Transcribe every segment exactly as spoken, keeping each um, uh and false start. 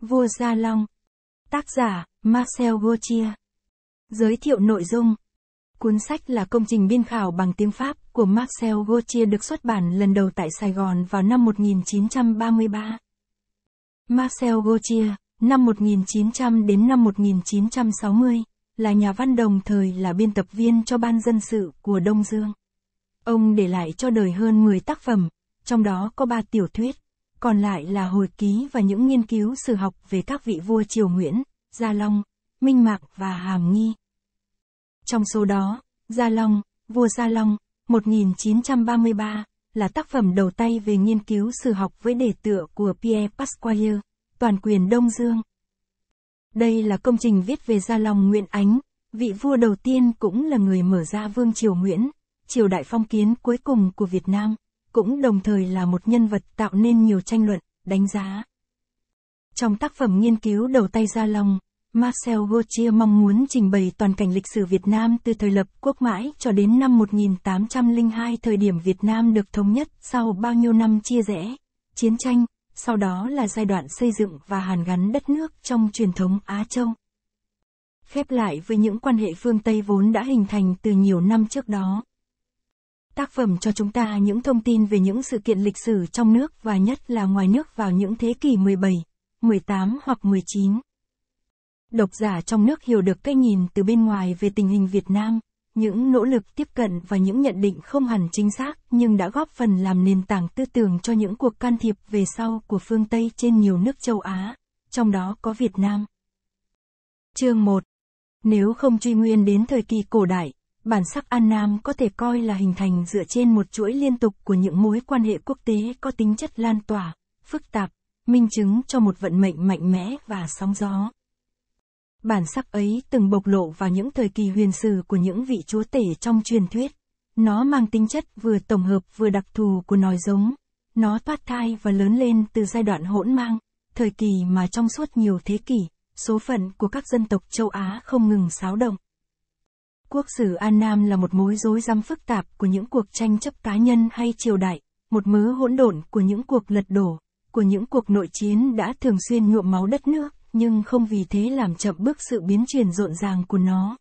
Vua Gia Long. Tác giả, Marcel Gauthier. Giới thiệu nội dung. Cuốn sách là công trình biên khảo bằng tiếng Pháp của Marcel Gauthier được xuất bản lần đầu tại Sài Gòn vào năm một nghìn chín trăm ba mươi ba. Marcel Gauthier, năm một nghìn chín trăm đến năm một nghìn chín trăm sáu mươi, là nhà văn đồng thời là biên tập viên cho Ban Dân sự của Đông Dương. Ông để lại cho đời hơn mười tác phẩm, trong đó có ba tiểu thuyết, còn lại là hồi ký và những nghiên cứu sử học về các vị vua Triều Nguyễn, Gia Long, Minh Mạng và Hàm Nghi. Trong số đó, Gia Long, Vua Gia Long, một nghìn chín trăm ba mươi ba, là tác phẩm đầu tay về nghiên cứu sử học với đề tựa của Pierre Pasquier, Toàn quyền Đông Dương. Đây là công trình viết về Gia Long Nguyễn Ánh, vị vua đầu tiên cũng là người mở ra Vương Triều Nguyễn, triều đại phong kiến cuối cùng của Việt Nam, cũng đồng thời là một nhân vật tạo nên nhiều tranh luận, đánh giá. Trong tác phẩm nghiên cứu đầu tay Gia Long, Marcel Gauthier mong muốn trình bày toàn cảnh lịch sử Việt Nam từ thời lập quốc mãi cho đến năm một nghìn tám trăm lẻ hai, thời điểm Việt Nam được thống nhất sau bao nhiêu năm chia rẽ, chiến tranh, sau đó là giai đoạn xây dựng và hàn gắn đất nước trong truyền thống Á Châu. Khép lại với những quan hệ phương Tây vốn đã hình thành từ nhiều năm trước đó. Tác phẩm cho chúng ta những thông tin về những sự kiện lịch sử trong nước và nhất là ngoài nước vào những thế kỷ mười bảy, mười tám hoặc mười chín. Độc giả trong nước hiểu được cái nhìn từ bên ngoài về tình hình Việt Nam, những nỗ lực tiếp cận và những nhận định không hẳn chính xác nhưng đã góp phần làm nền tảng tư tưởng cho những cuộc can thiệp về sau của phương Tây trên nhiều nước châu Á, trong đó có Việt Nam. Chương một. Nếu không truy nguyên đến thời kỳ cổ đại, bản sắc An Nam có thể coi là hình thành dựa trên một chuỗi liên tục của những mối quan hệ quốc tế có tính chất lan tỏa, phức tạp, minh chứng cho một vận mệnh mạnh mẽ và sóng gió. Bản sắc ấy từng bộc lộ vào những thời kỳ huyền sử của những vị chúa tể trong truyền thuyết. Nó mang tính chất vừa tổng hợp vừa đặc thù của nòi giống. Nó thoát thai và lớn lên từ giai đoạn hỗn mang, thời kỳ mà trong suốt nhiều thế kỷ, số phận của các dân tộc châu Á không ngừng xáo động. Quốc sử An Nam là một mối rối rắm phức tạp của những cuộc tranh chấp cá nhân hay triều đại, một mớ hỗn độn của những cuộc lật đổ, của những cuộc nội chiến đã thường xuyên nhuộm máu đất nước, nhưng không vì thế làm chậm bước sự biến chuyển rộn ràng của nó.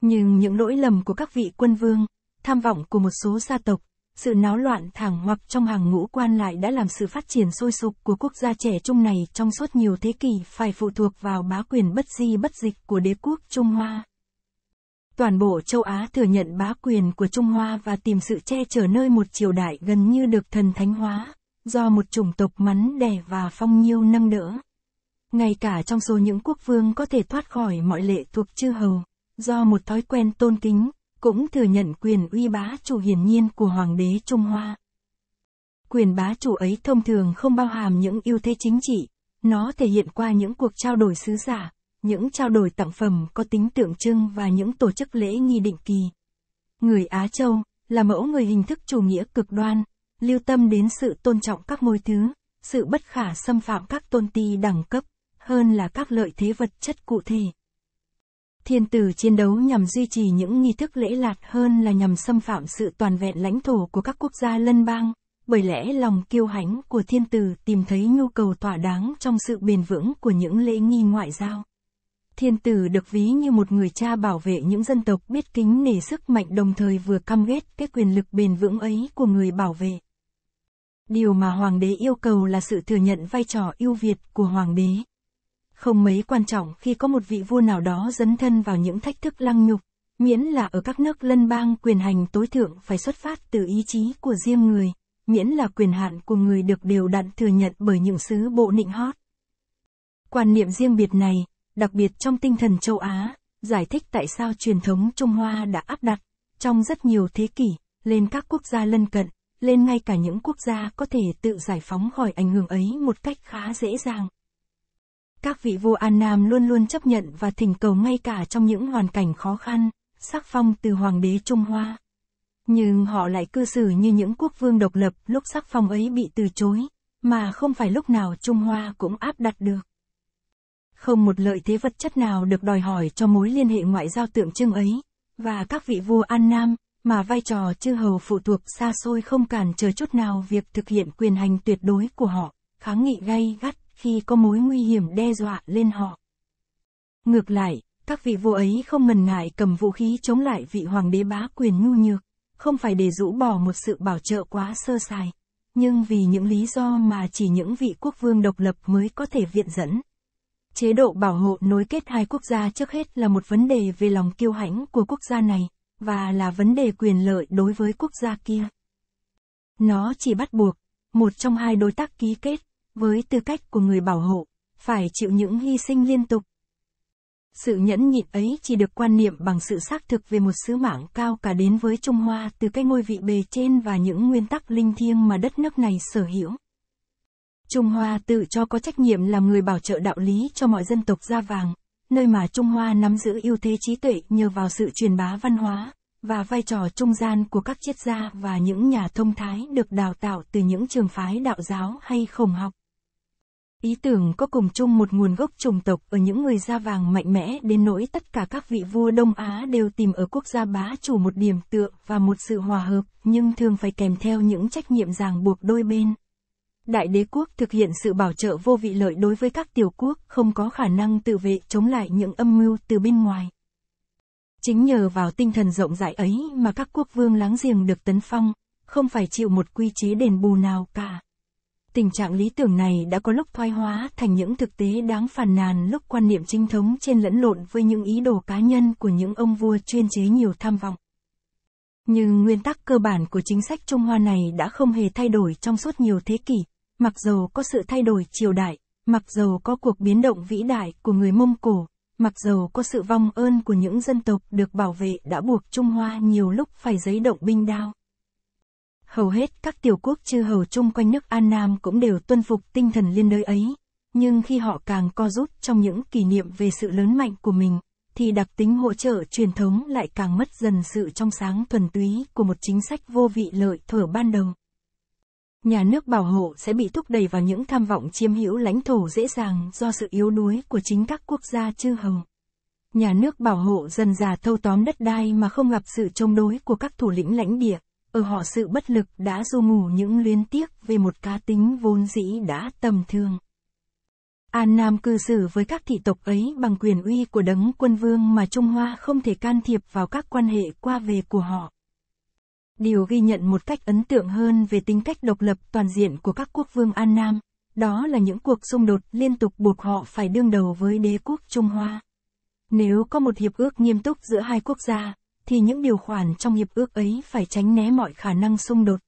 Nhưng những lỗi lầm của các vị quân vương, tham vọng của một số gia tộc, sự náo loạn thẳng hoặc trong hàng ngũ quan lại đã làm sự phát triển sôi sục của quốc gia trẻ trung này trong suốt nhiều thế kỷ phải phụ thuộc vào bá quyền bất di bất dịch của đế quốc Trung Hoa. Toàn bộ châu Á thừa nhận bá quyền của Trung Hoa và tìm sự che chở nơi một triều đại gần như được thần thánh hóa, do một chủng tộc mắn đẻ và phong nhiêu nâng đỡ. Ngay cả trong số những quốc vương có thể thoát khỏi mọi lệ thuộc chư hầu, do một thói quen tôn kính, cũng thừa nhận quyền uy bá chủ hiển nhiên của Hoàng đế Trung Hoa. Quyền bá chủ ấy thông thường không bao hàm những ưu thế chính trị, nó thể hiện qua những cuộc trao đổi sứ giả, những trao đổi tặng phẩm có tính tượng trưng và những tổ chức lễ nghi định kỳ. Người Á Châu là mẫu người hình thức chủ nghĩa cực đoan, lưu tâm đến sự tôn trọng các môi thứ, sự bất khả xâm phạm các tôn ti đẳng cấp, hơn là các lợi thế vật chất cụ thể. Thiên tử chiến đấu nhằm duy trì những nghi thức lễ lạt hơn là nhằm xâm phạm sự toàn vẹn lãnh thổ của các quốc gia lân bang, bởi lẽ lòng kiêu hãnh của thiên tử tìm thấy nhu cầu thỏa đáng trong sự bền vững của những lễ nghi ngoại giao. Thiên tử được ví như một người cha bảo vệ những dân tộc biết kính nể sức mạnh đồng thời vừa căm ghét cái quyền lực bền vững ấy của người bảo vệ. Điều mà hoàng đế yêu cầu là sự thừa nhận vai trò ưu việt của hoàng đế. Không mấy quan trọng khi có một vị vua nào đó dấn thân vào những thách thức lăng nhục, miễn là ở các nước lân bang quyền hành tối thượng phải xuất phát từ ý chí của riêng người, miễn là quyền hạn của người được đều đặn thừa nhận bởi những sứ bộ nịnh hót. Quan niệm riêng biệt này, đặc biệt trong tinh thần châu Á, giải thích tại sao truyền thống Trung Hoa đã áp đặt, trong rất nhiều thế kỷ, lên các quốc gia lân cận, lên ngay cả những quốc gia có thể tự giải phóng khỏi ảnh hưởng ấy một cách khá dễ dàng. Các vị vua An Nam luôn luôn chấp nhận và thỉnh cầu ngay cả trong những hoàn cảnh khó khăn, sắc phong từ hoàng đế Trung Hoa. Nhưng họ lại cư xử như những quốc vương độc lập lúc sắc phong ấy bị từ chối, mà không phải lúc nào Trung Hoa cũng áp đặt được. Không một lợi thế vật chất nào được đòi hỏi cho mối liên hệ ngoại giao tượng trưng ấy, và các vị vua An Nam, mà vai trò chư hầu phụ thuộc xa xôi không cản trở chút nào việc thực hiện quyền hành tuyệt đối của họ, kháng nghị gay gắt khi có mối nguy hiểm đe dọa lên họ. Ngược lại, các vị vua ấy không ngần ngại cầm vũ khí chống lại vị hoàng đế bá quyền nhu nhược, không phải để rũ bỏ một sự bảo trợ quá sơ sài, nhưng vì những lý do mà chỉ những vị quốc vương độc lập mới có thể viện dẫn. Chế độ bảo hộ nối kết hai quốc gia trước hết là một vấn đề về lòng kiêu hãnh của quốc gia này, và là vấn đề quyền lợi đối với quốc gia kia. Nó chỉ bắt buộc một trong hai đối tác ký kết, với tư cách của người bảo hộ, phải chịu những hy sinh liên tục. Sự nhẫn nhịn ấy chỉ được quan niệm bằng sự xác thực về một sứ mạng cao cả đến với Trung Hoa từ cái ngôi vị bề trên và những nguyên tắc linh thiêng mà đất nước này sở hữu. Trung Hoa tự cho có trách nhiệm làm người bảo trợ đạo lý cho mọi dân tộc da vàng, nơi mà Trung Hoa nắm giữ ưu thế trí tuệ nhờ vào sự truyền bá văn hóa, và vai trò trung gian của các triết gia và những nhà thông thái được đào tạo từ những trường phái đạo giáo hay khổng học. Ý tưởng có cùng chung một nguồn gốc chủng tộc ở những người da vàng mạnh mẽ đến nỗi tất cả các vị vua Đông Á đều tìm ở quốc gia bá chủ một điểm tựa và một sự hòa hợp, nhưng thường phải kèm theo những trách nhiệm ràng buộc đôi bên. Đại đế quốc thực hiện sự bảo trợ vô vị lợi đối với các tiểu quốc không có khả năng tự vệ chống lại những âm mưu từ bên ngoài. Chính nhờ vào tinh thần rộng rãi ấy mà các quốc vương láng giềng được tấn phong, không phải chịu một quy chế đền bù nào cả. Tình trạng lý tưởng này đã có lúc thoái hóa thành những thực tế đáng phàn nàn lúc quan niệm chính thống trên lẫn lộn với những ý đồ cá nhân của những ông vua chuyên chế nhiều tham vọng. Nhưng nguyên tắc cơ bản của chính sách Trung Hoa này đã không hề thay đổi trong suốt nhiều thế kỷ, mặc dầu có sự thay đổi triều đại, mặc dầu có cuộc biến động vĩ đại của người Mông Cổ, mặc dầu có sự vong ơn của những dân tộc được bảo vệ đã buộc Trung Hoa nhiều lúc phải giấy động binh đao. Hầu hết các tiểu quốc chư hầu chung quanh nước An Nam cũng đều tuân phục tinh thần liên đới ấy, nhưng khi họ càng co rút trong những kỷ niệm về sự lớn mạnh của mình, thì đặc tính hỗ trợ truyền thống lại càng mất dần sự trong sáng thuần túy của một chính sách vô vị lợi thuở ban đầu. Nhà nước bảo hộ sẽ bị thúc đẩy vào những tham vọng chiếm hữu lãnh thổ dễ dàng do sự yếu đuối của chính các quốc gia chư hầu. Nhà nước bảo hộ dần dà thâu tóm đất đai mà không gặp sự chống đối của các thủ lĩnh lãnh địa, ở họ sự bất lực đã du ngủ những luyến tiếc về một cá tính vốn dĩ đã tầm thường. An Nam cư xử với các thị tộc ấy bằng quyền uy của đấng quân vương mà Trung Hoa không thể can thiệp vào các quan hệ qua về của họ. Điều ghi nhận một cách ấn tượng hơn về tính cách độc lập toàn diện của các quốc vương An Nam, đó là những cuộc xung đột liên tục buộc họ phải đương đầu với đế quốc Trung Hoa. Nếu có một hiệp ước nghiêm túc giữa hai quốc gia, thì những điều khoản trong hiệp ước ấy phải tránh né mọi khả năng xung đột.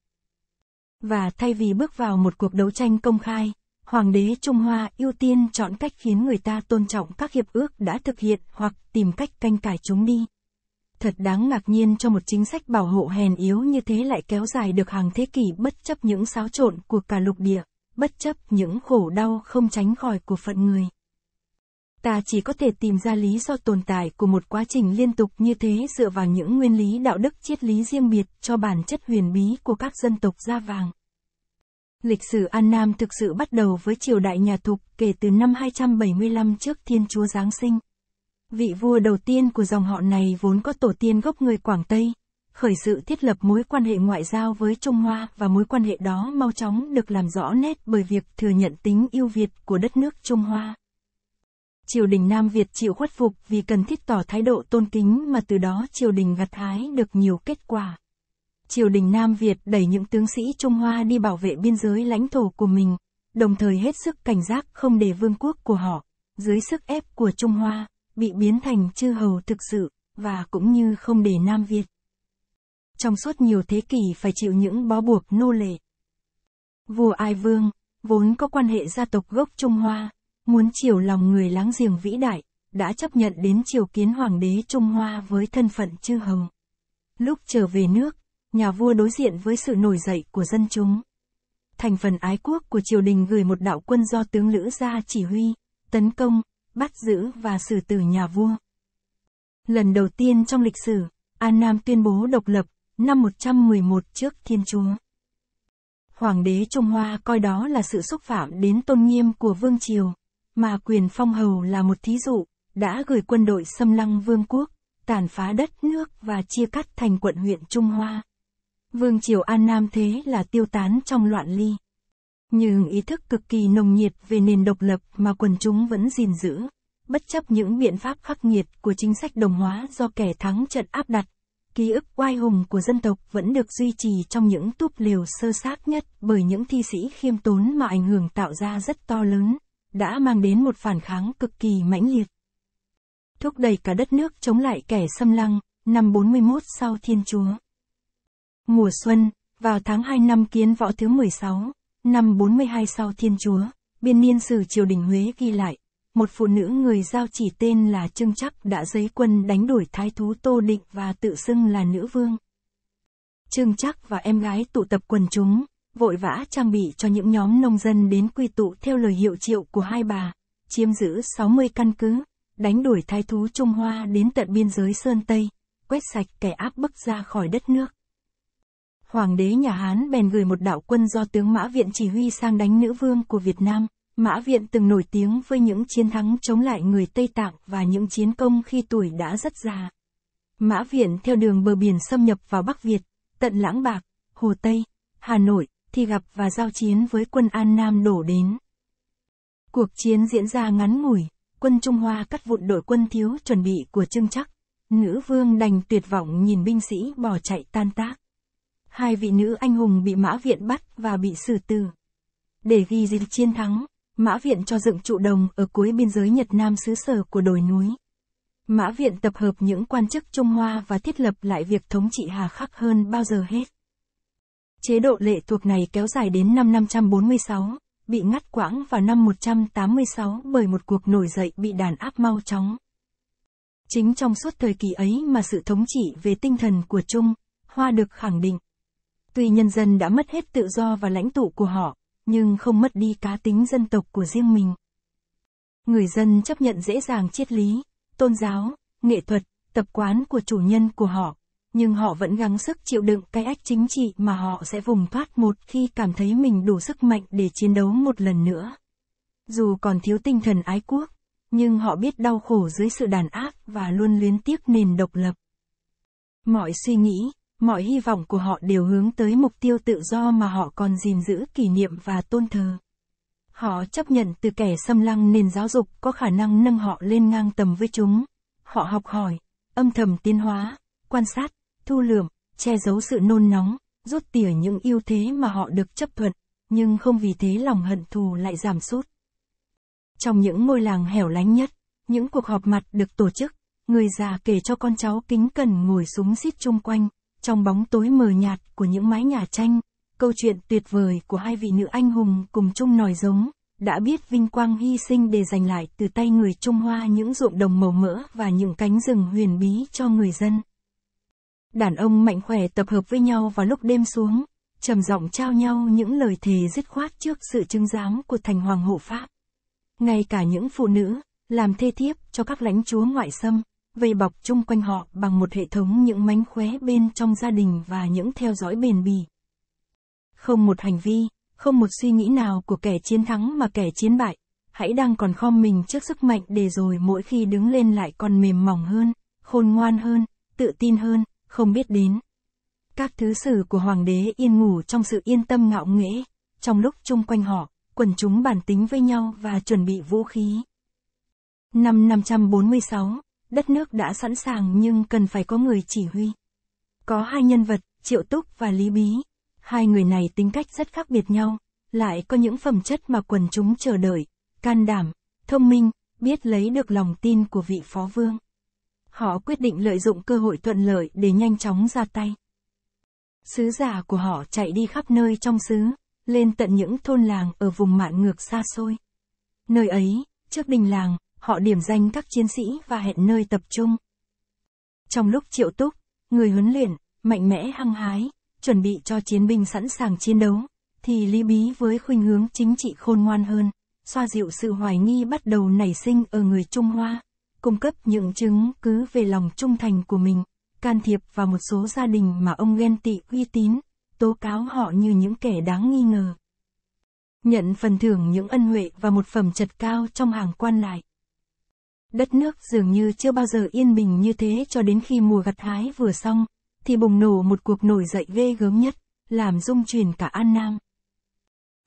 Và thay vì bước vào một cuộc đấu tranh công khai, Hoàng đế Trung Hoa ưu tiên chọn cách khiến người ta tôn trọng các hiệp ước đã thực hiện hoặc tìm cách canh cải chúng đi. Thật đáng ngạc nhiên cho một chính sách bảo hộ hèn yếu như thế lại kéo dài được hàng thế kỷ bất chấp những xáo trộn của cả lục địa, bất chấp những khổ đau không tránh khỏi của phận người. Ta chỉ có thể tìm ra lý do tồn tại của một quá trình liên tục như thế dựa vào những nguyên lý đạo đức triết lý riêng biệt cho bản chất huyền bí của các dân tộc da vàng. Lịch sử An Nam thực sự bắt đầu với triều đại nhà Thục kể từ năm hai trăm bảy mươi lăm trước Thiên Chúa Giáng sinh. Vị vua đầu tiên của dòng họ này vốn có tổ tiên gốc người Quảng Tây, khởi sự thiết lập mối quan hệ ngoại giao với Trung Hoa và mối quan hệ đó mau chóng được làm rõ nét bởi việc thừa nhận tính ưu việt của đất nước Trung Hoa. Triều đình Nam Việt chịu khuất phục vì cần thiết tỏ thái độ tôn kính mà từ đó triều đình gặt hái được nhiều kết quả. Triều đình Nam Việt đẩy những tướng sĩ Trung Hoa đi bảo vệ biên giới lãnh thổ của mình, đồng thời hết sức cảnh giác không để vương quốc của họ, dưới sức ép của Trung Hoa, bị biến thành chư hầu thực sự, và cũng như không để Nam Việt trong suốt nhiều thế kỷ phải chịu những bó buộc nô lệ. Vua Ai Vương, vốn có quan hệ gia tộc gốc Trung Hoa, muốn chiều lòng người láng giềng vĩ đại, đã chấp nhận đến triều kiến hoàng đế Trung Hoa với thân phận chư hầu. Lúc trở về nước, nhà vua đối diện với sự nổi dậy của dân chúng. Thành phần ái quốc của triều đình gửi một đạo quân do tướng Lữ Gia chỉ huy, tấn công, bắt giữ và xử tử nhà vua. Lần đầu tiên trong lịch sử, An Nam tuyên bố độc lập, năm một trăm mười một trước Thiên Chúa. Hoàng đế Trung Hoa coi đó là sự xúc phạm đến tôn nghiêm của vương triều, mà quyền phong hầu là một thí dụ, đã gửi quân đội xâm lăng vương quốc, tàn phá đất nước và chia cắt thành quận huyện Trung Hoa. Vương triều An Nam thế là tiêu tán trong loạn ly. Nhưng ý thức cực kỳ nồng nhiệt về nền độc lập mà quần chúng vẫn gìn giữ, bất chấp những biện pháp khắc nghiệt của chính sách đồng hóa do kẻ thắng trận áp đặt. Ký ức oai hùng của dân tộc vẫn được duy trì trong những túp lều sơ xác nhất bởi những thi sĩ khiêm tốn mà ảnh hưởng tạo ra rất to lớn, đã mang đến một phản kháng cực kỳ mãnh liệt, thúc đẩy cả đất nước chống lại kẻ xâm lăng. Năm bốn mươi mốt sau Thiên Chúa. Mùa xuân, vào tháng hai năm Kiến Võ thứ mười sáu, năm bốn mươi hai sau Thiên Chúa, biên niên sử triều đình Huế ghi lại, một phụ nữ người Giao Chỉ tên là Trưng Chắc đã giấy quân đánh đuổi Thái thú Tô Định và tự xưng là nữ vương. Trưng Chắc và em gái tụ tập quần chúng, vội vã trang bị cho những nhóm nông dân đến quy tụ theo lời hiệu triệu của Hai Bà, chiếm giữ sáu mươi căn cứ, đánh đuổi Thái thú Trung Hoa đến tận biên giới Sơn Tây, quét sạch kẻ áp bức ra khỏi đất nước. Hoàng đế nhà Hán bèn gửi một đạo quân do tướng Mã Viện chỉ huy sang đánh nữ vương của Việt Nam. Mã Viện từng nổi tiếng với những chiến thắng chống lại người Tây Tạng và những chiến công khi tuổi đã rất già. Mã Viện theo đường bờ biển xâm nhập vào Bắc Việt, tận Lãng Bạc, Hồ Tây, Hà Nội, thì gặp và giao chiến với quân An Nam đổ đến. Cuộc chiến diễn ra ngắn ngủi, quân Trung Hoa cắt vụn đội quân thiếu chuẩn bị của Trưng Chắc. Nữ vương đành tuyệt vọng nhìn binh sĩ bỏ chạy tan tác. Hai vị nữ anh hùng bị Mã Viện bắt và bị xử tử. Để ghi danh chiến thắng, Mã Viện cho dựng trụ đồng ở cuối biên giới Nhật Nam xứ sở của đồi núi. Mã Viện tập hợp những quan chức Trung Hoa và thiết lập lại việc thống trị hà khắc hơn bao giờ hết. Chế độ lệ thuộc này kéo dài đến năm năm trăm bốn mươi sáu, bị ngắt quãng vào năm một trăm tám mươi sáu bởi một cuộc nổi dậy bị đàn áp mau chóng. Chính trong suốt thời kỳ ấy mà sự thống trị về tinh thần của Trung Hoa được khẳng định. Tuy nhân dân đã mất hết tự do và lãnh tụ của họ, nhưng không mất đi cá tính dân tộc của riêng mình. Người dân chấp nhận dễ dàng triết lý, tôn giáo, nghệ thuật, tập quán của chủ nhân của họ, nhưng họ vẫn gắng sức chịu đựng cái ách chính trị mà họ sẽ vùng thoát một khi cảm thấy mình đủ sức mạnh để chiến đấu một lần nữa. Dù còn thiếu tinh thần ái quốc, nhưng họ biết đau khổ dưới sự đàn áp và luôn luyến tiếc nền độc lập. Mọi suy nghĩ, mọi hy vọng của họ đều hướng tới mục tiêu tự do mà họ còn gìn giữ kỷ niệm và tôn thờ. Họ chấp nhận từ kẻ xâm lăng nền giáo dục có khả năng nâng họ lên ngang tầm với chúng. Họ học hỏi, âm thầm tiến hóa, quan sát, thu lượm, che giấu sự nôn nóng, rút tỉa những ưu thế mà họ được chấp thuận, nhưng không vì thế lòng hận thù lại giảm sút. Trong những ngôi làng hẻo lánh nhất, những cuộc họp mặt được tổ chức, người già kể cho con cháu kính cẩn ngồi súng xít chung quanh, trong bóng tối mờ nhạt của những mái nhà tranh, câu chuyện tuyệt vời của hai vị nữ anh hùng cùng chung nòi giống, đã biết vinh quang hy sinh để giành lại từ tay người Trung Hoa những ruộng đồng màu mỡ và những cánh rừng huyền bí cho người dân. Đàn ông mạnh khỏe tập hợp với nhau vào lúc đêm xuống, trầm giọng trao nhau những lời thề dứt khoát trước sự chứng giám của thành hoàng hộ Pháp. Ngay cả những phụ nữ, làm thê thiếp cho các lãnh chúa ngoại xâm, vây bọc chung quanh họ bằng một hệ thống những mánh khóe bên trong gia đình và những theo dõi bền bỉ. Không một hành vi, không một suy nghĩ nào của kẻ chiến thắng mà kẻ chiến bại, hãy đang còn khom mình trước sức mạnh để rồi mỗi khi đứng lên lại còn mềm mỏng hơn, khôn ngoan hơn, tự tin hơn, không biết đến. Các thứ sử của hoàng đế yên ngủ trong sự yên tâm ngạo nghễ, trong lúc chung quanh họ, quần chúng bàn tính với nhau và chuẩn bị vũ khí. Năm năm trăm bốn mươi sáu, đất nước đã sẵn sàng nhưng cần phải có người chỉ huy. Có hai nhân vật, Triệu Túc và Lý Bí. Hai người này tính cách rất khác biệt nhau, lại có những phẩm chất mà quần chúng chờ đợi, can đảm, thông minh, biết lấy được lòng tin của vị phó vương. Họ quyết định lợi dụng cơ hội thuận lợi để nhanh chóng ra tay. Sứ giả của họ chạy đi khắp nơi trong xứ, lên tận những thôn làng ở vùng mạn ngược xa xôi. Nơi ấy, trước đình làng, họ điểm danh các chiến sĩ và hẹn nơi tập trung. Trong lúc Triệu Túc, người huấn luyện, mạnh mẽ hăng hái, chuẩn bị cho chiến binh sẵn sàng chiến đấu, thì Lý Bí với khuynh hướng chính trị khôn ngoan hơn, xoa dịu sự hoài nghi bắt đầu nảy sinh ở người Trung Hoa, cung cấp những chứng cứ về lòng trung thành của mình, can thiệp vào một số gia đình mà ông ghen tị uy tín, tố cáo họ như những kẻ đáng nghi ngờ. Nhận phần thưởng những ân huệ và một phẩm chất cao trong hàng quan lại. Đất nước dường như chưa bao giờ yên bình như thế cho đến khi mùa gặt hái vừa xong, thì bùng nổ một cuộc nổi dậy ghê gớm nhất, làm rung chuyển cả An Nam.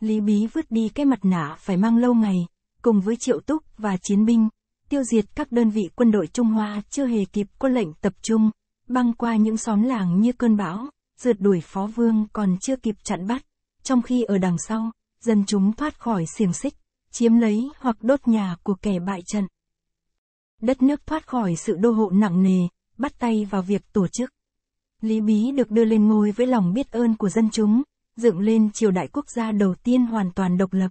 Lý Bí vứt đi cái mặt nạ phải mang lâu ngày, cùng với Triệu Túc và chiến binh, tiêu diệt các đơn vị quân đội Trung Hoa chưa hề kịp có lệnh tập trung, băng qua những xóm làng như cơn bão, rượt đuổi Phó Vương còn chưa kịp chặn bắt, trong khi ở đằng sau, dân chúng thoát khỏi xiềng xích, chiếm lấy hoặc đốt nhà của kẻ bại trận. Đất nước thoát khỏi sự đô hộ nặng nề, bắt tay vào việc tổ chức. Lý Bí được đưa lên ngôi với lòng biết ơn của dân chúng, dựng lên triều đại quốc gia đầu tiên hoàn toàn độc lập.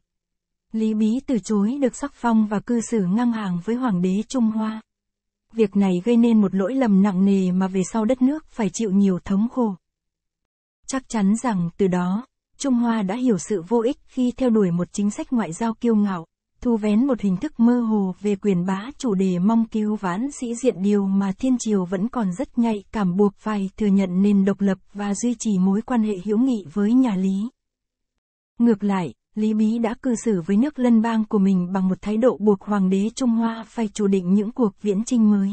Lý Bí từ chối được sắc phong và cư xử ngang hàng với Hoàng đế Trung Hoa. Việc này gây nên một lỗi lầm nặng nề mà về sau đất nước phải chịu nhiều thống khổ. Chắc chắn rằng từ đó, Trung Hoa đã hiểu sự vô ích khi theo đuổi một chính sách ngoại giao kiêu ngạo, thu vén một hình thức mơ hồ về quyền bá chủ để mong cứu vãn sĩ diện, điều mà Thiên Triều vẫn còn rất nhạy cảm, buộc phải thừa nhận nền độc lập và duy trì mối quan hệ hữu nghị với nhà Lý. Ngược lại, Lý Bí đã cư xử với nước lân bang của mình bằng một thái độ buộc Hoàng đế Trung Hoa phải chủ định những cuộc viễn chinh mới.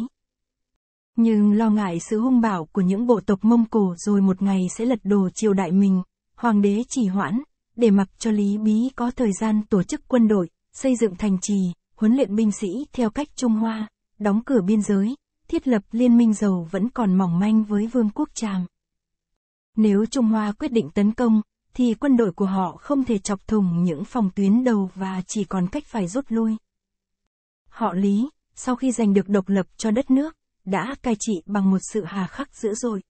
Nhưng lo ngại sự hung bạo của những bộ tộc Mông Cổ rồi một ngày sẽ lật đổ triều đại mình, Hoàng đế trì hoãn, để mặc cho Lý Bí có thời gian tổ chức quân đội, xây dựng thành trì, huấn luyện binh sĩ theo cách Trung Hoa, đóng cửa biên giới, thiết lập liên minh dầu vẫn còn mỏng manh với Vương quốc Tràm. Nếu Trung Hoa quyết định tấn công, thì quân đội của họ không thể chọc thủng những phòng tuyến đầu và chỉ còn cách phải rút lui. Họ Lý, sau khi giành được độc lập cho đất nước, đã cai trị bằng một sự hà khắc dữ dội.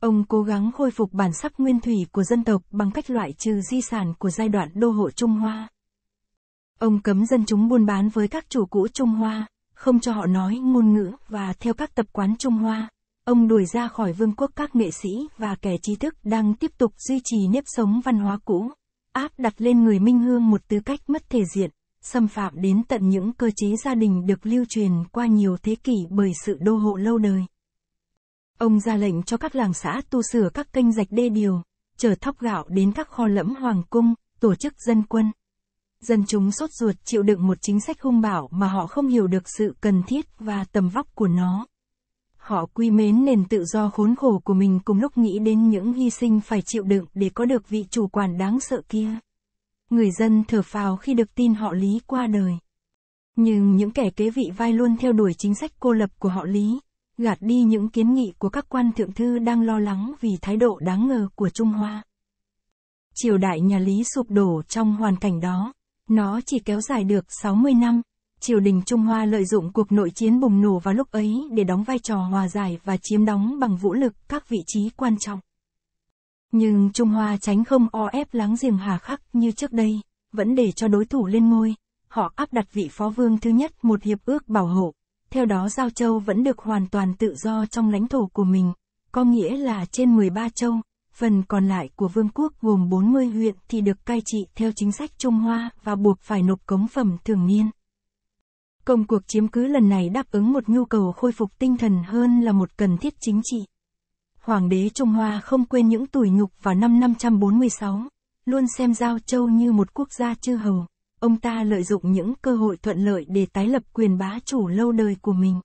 Ông cố gắng khôi phục bản sắc nguyên thủy của dân tộc bằng cách loại trừ di sản của giai đoạn đô hộ Trung Hoa. Ông cấm dân chúng buôn bán với các chủ cũ Trung Hoa, không cho họ nói ngôn ngữ và theo các tập quán Trung Hoa. Ông đuổi ra khỏi vương quốc các nghệ sĩ và kẻ trí thức đang tiếp tục duy trì nếp sống văn hóa cũ, áp đặt lên người Minh Hương một tư cách mất thể diện, xâm phạm đến tận những cơ chế gia đình được lưu truyền qua nhiều thế kỷ bởi sự đô hộ lâu đời. Ông ra lệnh cho các làng xã tu sửa các kênh rạch đê điều, chở thóc gạo đến các kho lẫm hoàng cung, tổ chức dân quân. Dân chúng sốt ruột chịu đựng một chính sách hung bạo mà họ không hiểu được sự cần thiết và tầm vóc của nó. Họ quý mến nền tự do khốn khổ của mình, cùng lúc nghĩ đến những hy sinh phải chịu đựng để có được vị chủ quản đáng sợ kia. Người dân thở phào khi được tin họ Lý qua đời. Nhưng những kẻ kế vị vai luôn theo đuổi chính sách cô lập của họ Lý, gạt đi những kiến nghị của các quan thượng thư đang lo lắng vì thái độ đáng ngờ của Trung Hoa. Triều đại nhà Lý sụp đổ trong hoàn cảnh đó. Nó chỉ kéo dài được sáu mươi năm. Triều đình Trung Hoa lợi dụng cuộc nội chiến bùng nổ vào lúc ấy để đóng vai trò hòa giải và chiếm đóng bằng vũ lực các vị trí quan trọng. Nhưng Trung Hoa tránh không o ép láng giềng hà khắc như trước đây, vẫn để cho đối thủ lên ngôi. Họ áp đặt vị phó vương thứ nhất một hiệp ước bảo hộ, theo đó Giao Châu vẫn được hoàn toàn tự do trong lãnh thổ của mình, có nghĩa là trên mười ba châu. Phần còn lại của vương quốc gồm bốn mươi huyện thì được cai trị theo chính sách Trung Hoa và buộc phải nộp cống phẩm thường niên. Công cuộc chiếm cứ lần này đáp ứng một nhu cầu khôi phục tinh thần hơn là một cần thiết chính trị. Hoàng đế Trung Hoa không quên những tủi nhục vào năm năm trăm bốn mươi sáu, luôn xem Giao Châu như một quốc gia chư hầu. Ông ta lợi dụng những cơ hội thuận lợi để tái lập quyền bá chủ lâu đời của mình.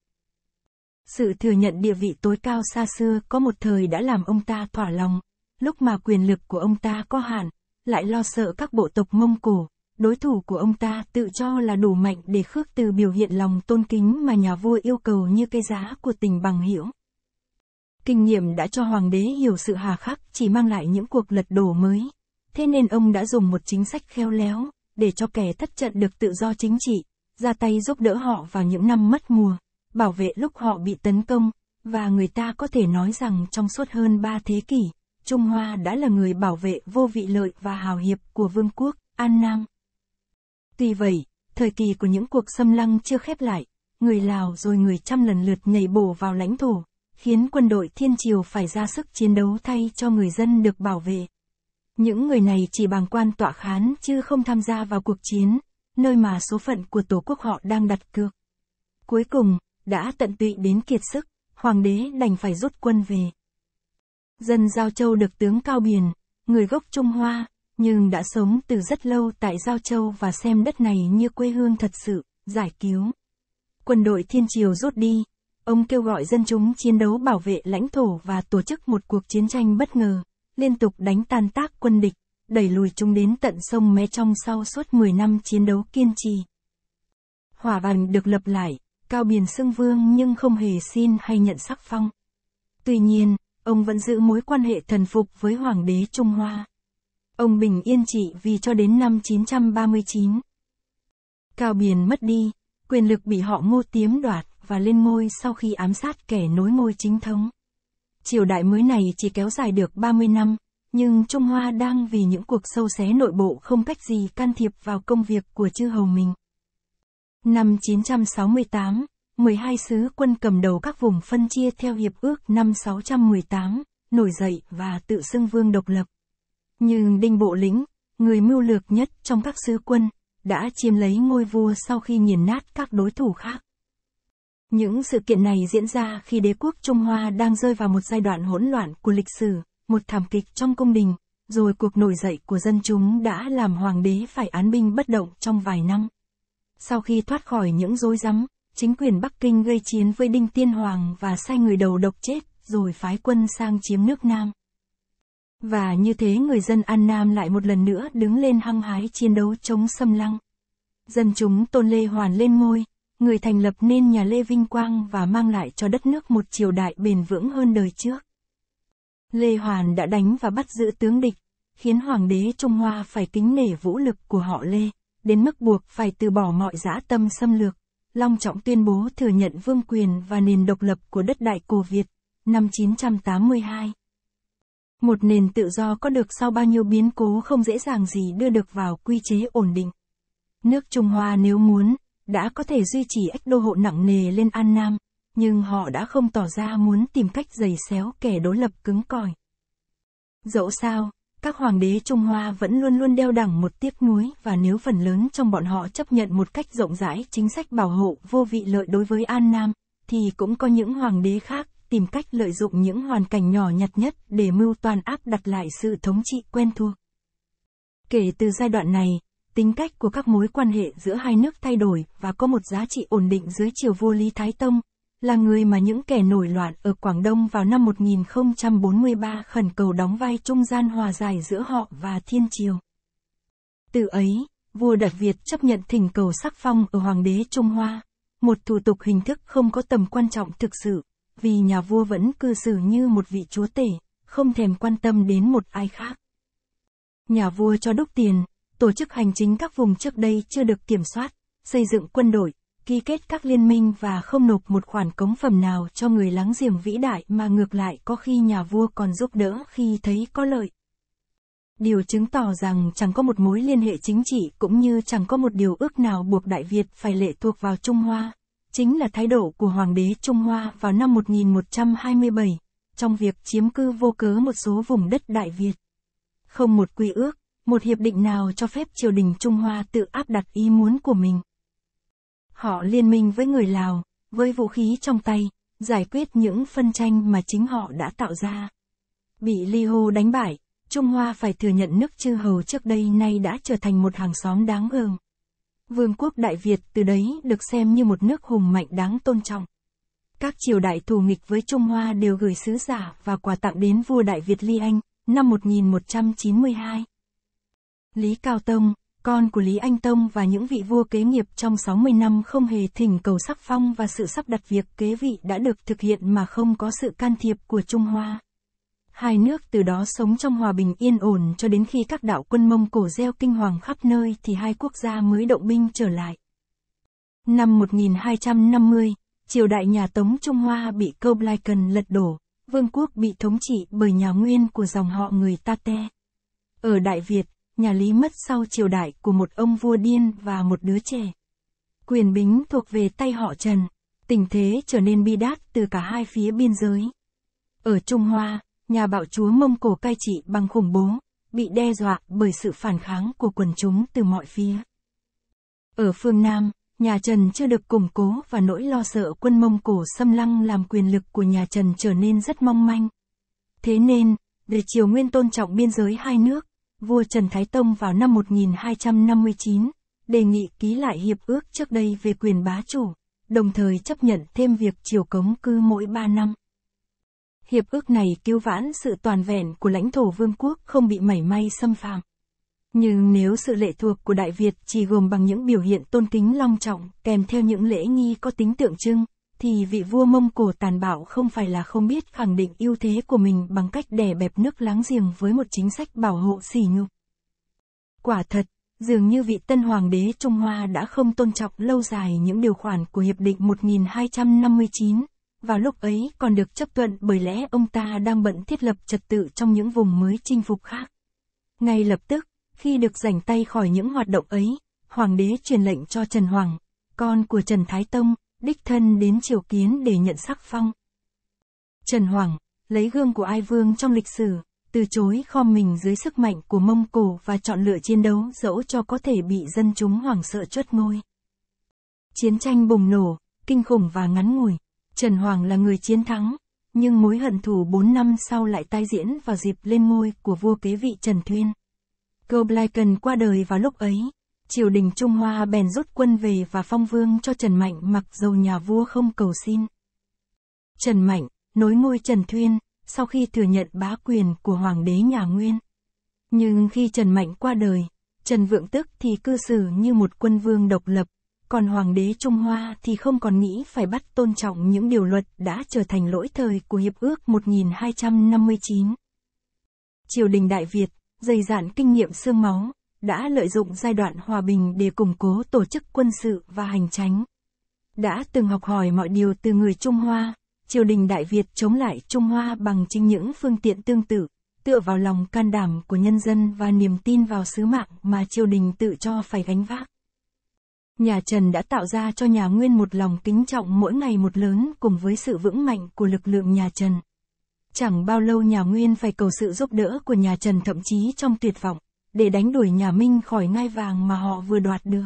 Sự thừa nhận địa vị tối cao xa xưa có một thời đã làm ông ta thỏa lòng. Lúc mà quyền lực của ông ta có hạn, lại lo sợ các bộ tộc Mông Cổ, đối thủ của ông ta tự cho là đủ mạnh để khước từ biểu hiện lòng tôn kính mà nhà vua yêu cầu như cái giá của tình bằng hữu. Kinh nghiệm đã cho hoàng đế hiểu sự hà khắc chỉ mang lại những cuộc lật đổ mới, thế nên ông đã dùng một chính sách khéo léo, để cho kẻ thất trận được tự do chính trị, ra tay giúp đỡ họ vào những năm mất mùa, bảo vệ lúc họ bị tấn công, và người ta có thể nói rằng trong suốt hơn ba thế kỷ, Trung Hoa đã là người bảo vệ vô vị lợi và hào hiệp của Vương quốc An Nam. Tuy vậy, thời kỳ của những cuộc xâm lăng chưa khép lại, người Lào rồi người Chăm lần lượt nhảy bổ vào lãnh thổ, khiến quân đội Thiên Triều phải ra sức chiến đấu thay cho người dân được bảo vệ. Những người này chỉ bàng quan tọa khán chứ không tham gia vào cuộc chiến, nơi mà số phận của tổ quốc họ đang đặt cược. Cuối cùng, đã tận tụy đến kiệt sức, hoàng đế đành phải rút quân về. Dân Giao Châu được tướng Cao Biền, người gốc Trung Hoa, nhưng đã sống từ rất lâu tại Giao Châu và xem đất này như quê hương thật sự, giải cứu. Quân đội Thiên Triều rút đi, ông kêu gọi dân chúng chiến đấu bảo vệ lãnh thổ và tổ chức một cuộc chiến tranh bất ngờ, liên tục đánh tan tác quân địch, đẩy lùi chúng đến tận sông Mê trong sau suốt mười năm chiến đấu kiên trì. Hỏa Vành được lập lại, Cao Biền xưng vương nhưng không hề xin hay nhận sắc phong. Tuy nhiên, ông vẫn giữ mối quan hệ thần phục với Hoàng đế Trung Hoa. Ông bình yên trị vì cho đến năm chín trăm ba mươi chín. Cao Biền mất đi, quyền lực bị họ Ngô Tiếm đoạt và lên ngôi sau khi ám sát kẻ nối ngôi chính thống. Triều đại mới này chỉ kéo dài được ba mươi năm, nhưng Trung Hoa đang vì những cuộc sâu xé nội bộ không cách gì can thiệp vào công việc của chư hầu mình. Năm chín trăm sáu mươi tám, mười hai sứ quân cầm đầu các vùng phân chia theo hiệp ước năm sáu trăm mười tám, nổi dậy và tự xưng vương độc lập. Nhưng Đinh Bộ Lĩnh, người mưu lược nhất trong các sứ quân, đã chiếm lấy ngôi vua sau khi nghiền nát các đối thủ khác. Những sự kiện này diễn ra khi đế quốc Trung Hoa đang rơi vào một giai đoạn hỗn loạn của lịch sử, một thảm kịch trong cung đình, rồi cuộc nổi dậy của dân chúng đã làm hoàng đế phải án binh bất động trong vài năm. Sau khi thoát khỏi những rối rắm, chính quyền Bắc Kinh gây chiến với Đinh Tiên Hoàng và sai người đầu độc chết, rồi phái quân sang chiếm nước Nam. Và như thế người dân An Nam lại một lần nữa đứng lên hăng hái chiến đấu chống xâm lăng. Dân chúng tôn Lê Hoàn lên ngôi, người thành lập nên nhà Lê vinh quang và mang lại cho đất nước một triều đại bền vững hơn đời trước. Lê Hoàn đã đánh và bắt giữ tướng địch, khiến hoàng đế Trung Hoa phải kính nể vũ lực của họ Lê, đến mức buộc phải từ bỏ mọi dã tâm xâm lược, long trọng tuyên bố thừa nhận vương quyền và nền độc lập của đất Đại Cổ Việt, năm chín trăm tám mươi hai. Một nền tự do có được sau bao nhiêu biến cố không dễ dàng gì đưa được vào quy chế ổn định. Nước Trung Hoa nếu muốn, đã có thể duy trì ách đô hộ nặng nề lên An Nam, nhưng họ đã không tỏ ra muốn tìm cách giày xéo kẻ đối lập cứng cỏi. Dẫu sao, các hoàng đế Trung Hoa vẫn luôn luôn đeo đẳng một tiếc nuối và nếu phần lớn trong bọn họ chấp nhận một cách rộng rãi chính sách bảo hộ vô vị lợi đối với An Nam, thì cũng có những hoàng đế khác tìm cách lợi dụng những hoàn cảnh nhỏ nhặt nhất để mưu toan áp đặt lại sự thống trị quen thuộc. Kể từ giai đoạn này, tính cách của các mối quan hệ giữa hai nước thay đổi và có một giá trị ổn định dưới triều vua Lý Thái Tông, là người mà những kẻ nổi loạn ở Quảng Đông vào năm một nghìn không trăm bốn mươi ba khẩn cầu đóng vai trung gian hòa giải giữa họ và Thiên Triều. Từ ấy, vua Đại Việt chấp nhận thỉnh cầu sắc phong ở Hoàng đế Trung Hoa, một thủ tục hình thức không có tầm quan trọng thực sự, vì nhà vua vẫn cư xử như một vị chúa tể, không thèm quan tâm đến một ai khác. Nhà vua cho đúc tiền, tổ chức hành chính các vùng trước đây chưa được kiểm soát, xây dựng quân đội, ký kết các liên minh và không nộp một khoản cống phẩm nào cho người láng giềng vĩ đại mà ngược lại có khi nhà vua còn giúp đỡ khi thấy có lợi. Điều chứng tỏ rằng chẳng có một mối liên hệ chính trị cũng như chẳng có một điều ước nào buộc Đại Việt phải lệ thuộc vào Trung Hoa, chính là thái độ của Hoàng đế Trung Hoa vào năm một nghìn một trăm hai mươi bảy, trong việc chiếm cư vô cớ một số vùng đất Đại Việt. Không một quy ước, một hiệp định nào cho phép triều đình Trung Hoa tự áp đặt ý muốn của mình. Họ liên minh với người Lào, với vũ khí trong tay, giải quyết những phân tranh mà chính họ đã tạo ra. Bị Li Hô đánh bại, Trung Hoa phải thừa nhận nước chư hầu trước đây nay đã trở thành một hàng xóm đáng gờm. Vương quốc Đại Việt từ đấy được xem như một nước hùng mạnh đáng tôn trọng. Các triều đại thù nghịch với Trung Hoa đều gửi sứ giả và quà tặng đến vua Đại Việt Li Anh, năm một nghìn một trăm chín mươi hai. Lý Cao Tông, con của Lý Anh Tông và những vị vua kế nghiệp trong sáu mươi năm không hề thỉnh cầu sắc phong và sự sắp đặt việc kế vị đã được thực hiện mà không có sự can thiệp của Trung Hoa. Hai nước từ đó sống trong hòa bình yên ổn cho đến khi các đạo quân Mông Cổ gieo kinh hoàng khắp nơi thì hai quốc gia mới động binh trở lại. Năm một nghìn hai trăm năm mươi, triều đại nhà Tống Trung Hoa bị Câu Lai Cần lật đổ, vương quốc bị thống trị bởi nhà Nguyên của dòng họ người Ta Te. Ở Đại Việt, nhà Lý mất sau triều đại của một ông vua điên và một đứa trẻ. Quyền bính thuộc về tay họ Trần, tình thế trở nên bi đát từ cả hai phía biên giới. Ở Trung Hoa, nhà bạo chúa Mông Cổ cai trị bằng khủng bố, bị đe dọa bởi sự phản kháng của quần chúng từ mọi phía. Ở phương Nam, nhà Trần chưa được củng cố và nỗi lo sợ quân Mông Cổ xâm lăng làm quyền lực của nhà Trần trở nên rất mong manh. Thế nên, để triều Nguyên tôn trọng biên giới hai nước, vua Trần Thái Tông vào năm một nghìn hai trăm năm mươi chín, đề nghị ký lại hiệp ước trước đây về quyền bá chủ, đồng thời chấp nhận thêm việc triều cống cư mỗi ba năm. Hiệp ước này cứu vãn sự toàn vẹn của lãnh thổ vương quốc không bị mảy may xâm phạm, Nhưng nếu sự lệ thuộc của Đại Việt chỉ gồm bằng những biểu hiện tôn kính long trọng, kèm theo những lễ nghi có tính tượng trưng, thì vị vua Mông Cổ tàn bạo không phải là không biết khẳng định ưu thế của mình bằng cách đè bẹp nước láng giềng với một chính sách bảo hộ sỉ nhục. Quả thật, dường như vị tân hoàng đế Trung Hoa đã không tôn trọng lâu dài những điều khoản của Hiệp định một nghìn hai trăm năm mươi chín, vào lúc ấy còn được chấp thuận bởi lẽ ông ta đang bận thiết lập trật tự trong những vùng mới chinh phục khác. Ngay lập tức, khi được rảnh tay khỏi những hoạt động ấy, hoàng đế truyền lệnh cho Trần Hoằng, con của Trần Thái Tông, đích thân đến triều kiến để nhận sắc phong. Trần Hoằng, lấy gương của Ai Vương trong lịch sử, từ chối khom mình dưới sức mạnh của Mông Cổ và chọn lựa chiến đấu dẫu cho có thể bị dân chúng hoảng sợ truất ngôi. Chiến tranh bùng nổ, kinh khủng và ngắn ngủi, Trần Hoằng là người chiến thắng, nhưng mối hận thù bốn năm sau lại tái diễn vào dịp lên ngôi của vua kế vị Trần Thuyên. Gobelkin qua đời vào lúc ấy, triều đình Trung Hoa bèn rút quân về và phong vương cho Trần Mạnh mặc dầu nhà vua không cầu xin. Trần Mạnh, nối ngôi Trần Thuyên, sau khi thừa nhận bá quyền của hoàng đế nhà Nguyên. Nhưng khi Trần Mạnh qua đời, Trần Vượng Tức thì cư xử như một quân vương độc lập, còn hoàng đế Trung Hoa thì không còn nghĩ phải bắt tôn trọng những điều luật đã trở thành lỗi thời của Hiệp ước một nghìn hai trăm năm mươi chín. Triều đình Đại Việt, dày dạn kinh nghiệm xương máu, đã lợi dụng giai đoạn hòa bình để củng cố tổ chức quân sự và hành chánh. Đã từng học hỏi mọi điều từ người Trung Hoa, triều đình Đại Việt chống lại Trung Hoa bằng chính những phương tiện tương tự, tựa vào lòng can đảm của nhân dân và niềm tin vào sứ mạng mà triều đình tự cho phải gánh vác. Nhà Trần đã tạo ra cho nhà Nguyên một lòng kính trọng mỗi ngày một lớn cùng với sự vững mạnh của lực lượng nhà Trần. Chẳng bao lâu nhà Nguyên phải cầu sự giúp đỡ của nhà Trần, thậm chí trong tuyệt vọng, để đánh đuổi nhà Minh khỏi ngai vàng mà họ vừa đoạt được.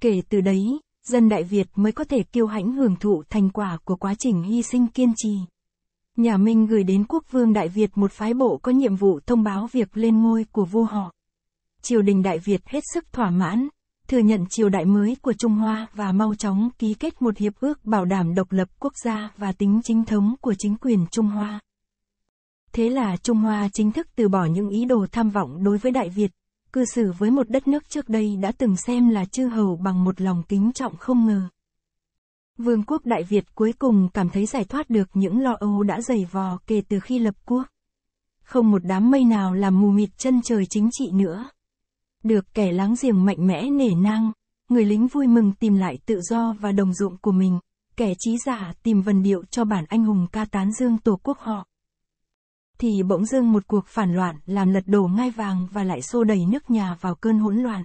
Kể từ đấy, dân Đại Việt mới có thể kiêu hãnh hưởng thụ thành quả của quá trình hy sinh kiên trì. Nhà Minh gửi đến quốc vương Đại Việt một phái bộ có nhiệm vụ thông báo việc lên ngôi của vua họ. Triều đình Đại Việt hết sức thỏa mãn, thừa nhận triều đại mới của Trung Hoa và mau chóng ký kết một hiệp ước bảo đảm độc lập quốc gia và tính chính thống của chính quyền Trung Hoa. Thế là Trung Hoa chính thức từ bỏ những ý đồ tham vọng đối với Đại Việt, cư xử với một đất nước trước đây đã từng xem là chư hầu bằng một lòng kính trọng không ngờ. Vương quốc Đại Việt cuối cùng cảm thấy giải thoát được những lo âu đã dày vò kể từ khi lập quốc. Không một đám mây nào làm mù mịt chân trời chính trị nữa. Được kẻ láng giềng mạnh mẽ nể nang, người lính vui mừng tìm lại tự do và đồng ruộng của mình, kẻ trí giả tìm vần điệu cho bản anh hùng ca tán dương tổ quốc họ. Thì bỗng dưng một cuộc phản loạn làm lật đổ ngai vàng và lại xô đẩy nước nhà vào cơn hỗn loạn.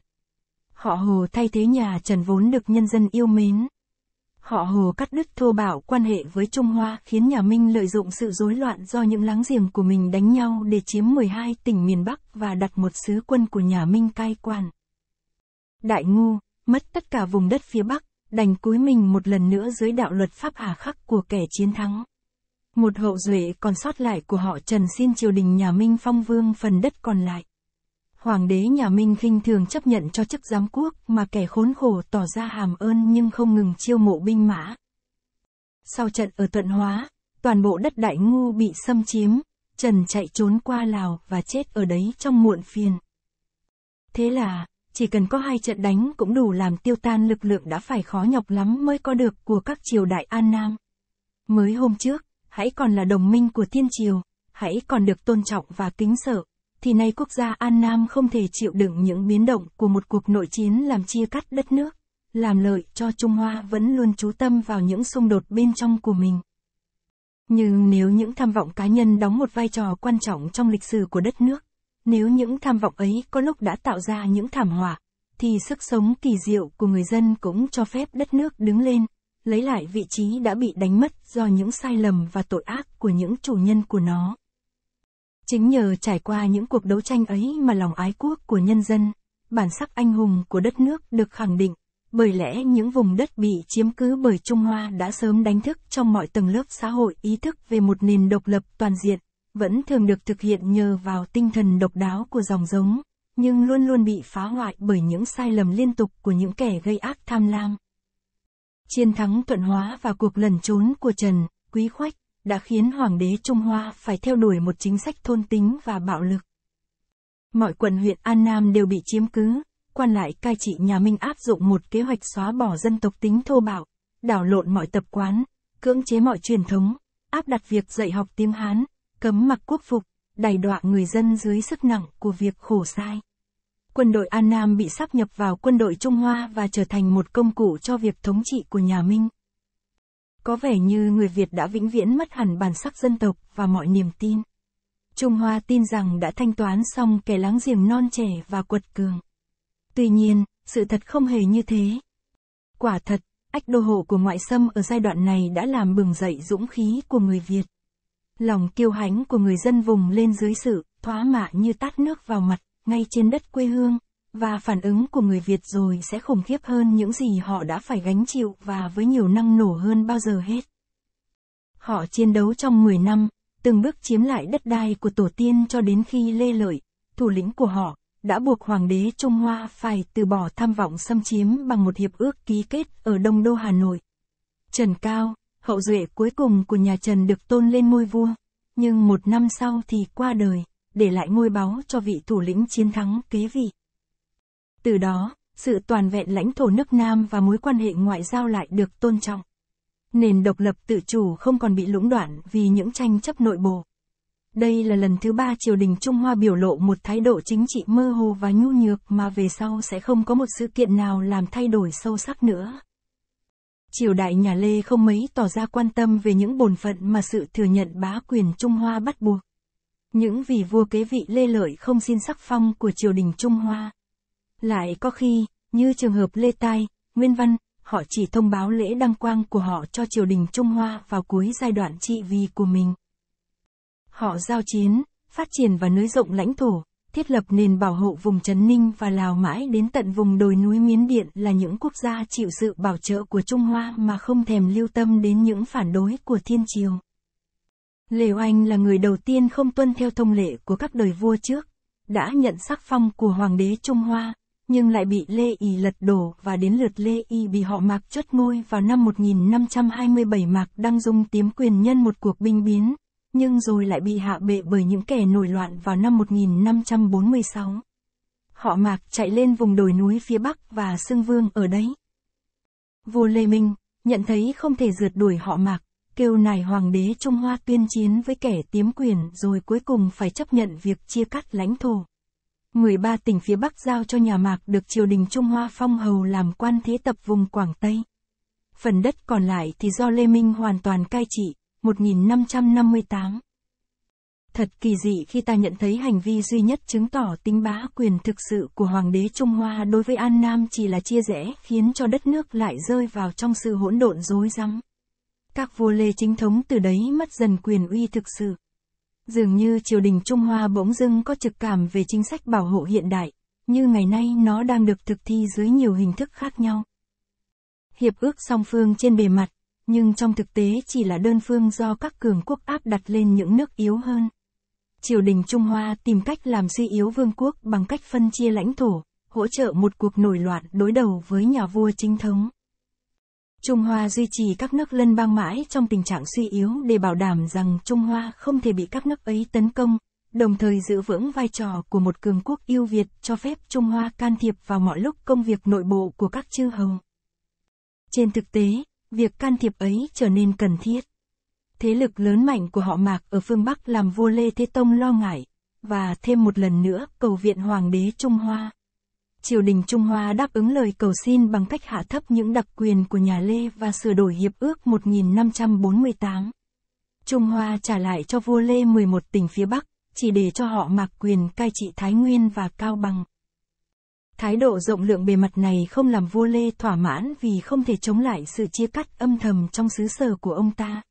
Họ Hồ thay thế nhà Trần vốn được nhân dân yêu mến. Họ Hồ cắt đứt thô bạo quan hệ với Trung Hoa, khiến nhà Minh lợi dụng sự rối loạn do những láng giềng của mình đánh nhau để chiếm mười hai tỉnh miền Bắc và đặt một sứ quân của nhà Minh cai quản. Đại Ngu mất tất cả vùng đất phía Bắc, đành cúi mình một lần nữa dưới đạo luật pháp hà khắc của kẻ chiến thắng. Một hậu duệ còn sót lại của họ Trần xin triều đình nhà Minh phong vương phần đất còn lại. Hoàng đế nhà Minh khinh thường chấp nhận cho chức giám quốc mà kẻ khốn khổ tỏ ra hàm ơn, nhưng không ngừng chiêu mộ binh mã. Sau trận ở Thuận Hóa, toàn bộ đất Đại Ngu bị xâm chiếm, Trần chạy trốn qua Lào và chết ở đấy trong muộn phiền. Thế là, chỉ cần có hai trận đánh cũng đủ làm tiêu tan lực lượng đã phải khó nhọc lắm mới có được của các triều đại An Nam. Mới hôm trước, hãy còn là đồng minh của Thiên Triều, hãy còn được tôn trọng và kính sợ, thì nay quốc gia An Nam không thể chịu đựng những biến động của một cuộc nội chiến làm chia cắt đất nước, làm lợi cho Trung Hoa vẫn luôn chú tâm vào những xung đột bên trong của mình. Nhưng nếu những tham vọng cá nhân đóng một vai trò quan trọng trong lịch sử của đất nước, nếu những tham vọng ấy có lúc đã tạo ra những thảm họa, thì sức sống kỳ diệu của người dân cũng cho phép đất nước đứng lên, lấy lại vị trí đã bị đánh mất do những sai lầm và tội ác của những chủ nhân của nó. Chính nhờ trải qua những cuộc đấu tranh ấy mà lòng ái quốc của nhân dân, bản sắc anh hùng của đất nước được khẳng định, bởi lẽ những vùng đất bị chiếm cứ bởi Trung Hoa đã sớm đánh thức trong mọi tầng lớp xã hội ý thức về một nền độc lập toàn diện, vẫn thường được thực hiện nhờ vào tinh thần độc đáo của dòng giống, nhưng luôn luôn bị phá hoại bởi những sai lầm liên tục của những kẻ gây ác tham lam. Chiến thắng Thuận Hóa và cuộc lẩn trốn của Trần, Quý Khoách đã khiến hoàng đế Trung Hoa phải theo đuổi một chính sách thôn tính và bạo lực. Mọi quận huyện An Nam đều bị chiếm cứ, quan lại cai trị nhà Minh áp dụng một kế hoạch xóa bỏ dân tộc tính thô bạo, đảo lộn mọi tập quán, cưỡng chế mọi truyền thống, áp đặt việc dạy học tiếng Hán, cấm mặc quốc phục, đày đọa người dân dưới sức nặng của việc khổ sai. Quân đội An Nam bị sáp nhập vào quân đội Trung Hoa và trở thành một công cụ cho việc thống trị của nhà Minh. Có vẻ như người Việt đã vĩnh viễn mất hẳn bản sắc dân tộc và mọi niềm tin. Trung Hoa tin rằng đã thanh toán xong kẻ láng giềng non trẻ và quật cường. Tuy nhiên, sự thật không hề như thế. Quả thật, ách đô hộ của ngoại xâm ở giai đoạn này đã làm bừng dậy dũng khí của người Việt. Lòng kiêu hãnh của người dân vùng lên dưới sự thoá mạ như tát nước vào mặt, ngay trên đất quê hương, và phản ứng của người Việt rồi sẽ khủng khiếp hơn những gì họ đã phải gánh chịu và với nhiều năng nổ hơn bao giờ hết. Họ chiến đấu trong mười năm, từng bước chiếm lại đất đai của tổ tiên cho đến khi Lê Lợi, thủ lĩnh của họ, đã buộc Hoàng đế Trung Hoa phải từ bỏ tham vọng xâm chiếm bằng một hiệp ước ký kết ở Đông Đô Hà Nội. Trần Cao, hậu duệ cuối cùng của nhà Trần được tôn lên ngôi vua, nhưng một năm sau thì qua đời, để lại ngôi báu cho vị thủ lĩnh chiến thắng kế vị. Từ đó, sự toàn vẹn lãnh thổ nước Nam và mối quan hệ ngoại giao lại được tôn trọng. Nền độc lập tự chủ không còn bị lũng đoạn vì những tranh chấp nội bộ. Đây là lần thứ ba triều đình Trung Hoa biểu lộ một thái độ chính trị mơ hồ và nhu nhược mà về sau sẽ không có một sự kiện nào làm thay đổi sâu sắc nữa. Triều đại nhà Lê không mấy tỏ ra quan tâm về những bổn phận mà sự thừa nhận bá quyền Trung Hoa bắt buộc. Những vị vua kế vị Lê Lợi không xin sắc phong của triều đình Trung Hoa. Lại có khi, như trường hợp Lê Tai, Nguyên Văn, họ chỉ thông báo lễ đăng quang của họ cho triều đình Trung Hoa vào cuối giai đoạn trị vì của mình. Họ giao chiến, phát triển và nới rộng lãnh thổ, thiết lập nền bảo hộ vùng Trấn Ninh và Lào mãi đến tận vùng đồi núi Miến Điện là những quốc gia chịu sự bảo trợ của Trung Hoa mà không thèm lưu tâm đến những phản đối của Thiên Triều. Lê Oanh là người đầu tiên không tuân theo thông lệ của các đời vua trước, đã nhận sắc phong của Hoàng đế Trung Hoa, nhưng lại bị Lê Y lật đổ và đến lượt Lê Y bị họ Mạc chốt ngôi vào năm một nghìn năm trăm hai mươi bảy. Mạc Đăng Dung tiếm quyền nhân một cuộc binh biến, nhưng rồi lại bị hạ bệ bởi những kẻ nổi loạn vào năm một nghìn năm trăm bốn mươi sáu. Họ Mạc chạy lên vùng đồi núi phía Bắc và xưng vương ở đấy. Vua Lê Minh nhận thấy không thể rượt đuổi họ Mạc, kêu nài Hoàng đế Trung Hoa tuyên chiến với kẻ tiếm quyền rồi cuối cùng phải chấp nhận việc chia cắt lãnh thổ. mười ba tỉnh phía Bắc giao cho nhà Mạc được triều đình Trung Hoa phong hầu làm quan thế tập vùng Quảng Tây. Phần đất còn lại thì do Lê Minh hoàn toàn cai trị, một nghìn năm trăm năm mươi tám. Thật kỳ dị khi ta nhận thấy hành vi duy nhất chứng tỏ tính bá quyền thực sự của Hoàng đế Trung Hoa đối với An Nam chỉ là chia rẽ khiến cho đất nước lại rơi vào trong sự hỗn độn rối rắm. Các vua Lê chính thống từ đấy mất dần quyền uy thực sự. Dường như triều đình Trung Hoa bỗng dưng có trực cảm về chính sách bảo hộ hiện đại, như ngày nay nó đang được thực thi dưới nhiều hình thức khác nhau. Hiệp ước song phương trên bề mặt, nhưng trong thực tế chỉ là đơn phương do các cường quốc áp đặt lên những nước yếu hơn. Triều đình Trung Hoa tìm cách làm suy yếu vương quốc bằng cách phân chia lãnh thổ, hỗ trợ một cuộc nổi loạn đối đầu với nhà vua chính thống. Trung Hoa duy trì các nước lân bang mãi trong tình trạng suy yếu để bảo đảm rằng Trung Hoa không thể bị các nước ấy tấn công, đồng thời giữ vững vai trò của một cường quốc yêu Việt cho phép Trung Hoa can thiệp vào mọi lúc công việc nội bộ của các chư hầu. Trên thực tế, việc can thiệp ấy trở nên cần thiết. Thế lực lớn mạnh của họ Mạc ở phương Bắc làm vua Lê Thế Tông lo ngại, và thêm một lần nữa cầu viện Hoàng đế Trung Hoa. Triều đình Trung Hoa đáp ứng lời cầu xin bằng cách hạ thấp những đặc quyền của nhà Lê và sửa đổi hiệp ước một nghìn năm trăm bốn mươi tám. Trung Hoa trả lại cho vua Lê mười một tỉnh phía Bắc, chỉ để cho họ Mạc quyền cai trị Thái Nguyên và Cao Bằng. Thái độ rộng lượng bề mặt này không làm vua Lê thỏa mãn vì không thể chống lại sự chia cắt âm thầm trong xứ sở của ông ta.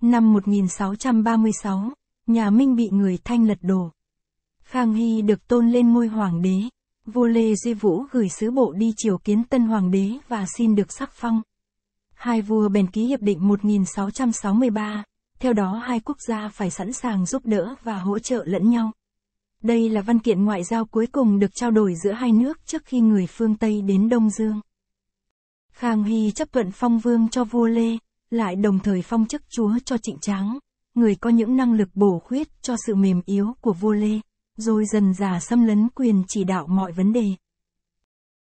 Năm một nghìn sáu trăm ba mươi sáu, nhà Minh bị người Thanh lật đổ. Khang Hy được tôn lên ngôi hoàng đế. Vua Lê Duy Vũ gửi sứ bộ đi triều kiến tân hoàng đế và xin được sắc phong. Hai vua bèn ký hiệp định một nghìn sáu trăm sáu mươi ba, theo đó hai quốc gia phải sẵn sàng giúp đỡ và hỗ trợ lẫn nhau. Đây là văn kiện ngoại giao cuối cùng được trao đổi giữa hai nước trước khi người phương Tây đến Đông Dương. Khang Hy chấp thuận phong vương cho vua Lê, lại đồng thời phong chức chúa cho Trịnh Tráng, người có những năng lực bổ khuyết cho sự mềm yếu của vua Lê, rồi dần dà xâm lấn quyền chỉ đạo mọi vấn đề.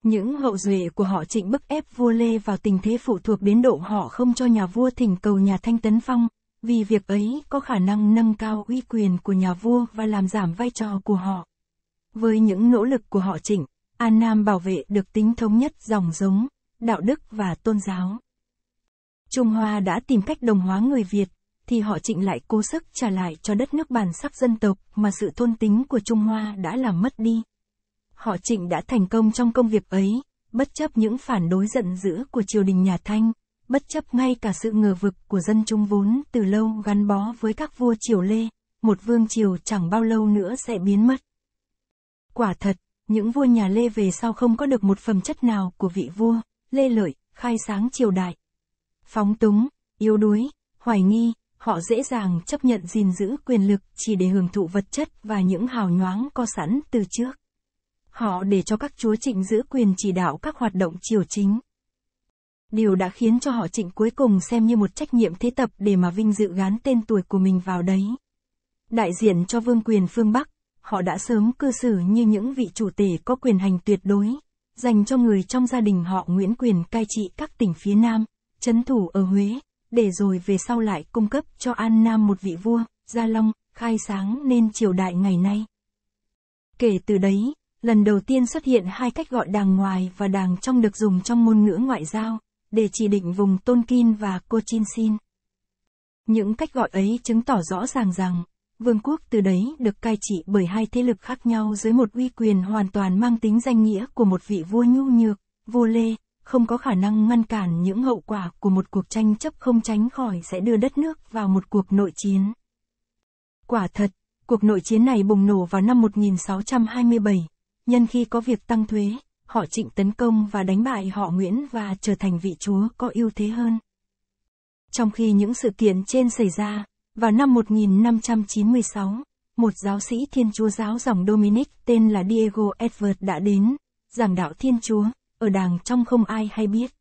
Những hậu duệ của họ Trịnh bức ép vua Lê vào tình thế phụ thuộc đến độ họ không cho nhà vua thỉnh cầu nhà Thanh tấn phong, vì việc ấy có khả năng nâng cao uy quyền của nhà vua và làm giảm vai trò của họ. Với những nỗ lực của họ Trịnh, An Nam bảo vệ được tính thống nhất dòng giống, đạo đức và tôn giáo. Trung Hoa đã tìm cách đồng hóa người Việt, thì họ Trịnh lại cố sức trả lại cho đất nước bản sắc dân tộc mà sự thôn tính của Trung Hoa đã làm mất đi. Họ Trịnh đã thành công trong công việc ấy, bất chấp những phản đối giận dữ của triều đình nhà Thanh, bất chấp ngay cả sự ngờ vực của dân chúng vốn từ lâu gắn bó với các vua triều Lê, một vương triều chẳng bao lâu nữa sẽ biến mất. Quả thật, những vua nhà Lê về sau không có được một phẩm chất nào của vị vua Lê Lợi, khai sáng triều đại. Phóng túng, yếu đuối, hoài nghi, họ dễ dàng chấp nhận gìn giữ quyền lực chỉ để hưởng thụ vật chất và những hào nhoáng có sẵn từ trước. Họ để cho các chúa Trịnh giữ quyền chỉ đạo các hoạt động triều chính. Điều đã khiến cho họ Trịnh cuối cùng xem như một trách nhiệm thế tập để mà vinh dự gán tên tuổi của mình vào đấy. Đại diện cho vương quyền phương Bắc, họ đã sớm cư xử như những vị chủ tể có quyền hành tuyệt đối, dành cho người trong gia đình họ Nguyễn quyền cai trị các tỉnh phía Nam, trấn thủ ở Huế, để rồi về sau lại cung cấp cho An Nam một vị vua, Gia Long, khai sáng nên triều đại ngày nay. Kể từ đấy, lần đầu tiên xuất hiện hai cách gọi đàng ngoài và đàng trong được dùng trong ngôn ngữ ngoại giao, để chỉ định vùng Tonkin và Cochinchina. Những cách gọi ấy chứng tỏ rõ ràng rằng, vương quốc từ đấy được cai trị bởi hai thế lực khác nhau dưới một uy quyền hoàn toàn mang tính danh nghĩa của một vị vua nhu nhược, vua Lê, không có khả năng ngăn cản những hậu quả của một cuộc tranh chấp không tránh khỏi sẽ đưa đất nước vào một cuộc nội chiến. Quả thật, cuộc nội chiến này bùng nổ vào năm một nghìn sáu trăm hai mươi bảy, nhân khi có việc tăng thuế, họ Trịnh tấn công và đánh bại họ Nguyễn và trở thành vị chúa có ưu thế hơn. Trong khi những sự kiện trên xảy ra, vào năm một nghìn năm trăm chín mươi sáu, một giáo sĩ Thiên Chúa giáo dòng Dominic tên là Diego Edward đã đến, giảng đạo Thiên Chúa, ở đàng trong không ai hay biết.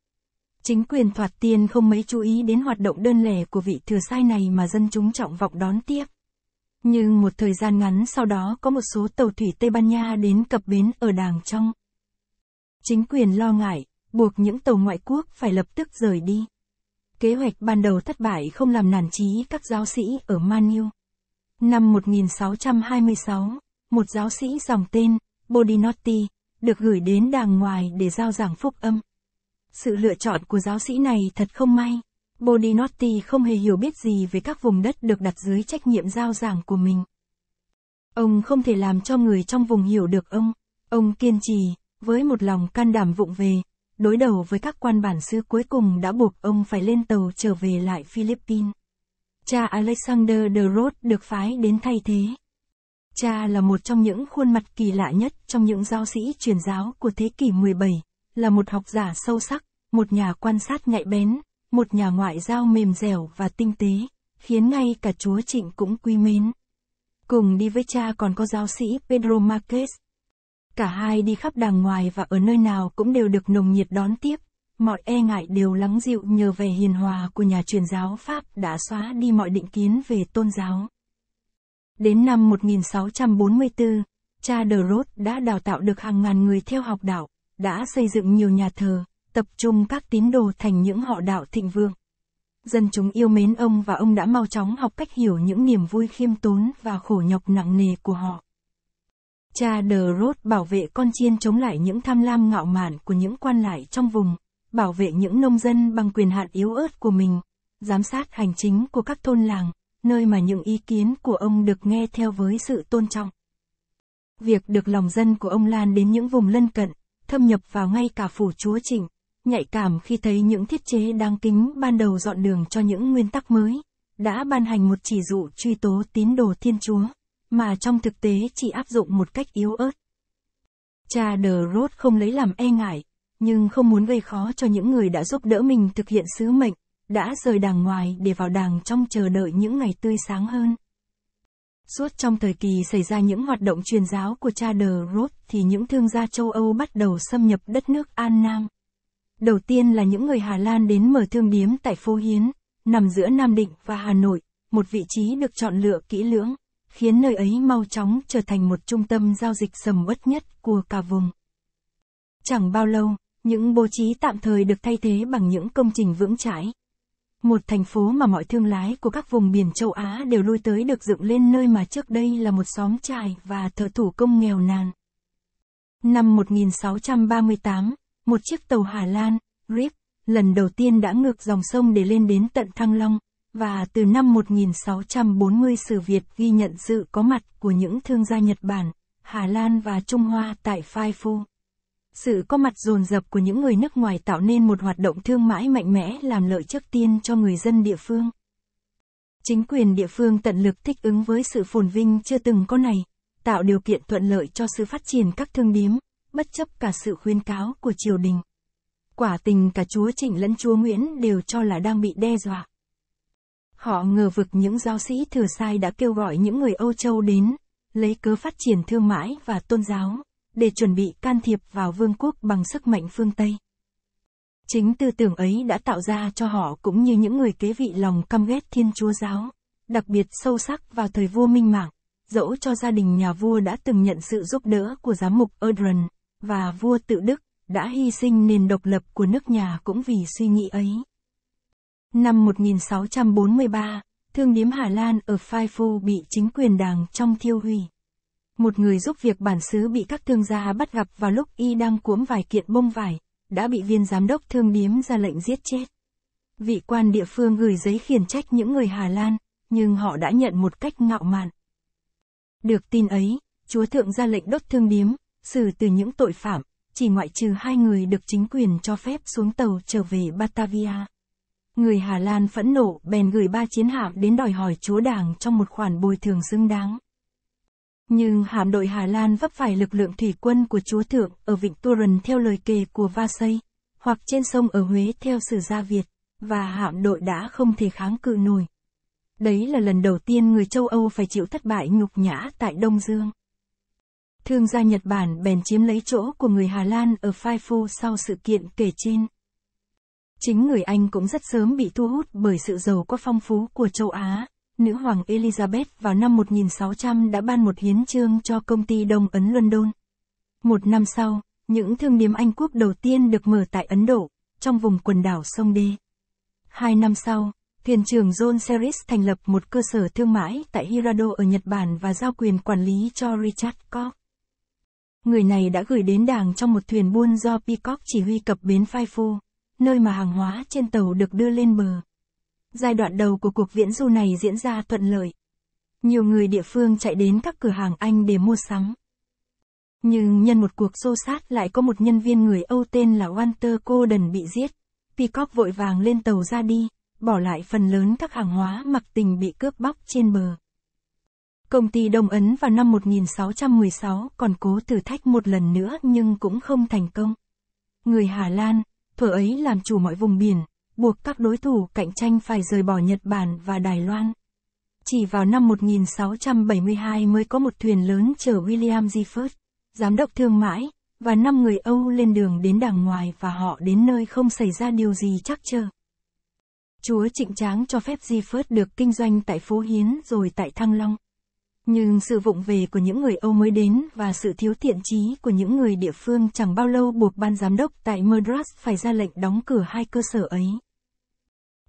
Chính quyền thoạt tiên không mấy chú ý đến hoạt động đơn lẻ của vị thừa sai này mà dân chúng trọng vọng đón tiếp. Nhưng một thời gian ngắn sau đó có một số tàu thủy Tây Ban Nha đến cập bến ở đàng trong. Chính quyền lo ngại, buộc những tàu ngoại quốc phải lập tức rời đi. Kế hoạch ban đầu thất bại không làm nản chí các giáo sĩ ở Manille. Năm một nghìn sáu trăm hai mươi sáu, một giáo sĩ dòng tên Bodinotti được gửi đến đàng ngoài để giao giảng phúc âm. Sự lựa chọn của giáo sĩ này thật không may. Bodinotti không hề hiểu biết gì về các vùng đất được đặt dưới trách nhiệm giao giảng của mình. Ông không thể làm cho người trong vùng hiểu được ông. Ông kiên trì, với một lòng can đảm vụng về, đối đầu với các quan bản xứ cuối cùng đã buộc ông phải lên tàu trở về lại Philippines. Cha Alexander de Rhodes được phái đến thay thế. Cha là một trong những khuôn mặt kỳ lạ nhất trong những giáo sĩ truyền giáo của thế kỷ mười bảy, là một học giả sâu sắc, một nhà quan sát nhạy bén, một nhà ngoại giao mềm dẻo và tinh tế, khiến ngay cả chúa Trịnh cũng quý mến. Cùng đi với cha còn có giáo sĩ Pedro Marquez. Cả hai đi khắp đàng ngoài và ở nơi nào cũng đều được nồng nhiệt đón tiếp, mọi e ngại đều lắng dịu nhờ vẻ hiền hòa của nhà truyền giáo Pháp đã xóa đi mọi định kiến về tôn giáo. Đến năm một nghìn sáu trăm bốn mươi tư, cha de Rhodes đã đào tạo được hàng ngàn người theo học đạo, đã xây dựng nhiều nhà thờ, tập trung các tín đồ thành những họ đạo thịnh vượng. Dân chúng yêu mến ông và ông đã mau chóng học cách hiểu những niềm vui khiêm tốn và khổ nhọc nặng nề của họ. Cha de Rhodes bảo vệ con chiên chống lại những tham lam ngạo mạn của những quan lại trong vùng, bảo vệ những nông dân bằng quyền hạn yếu ớt của mình, giám sát hành chính của các thôn làng, nơi mà những ý kiến của ông được nghe theo với sự tôn trọng. Việc được lòng dân của ông lan đến những vùng lân cận, thâm nhập vào ngay cả phủ chúa Trịnh, nhạy cảm khi thấy những thiết chế đáng kính ban đầu dọn đường cho những nguyên tắc mới, đã ban hành một chỉ dụ truy tố tín đồ Thiên Chúa, mà trong thực tế chỉ áp dụng một cách yếu ớt. Cha de Rhodes không lấy làm e ngại, nhưng không muốn gây khó cho những người đã giúp đỡ mình thực hiện sứ mệnh, đã rời đàng ngoài để vào đàng trong chờ đợi những ngày tươi sáng hơn. Suốt trong thời kỳ xảy ra những hoạt động truyền giáo của cha de Rhodes thì những thương gia châu Âu bắt đầu xâm nhập đất nước An Nam. Đầu tiên là những người Hà Lan đến mở thương điếm tại phố Hiến, nằm giữa Nam Định và Hà Nội, một vị trí được chọn lựa kỹ lưỡng, khiến nơi ấy mau chóng trở thành một trung tâm giao dịch sầm uất nhất của cả vùng. Chẳng bao lâu, những bố trí tạm thời được thay thế bằng những công trình vững chãi. Một thành phố mà mọi thương lái của các vùng biển châu Á đều lui tới được dựng lên nơi mà trước đây là một xóm trại và thợ thủ công nghèo nàn. Năm một nghìn sáu trăm ba mươi tám, một chiếc tàu Hà Lan, Rip, lần đầu tiên đã ngược dòng sông để lên đến tận Thăng Long, và từ năm một nghìn sáu trăm bốn mươi sử Việt ghi nhận sự có mặt của những thương gia Nhật Bản, Hà Lan và Trung Hoa tại Phai Phu. Sự có mặt dồn dập của những người nước ngoài tạo nên một hoạt động thương mại mạnh mẽ làm lợi trước tiên cho người dân địa phương. Chính quyền địa phương tận lực thích ứng với sự phồn vinh chưa từng có này, tạo điều kiện thuận lợi cho sự phát triển các thương điếm, bất chấp cả sự khuyến cáo của triều đình. Quả tình cả chúa Trịnh lẫn chúa Nguyễn đều cho là đang bị đe dọa. Họ ngờ vực những giáo sĩ thừa sai đã kêu gọi những người Âu Châu đến, lấy cớ phát triển thương mại và tôn giáo, để chuẩn bị can thiệp vào vương quốc bằng sức mạnh phương Tây. Chính tư tưởng ấy đã tạo ra cho họ cũng như những người kế vị lòng căm ghét Thiên Chúa giáo, đặc biệt sâu sắc vào thời vua Minh Mạng, dẫu cho gia đình nhà vua đã từng nhận sự giúp đỡ của giám mục Erdron, và vua Tự Đức đã hy sinh nền độc lập của nước nhà cũng vì suy nghĩ ấy. Năm một nghìn sáu trăm bốn mươi ba, thương điếm Hà Lan ở Phai Phu bị chính quyền Đàng Trong thiêu hủy. Một người giúp việc bản xứ bị các thương gia bắt gặp vào lúc y đang cuỗm vài kiện bông vải, đã bị viên giám đốc thương điếm ra lệnh giết chết. Vị quan địa phương gửi giấy khiển trách những người Hà Lan, nhưng họ đã nhận một cách ngạo mạn. Được tin ấy, chúa thượng ra lệnh đốt thương điếm, xử từ những tội phạm, chỉ ngoại trừ hai người được chính quyền cho phép xuống tàu trở về Batavia. Người Hà Lan phẫn nộ bèn gửi ba chiến hạm đến đòi hỏi chúa Đàng Trong một khoản bồi thường xứng đáng. Nhưng hạm đội Hà Lan vấp phải lực lượng thủy quân của chúa thượng ở Vịnh Turon theo lời kề của Va Xây, hoặc trên sông ở Huế theo sử gia Việt, và hạm đội đã không thể kháng cự nổi. Đấy là lần đầu tiên người châu Âu phải chịu thất bại nhục nhã tại Đông Dương. Thương gia Nhật Bản bèn chiếm lấy chỗ của người Hà Lan ở Phai Phu sau sự kiện kể trên. Chính người Anh cũng rất sớm bị thu hút bởi sự giàu có phong phú của châu Á. Nữ hoàng Elizabeth vào năm một nghìn sáu trăm đã ban một hiến chương cho công ty Đông Ấn London. Một năm sau, những thương điếm Anh quốc đầu tiên được mở tại Ấn Độ, trong vùng quần đảo sông Đê. Hai năm sau, thuyền trưởng John Serris thành lập một cơ sở thương mại tại Hirado ở Nhật Bản và giao quyền quản lý cho Richard Cox. Người này đã gửi đến Đàng Trong một thuyền buôn do Peacock chỉ huy cập bến Phai Phu, nơi mà hàng hóa trên tàu được đưa lên bờ. Giai đoạn đầu của cuộc viễn du này diễn ra thuận lợi. Nhiều người địa phương chạy đến các cửa hàng Anh để mua sắm. Nhưng nhân một cuộc xô xát lại có một nhân viên người Âu tên là Walter Gordon bị giết. Peacock vội vàng lên tàu ra đi, bỏ lại phần lớn các hàng hóa mặc tình bị cướp bóc trên bờ. Công ty Đông Ấn vào năm một nghìn sáu trăm mười sáu còn cố thử thách một lần nữa nhưng cũng không thành công. Người Hà Lan, thuở ấy làm chủ mọi vùng biển, buộc các đối thủ cạnh tranh phải rời bỏ Nhật Bản và Đài Loan. Chỉ vào năm một nghìn sáu trăm bảy mươi hai mới có một thuyền lớn chở William Gifford, giám đốc thương mại, và năm người Âu lên đường đến đàng ngoài và họ đến nơi không xảy ra điều gì trắc trở. Chúa Trịnh Tráng cho phép Gifford được kinh doanh tại Phố Hiến rồi tại Thăng Long. Nhưng sự vụng về của những người Âu mới đến và sự thiếu thiện trí của những người địa phương chẳng bao lâu buộc ban giám đốc tại Madras phải ra lệnh đóng cửa hai cơ sở ấy.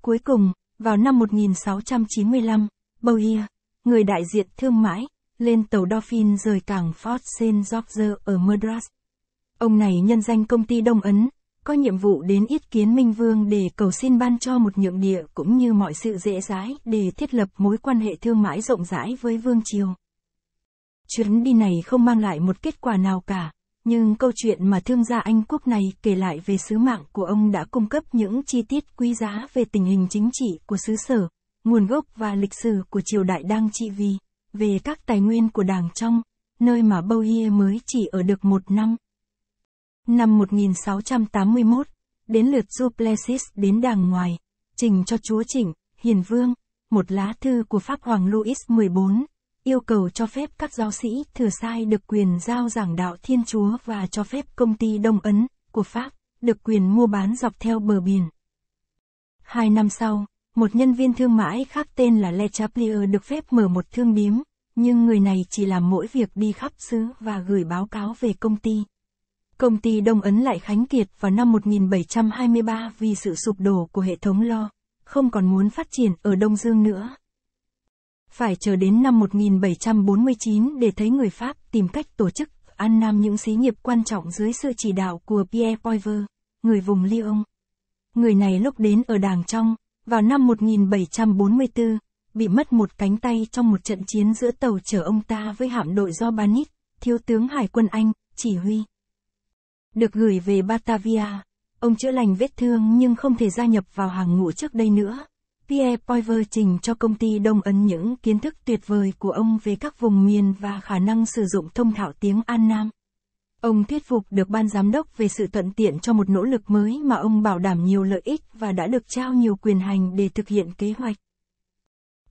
Cuối cùng, vào năm một nghìn sáu trăm chín mươi lăm, Bowyer, người đại diện thương mại, lên tàu Dolphin rời cảng Fort Saint George ở Madras. Ông này nhân danh công ty Đông Ấn, có nhiệm vụ đến yết kiến Minh Vương để cầu xin ban cho một nhượng địa cũng như mọi sự dễ dãi để thiết lập mối quan hệ thương mại rộng rãi với Vương Triều. Chuyến đi này không mang lại một kết quả nào cả, nhưng câu chuyện mà thương gia Anh quốc này kể lại về sứ mạng của ông đã cung cấp những chi tiết quý giá về tình hình chính trị của xứ sở, nguồn gốc và lịch sử của triều đại đang trị vì, về các tài nguyên của Đàng Trong, nơi mà Bowyer mới chỉ ở được một năm. Năm một nghìn sáu trăm tám mươi mốt, đến lượt Du Plessis đến đàng ngoài, trình cho chúa Trịnh, Hiền Vương, một lá thư của Pháp Hoàng Louis mười bốn, yêu cầu cho phép các giáo sĩ thừa sai được quyền giao giảng đạo Thiên Chúa và cho phép công ty Đông Ấn, của Pháp, được quyền mua bán dọc theo bờ biển. Hai năm sau, một nhân viên thương mại khác tên là Le Chaplier được phép mở một thương điếm, nhưng người này chỉ làm mỗi việc đi khắp xứ và gửi báo cáo về công ty. Công ty Đông Ấn lại khánh kiệt vào năm một nghìn bảy trăm hai mươi ba vì sự sụp đổ của hệ thống Lo, không còn muốn phát triển ở Đông Dương nữa. Phải chờ đến năm một nghìn bảy trăm bốn mươi chín để thấy người Pháp tìm cách tổ chức ở An Nam những xí nghiệp quan trọng dưới sự chỉ đạo của Pierre Poivre, người vùng Lyon. Người này lúc đến ở Đàng Trong, vào năm một nghìn bảy trăm bốn mươi tư, bị mất một cánh tay trong một trận chiến giữa tàu chở ông ta với hạm đội do Barnett, thiếu tướng Hải quân Anh, chỉ huy. Được gửi về Batavia, ông chữa lành vết thương nhưng không thể gia nhập vào hàng ngũ trước đây nữa. Pierre Poivre trình cho công ty Đông Ấn những kiến thức tuyệt vời của ông về các vùng miền và khả năng sử dụng thông thạo tiếng An Nam. Ông thuyết phục được ban giám đốc về sự thuận tiện cho một nỗ lực mới mà ông bảo đảm nhiều lợi ích và đã được trao nhiều quyền hành để thực hiện kế hoạch.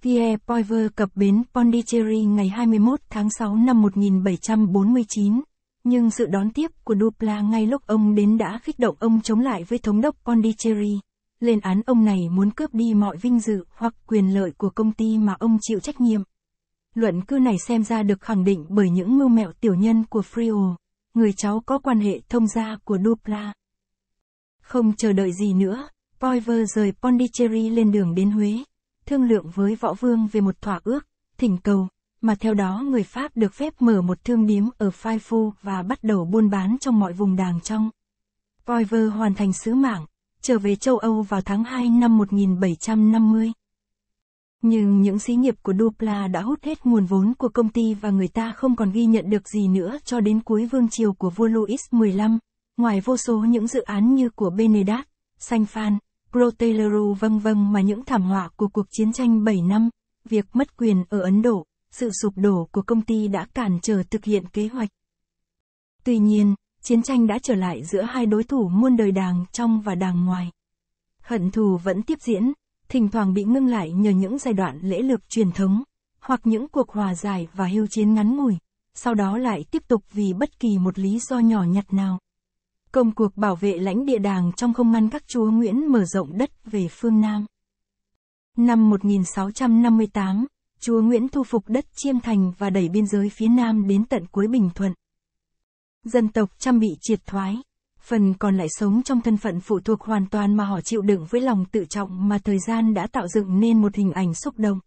Pierre Poivre cập bến Pondicherry ngày hai mươi mốt tháng sáu năm một nghìn bảy trăm bốn mươi chín, nhưng sự đón tiếp của Dupla ngay lúc ông đến đã kích động ông chống lại với thống đốc Pondicherry, lên án ông này muốn cướp đi mọi vinh dự hoặc quyền lợi của công ty mà ông chịu trách nhiệm. Luận cư này xem ra được khẳng định bởi những mưu mẹo tiểu nhân của Friot, người cháu có quan hệ thông gia của Dupla. Không chờ đợi gì nữa, Poivre rời Pondicherry lên đường đến Huế, thương lượng với Võ Vương về một thỏa ước, thỉnh cầu, mà theo đó người Pháp được phép mở một thương điếm ở Phai Phu và bắt đầu buôn bán trong mọi vùng Đàng Trong. Poivre hoàn thành sứ mạng, trở về châu Âu vào tháng hai năm một nghìn bảy trăm năm mươi. Nhưng những xí nghiệp của Dupla đã hút hết nguồn vốn của công ty và người ta không còn ghi nhận được gì nữa cho đến cuối vương triều của vua Louis mười lăm, ngoài vô số những dự án như của Benedat, Saint-Fan, Grotelero vân vân mà những thảm họa của cuộc chiến tranh bảy năm, việc mất quyền ở Ấn Độ, sự sụp đổ của công ty đã cản trở thực hiện kế hoạch. Tuy nhiên, chiến tranh đã trở lại giữa hai đối thủ muôn đời Đàng Trong và Đàng Ngoài. Hận thù vẫn tiếp diễn, thỉnh thoảng bị ngưng lại nhờ những giai đoạn lễ lược truyền thống, hoặc những cuộc hòa giải và hưu chiến ngắn ngủi, sau đó lại tiếp tục vì bất kỳ một lý do nhỏ nhặt nào. Công cuộc bảo vệ lãnh địa Đàng Trong không ngăn các chúa Nguyễn mở rộng đất về phương Nam. Năm một nghìn sáu trăm năm mươi tám, chúa Nguyễn thu phục đất Chiêm Thành và đẩy biên giới phía Nam đến tận cuối Bình Thuận. Dân tộc Chăm bị triệt thoái, phần còn lại sống trong thân phận phụ thuộc hoàn toàn mà họ chịu đựng với lòng tự trọng mà thời gian đã tạo dựng nên một hình ảnh xúc động.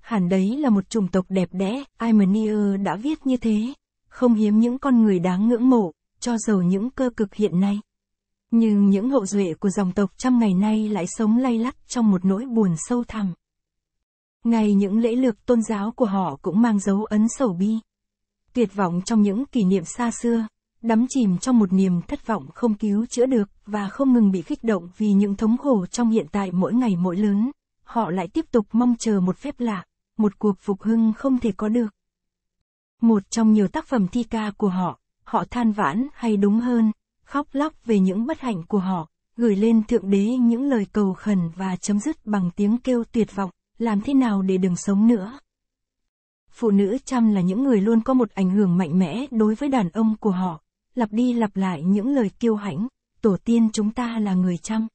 Hẳn đấy là một chủng tộc đẹp đẽ, Imener đã viết như thế, không hiếm những con người đáng ngưỡng mộ, cho dầu những cơ cực hiện nay. Nhưng những hậu duệ của dòng tộc Chăm ngày nay lại sống lay lắt trong một nỗi buồn sâu thẳm. Ngay những lễ lược tôn giáo của họ cũng mang dấu ấn sầu bi. Tuyệt vọng trong những kỷ niệm xa xưa, đắm chìm trong một niềm thất vọng không cứu chữa được và không ngừng bị kích động vì những thống khổ trong hiện tại mỗi ngày mỗi lớn, họ lại tiếp tục mong chờ một phép lạ, một cuộc phục hưng không thể có được. Một trong nhiều tác phẩm thi ca của họ, họ than vãn hay đúng hơn, khóc lóc về những bất hạnh của họ, gửi lên Thượng Đế những lời cầu khẩn và chấm dứt bằng tiếng kêu tuyệt vọng, làm thế nào để đừng sống nữa. Phụ nữ Chăm là những người luôn có một ảnh hưởng mạnh mẽ đối với đàn ông của họ, lặp đi lặp lại những lời kiêu hãnh, tổ tiên chúng ta là người Chăm.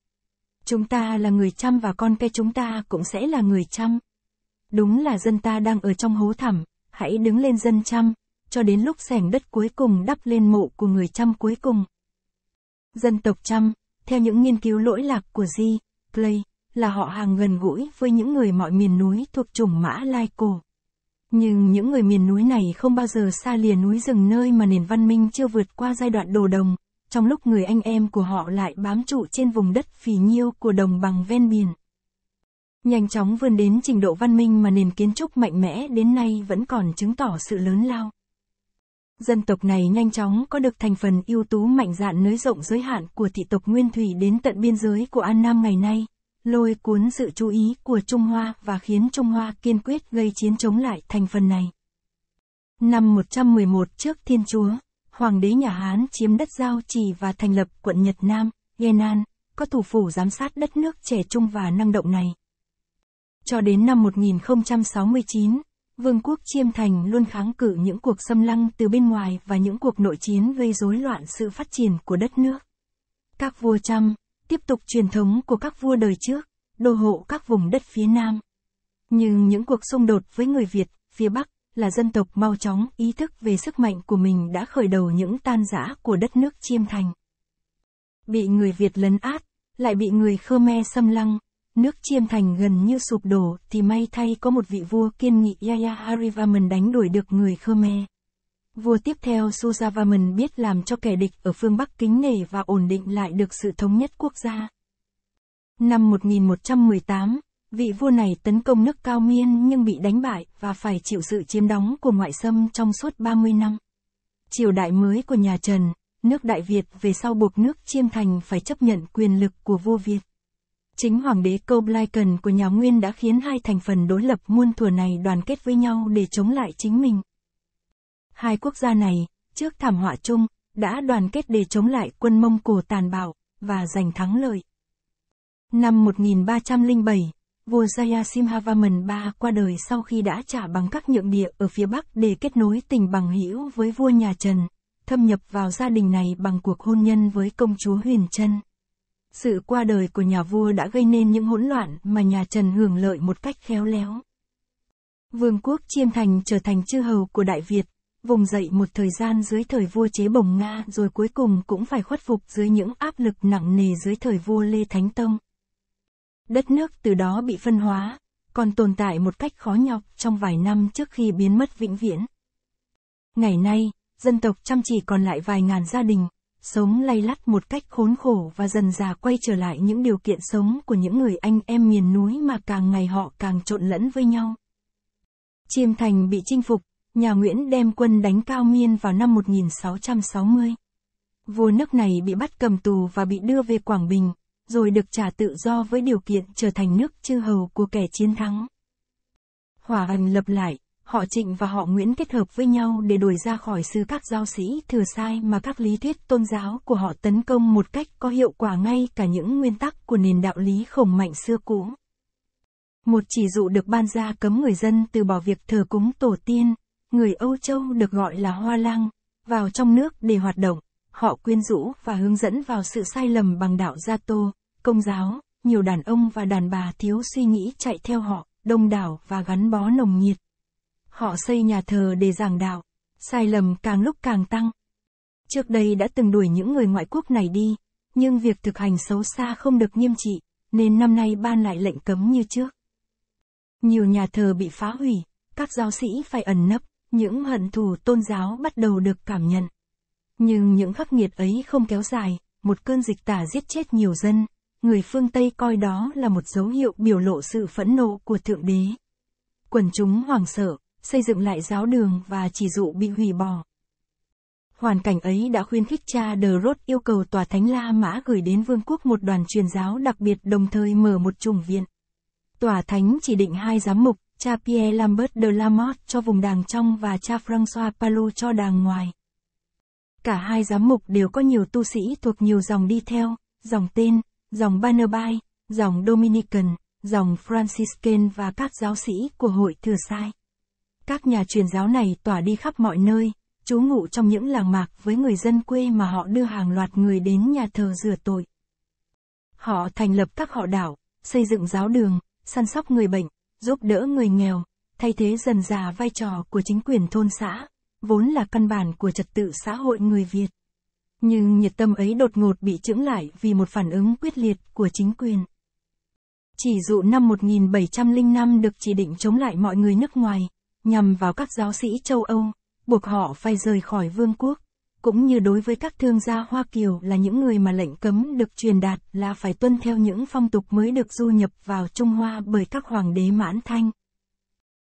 Chúng ta là người Chăm và con cái chúng ta cũng sẽ là người Chăm. Đúng là dân ta đang ở trong hố thẳm, hãy đứng lên dân Chăm, cho đến lúc xẻng đất cuối cùng đắp lên mộ của người Chăm cuối cùng. Dân tộc Chăm, theo những nghiên cứu lỗi lạc của G. Clay, là họ hàng gần gũi với những người mọi miền núi thuộc chủng Mã Lai cổ. Nhưng những người miền núi này không bao giờ xa lìa núi rừng nơi mà nền văn minh chưa vượt qua giai đoạn đồ đồng, trong lúc người anh em của họ lại bám trụ trên vùng đất phì nhiêu của đồng bằng ven biển. Nhanh chóng vươn đến trình độ văn minh mà nền kiến trúc mạnh mẽ đến nay vẫn còn chứng tỏ sự lớn lao. Dân tộc này nhanh chóng có được thành phần ưu tú mạnh dạn nới rộng giới hạn của thị tộc Nguyên Thủy đến tận biên giới của An Nam ngày nay, lôi cuốn sự chú ý của Trung Hoa và khiến Trung Hoa kiên quyết gây chiến chống lại thành phần này. Năm một trăm mười một trước Thiên Chúa, Hoàng đế nhà Hán chiếm đất Giao Trì và thành lập quận Nhật Nam, Yenan, có thủ phủ giám sát đất nước trẻ trung và năng động này. Cho đến năm một nghìn không trăm sáu mươi chín, Vương quốc Chiêm Thành luôn kháng cự những cuộc xâm lăng từ bên ngoài và những cuộc nội chiến gây rối loạn sự phát triển của đất nước. Các vua Chăm tiếp tục truyền thống của các vua đời trước, đô hộ các vùng đất phía Nam. Nhưng những cuộc xung đột với người Việt, phía Bắc, là dân tộc mau chóng, ý thức về sức mạnh của mình đã khởi đầu những tan rã của đất nước Chiêm Thành. Bị người Việt lấn át, lại bị người Khmer xâm lăng, nước Chiêm Thành gần như sụp đổ thì may thay có một vị vua kiên nghị Yaya Harivarman đánh đuổi được người Khmer. Vua tiếp theo Sujavarman biết làm cho kẻ địch ở phương Bắc kính nể và ổn định lại được sự thống nhất quốc gia. Năm một nghìn một trăm mười tám, vị vua này tấn công nước Cao Miên nhưng bị đánh bại và phải chịu sự chiếm đóng của ngoại xâm trong suốt ba mươi năm. Triều đại mới của nhà Trần, nước Đại Việt về sau buộc nước Chiêm Thành phải chấp nhận quyền lực của vua Việt. Chính hoàng đế Câu Blai Cần của nhà Nguyên đã khiến hai thành phần đối lập muôn thuở này đoàn kết với nhau để chống lại chính mình. Hai quốc gia này, trước thảm họa chung, đã đoàn kết để chống lại quân Mông Cổ tàn bạo, và giành thắng lợi. Năm một nghìn ba trăm lẻ bảy, vua Jayasimhavarman đệ tam qua đời sau khi đã trả bằng các nhượng địa ở phía Bắc để kết nối tình bằng hữu với vua nhà Trần, thâm nhập vào gia đình này bằng cuộc hôn nhân với công chúa Huyền Trân. Sự qua đời của nhà vua đã gây nên những hỗn loạn mà nhà Trần hưởng lợi một cách khéo léo. Vương quốc Chiêm Thành trở thành chư hầu của Đại Việt, vùng dậy một thời gian dưới thời vua Chế Bồng Nga rồi cuối cùng cũng phải khuất phục dưới những áp lực nặng nề dưới thời vua Lê Thánh Tông. Đất nước từ đó bị phân hóa, còn tồn tại một cách khó nhọc trong vài năm trước khi biến mất vĩnh viễn. Ngày nay, dân tộc Chăm chỉ còn lại vài ngàn gia đình, sống lay lắt một cách khốn khổ và dần dà quay trở lại những điều kiện sống của những người anh em miền núi mà càng ngày họ càng trộn lẫn với nhau. Chiêm Thành bị chinh phục, nhà Nguyễn đem quân đánh Cao Miên vào năm một nghìn sáu trăm sáu mươi. Vua nước này bị bắt cầm tù và bị đưa về Quảng Bình, rồi được trả tự do với điều kiện trở thành nước chư hầu của kẻ chiến thắng. Hòa Bình lập lại, họ Trịnh và họ Nguyễn kết hợp với nhau để đuổi ra khỏi xứ các giáo sĩ thừa sai mà các lý thuyết tôn giáo của họ tấn công một cách có hiệu quả ngay cả những nguyên tắc của nền đạo lý Khổng Mạnh xưa cũ. Một chỉ dụ được ban ra cấm người dân từ bỏ việc thờ cúng tổ tiên, người Âu Châu được gọi là Hoa Lang, vào trong nước để hoạt động. Họ quyến rũ và hướng dẫn vào sự sai lầm bằng đạo Gia Tô, Công giáo, nhiều đàn ông và đàn bà thiếu suy nghĩ chạy theo họ, đông đảo và gắn bó nồng nhiệt. Họ xây nhà thờ để giảng đạo, sai lầm càng lúc càng tăng. Trước đây đã từng đuổi những người ngoại quốc này đi, nhưng việc thực hành xấu xa không được nghiêm trị, nên năm nay ban lại lệnh cấm như trước. Nhiều nhà thờ bị phá hủy, các giáo sĩ phải ẩn nấp, những hận thù tôn giáo bắt đầu được cảm nhận. Nhưng những khắc nghiệt ấy không kéo dài, một cơn dịch tả giết chết nhiều dân, người phương Tây coi đó là một dấu hiệu biểu lộ sự phẫn nộ của Thượng Đế. Quần chúng hoảng sợ, xây dựng lại giáo đường và chỉ dụ bị hủy bỏ. Hoàn cảnh ấy đã khuyến khích cha De Rốt yêu cầu Tòa Thánh La Mã gửi đến vương quốc một đoàn truyền giáo đặc biệt đồng thời mở một chủng viện. Tòa Thánh chỉ định hai giám mục, cha Pierre Lambert de Lamotte cho vùng đàng trong và cha François Palou cho đàng ngoài. Cả hai giám mục đều có nhiều tu sĩ thuộc nhiều dòng đi theo, dòng tên, dòng Barnabas, dòng Dominican, dòng Franciscan và các giáo sĩ của hội thừa sai. Các nhà truyền giáo này tỏa đi khắp mọi nơi, trú ngụ trong những làng mạc với người dân quê mà họ đưa hàng loạt người đến nhà thờ rửa tội. Họ thành lập các họ đảo, xây dựng giáo đường, săn sóc người bệnh, giúp đỡ người nghèo, thay thế dần dà vai trò của chính quyền thôn xã, vốn là căn bản của trật tự xã hội người Việt. Nhưng nhiệt tâm ấy đột ngột bị chững lại vì một phản ứng quyết liệt của chính quyền. Chỉ dụ năm một nghìn bảy trăm lẻ năm được chỉ định chống lại mọi người nước ngoài, nhằm vào các giáo sĩ châu Âu, buộc họ phải rời khỏi vương quốc, cũng như đối với các thương gia Hoa Kiều là những người mà lệnh cấm được truyền đạt là phải tuân theo những phong tục mới được du nhập vào Trung Hoa bởi các hoàng đế mãn thanh.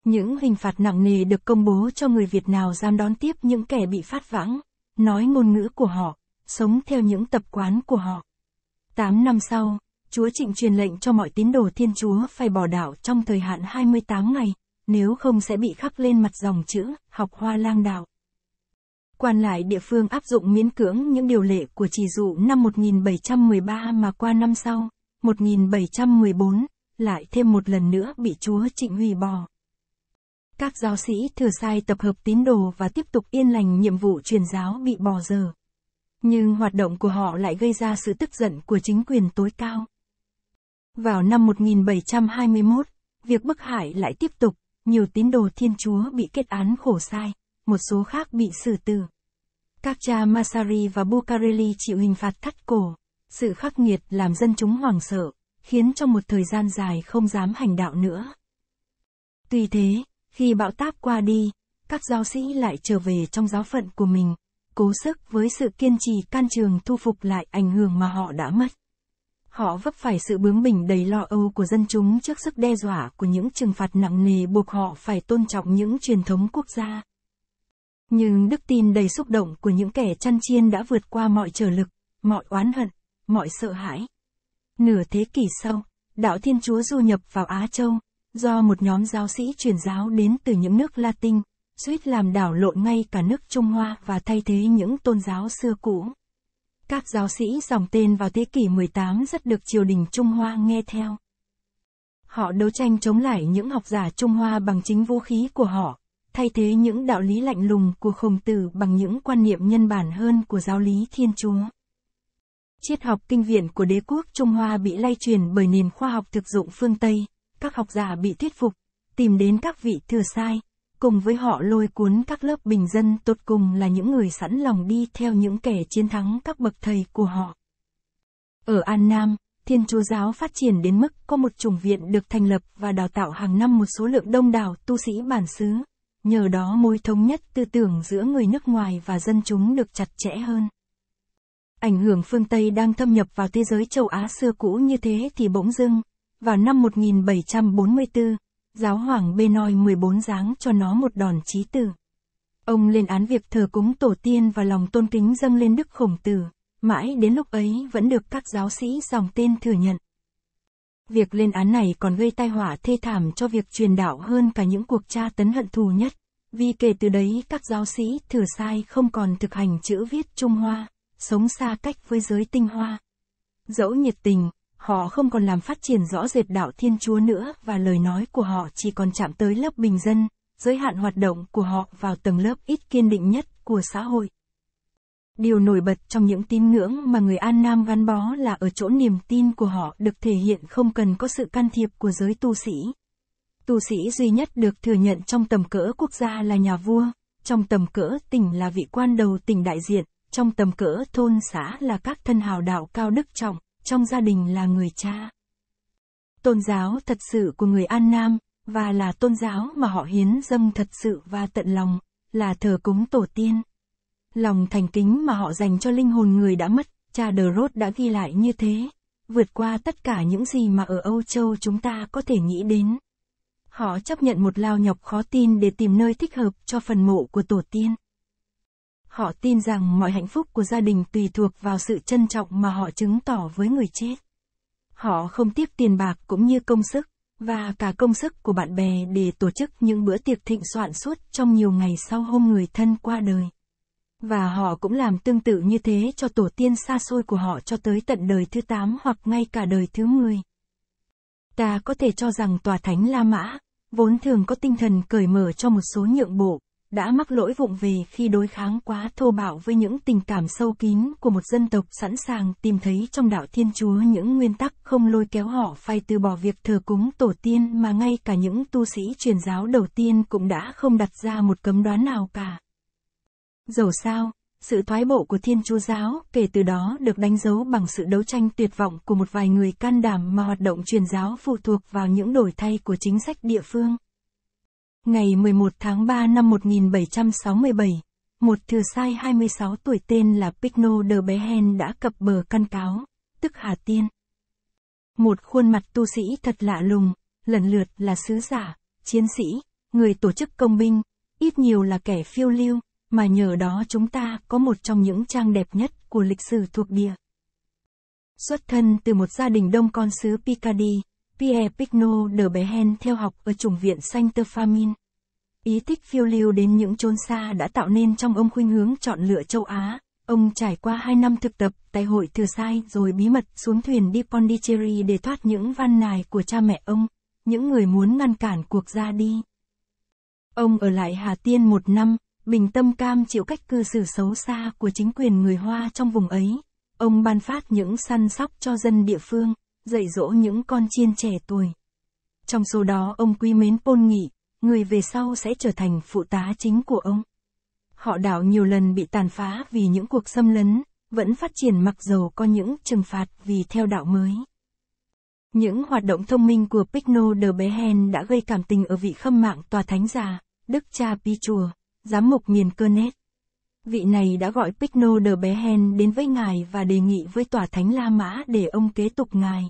Những hình phạt nặng nề được công bố cho người Việt nào dám đón tiếp những kẻ bị phát vãng, nói ngôn ngữ của họ, sống theo những tập quán của họ. Tám năm sau, Chúa Trịnh truyền lệnh cho mọi tín đồ Thiên Chúa phải bỏ đạo trong thời hạn hai mươi tám ngày, nếu không sẽ bị khắc lên mặt dòng chữ, học Hoa Lang đạo. Quan lại địa phương áp dụng miễn cưỡng những điều lệ của chỉ dụ năm một nghìn bảy trăm mười ba mà qua năm sau, một nghìn bảy trăm mười bốn, lại thêm một lần nữa bị Chúa Trịnh hủy bỏ. Các giáo sĩ thừa sai tập hợp tín đồ và tiếp tục yên lành nhiệm vụ truyền giáo bị bỏ dở. Nhưng hoạt động của họ lại gây ra sự tức giận của chính quyền tối cao. Vào năm một nghìn bảy trăm hai mươi mốt, việc bức hại lại tiếp tục, nhiều tín đồ Thiên Chúa bị kết án khổ sai, một số khác bị xử tử. Các cha Massari và Bucarelli chịu hình phạt thắt cổ, sự khắc nghiệt làm dân chúng hoảng sợ, khiến cho một thời gian dài không dám hành đạo nữa. Tuy thế, khi bão táp qua đi, các giáo sĩ lại trở về trong giáo phận của mình, cố sức với sự kiên trì can trường thu phục lại ảnh hưởng mà họ đã mất. Họ vấp phải sự bướng bỉnh đầy lo âu của dân chúng trước sức đe dọa của những trừng phạt nặng nề buộc họ phải tôn trọng những truyền thống quốc gia. Nhưng đức tin đầy xúc động của những kẻ chăn chiên đã vượt qua mọi trở lực, mọi oán hận, mọi sợ hãi. Nửa thế kỷ sau, đạo Thiên Chúa du nhập vào Á Châu, do một nhóm giáo sĩ truyền giáo đến từ những nước Latin, suýt làm đảo lộn ngay cả nước Trung Hoa và thay thế những tôn giáo xưa cũ. Các giáo sĩ dòng tên vào thế kỷ mười tám rất được triều đình Trung Hoa nghe theo. Họ đấu tranh chống lại những học giả Trung Hoa bằng chính vũ khí của họ, thay thế những đạo lý lạnh lùng của Khổng Tử bằng những quan niệm nhân bản hơn của giáo lý Thiên Chúa. Triết học kinh viện của đế quốc Trung Hoa bị lay truyền bởi nền khoa học thực dụng phương Tây, các học giả bị thuyết phục, tìm đến các vị thừa sai, cùng với họ lôi cuốn các lớp bình dân tột cùng là những người sẵn lòng đi theo những kẻ chiến thắng các bậc thầy của họ. Ở An Nam, Thiên Chúa giáo phát triển đến mức có một chủng viện được thành lập và đào tạo hàng năm một số lượng đông đảo tu sĩ bản xứ, nhờ đó mối thống nhất tư tưởng giữa người nước ngoài và dân chúng được chặt chẽ hơn. Ảnh hưởng phương Tây đang thâm nhập vào thế giới châu Á xưa cũ như thế thì bỗng dưng, vào năm một nghìn bảy trăm bốn mươi tư, Giáo hoàng Benoît mười bốn giáng cho nó một đòn chí tử. Ông lên án việc thờ cúng tổ tiên và lòng tôn kính dâng lên Đức Khổng Tử, mãi đến lúc ấy vẫn được các giáo sĩ dòng tên thừa nhận. Việc lên án này còn gây tai họa thê thảm cho việc truyền đạo hơn cả những cuộc tra tấn hận thù nhất, vì kể từ đấy các giáo sĩ thừa sai không còn thực hành chữ viết Trung Hoa, sống xa cách với giới tinh hoa. Dẫu nhiệt tình, họ không còn làm phát triển rõ rệt đạo Thiên Chúa nữa và lời nói của họ chỉ còn chạm tới lớp bình dân, giới hạn hoạt động của họ vào tầng lớp ít kiên định nhất của xã hội. Điều nổi bật trong những tín ngưỡng mà người An Nam gắn bó là ở chỗ niềm tin của họ được thể hiện không cần có sự can thiệp của giới tu sĩ. Tu sĩ duy nhất được thừa nhận trong tầm cỡ quốc gia là nhà vua, trong tầm cỡ tỉnh là vị quan đầu tỉnh đại diện, trong tầm cỡ thôn xã là các thân hào đạo cao đức trọng, trong gia đình là người cha. Tôn giáo thật sự của người An Nam, và là tôn giáo mà họ hiến dâng thật sự và tận lòng, là thờ cúng tổ tiên. Lòng thành kính mà họ dành cho linh hồn người đã mất, cha Đờ-rốt đã ghi lại như thế, vượt qua tất cả những gì mà ở Âu Châu chúng ta có thể nghĩ đến. Họ chấp nhận một lao nhọc khó tin để tìm nơi thích hợp cho phần mộ của tổ tiên. Họ tin rằng mọi hạnh phúc của gia đình tùy thuộc vào sự trân trọng mà họ chứng tỏ với người chết. Họ không tiếc tiền bạc cũng như công sức, và cả công sức của bạn bè để tổ chức những bữa tiệc thịnh soạn suốt trong nhiều ngày sau hôm người thân qua đời. Và họ cũng làm tương tự như thế cho tổ tiên xa xôi của họ cho tới tận đời thứ tám hoặc ngay cả đời thứ mười. Ta có thể cho rằng Tòa Thánh La Mã, vốn thường có tinh thần cởi mở cho một số nhượng bộ, đã mắc lỗi vụng về khi đối kháng quá thô bạo với những tình cảm sâu kín của một dân tộc sẵn sàng tìm thấy trong đạo Thiên Chúa những nguyên tắc không lôi kéo họ phải từ bỏ việc thờ cúng tổ tiên mà ngay cả những tu sĩ truyền giáo đầu tiên cũng đã không đặt ra một cấm đoán nào cả. Dẫu sao, sự thoái bộ của Thiên Chúa giáo kể từ đó được đánh dấu bằng sự đấu tranh tuyệt vọng của một vài người can đảm mà hoạt động truyền giáo phụ thuộc vào những đổi thay của chính sách địa phương. Ngày mười một tháng ba năm một nghìn bảy trăm sáu mươi bảy, một thừa sai hai mươi sáu tuổi tên là Pigno de Behen đã cập bờ Căn Cáo, tức Hà Tiên. Một khuôn mặt tu sĩ thật lạ lùng, lần lượt là sứ giả, chiến sĩ, người tổ chức công binh, ít nhiều là kẻ phiêu lưu, mà nhờ đó chúng ta có một trong những trang đẹp nhất của lịch sử thuộc địa. Xuất thân từ một gia đình đông con xứ Picardy, Pierre Pigno de Behen theo học ở chủng viện Sainte-Famille. Ý thích phiêu lưu đến những chốn xa đã tạo nên trong ông khuynh hướng chọn lựa châu Á. Ông trải qua hai năm thực tập tại hội thừa sai rồi bí mật xuống thuyền đi Pondicherry để thoát những van nài của cha mẹ ông, những người muốn ngăn cản cuộc ra đi. Ông ở lại Hà Tiên một năm, bình tâm cam chịu cách cư xử xấu xa của chính quyền người Hoa trong vùng ấy. Ông ban phát những săn sóc cho dân địa phương, dạy dỗ những con chiên trẻ tuổi. Trong số đó ông quý mến Pôn Nghị, người về sau sẽ trở thành phụ tá chính của ông. Họ đảo nhiều lần bị tàn phá vì những cuộc xâm lấn, vẫn phát triển mặc dầu có những trừng phạt vì theo đạo mới. Những hoạt động thông minh của Pigno de Behen đã gây cảm tình ở vị khâm mạng tòa thánh già, Đức cha Pichua, giám mục miền Kernet. Vị này đã gọi Pigno de Behen đến với ngài và đề nghị với tòa thánh La Mã để ông kế tục ngài.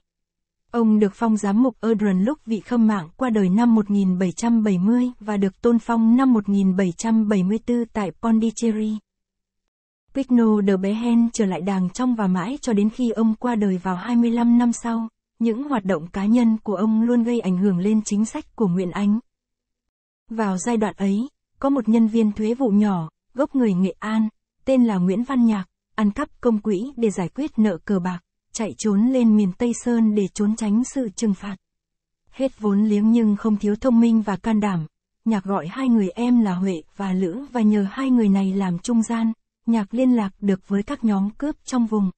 Ông được phong giám mục Erdron lúc vị khâm mạng qua đời năm một nghìn bảy trăm bảy mươi và được tôn phong năm một nghìn bảy trăm bảy mươi tư tại Pondicherry. Pigno de Behen trở lại đàng trong và mãi cho đến khi ông qua đời vào hai mươi lăm năm sau, những hoạt động cá nhân của ông luôn gây ảnh hưởng lên chính sách của Nguyễn Ánh. Vào giai đoạn ấy, có một nhân viên thuế vụ nhỏ, gốc người Nghệ An, tên là Nguyễn Văn Nhạc, ăn cắp công quỹ để giải quyết nợ cờ bạc, chạy trốn lên miền Tây Sơn để trốn tránh sự trừng phạt. Hết vốn liếng nhưng không thiếu thông minh và can đảm, Nhạc gọi hai người em là Huệ và Lữ và nhờ hai người này làm trung gian, Nhạc liên lạc được với các nhóm cướp trong vùng.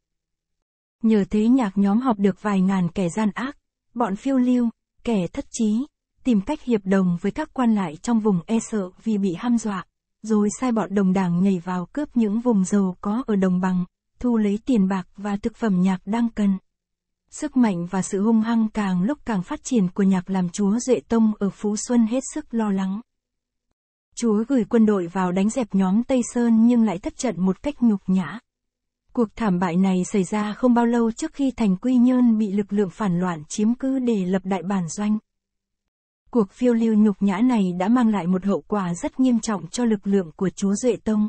Nhờ thế Nhạc nhóm họp được vài ngàn kẻ gian ác, bọn phiêu lưu, kẻ thất trí, tìm cách hiệp đồng với các quan lại trong vùng e sợ vì bị hăm dọa, rồi sai bọn đồng đảng nhảy vào cướp những vùng giàu có ở đồng bằng, thu lấy tiền bạc và thực phẩm Nhạc đang cần. Sức mạnh và sự hung hăng càng lúc càng phát triển của Nhạc làm chúa Duệ Tông ở Phú Xuân hết sức lo lắng. Chúa gửi quân đội vào đánh dẹp nhóm Tây Sơn nhưng lại thất trận một cách nhục nhã. Cuộc thảm bại này xảy ra không bao lâu trước khi thành Quy Nhơn bị lực lượng phản loạn chiếm cứ để lập đại bản doanh. Cuộc phiêu lưu nhục nhã này đã mang lại một hậu quả rất nghiêm trọng cho lực lượng của chúa Duệ Tông.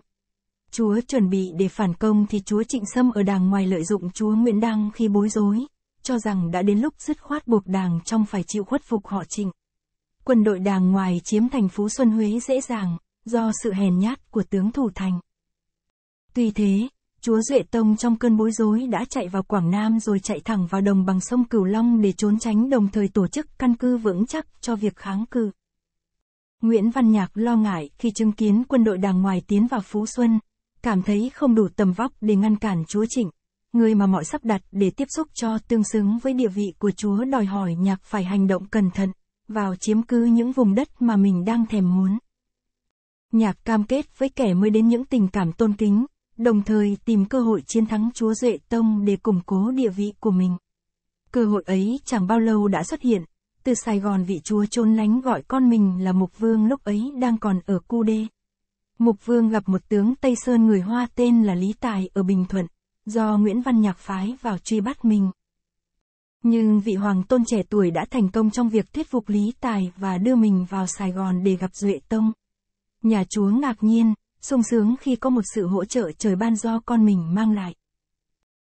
Chúa chuẩn bị để phản công thì chúa Trịnh Sâm ở Đàng Ngoài lợi dụng chúa Nguyễn Đăng khi bối rối, cho rằng đã đến lúc dứt khoát buộc Đàng trong phải chịu khuất phục họ Trịnh. Quân đội Đàng Ngoài chiếm thành Phú Xuân Huế dễ dàng, do sự hèn nhát của tướng thủ thành. Tuy thế, chúa Duệ Tông trong cơn bối rối đã chạy vào Quảng Nam rồi chạy thẳng vào đồng bằng sông Cửu Long để trốn tránh, đồng thời tổ chức căn cứ vững chắc cho việc kháng cự. Nguyễn Văn Nhạc lo ngại khi chứng kiến quân đội Đàng Ngoài tiến vào Phú Xuân, cảm thấy không đủ tầm vóc để ngăn cản chúa Trịnh, người mà mọi sắp đặt để tiếp xúc cho tương xứng với địa vị của chúa đòi hỏi Nhạc phải hành động cẩn thận, vào chiếm cứ những vùng đất mà mình đang thèm muốn. Nhạc cam kết với kẻ mới đến những tình cảm tôn kính, đồng thời tìm cơ hội chiến thắng chúa Duệ Tông để củng cố địa vị của mình. Cơ hội ấy chẳng bao lâu đã xuất hiện. Từ Sài Gòn, vị chúa trốn lánh gọi con mình là Mục Vương lúc ấy đang còn ở Cu Đê. Mục Vương gặp một tướng Tây Sơn người Hoa tên là Lý Tài ở Bình Thuận, do Nguyễn Văn Nhạc phái vào truy bắt mình. Nhưng vị hoàng tôn trẻ tuổi đã thành công trong việc thuyết phục Lý Tài và đưa mình vào Sài Gòn để gặp Duệ Tông. Nhà chúa ngạc nhiên, sung sướng khi có một sự hỗ trợ trời ban do con mình mang lại.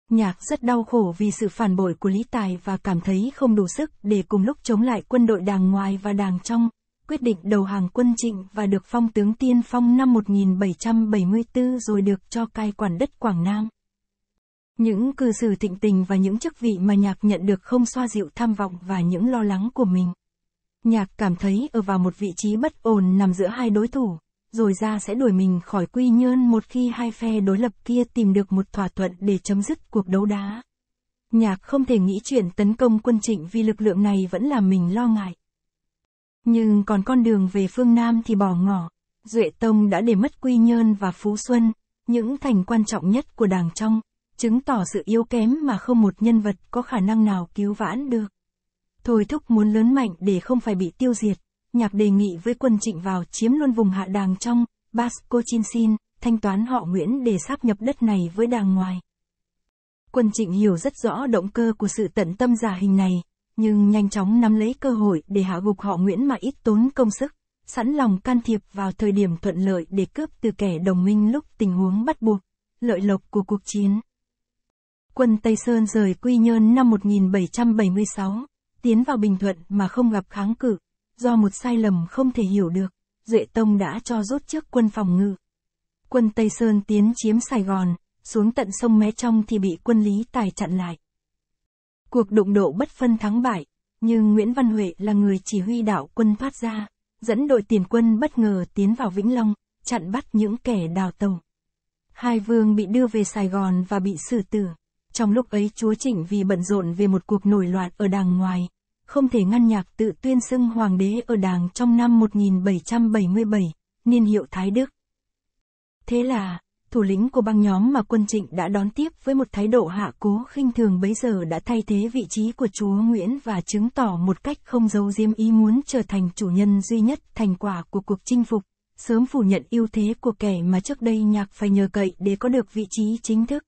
Nhạc rất đau khổ vì sự phản bội của Lý Tài và cảm thấy không đủ sức để cùng lúc chống lại quân đội Đàng Ngoài và Đàng Trong, quyết định đầu hàng quân Trịnh và được phong tướng tiên phong năm một nghìn bảy trăm bảy mươi tư rồi được cho cai quản đất Quảng Nam. Những cư xử thịnh tình và những chức vị mà Nhạc nhận được không xoa dịu tham vọng và những lo lắng của mình. Nhạc cảm thấy ở vào một vị trí bất ổn nằm giữa hai đối thủ, rồi ra sẽ đuổi mình khỏi Quy Nhơn một khi hai phe đối lập kia tìm được một thỏa thuận để chấm dứt cuộc đấu đá. Nhạc không thể nghĩ chuyện tấn công quân Trịnh vì lực lượng này vẫn làm mình lo ngại. Nhưng còn con đường về phương Nam thì bỏ ngỏ, Duệ Tông đã để mất Quy Nhơn và Phú Xuân, những thành quan trọng nhất của Đàng Trong, chứng tỏ sự yếu kém mà không một nhân vật có khả năng nào cứu vãn được. Thôi thúc muốn lớn mạnh để không phải bị tiêu diệt, Nhạc đề nghị với quân Trịnh vào chiếm luôn vùng hạ Đàng Trong, Basco Chin Sin, thanh toán họ Nguyễn để sáp nhập đất này với Đàng Ngoài. Quân Trịnh hiểu rất rõ động cơ của sự tận tâm giả hình này, nhưng nhanh chóng nắm lấy cơ hội để hạ gục họ Nguyễn mà ít tốn công sức, sẵn lòng can thiệp vào thời điểm thuận lợi để cướp từ kẻ đồng minh lúc tình huống bắt buộc, lợi lộc của cuộc chiến. Quân Tây Sơn rời Quy Nhơn năm một nghìn bảy trăm bảy mươi sáu, tiến vào Bình Thuận mà không gặp kháng cự. Do một sai lầm không thể hiểu được, Duệ Tông đã cho rút trước quân phòng ngự. Quân Tây Sơn tiến chiếm Sài Gòn, xuống tận sông Mé Trong thì bị quân Lý Tài chặn lại. Cuộc đụng độ bất phân thắng bại, nhưng Nguyễn Văn Huệ là người chỉ huy đạo quân thoát ra, dẫn đội tiền quân bất ngờ tiến vào Vĩnh Long, chặn bắt những kẻ đào tàu. Hai vương bị đưa về Sài Gòn và bị xử tử. Trong lúc ấy chúa Trịnh vì bận rộn về một cuộc nổi loạn ở Đàng Ngoài, không thể ngăn nhạc tự tuyên xưng hoàng đế ở Đàng trong năm một nghìn bảy trăm bảy mươi bảy, niên hiệu Thái Đức. Thế là, thủ lĩnh của băng nhóm mà quân Trịnh đã đón tiếp với một thái độ hạ cố khinh thường bấy giờ đã thay thế vị trí của chúa Nguyễn và chứng tỏ một cách không giấu giếm ý muốn trở thành chủ nhân duy nhất thành quả của cuộc chinh phục, sớm phủ nhận ưu thế của kẻ mà trước đây nhạc phải nhờ cậy để có được vị trí chính thức.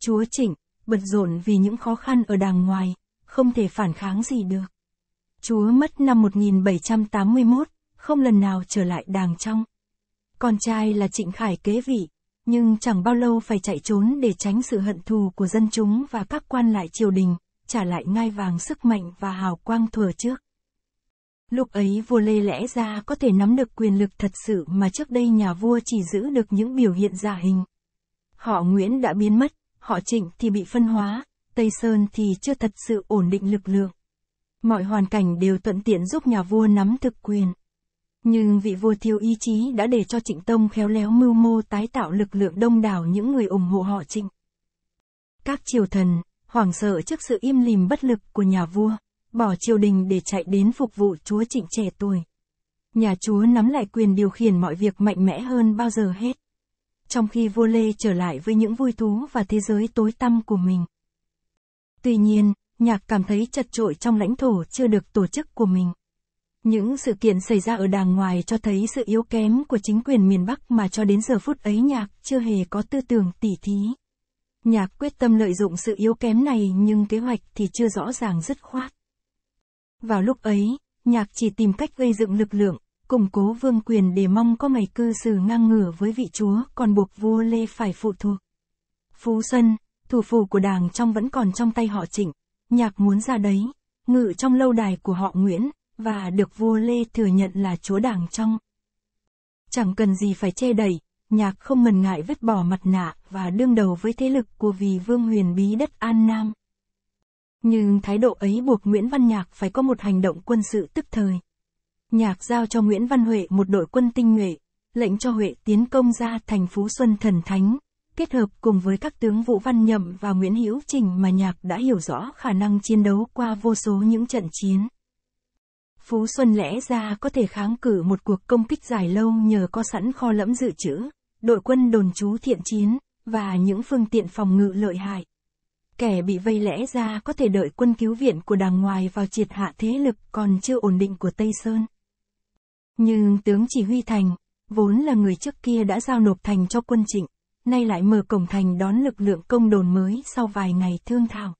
Chúa Trịnh, bận rộn vì những khó khăn ở Đàng ngoài, không thể phản kháng gì được. Chúa mất năm một nghìn bảy trăm tám mươi mốt, không lần nào trở lại Đàng trong. Con trai là Trịnh Khải kế vị, nhưng chẳng bao lâu phải chạy trốn để tránh sự hận thù của dân chúng và các quan lại triều đình, trả lại ngai vàng sức mạnh và hào quang thuở trước. Lúc ấy vua Lê lẽ ra có thể nắm được quyền lực thật sự mà trước đây nhà vua chỉ giữ được những biểu hiện giả hình. Họ Nguyễn đã biến mất, họ Trịnh thì bị phân hóa, Tây Sơn thì chưa thật sự ổn định lực lượng. Mọi hoàn cảnh đều thuận tiện giúp nhà vua nắm thực quyền. Nhưng vị vua thiếu ý chí đã để cho Trịnh Tông khéo léo mưu mô tái tạo lực lượng đông đảo những người ủng hộ họ Trịnh. Các triều thần, hoảng sợ trước sự im lìm bất lực của nhà vua, bỏ triều đình để chạy đến phục vụ chúa Trịnh trẻ tuổi. Nhà chúa nắm lại quyền điều khiển mọi việc mạnh mẽ hơn bao giờ hết. Trong khi vua Lê trở lại với những vui thú và thế giới tối tăm của mình. Tuy nhiên, nhạc cảm thấy chật chội trong lãnh thổ chưa được tổ chức của mình. Những sự kiện xảy ra ở Đàng ngoài cho thấy sự yếu kém của chính quyền miền Bắc mà cho đến giờ phút ấy nhạc chưa hề có tư tưởng tỉ thí. Nhạc quyết tâm lợi dụng sự yếu kém này nhưng kế hoạch thì chưa rõ ràng dứt khoát. Vào lúc ấy, nhạc chỉ tìm cách gây dựng lực lượng, củng cố vương quyền để mong có ngày cư xử ngang ngửa với vị chúa còn buộc vua Lê phải phụ thuộc. Phú Xuân, thủ phủ của Đàng trong vẫn còn trong tay họ Trịnh, nhạc muốn ra đấy, ngự trong lâu đài của họ Nguyễn. Và được vua Lê thừa nhận là chúa Đàng trong. Chẳng cần gì phải che đậy, nhạc không ngần ngại vứt bỏ mặt nạ và đương đầu với thế lực của Vì Vương huyền bí đất An Nam. Nhưng thái độ ấy buộc Nguyễn Văn Nhạc phải có một hành động quân sự tức thời. Nhạc giao cho Nguyễn Văn Huệ một đội quân tinh nhuệ, lệnh cho Huệ tiến công ra thành Phú Xuân thần thánh, kết hợp cùng với các tướng Vũ Văn Nhậm và Nguyễn Hữu Trình mà nhạc đã hiểu rõ khả năng chiến đấu qua vô số những trận chiến. Phú Xuân lẽ ra có thể kháng cự một cuộc công kích dài lâu nhờ có sẵn kho lẫm dự trữ, đội quân đồn trú thiện chiến, và những phương tiện phòng ngự lợi hại. Kẻ bị vây lẽ ra có thể đợi quân cứu viện của Đàng ngoài vào triệt hạ thế lực còn chưa ổn định của Tây Sơn. Nhưng tướng chỉ huy thành, vốn là người trước kia đã giao nộp thành cho quân Trịnh, nay lại mở cổng thành đón lực lượng công đồn mới sau vài ngày thương thảo.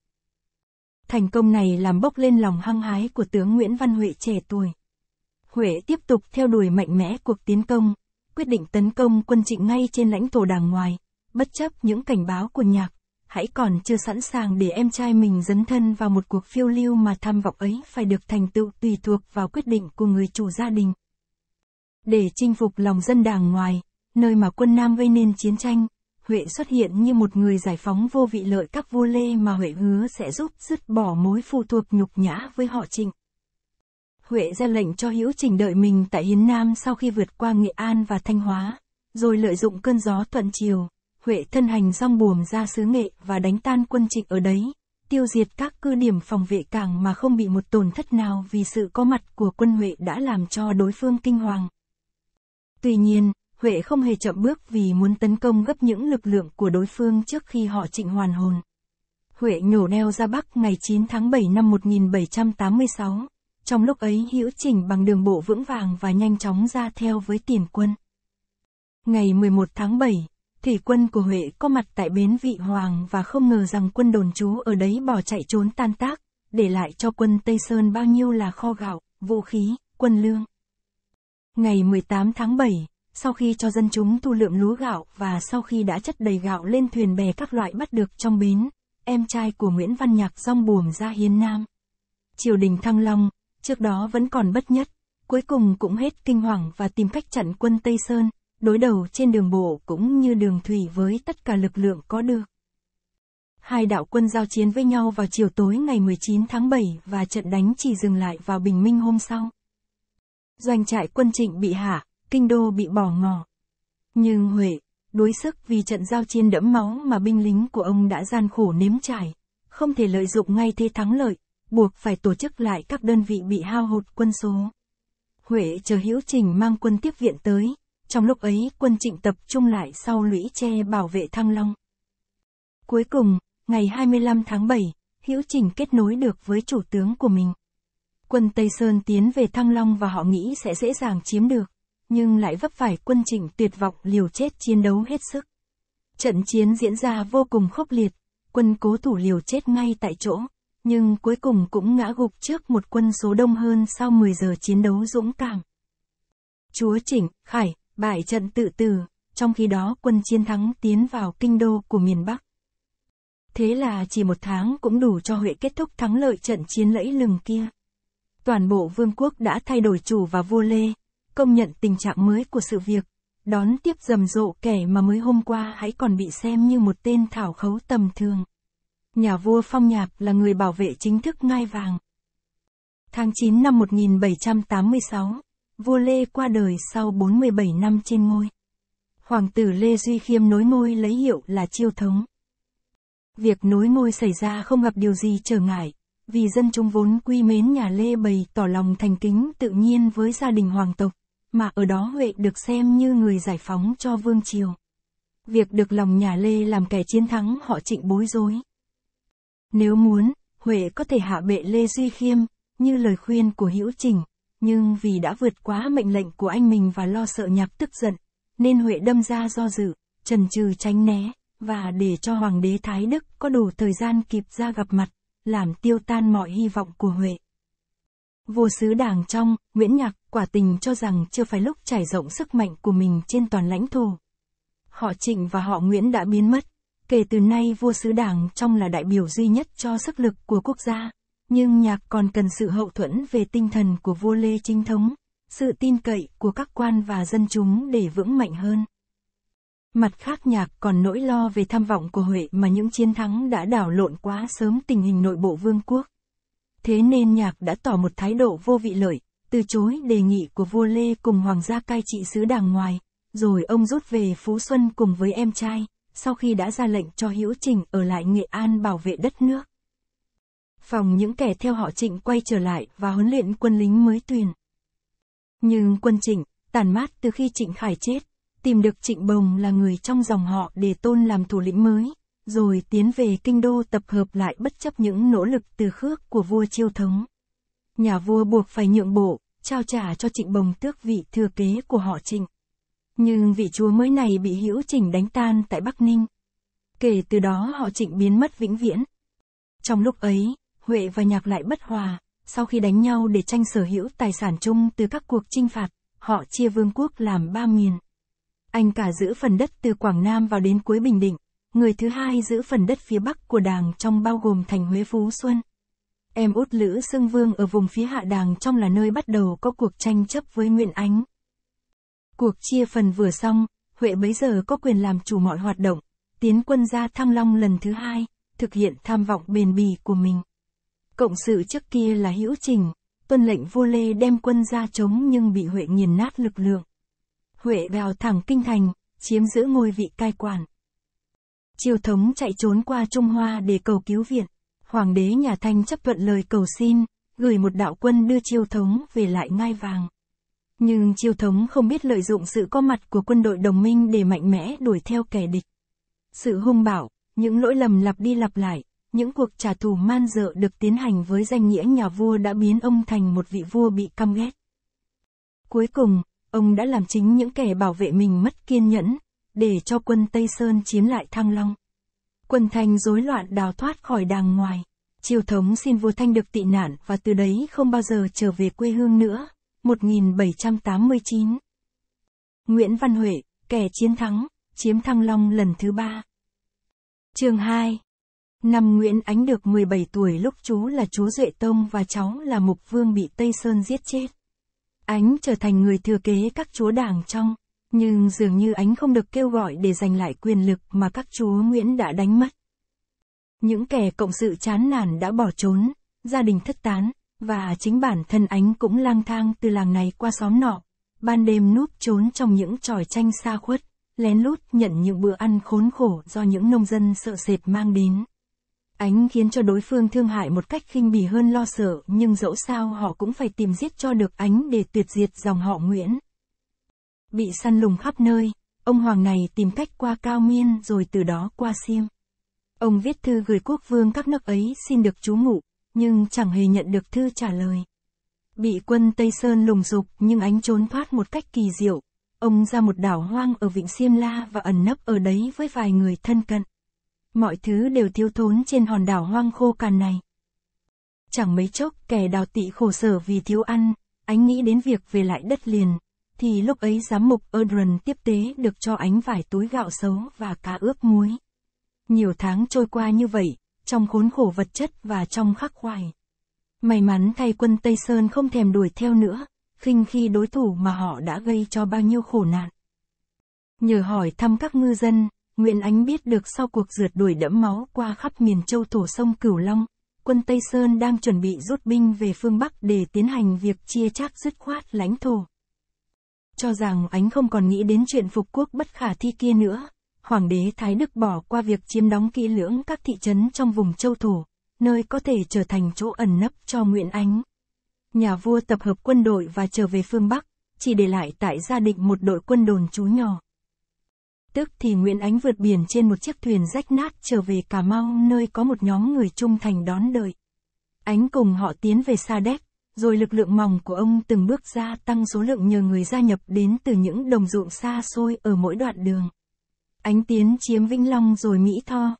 Thành công này làm bốc lên lòng hăng hái của tướng Nguyễn Văn Huệ trẻ tuổi. Huệ tiếp tục theo đuổi mạnh mẽ cuộc tiến công, quyết định tấn công quân Trịnh ngay trên lãnh thổ Đàng ngoài, bất chấp những cảnh báo của nhạc, hãy còn chưa sẵn sàng để em trai mình dấn thân vào một cuộc phiêu lưu mà tham vọng ấy phải được thành tựu tùy thuộc vào quyết định của người chủ gia đình. Để chinh phục lòng dân Đàng ngoài, nơi mà quân Nam gây nên chiến tranh, Huệ xuất hiện như một người giải phóng vô vị lợi các vua Lê mà Huệ hứa sẽ giúp dứt bỏ mối phụ thuộc nhục nhã với họ Trịnh. Huệ ra lệnh cho Hữu Trình đợi mình tại Hiến Nam sau khi vượt qua Nghệ An và Thanh Hóa, rồi lợi dụng cơn gió thuận chiều, Huệ thân hành rong buồm ra xứ Nghệ và đánh tan quân Trịnh ở đấy, tiêu diệt các cứ điểm phòng vệ cảng mà không bị một tổn thất nào vì sự có mặt của quân Huệ đã làm cho đối phương kinh hoàng. Tuy nhiên, Huệ không hề chậm bước vì muốn tấn công gấp những lực lượng của đối phương trước khi họ Trịnh hoàn hồn. Huệ nhổ neo ra Bắc ngày chín tháng bảy năm một nghìn bảy trăm tám mươi sáu, trong lúc ấy Hữu Trình bằng đường bộ vững vàng và nhanh chóng ra theo với tiền quân. Ngày mười một tháng bảy, thủy quân của Huệ có mặt tại bến Vị Hoàng và không ngờ rằng quân đồn trú ở đấy bỏ chạy trốn tan tác, để lại cho quân Tây Sơn bao nhiêu là kho gạo, vũ khí, quân lương. Ngày mười tám tháng bảy, sau khi cho dân chúng thu lượm lúa gạo và sau khi đã chất đầy gạo lên thuyền bè các loại bắt được trong bến, em trai của Nguyễn Văn Nhạc rong buồm ra Hiến Nam. Triều đình Thăng Long, trước đó vẫn còn bất nhất, cuối cùng cũng hết kinh hoàng và tìm cách chặn quân Tây Sơn, đối đầu trên đường bộ cũng như đường thủy với tất cả lực lượng có được. Hai đạo quân giao chiến với nhau vào chiều tối ngày mười chín tháng bảy và trận đánh chỉ dừng lại vào bình minh hôm sau. Doanh trại quân Trịnh bị hạ. Kinh đô bị bỏ ngỏ. Nhưng Huệ, đuối sức vì trận giao chiến đẫm máu mà binh lính của ông đã gian khổ nếm trải, không thể lợi dụng ngay thế thắng lợi, buộc phải tổ chức lại các đơn vị bị hao hụt quân số. Huệ chờ Hữu Trình mang quân tiếp viện tới, trong lúc ấy quân Trịnh tập trung lại sau lũy tre bảo vệ Thăng Long. Cuối cùng, ngày hai mươi lăm tháng bảy, Hữu Trình kết nối được với chủ tướng của mình. Quân Tây Sơn tiến về Thăng Long và họ nghĩ sẽ dễ dàng chiếm được, nhưng lại vấp phải quân Trịnh tuyệt vọng liều chết chiến đấu hết sức. Trận chiến diễn ra vô cùng khốc liệt, quân Cố Thủ liều chết ngay tại chỗ, nhưng cuối cùng cũng ngã gục trước một quân số đông hơn sau mười giờ chiến đấu dũng cảm. Chúa Trịnh, Khải, bại trận tự tử, trong khi đó quân chiến thắng tiến vào kinh đô của miền Bắc. Thế là chỉ một tháng cũng đủ cho Huệ kết thúc thắng lợi trận chiến lẫy lừng kia. Toàn bộ vương quốc đã thay đổi chủ và vua Lê, công nhận tình trạng mới của sự việc, đón tiếp rầm rộ kẻ mà mới hôm qua hãy còn bị xem như một tên thảo khấu tầm thường. Nhà vua Phong Nhạc là người bảo vệ chính thức ngai vàng. Tháng chín năm một nghìn bảy trăm tám mươi sáu, vua Lê qua đời sau bốn mươi bảy năm trên ngôi. Hoàng tử Lê Duy Khiêm nối ngôi lấy hiệu là Chiêu Thống. Việc nối ngôi xảy ra không gặp điều gì trở ngại, vì dân chúng vốn quý mến nhà Lê bày tỏ lòng thành kính tự nhiên với gia đình hoàng tộc, mà ở đó Huệ được xem như người giải phóng cho vương triều. Việc được lòng nhà Lê làm kẻ chiến thắng họ Trịnh bối rối. Nếu muốn, Huệ có thể hạ bệ Lê Duy Khiêm, như lời khuyên của Hữu Trình, nhưng vì đã vượt quá mệnh lệnh của anh mình và lo sợ Nhạc tức giận, nên Huệ đâm ra do dự, chần chừ tránh né, và để cho Hoàng đế Thái Đức có đủ thời gian kịp ra gặp mặt, làm tiêu tan mọi hy vọng của Huệ. Vua sứ Đàng Trong, Nguyễn Nhạc quả tình cho rằng chưa phải lúc trải rộng sức mạnh của mình trên toàn lãnh thổ. Họ Trịnh và họ Nguyễn đã biến mất. Kể từ nay vua sứ Đàng Trong là đại biểu duy nhất cho sức lực của quốc gia, nhưng Nhạc còn cần sự hậu thuẫn về tinh thần của vua Lê Chính Thống, sự tin cậy của các quan và dân chúng để vững mạnh hơn. Mặt khác Nhạc còn nỗi lo về tham vọng của Huệ mà những chiến thắng đã đảo lộn quá sớm tình hình nội bộ vương quốc. Thế nên Nhạc đã tỏ một thái độ vô vị lợi, từ chối đề nghị của vua Lê cùng hoàng gia cai trị xứ Đàng ngoài, rồi ông rút về Phú Xuân cùng với em trai, sau khi đã ra lệnh cho Hữu Trình ở lại Nghệ An bảo vệ đất nước. Phòng những kẻ theo họ Trịnh quay trở lại và huấn luyện quân lính mới tuyển. Nhưng quân Trịnh, tàn mát từ khi Trịnh Khải chết, tìm được Trịnh Bồng là người trong dòng họ để tôn làm thủ lĩnh mới, rồi tiến về kinh đô tập hợp lại bất chấp những nỗ lực từ khước của vua Chiêu Thống. Nhà vua buộc phải nhượng bộ, trao trả cho Trịnh Bồng tước vị thừa kế của họ Trịnh. Nhưng vị chúa mới này bị Hữu Trình đánh tan tại Bắc Ninh. Kể từ đó họ Trịnh biến mất vĩnh viễn. Trong lúc ấy, Huệ và Nhạc lại bất hòa, sau khi đánh nhau để tranh sở hữu tài sản chung từ các cuộc chinh phạt, họ chia vương quốc làm ba miền. Anh cả giữ phần đất từ Quảng Nam vào đến cuối Bình Định, người thứ hai giữ phần đất phía Bắc của Đàng Trong bao gồm thành Huế Phú Xuân. Em út Lữ Xương Vương ở vùng phía hạ Đàng Trong là nơi bắt đầu có cuộc tranh chấp với Nguyễn Ánh. Cuộc chia phần vừa xong, Huệ bấy giờ có quyền làm chủ mọi hoạt động, tiến quân ra Thăng Long lần thứ hai, thực hiện tham vọng bền bỉ của mình. Cộng sự trước kia là Hữu Trình, tuân lệnh vua Lê đem quân ra chống nhưng bị Huệ nghiền nát lực lượng. Huệ vào thẳng kinh thành, chiếm giữ ngôi vị cai quản. Chiêu Thống chạy trốn qua Trung Hoa để cầu cứu viện, hoàng đế nhà Thanh chấp thuận lời cầu xin, gửi một đạo quân đưa Chiêu Thống về lại ngai vàng. Nhưng Chiêu Thống không biết lợi dụng sự có mặt của quân đội đồng minh để mạnh mẽ đuổi theo kẻ địch. Sự hung bạo, những lỗi lầm lặp đi lặp lại, những cuộc trả thù man dợ được tiến hành với danh nghĩa nhà vua đã biến ông thành một vị vua bị căm ghét. Cuối cùng, ông đã làm chính những kẻ bảo vệ mình mất kiên nhẫn, để cho quân Tây Sơn chiếm lại Thăng Long. Quân Thanh rối loạn đào thoát khỏi Đàng ngoài, Chiêu Thống xin vua Thanh được tị nạn và từ đấy không bao giờ trở về quê hương nữa. một nghìn bảy trăm tám mươi chín Nguyễn Văn Huệ, kẻ chiến thắng, chiếm Thăng Long lần thứ ba. Chương hai. Năm Nguyễn Ánh được mười bảy tuổi lúc chú là chúa Duệ Tông và cháu là Mục Vương bị Tây Sơn giết chết. Ánh trở thành người thừa kế các chúa Đàng Trong, nhưng dường như Ánh không được kêu gọi để giành lại quyền lực mà các chúa Nguyễn đã đánh mất. Những kẻ cộng sự chán nản đã bỏ trốn, gia đình thất tán. Và chính bản thân Ánh cũng lang thang từ làng này qua xóm nọ, ban đêm núp trốn trong những chòi tranh xa khuất, lén lút nhận những bữa ăn khốn khổ do những nông dân sợ sệt mang đến. Ánh khiến cho đối phương thương hại một cách khinh bỉ hơn lo sợ, nhưng dẫu sao họ cũng phải tìm giết cho được Ánh để tuyệt diệt dòng họ Nguyễn. Bị săn lùng khắp nơi, ông hoàng này tìm cách qua Cao Miên rồi từ đó qua Xiêm. Ông viết thư gửi quốc vương các nước ấy xin được trú ngụ, nhưng chẳng hề nhận được thư trả lời. Bị quân Tây Sơn lùng dục nhưng Ánh trốn thoát một cách kỳ diệu. Ông ra một đảo hoang ở vịnh Xiêm La và ẩn nấp ở đấy với vài người thân cận. Mọi thứ đều thiếu thốn trên hòn đảo hoang khô cằn này. Chẳng mấy chốc kẻ đào tị khổ sở vì thiếu ăn, Ánh nghĩ đến việc về lại đất liền, thì lúc ấy giám mục Erdron tiếp tế được cho Ánh vài túi gạo xấu và cá ướp muối. Nhiều tháng trôi qua như vậy, trong khốn khổ vật chất và trong khắc khoải. May mắn thay quân Tây Sơn không thèm đuổi theo nữa, khinh khi đối thủ mà họ đã gây cho bao nhiêu khổ nạn. Nhờ hỏi thăm các ngư dân, Nguyễn Ánh biết được sau cuộc rượt đuổi đẫm máu qua khắp miền châu thổ sông Cửu Long, quân Tây Sơn đang chuẩn bị rút binh về phương Bắc để tiến hành việc chia chác dứt khoát lãnh thổ. Cho rằng Ánh không còn nghĩ đến chuyện phục quốc bất khả thi kia nữa, Hoàng đế Thái Đức bỏ qua việc chiếm đóng kỹ lưỡng các thị trấn trong vùng châu thổ, nơi có thể trở thành chỗ ẩn nấp cho Nguyễn Ánh. Nhà vua tập hợp quân đội và trở về phương Bắc, chỉ để lại tại Gia Định một đội quân đồn trú nhỏ. Tức thì Nguyễn Ánh vượt biển trên một chiếc thuyền rách nát trở về Cà Mau, nơi có một nhóm người trung thành đón đợi. Ánh cùng họ tiến về Sa Đéc, rồi lực lượng mỏng của ông từng bước gia tăng số lượng nhờ người gia nhập đến từ những đồng ruộng xa xôi ở mỗi đoạn đường. Ánh tiến chiếm Vĩnh Long rồi Mỹ Tho.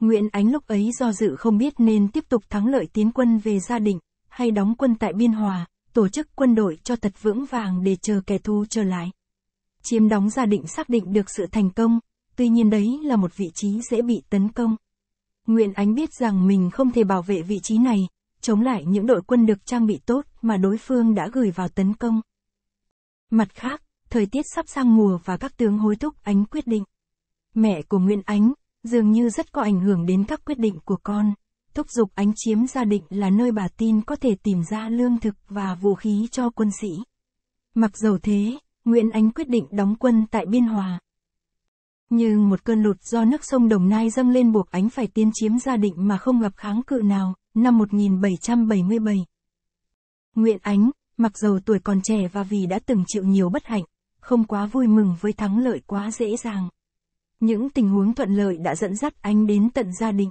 Nguyễn Ánh lúc ấy do dự không biết nên tiếp tục thắng lợi tiến quân về Gia Định, hay đóng quân tại Biên Hòa, tổ chức quân đội cho thật vững vàng để chờ kẻ thù trở lại. Chiếm đóng Gia Định xác định được sự thành công, tuy nhiên đấy là một vị trí dễ bị tấn công. Nguyễn Ánh biết rằng mình không thể bảo vệ vị trí này, chống lại những đội quân được trang bị tốt mà đối phương đã gửi vào tấn công. Mặt khác, thời tiết sắp sang mùa và các tướng hối thúc Ánh quyết định. Mẹ của Nguyễn Ánh dường như rất có ảnh hưởng đến các quyết định của con, thúc giục Ánh chiếm Gia Định là nơi bà tin có thể tìm ra lương thực và vũ khí cho quân sĩ. Mặc dầu thế, Nguyễn Ánh quyết định đóng quân tại Biên Hòa. Nhưng một cơn lụt do nước sông Đồng Nai dâng lên buộc Ánh phải tiến chiếm Gia Định mà không gặp kháng cự nào, năm một nghìn bảy trăm bảy mươi bảy. Nguyễn Ánh, mặc dầu tuổi còn trẻ và vì đã từng chịu nhiều bất hạnh, không quá vui mừng với thắng lợi quá dễ dàng. Những tình huống thuận lợi đã dẫn dắt Ánh đến tận Gia Định.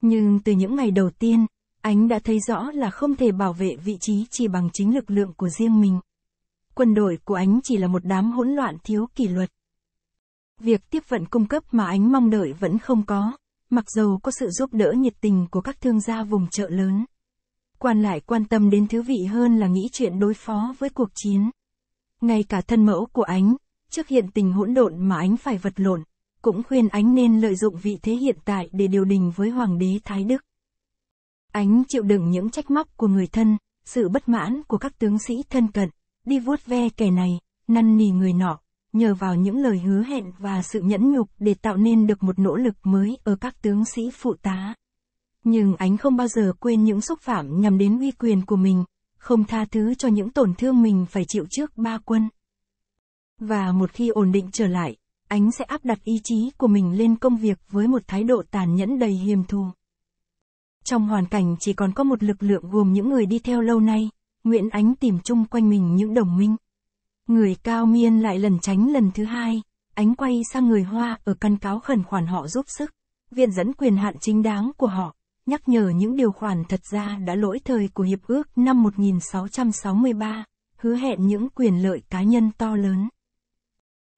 Nhưng từ những ngày đầu tiên, Ánh đã thấy rõ là không thể bảo vệ vị trí chỉ bằng chính lực lượng của riêng mình. Quân đội của Ánh chỉ là một đám hỗn loạn thiếu kỷ luật. Việc tiếp vận cung cấp mà Ánh mong đợi vẫn không có, mặc dầu có sự giúp đỡ nhiệt tình của các thương gia vùng chợ lớn. Quan lại quan tâm đến thứ vị hơn là nghĩ chuyện đối phó với cuộc chiến. Ngay cả thân mẫu của Ánh, trước hiện tình hỗn độn mà Ánh phải vật lộn, cũng khuyên Ánh nên lợi dụng vị thế hiện tại để điều đình với Hoàng đế Thái Đức. Ánh chịu đựng những trách móc của người thân, sự bất mãn của các tướng sĩ thân cận, đi vuốt ve kẻ này, năn nỉ người nọ, nhờ vào những lời hứa hẹn và sự nhẫn nhục để tạo nên được một nỗ lực mới ở các tướng sĩ phụ tá. Nhưng Ánh không bao giờ quên những xúc phạm nhằm đến uy quyền của mình, không tha thứ cho những tổn thương mình phải chịu trước ba quân. Và một khi ổn định trở lại, Ánh sẽ áp đặt ý chí của mình lên công việc với một thái độ tàn nhẫn đầy hiềm thù. Trong hoàn cảnh chỉ còn có một lực lượng gồm những người đi theo lâu nay, Nguyễn Ánh tìm chung quanh mình những đồng minh. Người Cao Miên lại lần tránh lần thứ hai, Ánh quay sang người Hoa ở căn cáo khẩn khoản họ giúp sức, viện dẫn quyền hạn chính đáng của họ, nhắc nhở những điều khoản thật ra đã lỗi thời của Hiệp ước năm một nghìn sáu trăm sáu mươi ba, hứa hẹn những quyền lợi cá nhân to lớn.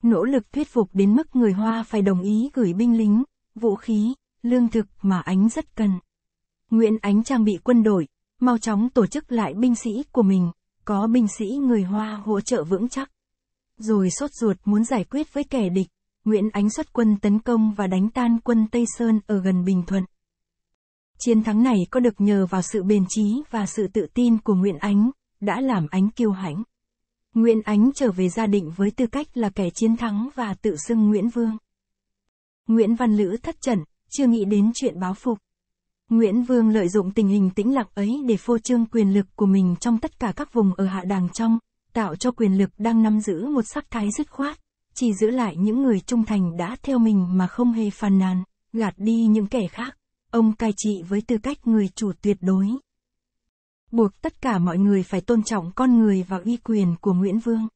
Nỗ lực thuyết phục đến mức người Hoa phải đồng ý gửi binh lính, vũ khí, lương thực mà Ánh rất cần. Nguyễn Ánh trang bị quân đội, mau chóng tổ chức lại binh sĩ của mình, có binh sĩ người Hoa hỗ trợ vững chắc. Rồi sốt ruột muốn giải quyết với kẻ địch, Nguyễn Ánh xuất quân tấn công và đánh tan quân Tây Sơn ở gần Bình Thuận. Chiến thắng này có được nhờ vào sự bền chí và sự tự tin của Nguyễn Ánh, đã làm Ánh kiêu hãnh. Nguyễn Ánh trở về Gia Định với tư cách là kẻ chiến thắng và tự xưng Nguyễn Vương. Nguyễn Văn Lữ thất trận, chưa nghĩ đến chuyện báo phục. Nguyễn Vương lợi dụng tình hình tĩnh lặng ấy để phô trương quyền lực của mình trong tất cả các vùng ở Hạ Đàng trong, tạo cho quyền lực đang nắm giữ một sắc thái dứt khoát, chỉ giữ lại những người trung thành đã theo mình mà không hề phàn nàn, gạt đi những kẻ khác, ông cai trị với tư cách người chủ tuyệt đối. Buộc tất cả mọi người phải tôn trọng con người và uy quyền của Nguyễn Vương.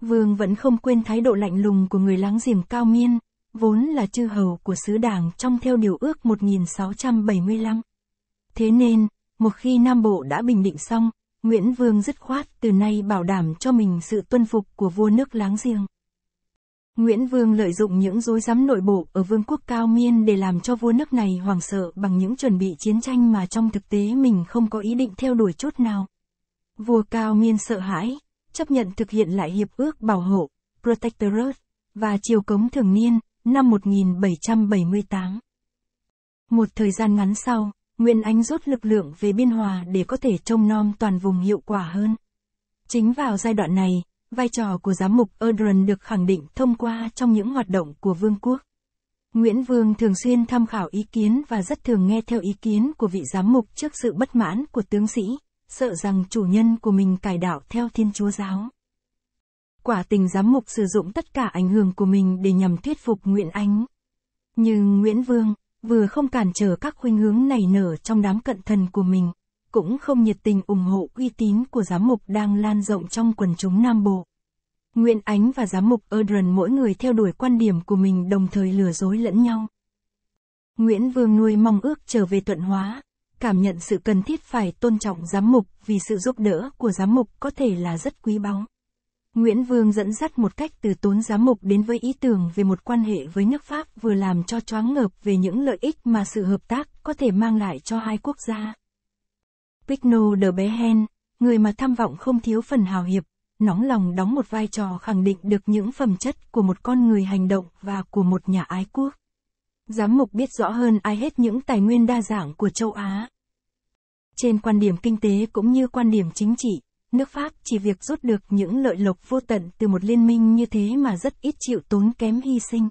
Vương vẫn không quên thái độ lạnh lùng của người láng giềng Cao Miên, vốn là chư hầu của xứ Đảng trong theo điều ước một nghìn sáu trăm bảy mươi lăm. Thế nên, một khi Nam Bộ đã bình định xong, Nguyễn Vương dứt khoát từ nay bảo đảm cho mình sự tuân phục của vua nước láng giềng. Nguyễn Vương lợi dụng những rối rắm nội bộ ở vương quốc Cao Miên để làm cho vua nước này hoảng sợ bằng những chuẩn bị chiến tranh mà trong thực tế mình không có ý định theo đuổi chút nào. Vua Cao Miên sợ hãi, chấp nhận thực hiện lại hiệp ước bảo hộ, Protectorate, và triều cống thường niên, năm một nghìn bảy trăm bảy mươi tám. Một thời gian ngắn sau, Nguyễn Ánh rút lực lượng về Biên Hòa để có thể trông nom toàn vùng hiệu quả hơn. Chính vào giai đoạn này, vai trò của giám mục Erdron được khẳng định thông qua trong những hoạt động của vương quốc. Nguyễn Vương thường xuyên tham khảo ý kiến và rất thường nghe theo ý kiến của vị giám mục trước sự bất mãn của tướng sĩ, sợ rằng chủ nhân của mình cải đạo theo Thiên Chúa giáo. Quả tình giám mục sử dụng tất cả ảnh hưởng của mình để nhằm thuyết phục Nguyễn Ánh. Nhưng Nguyễn Vương vừa không cản trở các khuynh hướng nảy nở trong đám cận thần của mình, cũng không nhiệt tình ủng hộ uy tín của giám mục đang lan rộng trong quần chúng Nam Bộ. Nguyễn Ánh và giám mục Erdron mỗi người theo đuổi quan điểm của mình, đồng thời lừa dối lẫn nhau. Nguyễn Vương nuôi mong ước trở về thuận hóa, cảm nhận sự cần thiết phải tôn trọng giám mục vì sự giúp đỡ của giám mục có thể là rất quý báu. Nguyễn Vương dẫn dắt một cách từ tốn giám mục đến với ý tưởng về một quan hệ với nước Pháp, vừa làm cho choáng ngợp về những lợi ích mà sự hợp tác có thể mang lại cho hai quốc gia. Pigno de Behen, người mà tham vọng không thiếu phần hào hiệp, nóng lòng đóng một vai trò khẳng định được những phẩm chất của một con người hành động và của một nhà ái quốc. Giám mục biết rõ hơn ai hết những tài nguyên đa dạng của châu Á. Trên quan điểm kinh tế cũng như quan điểm chính trị, nước Pháp chỉ việc rút được những lợi lộc vô tận từ một liên minh như thế mà rất ít chịu tốn kém hy sinh.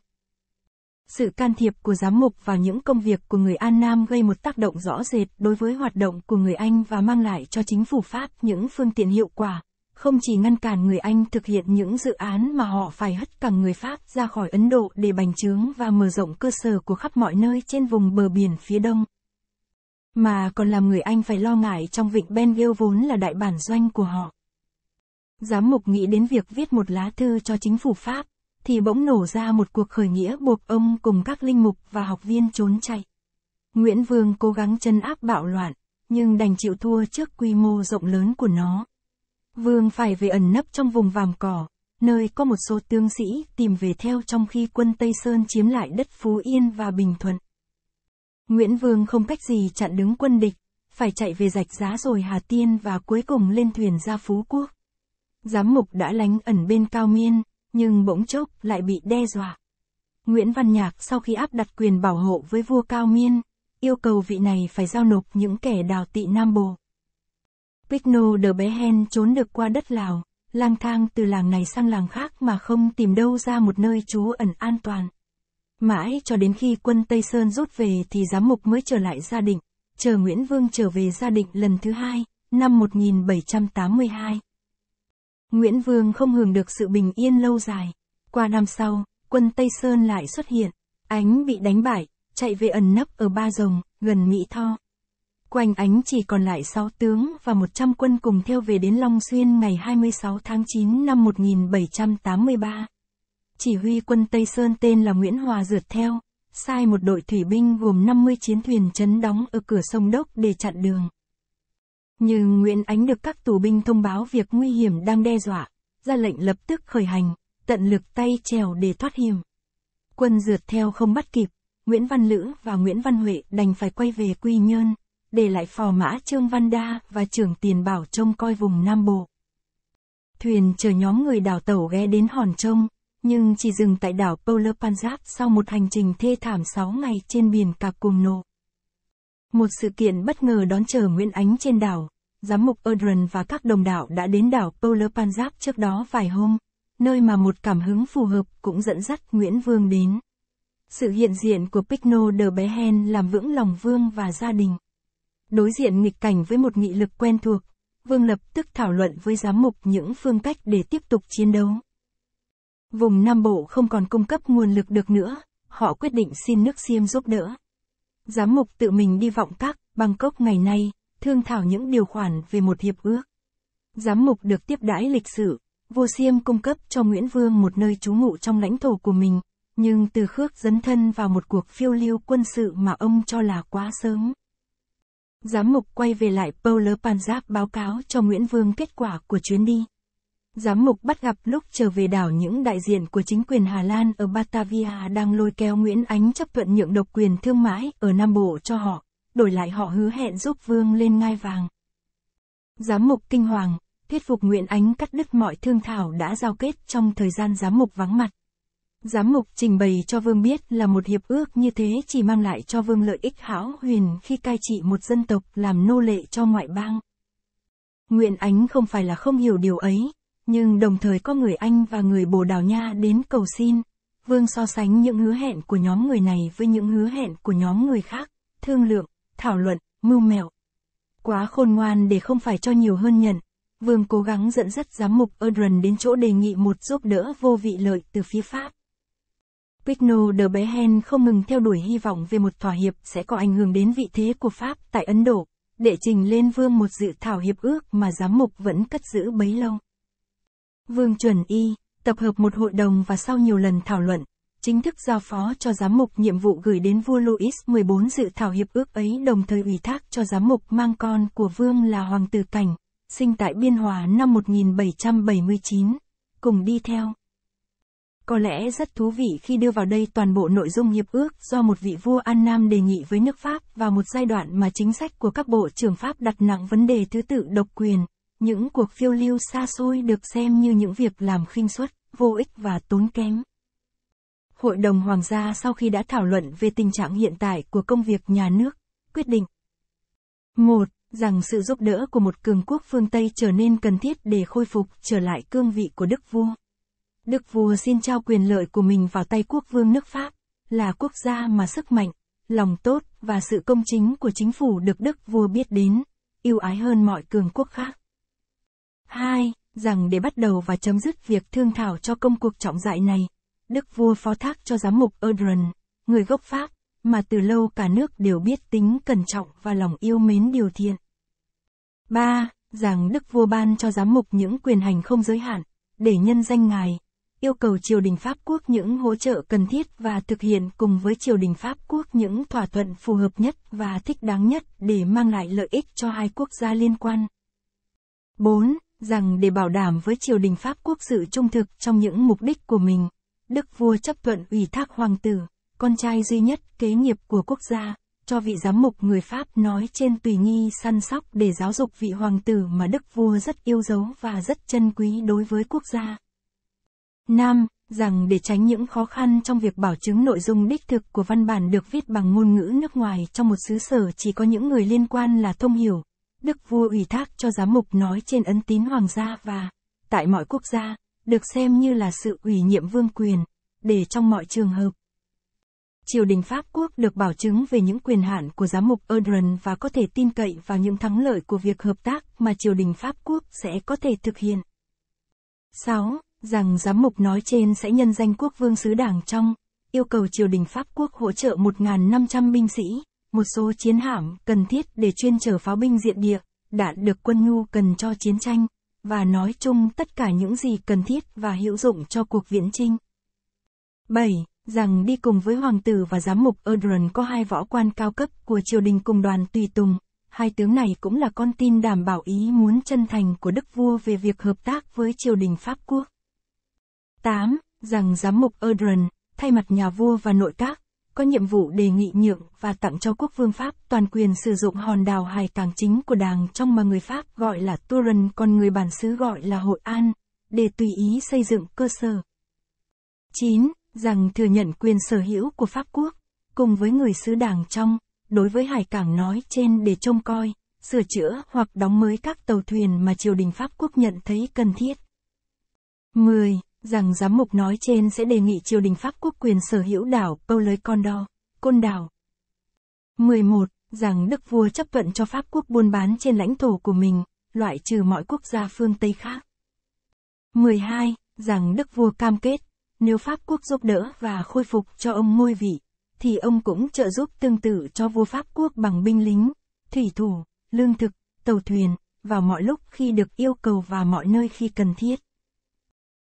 Sự can thiệp của giám mục vào những công việc của người An Nam gây một tác động rõ rệt đối với hoạt động của người Anh và mang lại cho chính phủ Pháp những phương tiện hiệu quả, không chỉ ngăn cản người Anh thực hiện những dự án mà họ phải hất cẳng người Pháp ra khỏi Ấn Độ để bành trướng và mở rộng cơ sở của khắp mọi nơi trên vùng bờ biển phía đông, mà còn làm người Anh phải lo ngại trong vịnh Bengal vốn là đại bản doanh của họ. Giám mục nghĩ đến việc viết một lá thư cho chính phủ Pháp, thì bỗng nổ ra một cuộc khởi nghĩa buộc ông cùng các linh mục và học viên trốn chạy. Nguyễn Vương cố gắng trấn áp bạo loạn, nhưng đành chịu thua trước quy mô rộng lớn của nó. Vương phải về ẩn nấp trong vùng Vàm Cỏ, nơi có một số tướng sĩ tìm về theo trong khi quân Tây Sơn chiếm lại đất Phú Yên và Bình Thuận. Nguyễn Vương không cách gì chặn đứng quân địch, phải chạy về Rạch Giá rồi Hà Tiên và cuối cùng lên thuyền ra Phú Quốc. Giám mục đã lánh ẩn bên Cao Miên, nhưng bỗng chốc lại bị đe dọa. Nguyễn Văn Nhạc sau khi áp đặt quyền bảo hộ với vua Cao Miên, yêu cầu vị này phải giao nộp những kẻ đào tị Nam Bộ. Pigno de Behen trốn được qua đất Lào, lang thang từ làng này sang làng khác mà không tìm đâu ra một nơi trú ẩn an toàn. Mãi cho đến khi quân Tây Sơn rút về thì giám mục mới trở lại Gia Định, chờ Nguyễn Vương trở về Gia Định lần thứ hai, năm một nghìn bảy trăm tám mươi hai. Nguyễn Vương không hưởng được sự bình yên lâu dài. Qua năm sau, quân Tây Sơn lại xuất hiện. Ánh bị đánh bại, chạy về ẩn nấp ở Ba Rồng, gần Mỹ Tho. Quanh Ánh chỉ còn lại sáu tướng và một trăm quân cùng theo về đến Long Xuyên ngày hai mươi sáu tháng chín năm một nghìn bảy trăm tám mươi ba. Chỉ huy quân Tây Sơn tên là Nguyễn Hòa rượt theo, sai một đội thủy binh gồm năm mươi chiến thuyền trấn đóng ở cửa sông Đốc để chặn đường. Nhưng Nguyễn Ánh được các tù binh thông báo việc nguy hiểm đang đe dọa, ra lệnh lập tức khởi hành, tận lực tay trèo để thoát hiểm. Quân rượt theo không bắt kịp, Nguyễn Văn Lữ và Nguyễn Văn Huệ đành phải quay về Quy Nhơn, để lại phò mã Trương Văn Đa và trưởng Tiền Bảo trông coi vùng Nam Bộ. Thuyền chở nhóm người đào tẩu ghé đến Hòn Trông, nhưng chỉ dừng tại đảo Polar Panjat sau một hành trình thê thảm sáu ngày trên biển Cacoomno. Một sự kiện bất ngờ đón chờ Nguyễn Ánh trên đảo. Giám mục Erdron và các đồng đạo đã đến đảo Polar Panjat trước đó vài hôm, nơi mà một cảm hứng phù hợp cũng dẫn dắt Nguyễn Vương đến. Sự hiện diện của Pigno de Behen làm vững lòng Vương và gia đình. Đối diện nghịch cảnh với một nghị lực quen thuộc, Vương lập tức thảo luận với giám mục những phương cách để tiếp tục chiến đấu. Vùng Nam Bộ không còn cung cấp nguồn lực được nữa, họ quyết định xin nước Xiêm giúp đỡ. Giám mục tự mình đi vọng các, Bangkok ngày nay, thương thảo những điều khoản về một hiệp ước. Giám mục được tiếp đãi lịch sự, vua Siêm cung cấp cho Nguyễn Vương một nơi trú ngụ trong lãnh thổ của mình, nhưng Từ Khước dấn thân vào một cuộc phiêu lưu quân sự mà ông cho là quá sớm. Giám mục quay về lại Pauler Panjab báo cáo cho Nguyễn Vương kết quả của chuyến đi. Giám mục bắt gặp lúc trở về đảo những đại diện của chính quyền Hà Lan ở Batavia đang lôi kéo Nguyễn Ánh chấp thuận nhượng độc quyền thương mại ở Nam Bộ cho họ, đổi lại họ hứa hẹn giúp Vương lên ngai vàng. Giám mục kinh hoàng, thuyết phục Nguyễn Ánh cắt đứt mọi thương thảo đã giao kết trong thời gian giám mục vắng mặt. Giám mục trình bày cho Vương biết là một hiệp ước như thế chỉ mang lại cho Vương lợi ích hão huyền khi cai trị một dân tộc làm nô lệ cho ngoại bang. Nguyễn Ánh không phải là không hiểu điều ấy, nhưng đồng thời có người Anh và người Bồ Đào Nha đến cầu xin. Vương so sánh những hứa hẹn của nhóm người này với những hứa hẹn của nhóm người khác, thương lượng, thảo luận, mưu mẹo. Quá khôn ngoan để không phải cho nhiều hơn nhận, Vương cố gắng dẫn dắt giám mục Erdron đến chỗ đề nghị một giúp đỡ vô vị lợi từ phía Pháp. Pigno de Behen không ngừng theo đuổi hy vọng về một thỏa hiệp sẽ có ảnh hưởng đến vị thế của Pháp tại Ấn Độ, để trình lên Vương một dự thảo hiệp ước mà giám mục vẫn cất giữ bấy lâu. Vương chuẩn y, tập hợp một hội đồng và sau nhiều lần thảo luận, chính thức giao phó cho giám mục nhiệm vụ gửi đến vua Louis mười bốn dự thảo hiệp ước ấy, đồng thời ủy thác cho giám mục mang con của Vương là Hoàng tử Cảnh, sinh tại Biên Hòa năm một nghìn bảy trăm bảy mươi chín, cùng đi theo. Có lẽ rất thú vị khi đưa vào đây toàn bộ nội dung hiệp ước do một vị vua An Nam đề nghị với nước Pháp vào một giai đoạn mà chính sách của các bộ trưởng Pháp đặt nặng vấn đề thứ tự độc quyền, những cuộc phiêu lưu xa xôi được xem như những việc làm khinh suất, vô ích và tốn kém. Hội đồng Hoàng gia sau khi đã thảo luận về tình trạng hiện tại của công việc nhà nước, quyết định một Rằng sự giúp đỡ của một cường quốc phương Tây trở nên cần thiết để khôi phục trở lại cương vị của Đức Vua. Đức Vua xin trao quyền lợi của mình vào tay quốc vương nước Pháp, là quốc gia mà sức mạnh, lòng tốt và sự công chính của chính phủ được Đức Vua biết đến, ưu ái hơn mọi cường quốc khác. hai Rằng để bắt đầu và chấm dứt việc thương thảo cho công cuộc trọng đại này, Đức Vua phó thác cho giám mục Erdron, người gốc Pháp, mà từ lâu cả nước đều biết tính cẩn trọng và lòng yêu mến điều thiện. ba Rằng Đức Vua ban cho giám mục những quyền hành không giới hạn, để nhân danh Ngài, yêu cầu triều đình Pháp Quốc những hỗ trợ cần thiết và thực hiện cùng với triều đình Pháp Quốc những thỏa thuận phù hợp nhất và thích đáng nhất để mang lại lợi ích cho hai quốc gia liên quan. bốn Rằng để bảo đảm với triều đình Pháp Quốc sự trung thực trong những mục đích của mình, Đức Vua chấp thuận ủy thác Hoàng tử, con trai duy nhất kế nghiệp của quốc gia, cho vị giám mục người Pháp nói trên tùy nghi săn sóc để giáo dục vị hoàng tử mà Đức Vua rất yêu dấu và rất trân quý đối với quốc gia. năm Rằng để tránh những khó khăn trong việc bảo chứng nội dung đích thực của văn bản được viết bằng ngôn ngữ nước ngoài trong một xứ sở chỉ có những người liên quan là thông hiểu, Đức Vua ủy thác cho giám mục nói trên ấn tín hoàng gia và, tại mọi quốc gia, được xem như là sự ủy nhiệm vương quyền, để trong mọi trường hợp, triều đình Pháp Quốc được bảo chứng về những quyền hạn của giám mục Erdron và có thể tin cậy vào những thắng lợi của việc hợp tác mà triều đình Pháp Quốc sẽ có thể thực hiện. sáu Rằng giám mục nói trên sẽ nhân danh quốc vương xứ Đảng Trong, yêu cầu triều đình Pháp Quốc hỗ trợ một nghìn năm trăm binh sĩ, một số chiến hạm cần thiết để chuyên chở pháo binh diện địa, đạn được quân nhu cần cho chiến tranh, và nói chung tất cả những gì cần thiết và hữu dụng cho cuộc viễn chinh. bảy Rằng đi cùng với hoàng tử và giám mục Erdron có hai võ quan cao cấp của triều đình cùng đoàn tùy tùng, hai tướng này cũng là con tin đảm bảo ý muốn chân thành của Đức Vua về việc hợp tác với triều đình Pháp Quốc. tám Rằng giám mục Erdron, thay mặt nhà vua và nội các, có nhiệm vụ đề nghị nhượng và tặng cho quốc vương Pháp toàn quyền sử dụng hòn đảo hải cảng chính của Đàng Trong mà người Pháp gọi là Turon còn người bản xứ gọi là Hội An, để tùy ý xây dựng cơ sở. chín Rằng thừa nhận quyền sở hữu của Pháp Quốc, cùng với người xứ Đàng Trong, đối với hải cảng nói trên để trông coi, sửa chữa hoặc đóng mới các tàu thuyền mà triều đình Pháp Quốc nhận thấy cần thiết. mười Rằng giám mục nói trên sẽ đề nghị triều đình Pháp Quốc quyền sở hữu đảo Pauler Condor, Côn Đảo. mười một Rằng Đức Vua chấp thuận cho Pháp Quốc buôn bán trên lãnh thổ của mình, loại trừ mọi quốc gia phương Tây khác. mười hai Rằng Đức Vua cam kết, nếu Pháp Quốc giúp đỡ và khôi phục cho ông ngôi vị, thì ông cũng trợ giúp tương tự cho vua Pháp Quốc bằng binh lính, thủy thủ, lương thực, tàu thuyền, vào mọi lúc khi được yêu cầu và mọi nơi khi cần thiết.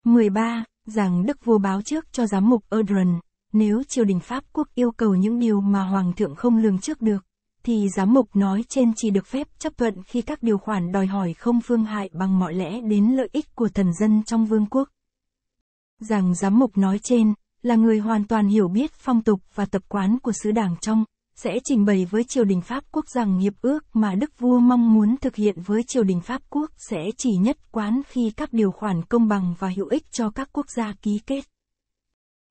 mười ba. Rằng Đức Vua báo trước cho giám mục Erdron, nếu triều đình Pháp Quốc yêu cầu những điều mà Hoàng thượng không lường trước được, thì giám mục nói trên chỉ được phép chấp thuận khi các điều khoản đòi hỏi không phương hại bằng mọi lẽ đến lợi ích của thần dân trong vương quốc. Rằng giám mục nói trên là người hoàn toàn hiểu biết phong tục và tập quán của xứ đảng trong, sẽ trình bày với triều đình Pháp Quốc rằng hiệp ước mà Đức Vua mong muốn thực hiện với triều đình Pháp Quốc sẽ chỉ nhất quán khi các điều khoản công bằng và hữu ích cho các quốc gia ký kết.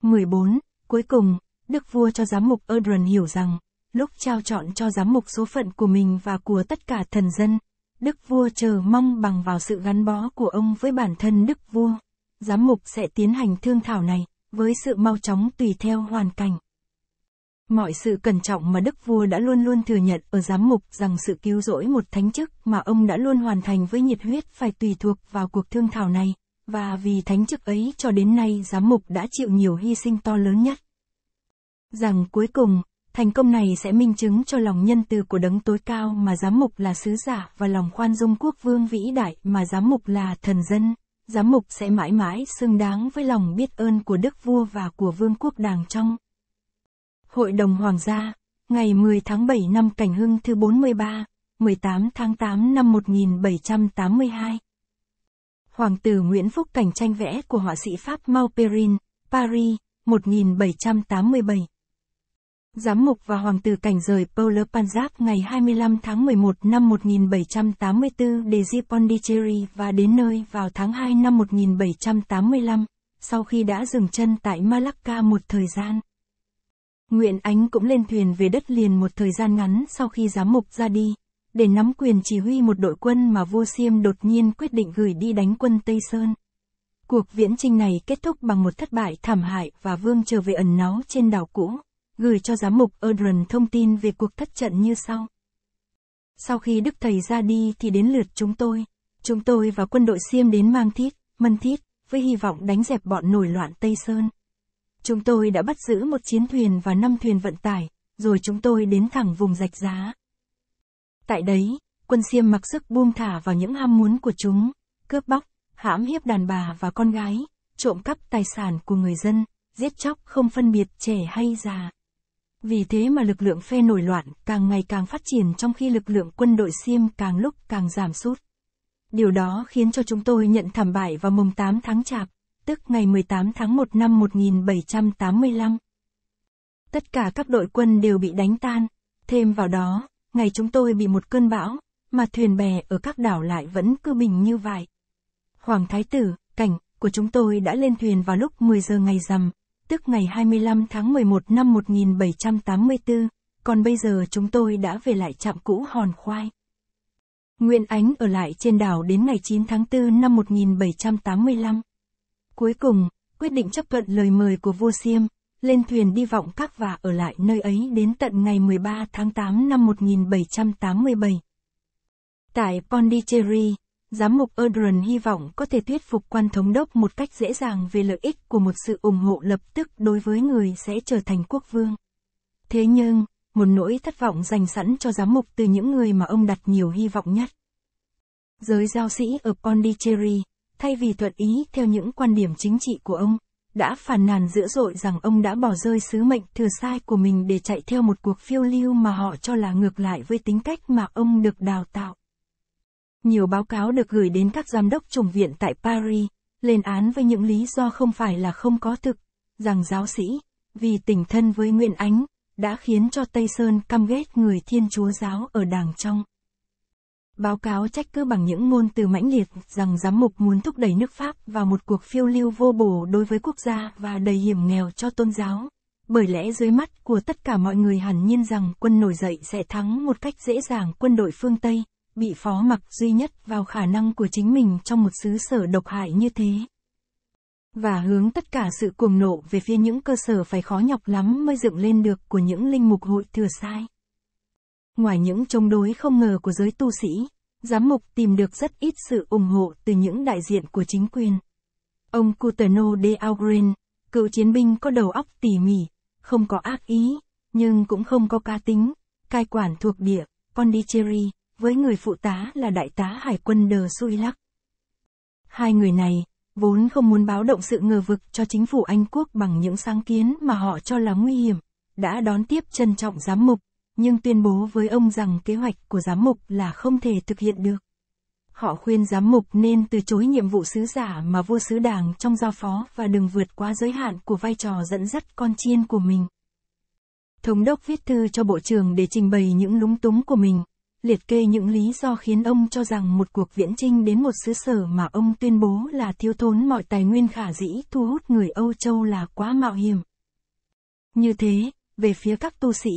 mười bốn. Cuối cùng, Đức Vua cho giám mục Erdron hiểu rằng, lúc trao chọn cho giám mục số phận của mình và của tất cả thần dân, Đức Vua chờ mong bằng vào sự gắn bó của ông với bản thân Đức Vua, giám mục sẽ tiến hành thương thảo này với sự mau chóng tùy theo hoàn cảnh. Mọi sự cẩn trọng mà Đức Vua đã luôn luôn thừa nhận ở giám mục rằng sự cứu rỗi một thánh chức mà ông đã luôn hoàn thành với nhiệt huyết phải tùy thuộc vào cuộc thương thảo này, và vì thánh chức ấy cho đến nay giám mục đã chịu nhiều hy sinh to lớn nhất. Rằng cuối cùng, thành công này sẽ minh chứng cho lòng nhân từ của đấng tối cao mà giám mục là sứ giả và lòng khoan dung quốc vương vĩ đại mà giám mục là thần dân, giám mục sẽ mãi mãi xứng đáng với lòng biết ơn của Đức Vua và của vương quốc đàng trong. Hội đồng Hoàng gia, ngày mười tháng bảy năm Cảnh Hưng thứ bốn mươi ba, mười tám tháng tám năm một nghìn bảy trăm tám mươi hai. Hoàng tử Nguyễn Phúc Cảnh tranh vẽ của họa sĩ Pháp Mauperin, Paris, một nghìn bảy trăm tám mươi bảy. Giám mục và hoàng tử Cảnh rời Port-le-Panzac ngày hai mươi lăm tháng mười một năm một nghìn bảy trăm tám mươi tư để di Pondicherry và đến nơi vào tháng hai năm một nghìn bảy trăm tám mươi lăm, sau khi đã dừng chân tại Malacca một thời gian. Nguyễn Ánh cũng lên thuyền về đất liền một thời gian ngắn sau khi giám mục ra đi, để nắm quyền chỉ huy một đội quân mà vua Siêm đột nhiên quyết định gửi đi đánh quân Tây Sơn. Cuộc viễn chinh này kết thúc bằng một thất bại thảm hại và vương trở về ẩn náu trên đảo cũ, gửi cho giám mục Erdron thông tin về cuộc thất trận như sau. Sau khi Đức Thầy ra đi thì đến lượt chúng tôi, chúng tôi và quân đội Siêm đến Mang Thít, Mân Thít, với hy vọng đánh dẹp bọn nổi loạn Tây Sơn. Chúng tôi đã bắt giữ một chiến thuyền và năm thuyền vận tải, rồi chúng tôi đến thẳng vùng Rạch Giá. Tại đấy, quân Siêm mặc sức buông thả vào những ham muốn của chúng, cướp bóc, hãm hiếp đàn bà và con gái, trộm cắp tài sản của người dân, giết chóc không phân biệt trẻ hay già. Vì thế mà lực lượng phe nổi loạn càng ngày càng phát triển trong khi lực lượng quân đội Siêm càng lúc càng giảm sút. Điều đó khiến cho chúng tôi nhận thảm bại vào mùng tám tháng Chạp, tức ngày mười tám tháng một năm một nghìn bảy trăm tám mươi lăm. Tất cả các đội quân đều bị đánh tan, thêm vào đó, ngày chúng tôi bị một cơn bão, mà thuyền bè ở các đảo lại vẫn cứ bình như vậy. Hoàng Thái Tử, Cảnh, của chúng tôi đã lên thuyền vào lúc mười giờ ngày rằm, tức ngày hai mươi lăm tháng mười một năm một nghìn bảy trăm tám mươi tư, còn bây giờ chúng tôi đã về lại trạm cũ Hòn Khoai. Nguyễn Ánh ở lại trên đảo đến ngày chín tháng tư năm một nghìn bảy trăm tám mươi lăm. Cuối cùng, quyết định chấp thuận lời mời của vua Siêm, lên thuyền đi Vọng Các và ở lại nơi ấy đến tận ngày mười ba tháng tám năm một nghìn bảy trăm tám mươi bảy. Tại Pondicherry, giám mục Erdron hy vọng có thể thuyết phục quan thống đốc một cách dễ dàng về lợi ích của một sự ủng hộ lập tức đối với người sẽ trở thành quốc vương. Thế nhưng, một nỗi thất vọng dành sẵn cho giám mục từ những người mà ông đặt nhiều hy vọng nhất. Giới giáo sĩ ở Pondicherry, thay vì thuận ý theo những quan điểm chính trị của ông, đã phàn nàn dữ dội rằng ông đã bỏ rơi sứ mệnh thừa sai của mình để chạy theo một cuộc phiêu lưu mà họ cho là ngược lại với tính cách mà ông được đào tạo. Nhiều báo cáo được gửi đến các giám đốc chủng viện tại Paris, lên án với những lý do không phải là không có thực, rằng giáo sĩ, vì tình thân với Nguyễn Ánh, đã khiến cho Tây Sơn căm ghét người Thiên Chúa giáo ở đàng trong. Báo cáo trách cứ bằng những ngôn từ mãnh liệt rằng giám mục muốn thúc đẩy nước Pháp vào một cuộc phiêu lưu vô bổ đối với quốc gia và đầy hiểm nghèo cho tôn giáo, bởi lẽ dưới mắt của tất cả mọi người hẳn nhiên rằng quân nổi dậy sẽ thắng một cách dễ dàng quân đội phương Tây, bị phó mặc duy nhất vào khả năng của chính mình trong một xứ sở độc hại như thế. Và hướng tất cả sự cuồng nộ về phía những cơ sở phải khó nhọc lắm mới dựng lên được của những linh mục hội thừa sai. Ngoài những chống đối không ngờ của giới tu sĩ, giám mục tìm được rất ít sự ủng hộ từ những đại diện của chính quyền. Ông Coutinho de Augrain, cựu chiến binh có đầu óc tỉ mỉ, không có ác ý, nhưng cũng không có cá tính, cai quản thuộc địa Pondicherry, với người phụ tá là đại tá hải quân De Souillac. Hai người này vốn không muốn báo động sự ngờ vực cho chính phủ Anh quốc bằng những sáng kiến mà họ cho là nguy hiểm, đã đón tiếp trân trọng giám mục, nhưng tuyên bố với ông rằng kế hoạch của giám mục là không thể thực hiện được. Họ khuyên giám mục nên từ chối nhiệm vụ sứ giả mà vua sứ đảng trong giao phó và đừng vượt quá giới hạn của vai trò dẫn dắt con chiên của mình. Thống đốc viết thư cho bộ trưởng để trình bày những lúng túng của mình, liệt kê những lý do khiến ông cho rằng một cuộc viễn chinh đến một xứ sở mà ông tuyên bố là thiếu thốn mọi tài nguyên khả dĩ thu hút người Âu Châu là quá mạo hiểm. Như thế, về phía các tu sĩ,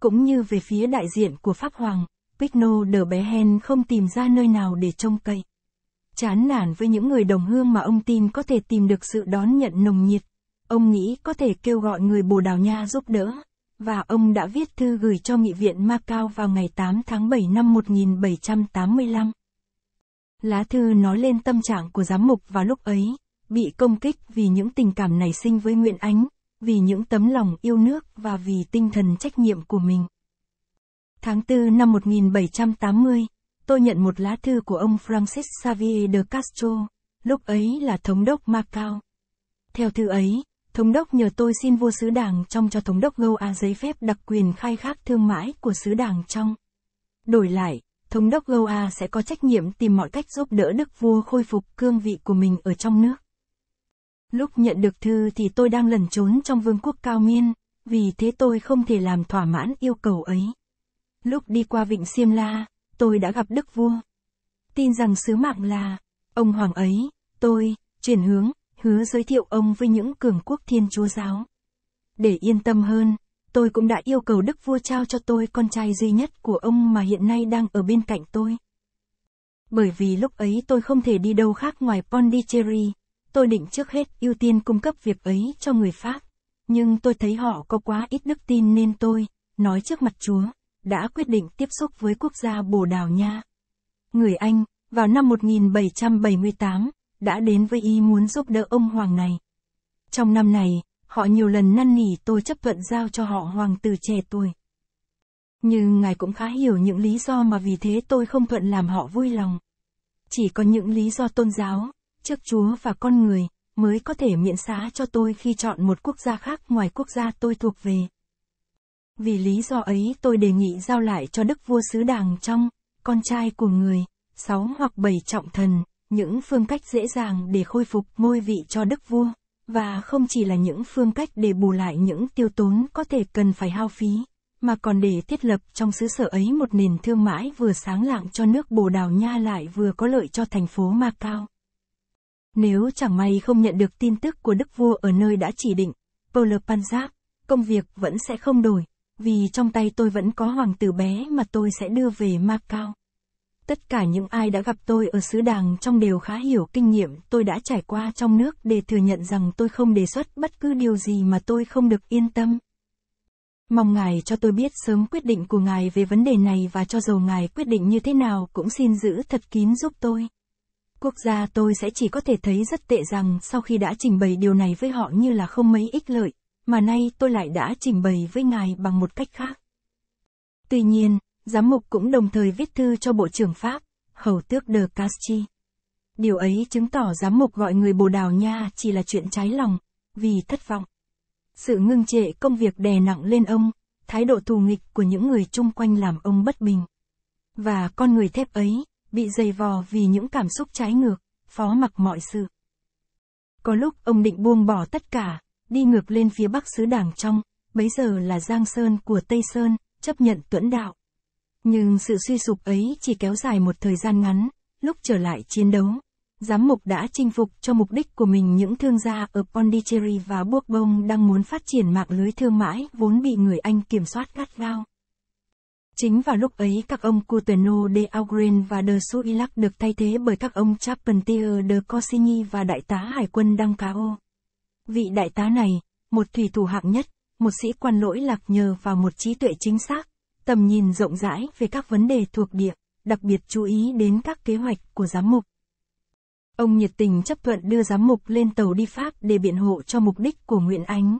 cũng như về phía đại diện của Pháp Hoàng, Pigno de Behen không tìm ra nơi nào để trông cậy. Chán nản với những người đồng hương mà ông tin có thể tìm được sự đón nhận nồng nhiệt, ông nghĩ có thể kêu gọi người Bồ Đào Nha giúp đỡ, và ông đã viết thư gửi cho Nghị viện Macau vào ngày tám tháng bảy năm một nghìn bảy trăm tám mươi lăm. Lá thư nói lên tâm trạng của giám mục vào lúc ấy, bị công kích vì những tình cảm nảy sinh với Nguyễn Ánh, vì những tấm lòng yêu nước và vì tinh thần trách nhiệm của mình. Tháng tư năm một nghìn bảy trăm tám mươi, tôi nhận một lá thư của ông Francis Xavier de Castro, lúc ấy là thống đốc Macau. Theo thư ấy, thống đốc nhờ tôi xin vua sứ đảng trong cho thống đốc Goa giấy phép đặc quyền khai thác thương mại của sứ đảng trong. Đổi lại, thống đốc Goa sẽ có trách nhiệm tìm mọi cách giúp đỡ đức vua khôi phục cương vị của mình ở trong nước. Lúc nhận được thư thì tôi đang lẩn trốn trong vương quốc Cao Miên, vì thế tôi không thể làm thỏa mãn yêu cầu ấy. Lúc đi qua vịnh Simla, tôi đã gặp đức vua. Tin rằng sứ mạng là ông hoàng ấy, tôi chuyển hướng, hứa giới thiệu ông với những cường quốc Thiên Chúa giáo. Để yên tâm hơn, tôi cũng đã yêu cầu đức vua trao cho tôi con trai duy nhất của ông mà hiện nay đang ở bên cạnh tôi. Bởi vì lúc ấy tôi không thể đi đâu khác ngoài Pondicherry, tôi định trước hết ưu tiên cung cấp việc ấy cho người Pháp, nhưng tôi thấy họ có quá ít đức tin nên tôi, nói trước mặt Chúa, đã quyết định tiếp xúc với quốc gia Bồ Đào Nha. Người Anh, vào năm một nghìn bảy trăm bảy mươi tám, đã đến với ý muốn giúp đỡ ông hoàng này. Trong năm này, họ nhiều lần năn nỉ tôi chấp thuận giao cho họ hoàng tử trẻ tuổi. Nhưng ngài cũng khá hiểu những lý do mà vì thế tôi không thuận làm họ vui lòng. Chỉ có những lý do tôn giáo, trước Chúa và con người, mới có thể miễn xá cho tôi khi chọn một quốc gia khác ngoài quốc gia tôi thuộc về. Vì lý do ấy tôi đề nghị giao lại cho đức vua sứ đàng trong, con trai của người, sáu hoặc bảy trọng thần, những phương cách dễ dàng để khôi phục ngôi vị cho đức vua, và không chỉ là những phương cách để bù lại những tiêu tốn có thể cần phải hao phí, mà còn để thiết lập trong xứ sở ấy một nền thương mại vừa sáng lạng cho nước Bồ Đào Nha lại vừa có lợi cho thành phố Macau. Nếu chẳng may không nhận được tin tức của đức vua ở nơi đã chỉ định, Pole Panjab, công việc vẫn sẽ không đổi, vì trong tay tôi vẫn có hoàng tử bé mà tôi sẽ đưa về Macau. Tất cả những ai đã gặp tôi ở xứ đàng trong đều khá hiểu kinh nghiệm tôi đã trải qua trong nước để thừa nhận rằng tôi không đề xuất bất cứ điều gì mà tôi không được yên tâm. Mong ngài cho tôi biết sớm quyết định của ngài về vấn đề này, và cho dù ngài quyết định như thế nào cũng xin giữ thật kín giúp tôi. Quốc gia tôi sẽ chỉ có thể thấy rất tệ rằng sau khi đã trình bày điều này với họ như là không mấy ích lợi, mà nay tôi lại đã trình bày với ngài bằng một cách khác. Tuy nhiên, giám mục cũng đồng thời viết thư cho bộ trưởng Pháp, hầu tước de Castries. Điều ấy chứng tỏ giám mục gọi người Bồ Đào Nha chỉ là chuyện trái lòng, vì thất vọng. Sự ngưng trệ công việc đè nặng lên ông, thái độ thù nghịch của những người chung quanh làm ông bất bình. Và con người thép ấy, bị dày vò vì những cảm xúc trái ngược, phó mặc mọi sự. Có lúc ông định buông bỏ tất cả, đi ngược lên phía bắc xứ đảng trong, bấy giờ là Giang Sơn của Tây Sơn, chấp nhận tuẫn đạo. Nhưng sự suy sụp ấy chỉ kéo dài một thời gian ngắn, lúc trở lại chiến đấu, giám mục đã chinh phục cho mục đích của mình những thương gia ở Pondicherry và Bourbon đang muốn phát triển mạng lưới thương mại vốn bị người Anh kiểm soát gắt gao. Chính vào lúc ấy các ông Coutinho de Augrain và de Souillac được thay thế bởi các ông Charpentier de Cosigny và đại tá hải quân Dancao. Vị đại tá này, một thủy thủ hạng nhất, một sĩ quan lỗi lạc nhờ vào một trí tuệ chính xác, tầm nhìn rộng rãi về các vấn đề thuộc địa, đặc biệt chú ý đến các kế hoạch của giám mục. Ông nhiệt tình chấp thuận đưa giám mục lên tàu đi Pháp để biện hộ cho mục đích của Nguyễn Ánh.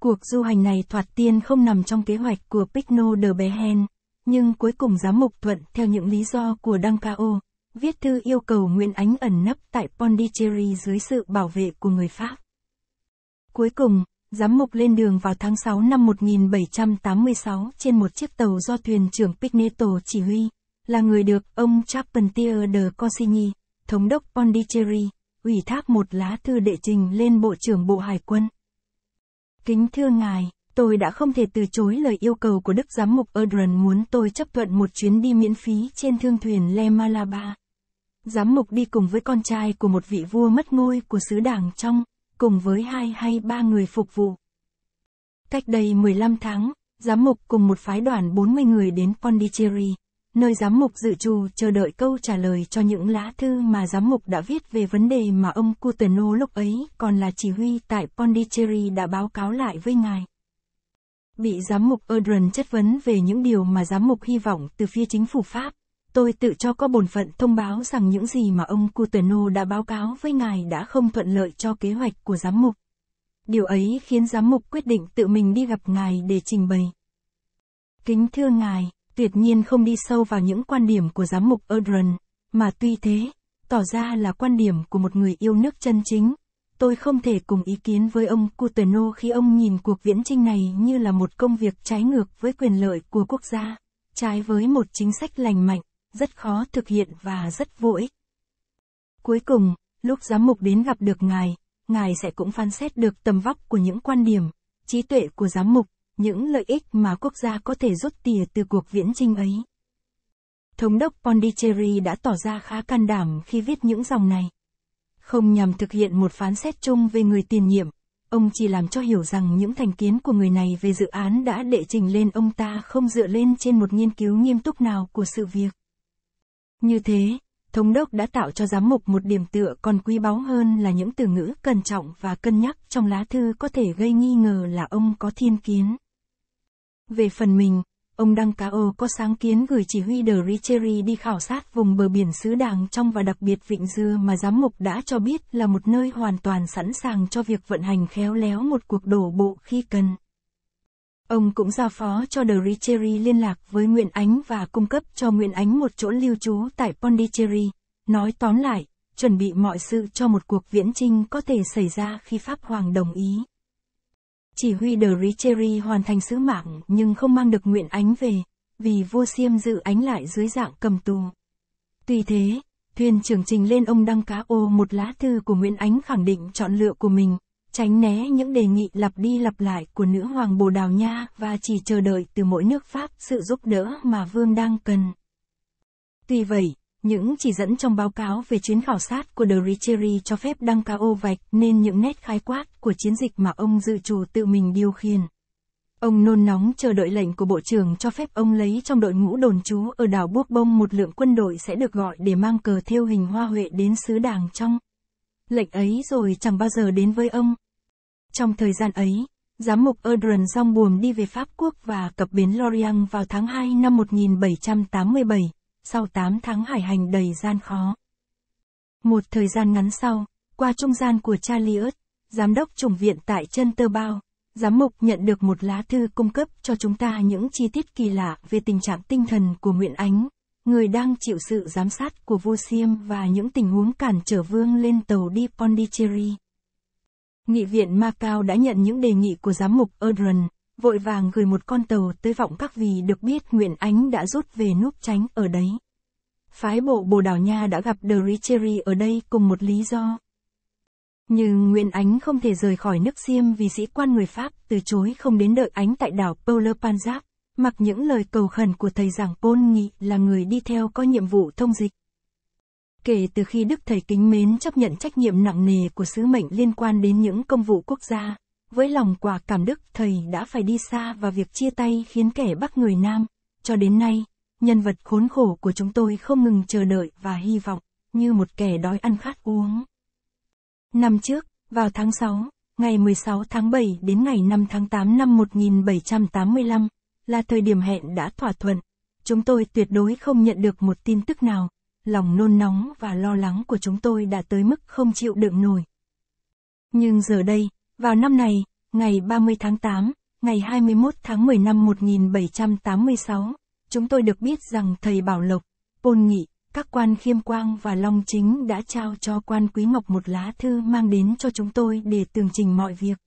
Cuộc du hành này thoạt tiên không nằm trong kế hoạch của Picno de Behen, nhưng cuối cùng giám mục Thuận theo những lý do của Đăng Cao, viết thư yêu cầu Nguyễn Ánh ẩn nấp tại Pondicherry dưới sự bảo vệ của người Pháp. Cuối cùng, giám mục lên đường vào tháng sáu năm một nghìn bảy trăm tám mươi sáu trên một chiếc tàu do thuyền trưởng Pignetto chỉ huy, là người được ông Charpentier de Cosigny, thống đốc Pondicherry, ủy thác một lá thư đệ trình lên Bộ trưởng Bộ Hải quân. Kính thưa ngài, tôi đã không thể từ chối lời yêu cầu của Đức Giám mục Erdron muốn tôi chấp thuận một chuyến đi miễn phí trên thương thuyền Le Malabar. Giám mục đi cùng với con trai của một vị vua mất ngôi của xứ Đảng Trong, cùng với hai hay ba người phục vụ. Cách đây mười lăm tháng, giám mục cùng một phái đoàn bốn mươi người đến Pondicherry, nơi giám mục dự trù chờ đợi câu trả lời cho những lá thư mà giám mục đã viết về vấn đề mà ông Coutinho lúc ấy còn là chỉ huy tại Pondicherry đã báo cáo lại với ngài. Bị giám mục Erdron chất vấn về những điều mà giám mục hy vọng từ phía chính phủ Pháp, tôi tự cho có bổn phận thông báo rằng những gì mà ông Coutinho đã báo cáo với ngài đã không thuận lợi cho kế hoạch của giám mục. Điều ấy khiến giám mục quyết định tự mình đi gặp ngài để trình bày. Kính thưa ngài, tuyệt nhiên không đi sâu vào những quan điểm của giám mục Erdron, mà tuy thế, tỏ ra là quan điểm của một người yêu nước chân chính. Tôi không thể cùng ý kiến với ông Coutinho khi ông nhìn cuộc viễn chinh này như là một công việc trái ngược với quyền lợi của quốc gia, trái với một chính sách lành mạnh, rất khó thực hiện và rất vô ích. Cuối cùng, lúc giám mục đến gặp được ngài, ngài sẽ cũng phán xét được tầm vóc của những quan điểm, trí tuệ của giám mục, những lợi ích mà quốc gia có thể rút tỉa từ cuộc viễn chinh ấy. Thống đốc Pondicherry đã tỏ ra khá can đảm khi viết những dòng này. Không nhằm thực hiện một phán xét chung về người tiền nhiệm, ông chỉ làm cho hiểu rằng những thành kiến của người này về dự án đã đệ trình lên ông ta không dựa lên trên một nghiên cứu nghiêm túc nào của sự việc. Như thế, thống đốc đã tạo cho giám mục một điểm tựa còn quý báu hơn là những từ ngữ cẩn trọng và cân nhắc trong lá thư có thể gây nghi ngờ là ông có thiên kiến. Về phần mình, ông Đăng Cao có sáng kiến gửi chỉ huy de Richery đi khảo sát vùng bờ biển xứ Đàng Trong và đặc biệt Vịnh Dưa mà giám mục đã cho biết là một nơi hoàn toàn sẵn sàng cho việc vận hành khéo léo một cuộc đổ bộ khi cần. Ông cũng giao phó cho de Richery liên lạc với Nguyễn Ánh và cung cấp cho Nguyễn Ánh một chỗ lưu trú tại Pondicherry, nói tóm lại, chuẩn bị mọi sự cho một cuộc viễn chinh có thể xảy ra khi Pháp Hoàng đồng ý. Chỉ huy de Richery hoàn thành sứ mạng nhưng không mang được Nguyễn Ánh về, vì vua Xiêm giữ Ánh lại dưới dạng cầm tù. Tuy thế, thuyền trưởng trình lên ông Đăng Cao một lá thư của Nguyễn Ánh khẳng định chọn lựa của mình, tránh né những đề nghị lặp đi lặp lại của nữ hoàng Bồ Đào Nha và chỉ chờ đợi từ mỗi nước Pháp sự giúp đỡ mà vương đang cần. Tuy vậy, những chỉ dẫn trong báo cáo về chuyến khảo sát của de Richery cho phép Đăng Cao vạch nên những nét khái quát của chiến dịch mà ông dự trù tự mình điều khiển. Ông nôn nóng chờ đợi lệnh của Bộ trưởng cho phép ông lấy trong đội ngũ đồn trú ở đảo Buốc Bông một lượng quân đội sẽ được gọi để mang cờ thêu hình hoa huệ đến xứ Đàng Trong. Lệnh ấy rồi chẳng bao giờ đến với ông. Trong thời gian ấy, giám mục Erdron rong buồm đi về Pháp Quốc và cập bến Lorient vào tháng hai năm một nghìn bảy trăm tám mươi bảy. Sau tám tháng hải hành đầy gian khó. Một thời gian ngắn sau, qua trung gian của Charlier, giám đốc chủng viện tại Chân Tơ Bao, giám mục nhận được một lá thư cung cấp cho chúng ta những chi tiết kỳ lạ về tình trạng tinh thần của Nguyễn Ánh, người đang chịu sự giám sát của vua Xiêm và những tình huống cản trở vương lên tàu đi Pondicherry. Nghị viện Macau đã nhận những đề nghị của giám mục Erdron, vội vàng gửi một con tàu tới Vọng Các vì được biết Nguyễn Ánh đã rút về núp tránh ở đấy. Phái bộ Bồ Đào Nha đã gặp de Richery ở đây cùng một lý do. Nhưng Nguyễn Ánh không thể rời khỏi nước Xiêm vì sĩ quan người Pháp từ chối không đến đợi Ánh tại đảo Pauler Panjab, mặc những lời cầu khẩn của thầy giảng Paul Nghị là người đi theo có nhiệm vụ thông dịch. Kể từ khi Đức Thầy kính mến chấp nhận trách nhiệm nặng nề của sứ mệnh liên quan đến những công vụ quốc gia, với lòng quả cảm Đức Thầy đã phải đi xa và việc chia tay khiến kẻ Bắc người Nam, cho đến nay, nhân vật khốn khổ của chúng tôi không ngừng chờ đợi và hy vọng, như một kẻ đói ăn khát uống. Năm trước, vào tháng sáu, ngày mười sáu tháng bảy đến ngày năm tháng tám năm một nghìn bảy trăm tám mươi lăm, là thời điểm hẹn đã thỏa thuận, chúng tôi tuyệt đối không nhận được một tin tức nào, lòng nôn nóng và lo lắng của chúng tôi đã tới mức không chịu đựng nổi. Nhưng giờ đây, vào năm này, ngày ba mươi tháng tám, ngày hai mươi mốt tháng mười năm một nghìn bảy trăm tám mươi sáu, chúng tôi được biết rằng thầy Bảo Lộc, Pôn Nghị, các quan Khiêm Quang và Long Chính đã trao cho quan Quý Ngọc một lá thư mang đến cho chúng tôi để tường trình mọi việc.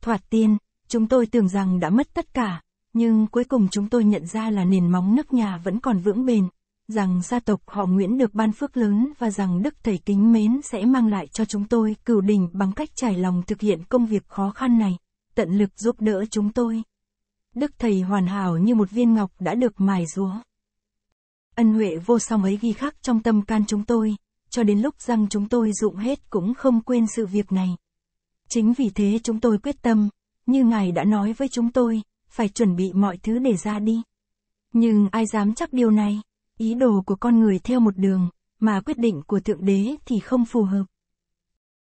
Thoạt tiên, chúng tôi tưởng rằng đã mất tất cả, nhưng cuối cùng chúng tôi nhận ra là nền móng nước nhà vẫn còn vững bền, rằng gia tộc họ Nguyễn được ban phước lớn và rằng Đức Thầy kính mến sẽ mang lại cho chúng tôi Cửu Đỉnh bằng cách trải lòng thực hiện công việc khó khăn này, tận lực giúp đỡ chúng tôi. Đức Thầy hoàn hảo như một viên ngọc đã được mài giũa. Ân huệ vô song ấy ghi khắc trong tâm can chúng tôi, cho đến lúc răng chúng tôi rụng hết cũng không quên sự việc này. Chính vì thế chúng tôi quyết tâm, như Ngài đã nói với chúng tôi, phải chuẩn bị mọi thứ để ra đi. Nhưng ai dám chắc điều này? Ý đồ của con người theo một đường, mà quyết định của Thượng Đế thì không phù hợp.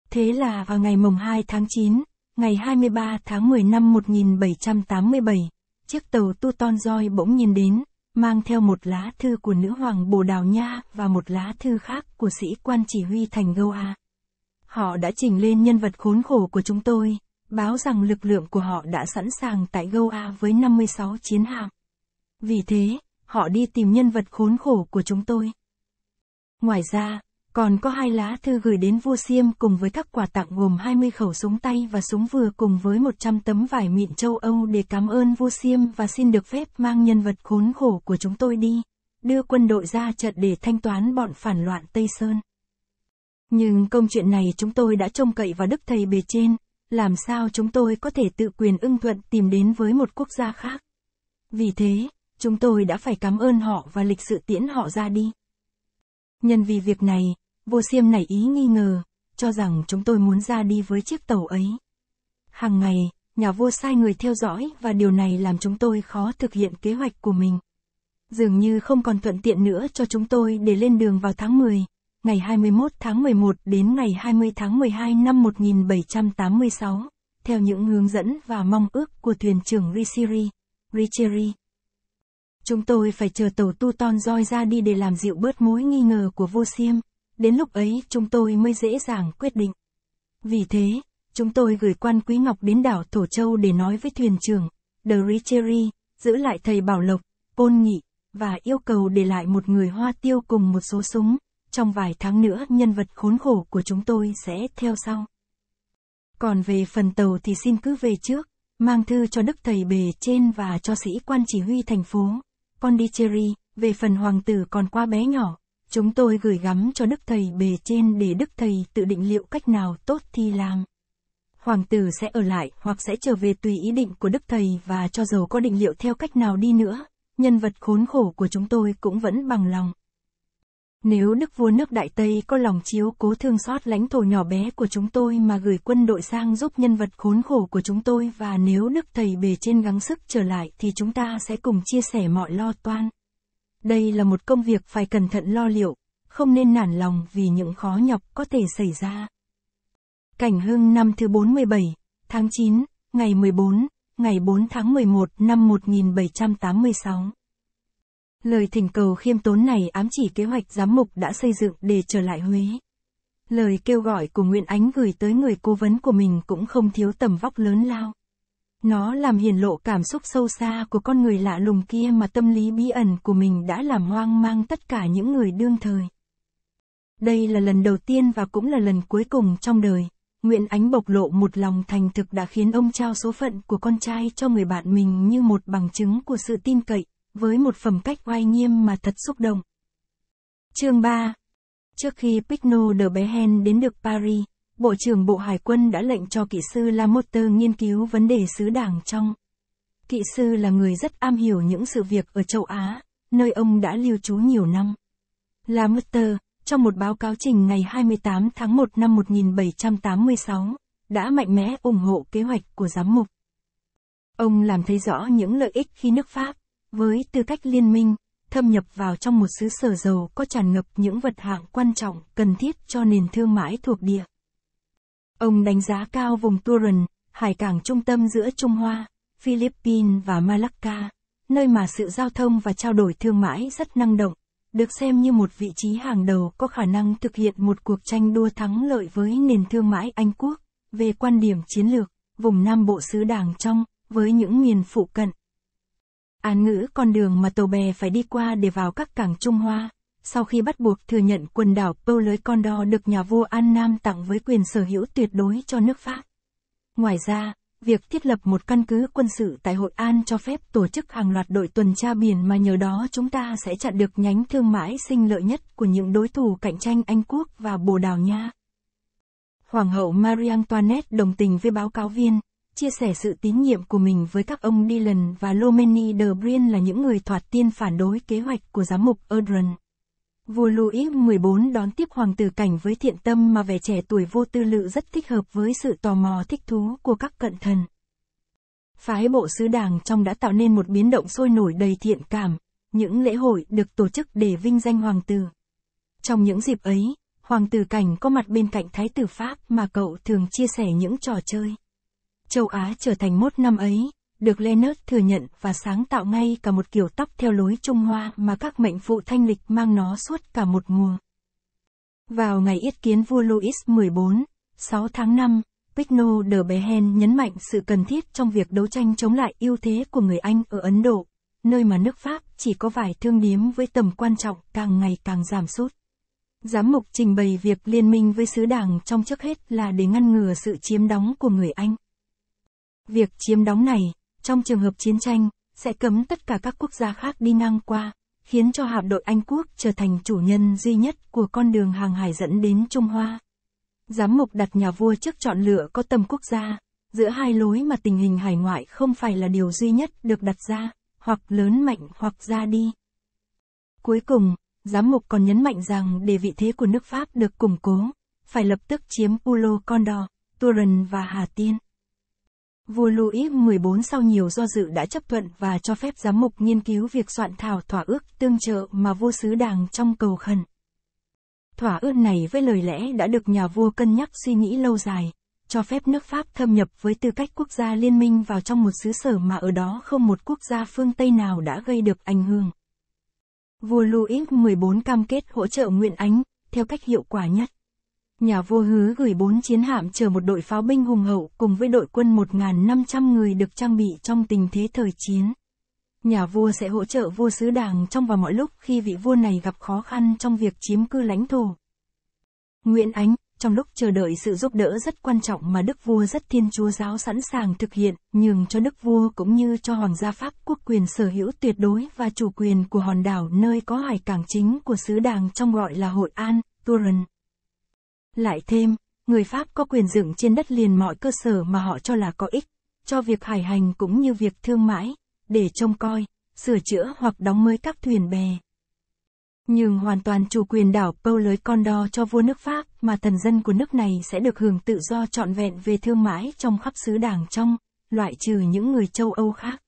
Thế là vào ngày mùng hai tháng chín, ngày hai mươi ba tháng mười năm một nghìn bảy trăm tám mươi bảy, chiếc tàu Tuton Joy bỗng nhiên đến, mang theo một lá thư của nữ hoàng Bồ Đào Nha và một lá thư khác của sĩ quan chỉ huy thành Goa. Họ đã trình lên nhân vật khốn khổ của chúng tôi, báo rằng lực lượng của họ đã sẵn sàng tại Goa với năm mươi sáu chiến hạm. Vì thế, họ đi tìm nhân vật khốn khổ của chúng tôi. Ngoài ra, còn có hai lá thư gửi đến vua Xiêm cùng với các quà tặng gồm hai mươi khẩu súng tay và súng vừa cùng với một trăm tấm vải mịn châu Âu để cảm ơn vua Xiêm và xin được phép mang nhân vật khốn khổ của chúng tôi đi, đưa quân đội ra trận để thanh toán bọn phản loạn Tây Sơn. Nhưng công chuyện này chúng tôi đã trông cậy vào Đức Thầy bề trên, làm sao chúng tôi có thể tự quyền ưng thuận tìm đến với một quốc gia khác. Vì thế, chúng tôi đã phải cảm ơn họ và lịch sự tiễn họ ra đi. Nhân vì việc này, vua Xiêm nảy ý nghi ngờ, cho rằng chúng tôi muốn ra đi với chiếc tàu ấy. Hàng ngày, nhà vua sai người theo dõi và điều này làm chúng tôi khó thực hiện kế hoạch của mình. Dường như không còn thuận tiện nữa cho chúng tôi để lên đường vào tháng mười, ngày hai mươi mốt tháng mười một đến ngày hai mươi tháng mười hai năm một nghìn bảy trăm tám mươi sáu, theo những hướng dẫn và mong ước của thuyền trưởng Richeri, Richeri. Chúng tôi phải chờ tàu Tuton Joy ra đi để làm dịu bớt mối nghi ngờ của vua Xiêm, đến lúc ấy chúng tôi mới dễ dàng quyết định. Vì thế, chúng tôi gửi quan Quý Ngọc đến đảo Thổ Châu để nói với thuyền trưởng, The Richeri, giữ lại thầy Bảo Lộc, Pôn Nghị, và yêu cầu để lại một người Hoa Tiêu cùng một số súng, trong vài tháng nữa nhân vật khốn khổ của chúng tôi sẽ theo sau. Còn về phần tàu thì xin cứ về trước, mang thư cho Đức Thầy bề trên và cho sĩ quan chỉ huy thành phố Pondicherry. Về phần hoàng tử còn quá bé nhỏ, chúng tôi gửi gắm cho Đức Thầy bề trên để Đức Thầy tự định liệu cách nào tốt thì làm. Hoàng tử sẽ ở lại hoặc sẽ trở về tùy ý định của Đức Thầy, và cho dầu có định liệu theo cách nào đi nữa, nhân vật khốn khổ của chúng tôi cũng vẫn bằng lòng. Nếu Đức Vua nước Đại Tây có lòng chiếu cố thương xót lãnh thổ nhỏ bé của chúng tôi mà gửi quân đội sang giúp nhân vật khốn khổ của chúng tôi, và nếu Đức Thầy bề trên gắng sức trở lại thì chúng ta sẽ cùng chia sẻ mọi lo toan. Đây là một công việc phải cẩn thận lo liệu, không nên nản lòng vì những khó nhọc có thể xảy ra. Cảnh Hưng năm thứ bốn mươi bảy, tháng chín, ngày mười bốn, ngày bốn tháng mười một năm một nghìn bảy trăm tám mươi sáu. Lời thỉnh cầu khiêm tốn này ám chỉ kế hoạch giám mục đã xây dựng để trở lại Huế. Lời kêu gọi của Nguyễn Ánh gửi tới người cố vấn của mình cũng không thiếu tầm vóc lớn lao. Nó làm hiển lộ cảm xúc sâu xa của con người lạ lùng kia mà tâm lý bí ẩn của mình đã làm hoang mang tất cả những người đương thời. Đây là lần đầu tiên và cũng là lần cuối cùng trong đời, Nguyễn Ánh bộc lộ một lòng thành thực đã khiến ông trao số phận của con trai cho người bạn mình như một bằng chứng của sự tin cậy, với một phẩm cách oai nghiêm mà thật xúc động. Chương ba. Trước khi Pigno de Behen đến được Paris, Bộ trưởng Bộ Hải quân đã lệnh cho kỹ sư Lamotte nghiên cứu vấn đề xứ Đảng trong. Kỹ sư là người rất am hiểu những sự việc ở châu Á, nơi ông đã lưu trú nhiều năm. Lamotte, trong một báo cáo trình ngày hai mươi tám tháng một năm một nghìn bảy trăm tám mươi sáu, đã mạnh mẽ ủng hộ kế hoạch của giám mục. Ông làm thấy rõ những lợi ích khi nước Pháp, với tư cách liên minh, thâm nhập vào trong một xứ sở giàu có tràn ngập những vật hạng quan trọng cần thiết cho nền thương mại thuộc địa. Ông đánh giá cao vùng Turon, hải cảng trung tâm giữa Trung Hoa, Philippines và Malacca, nơi mà sự giao thông và trao đổi thương mại rất năng động, được xem như một vị trí hàng đầu có khả năng thực hiện một cuộc tranh đua thắng lợi với nền thương mại Anh Quốc. Về quan điểm chiến lược, vùng Nam Bộ xứ Đàng Trong, với những miền phụ cận. Án ngữ con đường mà tàu bè phải đi qua để vào các cảng Trung Hoa, sau khi bắt buộc thừa nhận quần đảo Pâu Lới Con Đo được nhà vua An Nam tặng với quyền sở hữu tuyệt đối cho nước Pháp. Ngoài ra, việc thiết lập một căn cứ quân sự tại Hội An cho phép tổ chức hàng loạt đội tuần tra biển, mà nhờ đó chúng ta sẽ chặn được nhánh thương mại sinh lợi nhất của những đối thủ cạnh tranh Anh Quốc và Bồ Đào Nha. Hoàng hậu Marie Antoinette đồng tình với báo cáo viên, chia sẻ sự tín nhiệm của mình với các ông Dillon và Lomenie de Brienne là những người thoạt tiên phản đối kế hoạch của giám mục Audran. Vua Louis mười bốn đón tiếp hoàng tử Cảnh với thiện tâm mà vẻ trẻ tuổi vô tư lự rất thích hợp với sự tò mò thích thú của các cận thần. Phái bộ xứ Đàng Trong đã tạo nên một biến động sôi nổi đầy thiện cảm, những lễ hội được tổ chức để vinh danh hoàng tử. Trong những dịp ấy, hoàng tử Cảnh có mặt bên cạnh thái tử Pháp mà cậu thường chia sẻ những trò chơi. Châu Á trở thành mốt năm ấy, được Leonard thừa nhận và sáng tạo ngay cả một kiểu tóc theo lối Trung Hoa mà các mệnh phụ thanh lịch mang nó suốt cả một mùa. Vào ngày yết kiến vua Louis mười bốn, sáu tháng năm, Pigno de Behen nhấn mạnh sự cần thiết trong việc đấu tranh chống lại ưu thế của người Anh ở Ấn Độ, nơi mà nước Pháp chỉ có vài thương điếm với tầm quan trọng càng ngày càng giảm sút. Giám mục trình bày việc liên minh với xứ Đàng Trong trước hết là để ngăn ngừa sự chiếm đóng của người Anh. Việc chiếm đóng này, trong trường hợp chiến tranh, sẽ cấm tất cả các quốc gia khác đi ngang qua, khiến cho hạm đội Anh Quốc trở thành chủ nhân duy nhất của con đường hàng hải dẫn đến Trung Hoa. Giám mục đặt nhà vua trước chọn lựa có tầm quốc gia, giữa hai lối mà tình hình hải ngoại không phải là điều duy nhất được đặt ra, hoặc lớn mạnh hoặc ra đi. Cuối cùng, giám mục còn nhấn mạnh rằng để vị thế của nước Pháp được củng cố, phải lập tức chiếm Pulo Condor, Turin và Hà Tiên. Vua Louis mười bốn sau nhiều do dự đã chấp thuận và cho phép giám mục nghiên cứu việc soạn thảo thỏa ước tương trợ mà vua xứ Đàng Trong cầu khẩn. Thỏa ước này với lời lẽ đã được nhà vua cân nhắc suy nghĩ lâu dài, cho phép nước Pháp thâm nhập với tư cách quốc gia liên minh vào trong một xứ sở mà ở đó không một quốc gia phương Tây nào đã gây được ảnh hưởng. Vua Louis mười bốn cam kết hỗ trợ Nguyễn Ánh theo cách hiệu quả nhất. Nhà vua hứa gửi bốn chiến hạm chở một đội pháo binh hùng hậu cùng với đội quân một nghìn năm trăm người được trang bị trong tình thế thời chiến. Nhà vua sẽ hỗ trợ vua xứ Đàng Trong vào mọi lúc khi vị vua này gặp khó khăn trong việc chiếm cư lãnh thổ. Nguyễn Ánh, trong lúc chờ đợi sự giúp đỡ rất quan trọng mà đức vua rất Thiên Chúa giáo sẵn sàng thực hiện, nhường cho đức vua cũng như cho hoàng gia Pháp quốc quyền sở hữu tuyệt đối và chủ quyền của hòn đảo nơi có hải cảng chính của xứ Đàng Trong gọi là Hội An, Turin. Lại thêm, người Pháp có quyền dựng trên đất liền mọi cơ sở mà họ cho là có ích, cho việc hải hành cũng như việc thương mại, để trông coi, sửa chữa hoặc đóng mới các thuyền bè. Nhưng hoàn toàn chủ quyền đảo Pâu Lới Con Đo cho vua nước Pháp mà thần dân của nước này sẽ được hưởng tự do trọn vẹn về thương mại trong khắp xứ Đàng Trong, loại trừ những người châu Âu khác.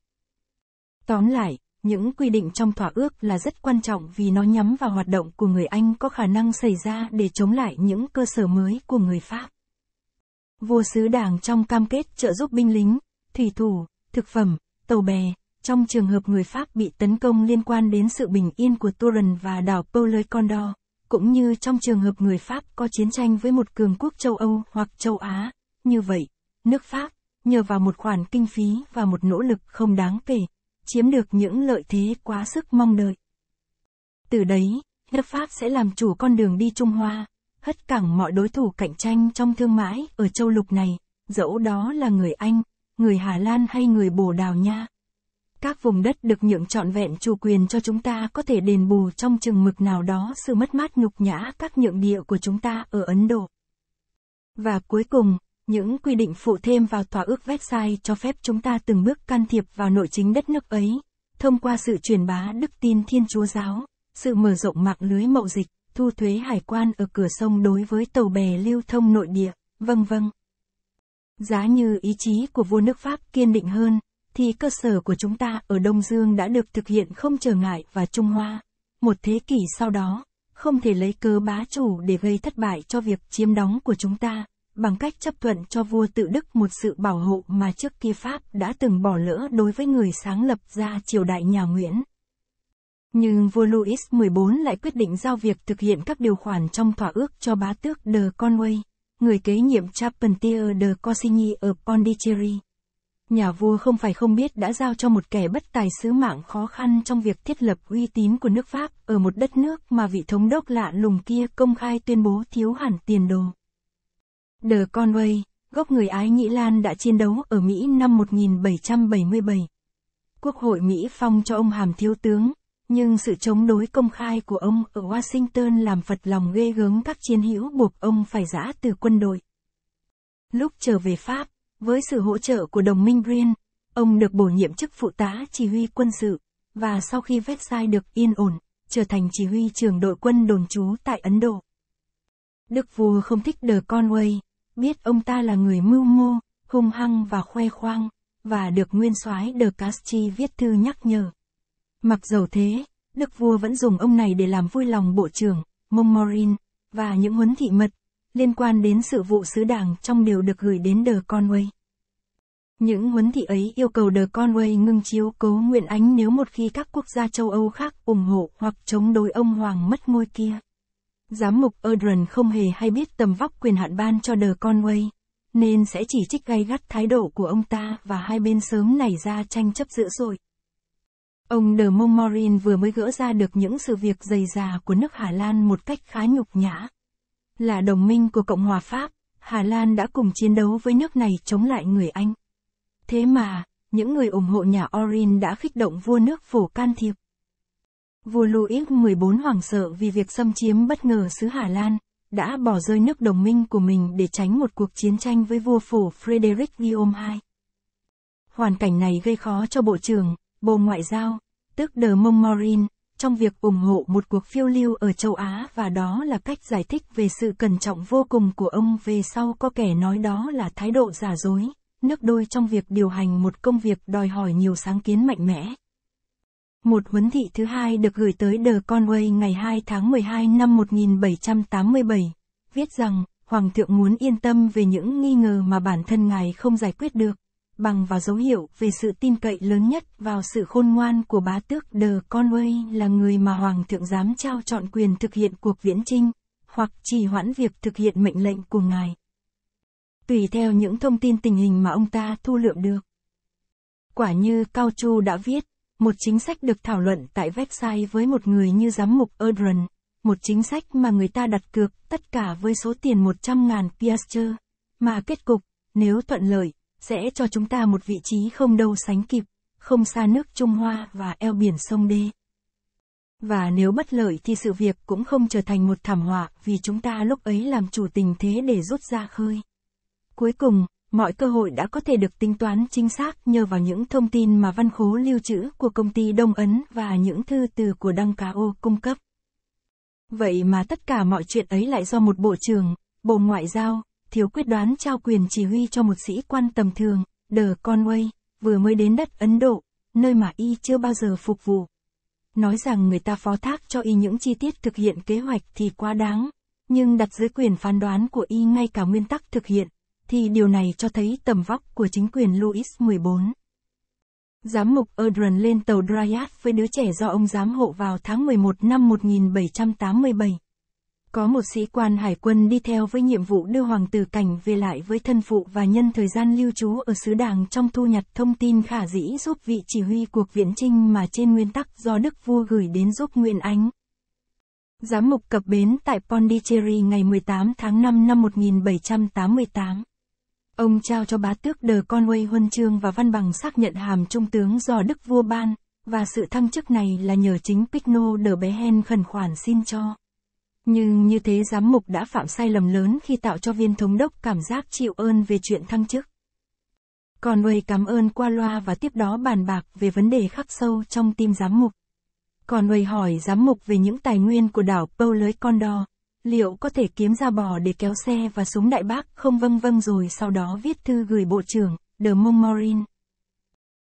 Tóm lại, những quy định trong thỏa ước là rất quan trọng vì nó nhắm vào hoạt động của người Anh có khả năng xảy ra để chống lại những cơ sở mới của người Pháp. Vua xứ Đàng Trong cam kết trợ giúp binh lính, thủy thủ, thực phẩm, tàu bè, trong trường hợp người Pháp bị tấn công liên quan đến sự bình yên của Turin và đảo Pâu Lới Con Đo, cũng như trong trường hợp người Pháp có chiến tranh với một cường quốc châu Âu hoặc châu Á. Như vậy, nước Pháp, nhờ vào một khoản kinh phí và một nỗ lực không đáng kể, chiếm được những lợi thế quá sức mong đợi. Từ đấy, nước Pháp sẽ làm chủ con đường đi Trung Hoa, hất cẳng mọi đối thủ cạnh tranh trong thương mại ở châu lục này, dẫu đó là người Anh, người Hà Lan hay người Bồ Đào Nha. Các vùng đất được nhượng trọn vẹn chủ quyền cho chúng ta có thể đền bù trong chừng mực nào đó sự mất mát nhục nhã các nhượng địa của chúng ta ở Ấn Độ. Và cuối cùng, những quy định phụ thêm vào thỏa ước Versailles cho phép chúng ta từng bước can thiệp vào nội chính đất nước ấy, thông qua sự truyền bá đức tin Thiên Chúa giáo, sự mở rộng mạng lưới mậu dịch, thu thuế hải quan ở cửa sông đối với tàu bè lưu thông nội địa, vân vân. Giá như ý chí của vua nước Pháp kiên định hơn, thì cơ sở của chúng ta ở Đông Dương đã được thực hiện không trở ngại và Trung Hoa, một thế kỷ sau đó, không thể lấy cớ bá chủ để gây thất bại cho việc chiếm đóng của chúng ta, bằng cách chấp thuận cho vua tự Đức một sự bảo hộ mà trước kia Pháp đã từng bỏ lỡ đối với người sáng lập ra triều đại nhà Nguyễn. Nhưng vua Louis mười bốn lại quyết định giao việc thực hiện các điều khoản trong thỏa ước cho bá tước de Conway, người kế nhiệm Charpentier de Cosigny ở Pondicherry. Nhà vua không phải không biết đã giao cho một kẻ bất tài sứ mạng khó khăn trong việc thiết lập uy tín của nước Pháp ở một đất nước mà vị thống đốc lạ lùng kia công khai tuyên bố thiếu hẳn tiền đồ. De Conway, gốc người Ái Nhĩ Lan đã chiến đấu ở Mỹ năm một nghìn bảy trăm bảy mươi bảy. Quốc hội Mỹ phong cho ông hàm thiếu tướng, nhưng sự chống đối công khai của ông ở Washington làm phật lòng ghê gớm các chiến hữu buộc ông phải giã từ quân đội. Lúc trở về Pháp, với sự hỗ trợ của đồng minh Brienne, ông được bổ nhiệm chức phụ tá chỉ huy quân sự, và sau khi Versailles được yên ổn, trở thành chỉ huy trưởng đội quân đồn trú tại Ấn Độ. Đức vua không thích De Conway, biết ông ta là người mưu mô, hung hăng và khoe khoang, và được nguyên soái De Castries viết thư nhắc nhở. Mặc dầu thế, đức vua vẫn dùng ông này để làm vui lòng bộ trưởng Montmorin, và những huấn thị mật liên quan đến sự vụ sứ đảng trong đều được gửi đến De Conway. Những huấn thị ấy yêu cầu De Conway ngưng chiếu cố nguyện ánh nếu một khi các quốc gia châu Âu khác ủng hộ hoặc chống đối ông hoàng mất ngôi kia. Giám mục Erdron không hề hay biết tầm vóc quyền hạn ban cho De Conway, nên sẽ chỉ trích gay gắt thái độ của ông ta và hai bên sớm nảy ra tranh chấp dữ dội. Ông de Montmorin vừa mới gỡ ra được những sự việc dày dà của nước Hà Lan một cách khá nhục nhã. Là đồng minh của Cộng hòa Pháp, Hà Lan đã cùng chiến đấu với nước này chống lại người Anh. Thế mà, những người ủng hộ nhà Orin đã khích động vua nước Phổ can thiệp. Vua Louis mười bốn hoảng sợ vì việc xâm chiếm bất ngờ xứ Hà Lan, đã bỏ rơi nước đồng minh của mình để tránh một cuộc chiến tranh với vua Phổ Frederick Guillaume đệ nhị. Hoàn cảnh này gây khó cho bộ trưởng, bộ ngoại giao, tức de Montmorin, trong việc ủng hộ một cuộc phiêu lưu ở châu Á, và đó là cách giải thích về sự cẩn trọng vô cùng của ông. Về sau có kẻ nói đó là thái độ giả dối, nước đôi trong việc điều hành một công việc đòi hỏi nhiều sáng kiến mạnh mẽ. Một huấn thị thứ hai được gửi tới de Conway ngày hai tháng mười hai năm một nghìn bảy trăm tám mươi bảy, viết rằng Hoàng thượng muốn yên tâm về những nghi ngờ mà bản thân ngài không giải quyết được, bằng vào dấu hiệu về sự tin cậy lớn nhất vào sự khôn ngoan của bá tước de Conway, là người mà Hoàng thượng dám trao trọn quyền thực hiện cuộc viễn chinh, hoặc trì hoãn việc thực hiện mệnh lệnh của ngài, tùy theo những thông tin tình hình mà ông ta thu lượm được. Quả như Cao Chu đã viết, một chính sách được thảo luận tại Versailles với một người như giám mục Erdron, một chính sách mà người ta đặt cược tất cả với số tiền một trăm nghìn piastres, mà kết cục, nếu thuận lợi, sẽ cho chúng ta một vị trí không đâu sánh kịp, không xa nước Trung Hoa và eo biển sông Đê. Và nếu bất lợi thì sự việc cũng không trở thành một thảm họa, vì chúng ta lúc ấy làm chủ tình thế để rút ra khơi. Cuối cùng, mọi cơ hội đã có thể được tính toán chính xác nhờ vào những thông tin mà văn khố lưu trữ của công ty Đông Ấn và những thư từ của Đăng Cá Ô cung cấp. Vậy mà tất cả mọi chuyện ấy lại do một bộ trưởng, bộ ngoại giao, thiếu quyết đoán trao quyền chỉ huy cho một sĩ quan tầm thường, de Conway, vừa mới đến đất Ấn Độ, nơi mà y chưa bao giờ phục vụ. Nói rằng người ta phó thác cho y những chi tiết thực hiện kế hoạch thì quá đáng, nhưng đặt dưới quyền phán đoán của y ngay cả nguyên tắc thực hiện, thì điều này cho thấy tầm vóc của chính quyền Louis mười bốn. Giám mục Erdron lên tàu Dryad với đứa trẻ do ông giám hộ vào tháng mười một năm một nghìn bảy trăm tám mươi bảy. Có một sĩ quan hải quân đi theo với nhiệm vụ đưa hoàng tử cảnh về lại với thân phụ và nhân thời gian lưu trú ở xứ đảng trong thu nhặt thông tin khả dĩ giúp vị chỉ huy cuộc viễn chinh mà trên nguyên tắc do đức vua gửi đến giúp Nguyễn Ánh. Giám mục cập bến tại Pondicherry ngày mười tám tháng năm năm một nghìn bảy trăm tám mươi tám. Ông trao cho bá tước de Conway huân chương và văn bằng xác nhận hàm trung tướng do đức vua ban, và sự thăng chức này là nhờ chính Picno de Behen khẩn khoản xin cho. Nhưng như thế giám mục đã phạm sai lầm lớn khi tạo cho viên thống đốc cảm giác chịu ơn về chuyện thăng chức. Conway cảm ơn qua loa và tiếp đó bàn bạc về vấn đề khắc sâu trong tim giám mục. Conway hỏi giám mục về những tài nguyên của đảo Paulus Condor, liệu có thể kiếm ra bò để kéo xe và súng đại bác không? Vâng vâng, rồi sau đó viết thư gửi bộ trưởng de Montmorin.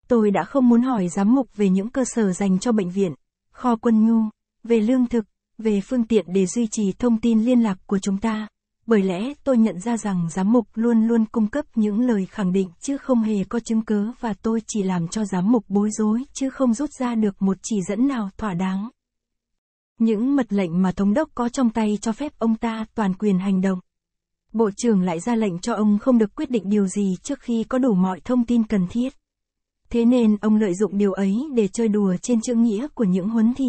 Tôi đã không muốn hỏi giám mục về những cơ sở dành cho bệnh viện, kho quân nhu, về lương thực, về phương tiện để duy trì thông tin liên lạc của chúng ta, bởi lẽ tôi nhận ra rằng giám mục luôn luôn cung cấp những lời khẳng định chứ không hề có chứng cứ, và tôi chỉ làm cho giám mục bối rối chứ không rút ra được một chỉ dẫn nào thỏa đáng. Những mật lệnh mà thống đốc có trong tay cho phép ông ta toàn quyền hành động. Bộ trưởng lại ra lệnh cho ông không được quyết định điều gì trước khi có đủ mọi thông tin cần thiết. Thế nên ông lợi dụng điều ấy để chơi đùa trên chữ nghĩa của những huấn thị.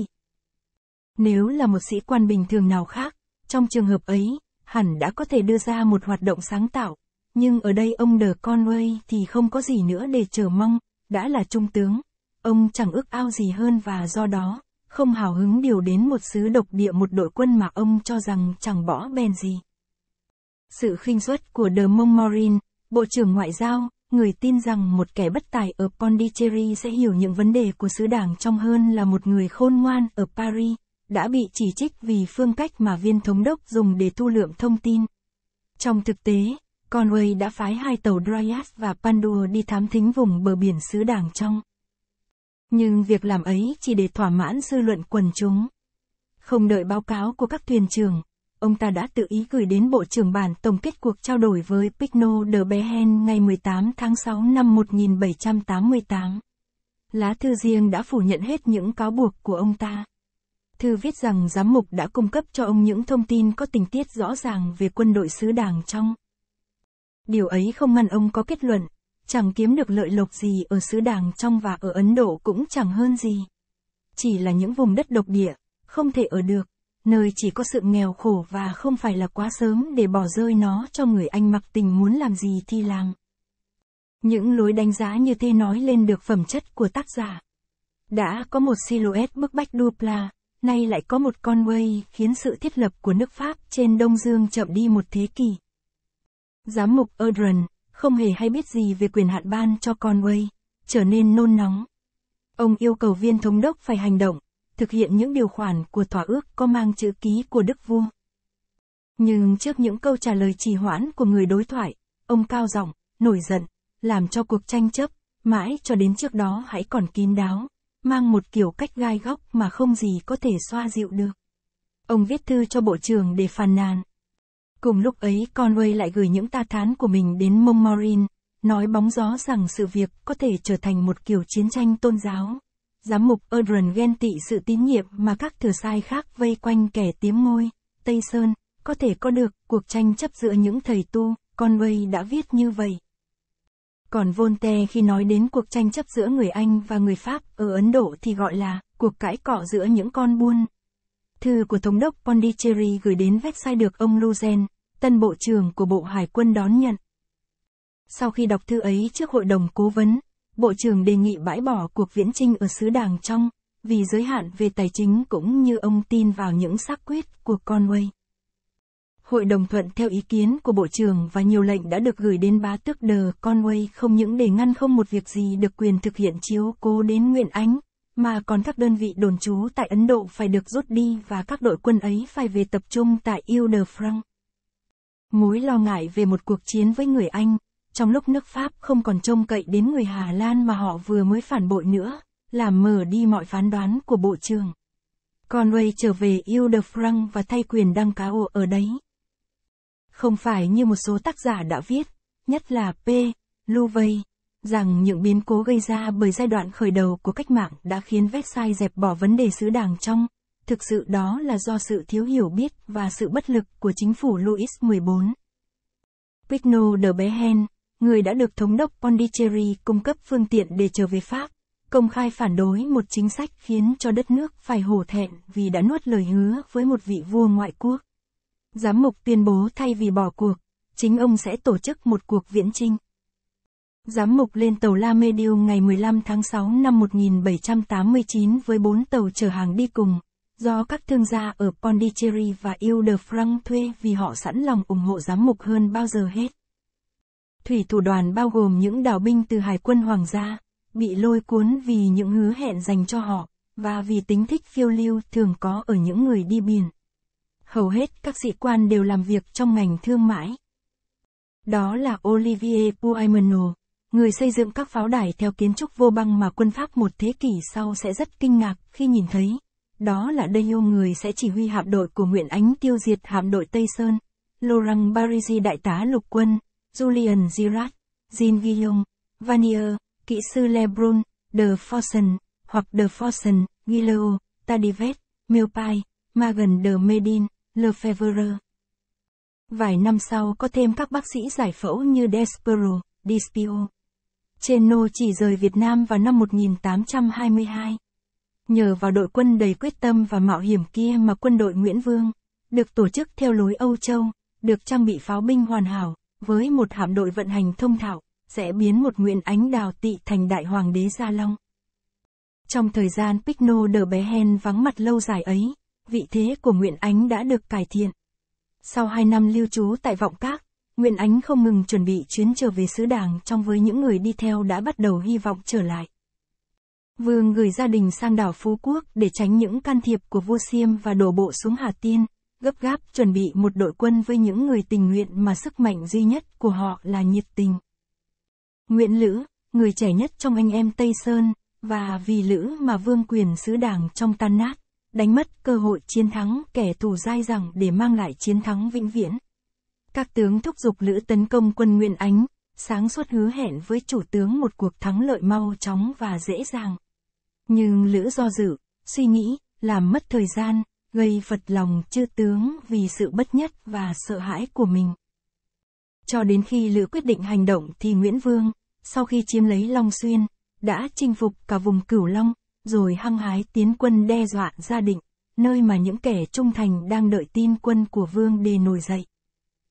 Nếu là một sĩ quan bình thường nào khác, trong trường hợp ấy, hẳn đã có thể đưa ra một hoạt động sáng tạo. Nhưng ở đây ông De Conway thì không có gì nữa để chờ mong, đã là trung tướng. Ông chẳng ước ao gì hơn và do đó, không hào hứng điều đến một xứ độc địa một đội quân mà ông cho rằng chẳng bỏ bèn gì. Sự khinh suất của De Montmorin, Bộ trưởng Ngoại giao, người tin rằng một kẻ bất tài ở Pondicherry sẽ hiểu những vấn đề của xứ Đảng trong hơn là một người khôn ngoan ở Paris, đã bị chỉ trích vì phương cách mà viên thống đốc dùng để thu lượm thông tin. Trong thực tế, Conway đã phái hai tàu Dryas và Pandur đi thám thính vùng bờ biển xứ Đảng trong. Nhưng việc làm ấy chỉ để thỏa mãn dư luận quần chúng. Không đợi báo cáo của các thuyền trưởng, ông ta đã tự ý gửi đến Bộ trưởng bản tổng kết cuộc trao đổi với Pigno de Behen ngày mười tám tháng sáu năm một nghìn bảy trăm tám mươi tám. Lá thư riêng đã phủ nhận hết những cáo buộc của ông ta. Thư viết rằng giám mục đã cung cấp cho ông những thông tin có tình tiết rõ ràng về quân đội xứ Đảng trong. Điều ấy không ngăn ông có kết luận, chẳng kiếm được lợi lộc gì ở xứ Đảng trong và ở Ấn Độ cũng chẳng hơn gì. Chỉ là những vùng đất độc địa, không thể ở được, nơi chỉ có sự nghèo khổ và không phải là quá sớm để bỏ rơi nó cho người anh mặc tình muốn làm gì thì làm. Những lối đánh giá như thế nói lên được phẩm chất của tác giả. Đã có một silhouette bức bách Dupla, nay lại có một Conway khiến sự thiết lập của nước Pháp trên Đông Dương chậm đi một thế kỷ. Giám mục Audran, không hề hay biết gì về quyền hạn ban cho Conway, trở nên nôn nóng. Ông yêu cầu viên thống đốc phải hành động, thực hiện những điều khoản của thỏa ước có mang chữ ký của đức vua. Nhưng trước những câu trả lời trì hoãn của người đối thoại, ông cao giọng, nổi giận, làm cho cuộc tranh chấp, mãi cho đến trước đó hãy còn kín đáo, mang một kiểu cách gai góc mà không gì có thể xoa dịu được. Ông viết thư cho bộ trưởng để phàn nàn. Cùng lúc ấy Conway lại gửi những ta thán của mình đến Montmorin, nói bóng gió rằng sự việc có thể trở thành một kiểu chiến tranh tôn giáo. Giám mục Audran ghen tị sự tín nhiệm mà các thừa sai khác vây quanh kẻ Tím Ngôi, Tây Sơn, có thể có được cuộc tranh chấp giữa những thầy tu, Conway đã viết như vậy. Còn Voltaire khi nói đến cuộc tranh chấp giữa người Anh và người Pháp ở Ấn Độ thì gọi là cuộc cãi cọ giữa những con buôn. Thư của Thống đốc Pondicherry gửi đến Versailles được ông Luzen, tân bộ trưởng của Bộ Hải quân đón nhận. Sau khi đọc thư ấy trước Hội đồng Cố vấn, Bộ trưởng đề nghị bãi bỏ cuộc viễn chinh ở xứ Đảng trong, vì giới hạn về tài chính cũng như ông tin vào những xác quyết của Conway. Hội đồng thuận theo ý kiến của Bộ trưởng và nhiều lệnh đã được gửi đến bá tước De Conway không những để ngăn không một việc gì được quyền thực hiện chiếu cố đến Nguyễn Ánh, mà còn các đơn vị đồn trú tại Ấn Độ phải được rút đi và các đội quân ấy phải về tập trung tại Ile-de-France. Mối lo ngại về một cuộc chiến với người Anh, trong lúc nước Pháp không còn trông cậy đến người Hà Lan mà họ vừa mới phản bội nữa, làm mờ đi mọi phán đoán của Bộ trưởng. Conway trở về Ile-de-France và thay quyền đăng cáo ở đấy. Không phải như một số tác giả đã viết, nhất là P. Louvey, rằng những biến cố gây ra bởi giai đoạn khởi đầu của cách mạng đã khiến Versailles dẹp bỏ vấn đề xứ Đảng trong, thực sự đó là do sự thiếu hiểu biết và sự bất lực của chính phủ Louis mười bốn. Pigno de Behen, người đã được Thống đốc Pondicherry cung cấp phương tiện để trở về Pháp, công khai phản đối một chính sách khiến cho đất nước phải hổ thẹn vì đã nuốt lời hứa với một vị vua ngoại quốc. Giám mục tuyên bố thay vì bỏ cuộc, chính ông sẽ tổ chức một cuộc viễn chinh. Giám mục lên tàu La Médou ngày mười lăm tháng sáu năm một nghìn bảy trăm tám mươi chín với bốn tàu chở hàng đi cùng, do các thương gia ở Pondicherry và Ile-de-France thuê vì họ sẵn lòng ủng hộ giám mục hơn bao giờ hết. Thủy thủ đoàn bao gồm những đào binh từ Hải quân Hoàng gia, bị lôi cuốn vì những hứa hẹn dành cho họ, và vì tính thích phiêu lưu thường có ở những người đi biển. Hầu hết các sĩ quan đều làm việc trong ngành thương mại. Đó là Olivier Puymeno, người xây dựng các pháo đài theo kiến trúc vô băng mà quân Pháp một thế kỷ sau sẽ rất kinh ngạc khi nhìn thấy. Đó là Daillot, người sẽ chỉ huy hạm đội của Nguyễn Ánh tiêu diệt hạm đội Tây Sơn. Laurent Parisi, đại tá lục quân. Julien Girard, Jean Guillaume, Vanier, kỹ sư Lebrun, De Forson, hoặc De Forson, Guillaume, Tadivet, Milpay, Magan de Medine, Lefebvre. Vài năm sau có thêm các bác sĩ giải phẫu như Despero, Dispio. Cheno chỉ rời Việt Nam vào năm một nghìn tám trăm hai mươi hai. Nhờ vào đội quân đầy quyết tâm và mạo hiểm kia mà quân đội Nguyễn Vương được tổ chức theo lối Âu Châu, được trang bị pháo binh hoàn hảo, với một hạm đội vận hành thông thạo, sẽ biến một Nguyễn Ánh Đào Tị thành đại hoàng đế Gia Long. Trong thời gian Pigno de Behen vắng mặt lâu dài ấy, vị thế của Nguyễn Ánh đã được cải thiện. Sau hai năm lưu trú tại Vọng Các, Nguyễn Ánh không ngừng chuẩn bị chuyến trở về xứ Đảng, trong với những người đi theo đã bắt đầu hy vọng trở lại. Vương gửi gia đình sang đảo Phú Quốc để tránh những can thiệp của vua Xiêm và đổ bộ xuống Hà Tiên, gấp gáp chuẩn bị một đội quân với những người tình nguyện mà sức mạnh duy nhất của họ là nhiệt tình. Nguyễn Lữ, người trẻ nhất trong anh em Tây Sơn, và vì Lữ mà vương quyền xứ Đảng trong tan nát, đánh mất cơ hội chiến thắng kẻ thù dai dẳng để mang lại chiến thắng vĩnh viễn. Các tướng thúc giục Lữ tấn công quân Nguyễn Ánh, sáng suốt hứa hẹn với chủ tướng một cuộc thắng lợi mau chóng và dễ dàng. Nhưng Lữ do dự, suy nghĩ, làm mất thời gian, gây phật lòng chư tướng vì sự bất nhất và sợ hãi của mình. Cho đến khi Lữ quyết định hành động thì Nguyễn Vương, sau khi chiếm lấy Long Xuyên, đã chinh phục cả vùng Cửu Long, rồi hăng hái tiến quân đe dọa Gia Định, nơi mà những kẻ trung thành đang đợi tin quân của Vương để nổi dậy.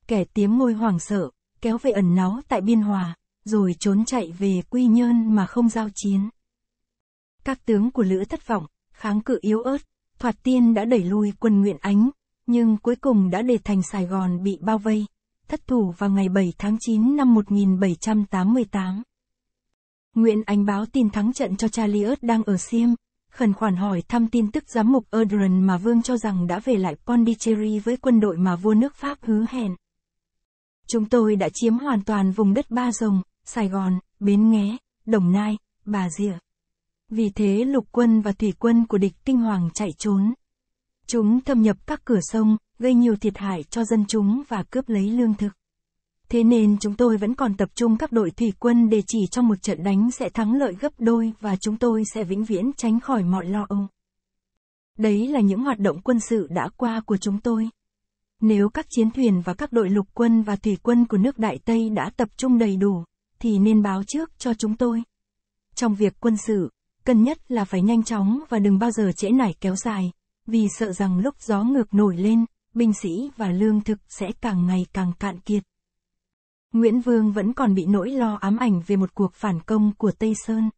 Kẻ Tiếm Ngôi hoảng sợ, kéo về ẩn náu tại Biên Hòa, rồi trốn chạy về Quy Nhơn mà không giao chiến. Các tướng của Lữ thất vọng, kháng cự yếu ớt, Thoạt Tiên đã đẩy lui quân Nguyễn Ánh, nhưng cuối cùng đã để thành Sài Gòn bị bao vây, thất thủ vào ngày bảy tháng chín năm một nghìn bảy trăm tám mươi tám. Nguyễn Ánh báo tin thắng trận cho Chariot đang ở Xiêm, khẩn khoản hỏi thăm tin tức giám mục Erdron mà Vương cho rằng đã về lại Pondicherry với quân đội mà vua nước Pháp hứa hẹn. Chúng tôi đã chiếm hoàn toàn vùng đất Ba Rồng, Sài Gòn, Bến Nghé, Đồng Nai, Bà Rịa. Vì thế lục quân và thủy quân của địch kinh hoàng chạy trốn. Chúng thâm nhập các cửa sông, gây nhiều thiệt hại cho dân chúng và cướp lấy lương thực. Thế nên chúng tôi vẫn còn tập trung các đội thủy quân để chỉ trong một trận đánh sẽ thắng lợi gấp đôi và chúng tôi sẽ vĩnh viễn tránh khỏi mọi lo âu. Đấy là những hoạt động quân sự đã qua của chúng tôi. Nếu các chiến thuyền và các đội lục quân và thủy quân của nước Đại Tây đã tập trung đầy đủ, thì nên báo trước cho chúng tôi. Trong việc quân sự, cần nhất là phải nhanh chóng và đừng bao giờ trễ nải kéo dài, vì sợ rằng lúc gió ngược nổi lên, binh sĩ và lương thực sẽ càng ngày càng cạn kiệt. Nguyễn Vương vẫn còn bị nỗi lo ám ảnh về một cuộc phản công của Tây Sơn.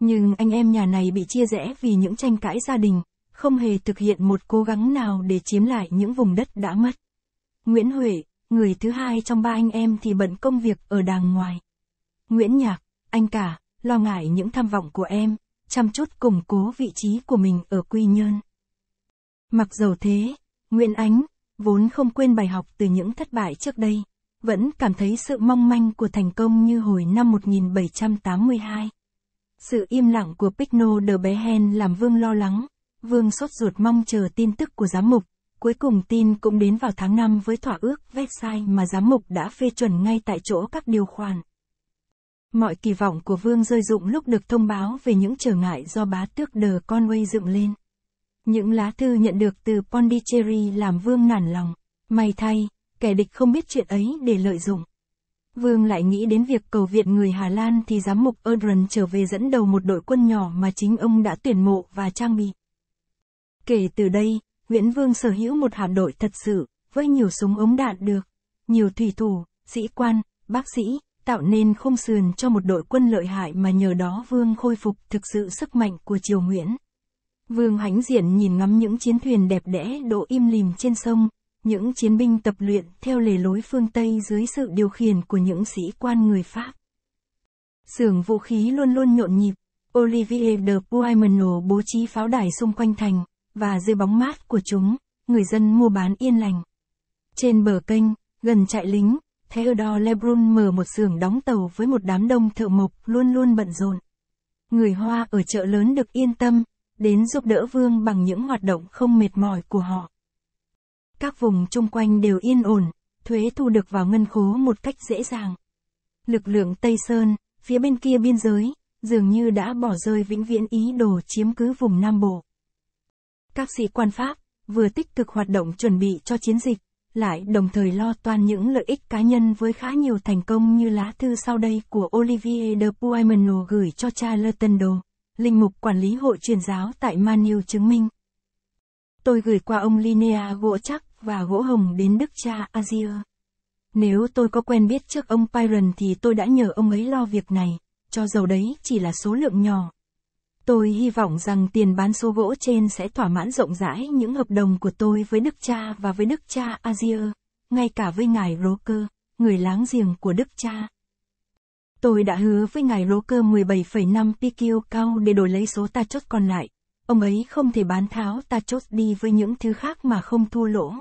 Nhưng anh em nhà này bị chia rẽ vì những tranh cãi gia đình, không hề thực hiện một cố gắng nào để chiếm lại những vùng đất đã mất. Nguyễn Huệ, người thứ hai trong ba anh em thì bận công việc ở đàng ngoài. Nguyễn Nhạc, anh cả, lo ngại những tham vọng của em, chăm chút củng cố vị trí của mình ở Quy Nhơn. Mặc dầu thế, Nguyễn Ánh, vốn không quên bài học từ những thất bại trước đây, vẫn cảm thấy sự mong manh của thành công như hồi năm một nghìn bảy trăm tám mươi hai. Sự im lặng của Pigno de Behen làm Vương lo lắng, Vương sốt ruột mong chờ tin tức của giám mục, cuối cùng tin cũng đến vào tháng năm với thỏa ước Versailles mà giám mục đã phê chuẩn ngay tại chỗ các điều khoản. Mọi kỳ vọng của Vương rơi rụng lúc được thông báo về những trở ngại do bá tước de Conway dựng lên. Những lá thư nhận được từ Pondicherry làm Vương nản lòng, may thay, kẻ địch không biết chuyện ấy để lợi dụng. Vương lại nghĩ đến việc cầu viện người Hà Lan thì giám mục Erdron trở về dẫn đầu một đội quân nhỏ mà chính ông đã tuyển mộ và trang bị. Kể từ đây, Nguyễn Vương sở hữu một hạm đội thật sự, với nhiều súng ống đạn được, nhiều thủy thủ, sĩ quan, bác sĩ, tạo nên khung sườn cho một đội quân lợi hại mà nhờ đó Vương khôi phục thực sự sức mạnh của triều Nguyễn. Vương hãnh diện nhìn ngắm những chiến thuyền đẹp đẽ đỗ im lìm trên sông, những chiến binh tập luyện theo lề lối phương Tây dưới sự điều khiển của những sĩ quan người Pháp. Xưởng vũ khí luôn luôn nhộn nhịp, Olivier de Puymenot bố trí pháo đài xung quanh thành, và dưới bóng mát của chúng, người dân mua bán yên lành. Trên bờ kênh, gần trại lính, Theodore Lebrun mở một xưởng đóng tàu với một đám đông thợ mộc luôn luôn bận rộn. Người Hoa ở chợ lớn được yên tâm, đến giúp đỡ Vương bằng những hoạt động không mệt mỏi của họ. Các vùng chung quanh đều yên ổn, thuế thu được vào ngân khố một cách dễ dàng. Lực lượng Tây Sơn, phía bên kia biên giới, dường như đã bỏ rơi vĩnh viễn ý đồ chiếm cứ vùng Nam Bộ. Các sĩ quan Pháp, vừa tích cực hoạt động chuẩn bị cho chiến dịch, lại đồng thời lo toan những lợi ích cá nhân với khá nhiều thành công như lá thư sau đây của Olivier de Puymenot gửi cho Charles Tendo, linh mục quản lý hội truyền giáo tại Manieu chứng minh. Tôi gửi qua ông Linnea gỗ chắc và gỗ hồng đến đức cha Azier. Nếu tôi có quen biết trước ông Byron thì tôi đã nhờ ông ấy lo việc này, cho dầu đấy chỉ là số lượng nhỏ. Tôi hy vọng rằng tiền bán số gỗ trên sẽ thỏa mãn rộng rãi những hợp đồng của tôi với đức cha và với đức cha Azier, ngay cả với ngài Roker, người láng giềng của đức cha. Tôi đã hứa với ngài Roker mười bảy phẩy năm picio cao để đổi lấy số ta chốt còn lại. Ông ấy không thể bán tháo ta chốt đi với những thứ khác mà không thua lỗ.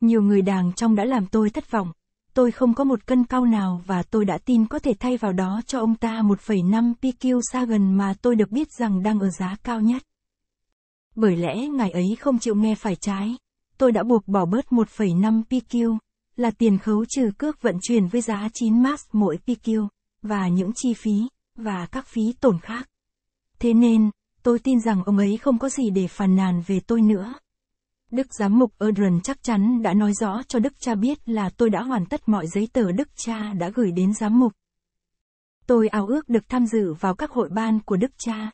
Nhiều người đàng trong đã làm tôi thất vọng. Tôi không có một cân cao nào và tôi đã tin có thể thay vào đó cho ông ta một phẩy năm pq sa gần mà tôi được biết rằng đang ở giá cao nhất. Bởi lẽ ngài ấy không chịu nghe phải trái, tôi đã buộc bỏ bớt một phẩy năm pq, là tiền khấu trừ cước vận chuyển với giá chín mas mỗi pq, và những chi phí, và các phí tổn khác. Thế nên, tôi tin rằng ông ấy không có gì để phàn nàn về tôi nữa. Đức Giám mục Erdron chắc chắn đã nói rõ cho đức cha biết là tôi đã hoàn tất mọi giấy tờ đức cha đã gửi đến giám mục. Tôi ao ước được tham dự vào các hội ban của đức cha.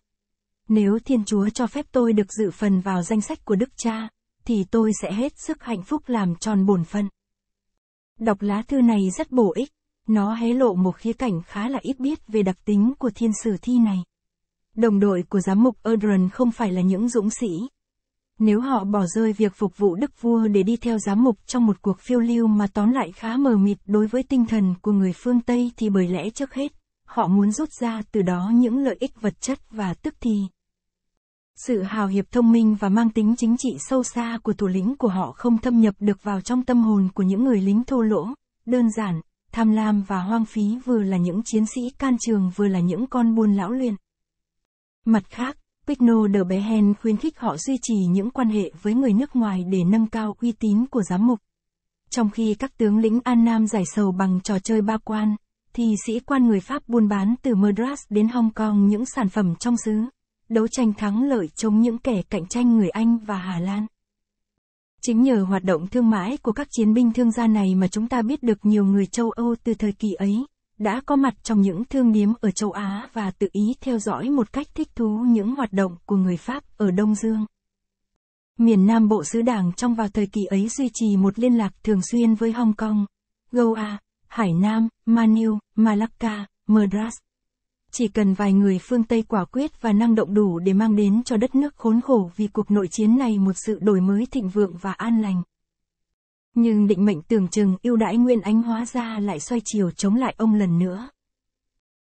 Nếu Thiên Chúa cho phép tôi được dự phần vào danh sách của đức cha, thì tôi sẽ hết sức hạnh phúc làm tròn bổn phận. Đọc lá thư này rất bổ ích, nó hé lộ một khía cạnh khá là ít biết về đặc tính của thiên sử thi này. Đồng đội của giám mục Erdron không phải là những dũng sĩ. Nếu họ bỏ rơi việc phục vụ đức vua để đi theo giám mục trong một cuộc phiêu lưu mà tóm lại khá mờ mịt đối với tinh thần của người phương Tây thì bởi lẽ trước hết, họ muốn rút ra từ đó những lợi ích vật chất và tức thì. Sự hào hiệp thông minh và mang tính chính trị sâu xa của thủ lĩnh của họ không thâm nhập được vào trong tâm hồn của những người lính thô lỗ, đơn giản, tham lam và hoang phí, vừa là những chiến sĩ can trường vừa là những con buôn lão luyện. Mặt khác, Pigno de Behen khuyến khích họ duy trì những quan hệ với người nước ngoài để nâng cao uy tín của giám mục. Trong khi các tướng lĩnh An Nam giải sầu bằng trò chơi ba quan, thì sĩ quan người Pháp buôn bán từ Madras đến Hong Kong những sản phẩm trong xứ, đấu tranh thắng lợi chống những kẻ cạnh tranh người Anh và Hà Lan. Chính nhờ hoạt động thương mại của các chiến binh thương gia này mà chúng ta biết được nhiều người châu Âu từ thời kỳ ấy đã có mặt trong những thương điếm ở châu Á và tự ý theo dõi một cách thích thú những hoạt động của người Pháp ở Đông Dương. Miền Nam Bộ xứ Đảng trong vào thời kỳ ấy duy trì một liên lạc thường xuyên với Hong Kong, Goa, Hải Nam, Maniu, Malacca, Madras. Chỉ cần vài người phương Tây quả quyết và năng động đủ để mang đến cho đất nước khốn khổ vì cuộc nội chiến này một sự đổi mới thịnh vượng và an lành. Nhưng định mệnh tưởng chừng ưu đãi Nguyễn Ánh hóa ra lại xoay chiều chống lại ông lần nữa.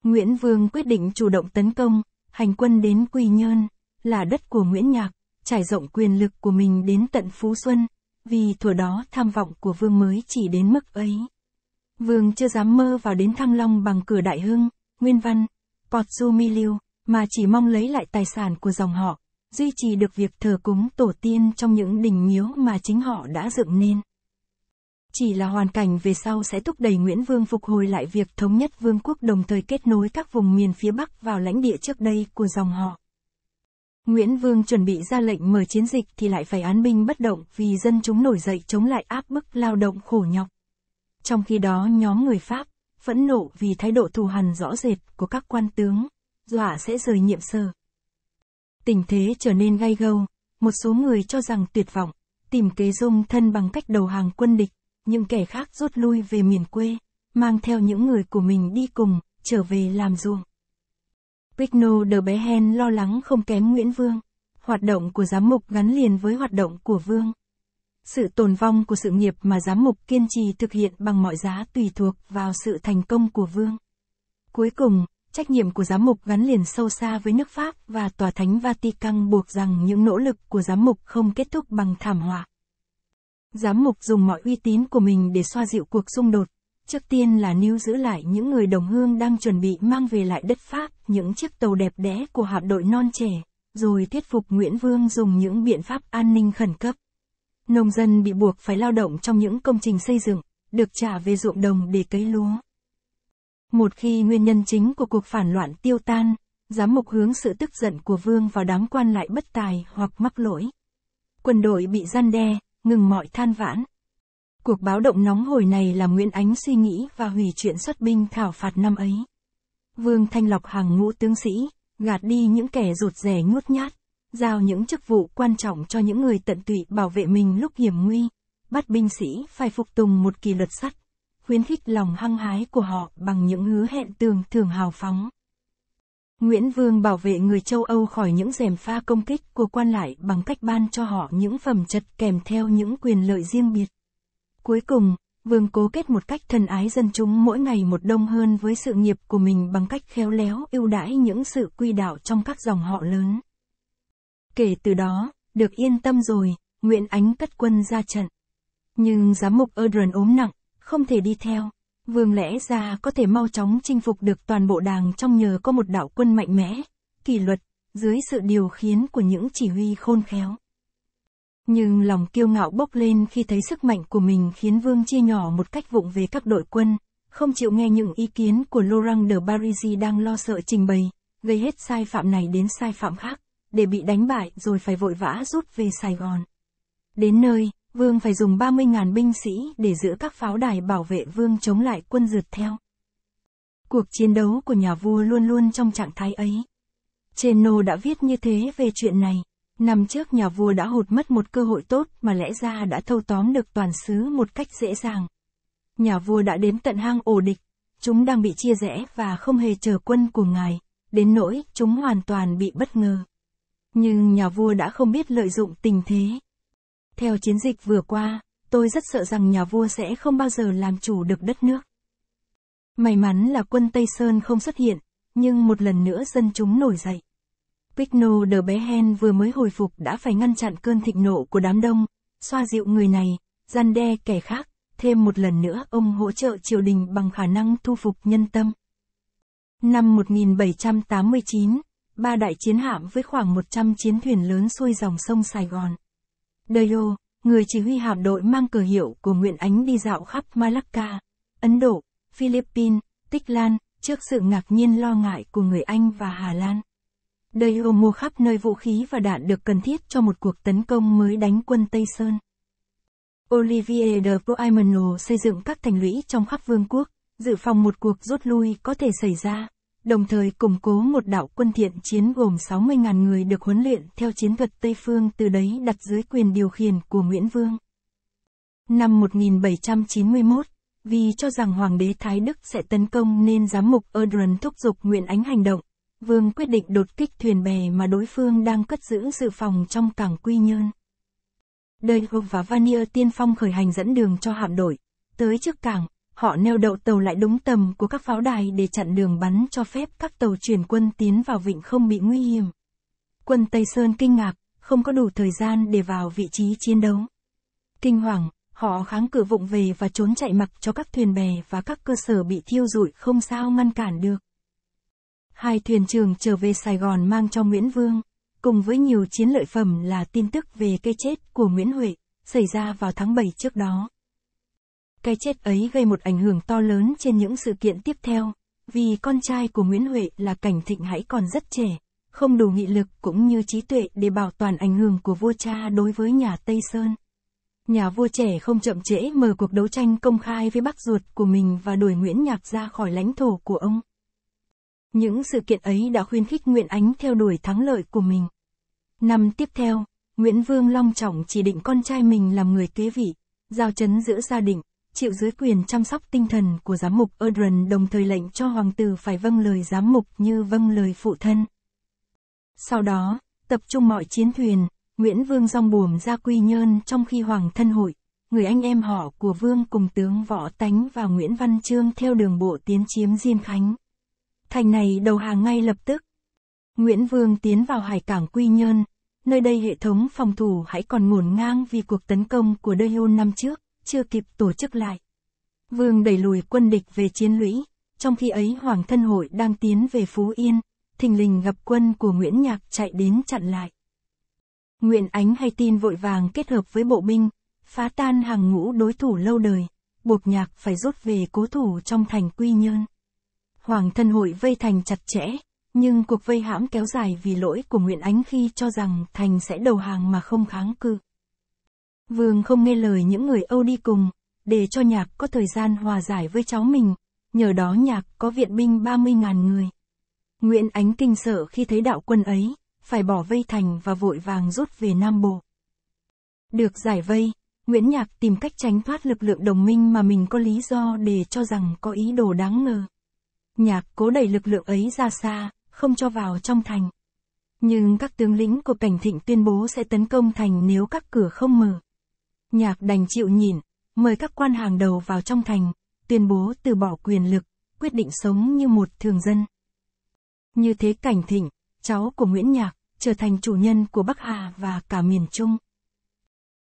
Nguyễn Vương quyết định chủ động tấn công, hành quân đến Quy Nhơn, là đất của Nguyễn Nhạc, trải rộng quyền lực của mình đến tận Phú Xuân, vì thuở đó tham vọng của Vương mới chỉ đến mức ấy. Vương chưa dám mơ vào đến Thăng Long bằng cửa Đại Hưng, Nguyên Văn, Port Jumilu, mà chỉ mong lấy lại tài sản của dòng họ, duy trì được việc thờ cúng tổ tiên trong những đình miếu mà chính họ đã dựng nên. Chỉ là hoàn cảnh về sau sẽ thúc đẩy Nguyễn Vương phục hồi lại việc thống nhất vương quốc, đồng thời kết nối các vùng miền phía Bắc vào lãnh địa trước đây của dòng họ. Nguyễn Vương chuẩn bị ra lệnh mở chiến dịch thì lại phải án binh bất động vì dân chúng nổi dậy chống lại áp bức lao động khổ nhọc. Trong khi đó nhóm người Pháp, phẫn nộ vì thái độ thù hằn rõ rệt của các quan tướng, dọa sẽ rời nhiệm sở. Tình thế trở nên gay gâu, một số người cho rằng tuyệt vọng, tìm kế dung thân bằng cách đầu hàng quân địch. Những kẻ khác rút lui về miền quê, mang theo những người của mình đi cùng, trở về làm ruộng. Pigno de Behen lo lắng không kém Nguyễn Vương, hoạt động của giám mục gắn liền với hoạt động của Vương. Sự tồn vong của sự nghiệp mà giám mục kiên trì thực hiện bằng mọi giá tùy thuộc vào sự thành công của Vương. Cuối cùng, trách nhiệm của giám mục gắn liền sâu xa với nước Pháp và Tòa Thánh Vatican buộc rằng những nỗ lực của giám mục không kết thúc bằng thảm họa. Giám mục dùng mọi uy tín của mình để xoa dịu cuộc xung đột, trước tiên là níu giữ lại những người đồng hương đang chuẩn bị mang về lại đất Pháp những chiếc tàu đẹp đẽ của hạm đội non trẻ, rồi thuyết phục Nguyễn Vương dùng những biện pháp an ninh khẩn cấp. Nông dân bị buộc phải lao động trong những công trình xây dựng, được trả về ruộng đồng để cấy lúa. Một khi nguyên nhân chính của cuộc phản loạn tiêu tan, giám mục hướng sự tức giận của Vương vào đám quan lại bất tài hoặc mắc lỗi. Quân đội bị răn đe, ngừng mọi than vãn. Cuộc báo động nóng hổi này làm Nguyễn Ánh suy nghĩ và hủy chuyện xuất binh thảo phạt năm ấy. Vương thanh lọc hàng ngũ tướng sĩ, gạt đi những kẻ rụt rè nhút nhát, giao những chức vụ quan trọng cho những người tận tụy bảo vệ mình lúc hiểm nguy, bắt binh sĩ phải phục tùng một kỷ luật sắt, khuyến khích lòng hăng hái của họ bằng những hứa hẹn tường thường hào phóng. Nguyễn Vương bảo vệ người châu Âu khỏi những rèm pha công kích của quan lại bằng cách ban cho họ những phẩm chất kèm theo những quyền lợi riêng biệt. Cuối cùng, Vương cố kết một cách thân ái dân chúng mỗi ngày một đông hơn với sự nghiệp của mình bằng cách khéo léo ưu đãi những sự quy đạo trong các dòng họ lớn. Kể từ đó, được yên tâm rồi, Nguyễn Ánh cất quân ra trận. Nhưng giám mục Erdron ốm nặng, không thể đi theo. Vương lẽ ra có thể mau chóng chinh phục được toàn bộ đàng trong nhờ có một đạo quân mạnh mẽ, kỷ luật, dưới sự điều khiển của những chỉ huy khôn khéo. Nhưng lòng kiêu ngạo bốc lên khi thấy sức mạnh của mình khiến Vương chia nhỏ một cách vụng về các đội quân, không chịu nghe những ý kiến của Laurent de Parisi đang lo sợ trình bày, gây hết sai phạm này đến sai phạm khác, để bị đánh bại rồi phải vội vã rút về Sài Gòn. Đến nơi, Vương phải dùng ba mươi nghìn binh sĩ để giữ các pháo đài bảo vệ Vương chống lại quân rượt theo. Cuộc chiến đấu của nhà vua luôn luôn trong trạng thái ấy. Chennault đã viết như thế về chuyện này. Năm trước nhà vua đã hụt mất một cơ hội tốt mà lẽ ra đã thâu tóm được toàn xứ một cách dễ dàng. Nhà vua đã đến tận hang ổ địch, chúng đang bị chia rẽ và không hề chờ quân của ngài, đến nỗi chúng hoàn toàn bị bất ngờ. Nhưng nhà vua đã không biết lợi dụng tình thế. Theo chiến dịch vừa qua, tôi rất sợ rằng nhà vua sẽ không bao giờ làm chủ được đất nước. May mắn là quân Tây Sơn không xuất hiện, nhưng một lần nữa dân chúng nổi dậy. Picno de Behen vừa mới hồi phục đã phải ngăn chặn cơn thịnh nộ của đám đông, xoa dịu người này, răn đe kẻ khác, thêm một lần nữa ông hỗ trợ triều đình bằng khả năng thu phục nhân tâm. Năm một nghìn bảy trăm tám mươi chín, ba đại chiến hạm với khoảng một trăm chiến thuyền lớn xuôi dòng sông Sài Gòn. Dayo, người chỉ huy hạm đội mang cờ hiệu của Nguyễn Ánh đi dạo khắp Malacca, Ấn Độ, Philippines, Tích Lan, trước sự ngạc nhiên lo ngại của người Anh và Hà Lan. Dayo mua khắp nơi vũ khí và đạn được cần thiết cho một cuộc tấn công mới đánh quân Tây Sơn. Olivier de Ploemeno xây dựng các thành lũy trong khắp vương quốc, dự phòng một cuộc rút lui có thể xảy ra, đồng thời củng cố một đạo quân thiện chiến gồm sáu mươi nghìn người được huấn luyện theo chiến thuật Tây Phương từ đấy đặt dưới quyền điều khiển của Nguyễn Vương. Năm một nghìn bảy trăm chín mươi mốt, vì cho rằng Hoàng đế Thái Đức sẽ tấn công nên giám mục Erdron thúc giục Nguyễn Ánh hành động, Vương quyết định đột kích thuyền bè mà đối phương đang cất giữ dự phòng trong cảng Quy Nhơn. Dayo và Vanier tiên phong khởi hành dẫn đường cho hạm đội, tới trước cảng. Họ neo đậu tàu lại đúng tầm của các pháo đài để chặn đường bắn cho phép các tàu chuyển quân tiến vào vịnh không bị nguy hiểm. Quân Tây Sơn kinh ngạc, không có đủ thời gian để vào vị trí chiến đấu. Kinh hoàng, họ kháng cự vụng về và trốn chạy mặc cho các thuyền bè và các cơ sở bị thiêu rụi không sao ngăn cản được. Hai thuyền trưởng trở về Sài Gòn mang cho Nguyễn Vương, cùng với nhiều chiến lợi phẩm là tin tức về cái chết của Nguyễn Huệ, xảy ra vào tháng bảy trước đó. Cái chết ấy gây một ảnh hưởng to lớn trên những sự kiện tiếp theo, vì con trai của Nguyễn Huệ là Cảnh Thịnh hãy còn rất trẻ, không đủ nghị lực cũng như trí tuệ để bảo toàn ảnh hưởng của vua cha đối với nhà Tây Sơn. Nhà vua trẻ không chậm trễ mở cuộc đấu tranh công khai với bác ruột của mình và đuổi Nguyễn Nhạc ra khỏi lãnh thổ của ông. Những sự kiện ấy đã khuyến khích Nguyễn Ánh theo đuổi thắng lợi của mình. Năm tiếp theo, Nguyễn Vương long trọng chỉ định con trai mình làm người kế vị, giao trấn giữa gia đình, chịu dưới quyền chăm sóc tinh thần của giám mục Erdron, đồng thời lệnh cho hoàng tử phải vâng lời giám mục như vâng lời phụ thân. Sau đó, tập trung mọi chiến thuyền, Nguyễn Vương dong buồm ra Quy Nhơn trong khi Hoàng Thân Hội, người anh em họ của Vương cùng tướng Võ Tánh và Nguyễn Văn Chương theo đường bộ tiến chiếm Diên Khánh. Thành này đầu hàng ngay lập tức. Nguyễn Vương tiến vào hải cảng Quy Nhơn, nơi đây hệ thống phòng thủ hãy còn ngổn ngang vì cuộc tấn công của Dayo năm trước chưa kịp tổ chức lại. Vương đẩy lùi quân địch về chiến lũy, trong khi ấy Hoàng Thân Hội đang tiến về Phú Yên, thình lình gặp quân của Nguyễn Nhạc chạy đến chặn lại. Nguyễn Ánh hay tin vội vàng kết hợp với bộ binh, phá tan hàng ngũ đối thủ lâu đời, buộc Nhạc phải rút về cố thủ trong thành Quy Nhơn. Hoàng Thân Hội vây thành chặt chẽ, nhưng cuộc vây hãm kéo dài vì lỗi của Nguyễn Ánh khi cho rằng thành sẽ đầu hàng mà không kháng cự. Vương không nghe lời những người Âu đi cùng, để cho Nhạc có thời gian hòa giải với cháu mình, nhờ đó Nhạc có viện binh ba mươi nghìn người. Nguyễn Ánh kinh sợ khi thấy đạo quân ấy, phải bỏ vây thành và vội vàng rút về Nam Bộ. Được giải vây, Nguyễn Nhạc tìm cách tránh thoát lực lượng đồng minh mà mình có lý do để cho rằng có ý đồ đáng ngờ. Nhạc cố đẩy lực lượng ấy ra xa, không cho vào trong thành. Nhưng các tướng lĩnh của Cảnh Thịnh tuyên bố sẽ tấn công thành nếu các cửa không mở. Nhạc đành chịu nhịn, mời các quan hàng đầu vào trong thành, tuyên bố từ bỏ quyền lực, quyết định sống như một thường dân. Như thế Cảnh Thịnh, cháu của Nguyễn Nhạc, trở thành chủ nhân của Bắc Hà và cả miền Trung.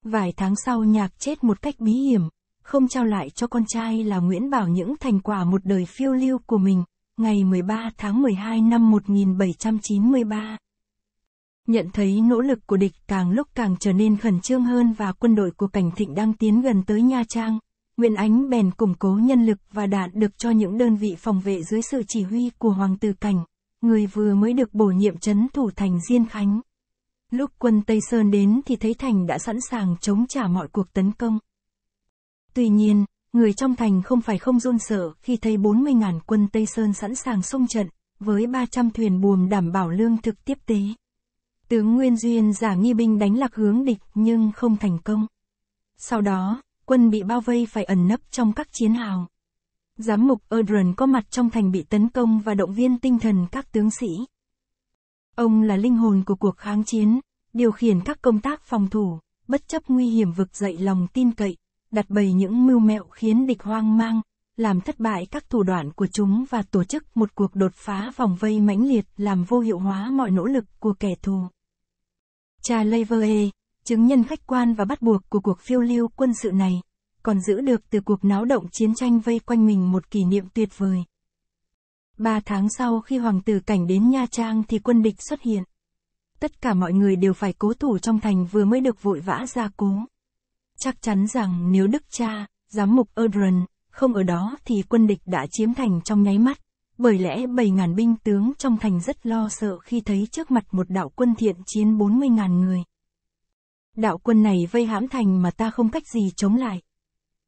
Vài tháng sau Nhạc chết một cách bí hiểm, không trao lại cho con trai là Nguyễn Bảo những thành quả một đời phiêu lưu của mình, ngày mười ba tháng mười hai năm một nghìn bảy trăm chín mươi ba. Nhận thấy nỗ lực của địch càng lúc càng trở nên khẩn trương hơn và quân đội của Cảnh Thịnh đang tiến gần tới Nha Trang, Nguyễn Ánh bèn củng cố nhân lực và đạn được cho những đơn vị phòng vệ dưới sự chỉ huy của Hoàng Tử Cảnh, người vừa mới được bổ nhiệm trấn thủ thành Diên Khánh. Lúc quân Tây Sơn đến thì thấy thành đã sẵn sàng chống trả mọi cuộc tấn công. Tuy nhiên, người trong thành không phải không run sợ khi thấy bốn mươi nghìn quân Tây Sơn sẵn sàng xông trận, với ba trăm thuyền buồm đảm bảo lương thực tiếp tế. Tướng Nguyên Duyên giả nghi binh đánh lạc hướng địch nhưng không thành công. Sau đó, quân bị bao vây phải ẩn nấp trong các chiến hào. Giám mục Erdron có mặt trong thành bị tấn công và động viên tinh thần các tướng sĩ. Ông là linh hồn của cuộc kháng chiến, điều khiển các công tác phòng thủ, bất chấp nguy hiểm vực dậy lòng tin cậy, đặt bày những mưu mẹo khiến địch hoang mang, làm thất bại các thủ đoạn của chúng và tổ chức một cuộc đột phá vòng vây mãnh liệt làm vô hiệu hóa mọi nỗ lực của kẻ thù. Charlevoix, chứng nhân khách quan và bắt buộc của cuộc phiêu lưu quân sự này, còn giữ được từ cuộc náo động chiến tranh vây quanh mình một kỷ niệm tuyệt vời. Ba tháng sau khi Hoàng Tử Cảnh đến Nha Trang thì quân địch xuất hiện. Tất cả mọi người đều phải cố thủ trong thành vừa mới được vội vã gia cố. Chắc chắn rằng nếu Đức Cha, giám mục Erdron, không ở đó thì quân địch đã chiếm thành trong nháy mắt, bởi lẽ bảy nghìn binh tướng trong thành rất lo sợ khi thấy trước mặt một đạo quân thiện chiến bốn mươi nghìn người. Đạo quân này vây hãm thành mà ta không cách gì chống lại.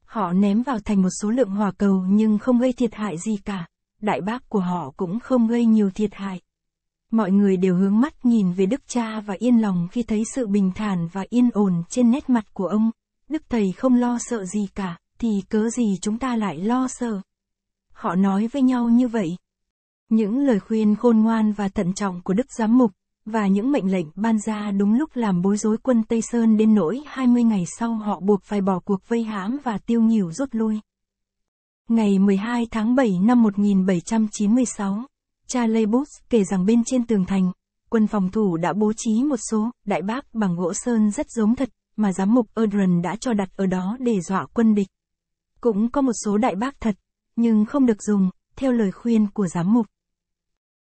Họ ném vào thành một số lượng hỏa cầu nhưng không gây thiệt hại gì cả, đại bác của họ cũng không gây nhiều thiệt hại. Mọi người đều hướng mắt nhìn về Đức Cha và yên lòng khi thấy sự bình thản và yên ổn trên nét mặt của ông. Đức Thầy không lo sợ gì cả, thì cớ gì chúng ta lại lo sợ? Họ nói với nhau như vậy. Những lời khuyên khôn ngoan và thận trọng của Đức Giám Mục, và những mệnh lệnh ban ra đúng lúc làm bối rối quân Tây Sơn đến nỗi hai mươi ngày sau họ buộc phải bỏ cuộc vây hãm và tiêu nghỉu rút lui. Ngày mười hai tháng bảy năm một nghìn bảy trăm chín mươi sáu, Charlevoix kể rằng bên trên tường thành, quân phòng thủ đã bố trí một số đại bác bằng gỗ sơn rất giống thật mà giám mục Erdron đã cho đặt ở đó để dọa quân địch. Cũng có một số đại bác thật, nhưng không được dùng, theo lời khuyên của giám mục.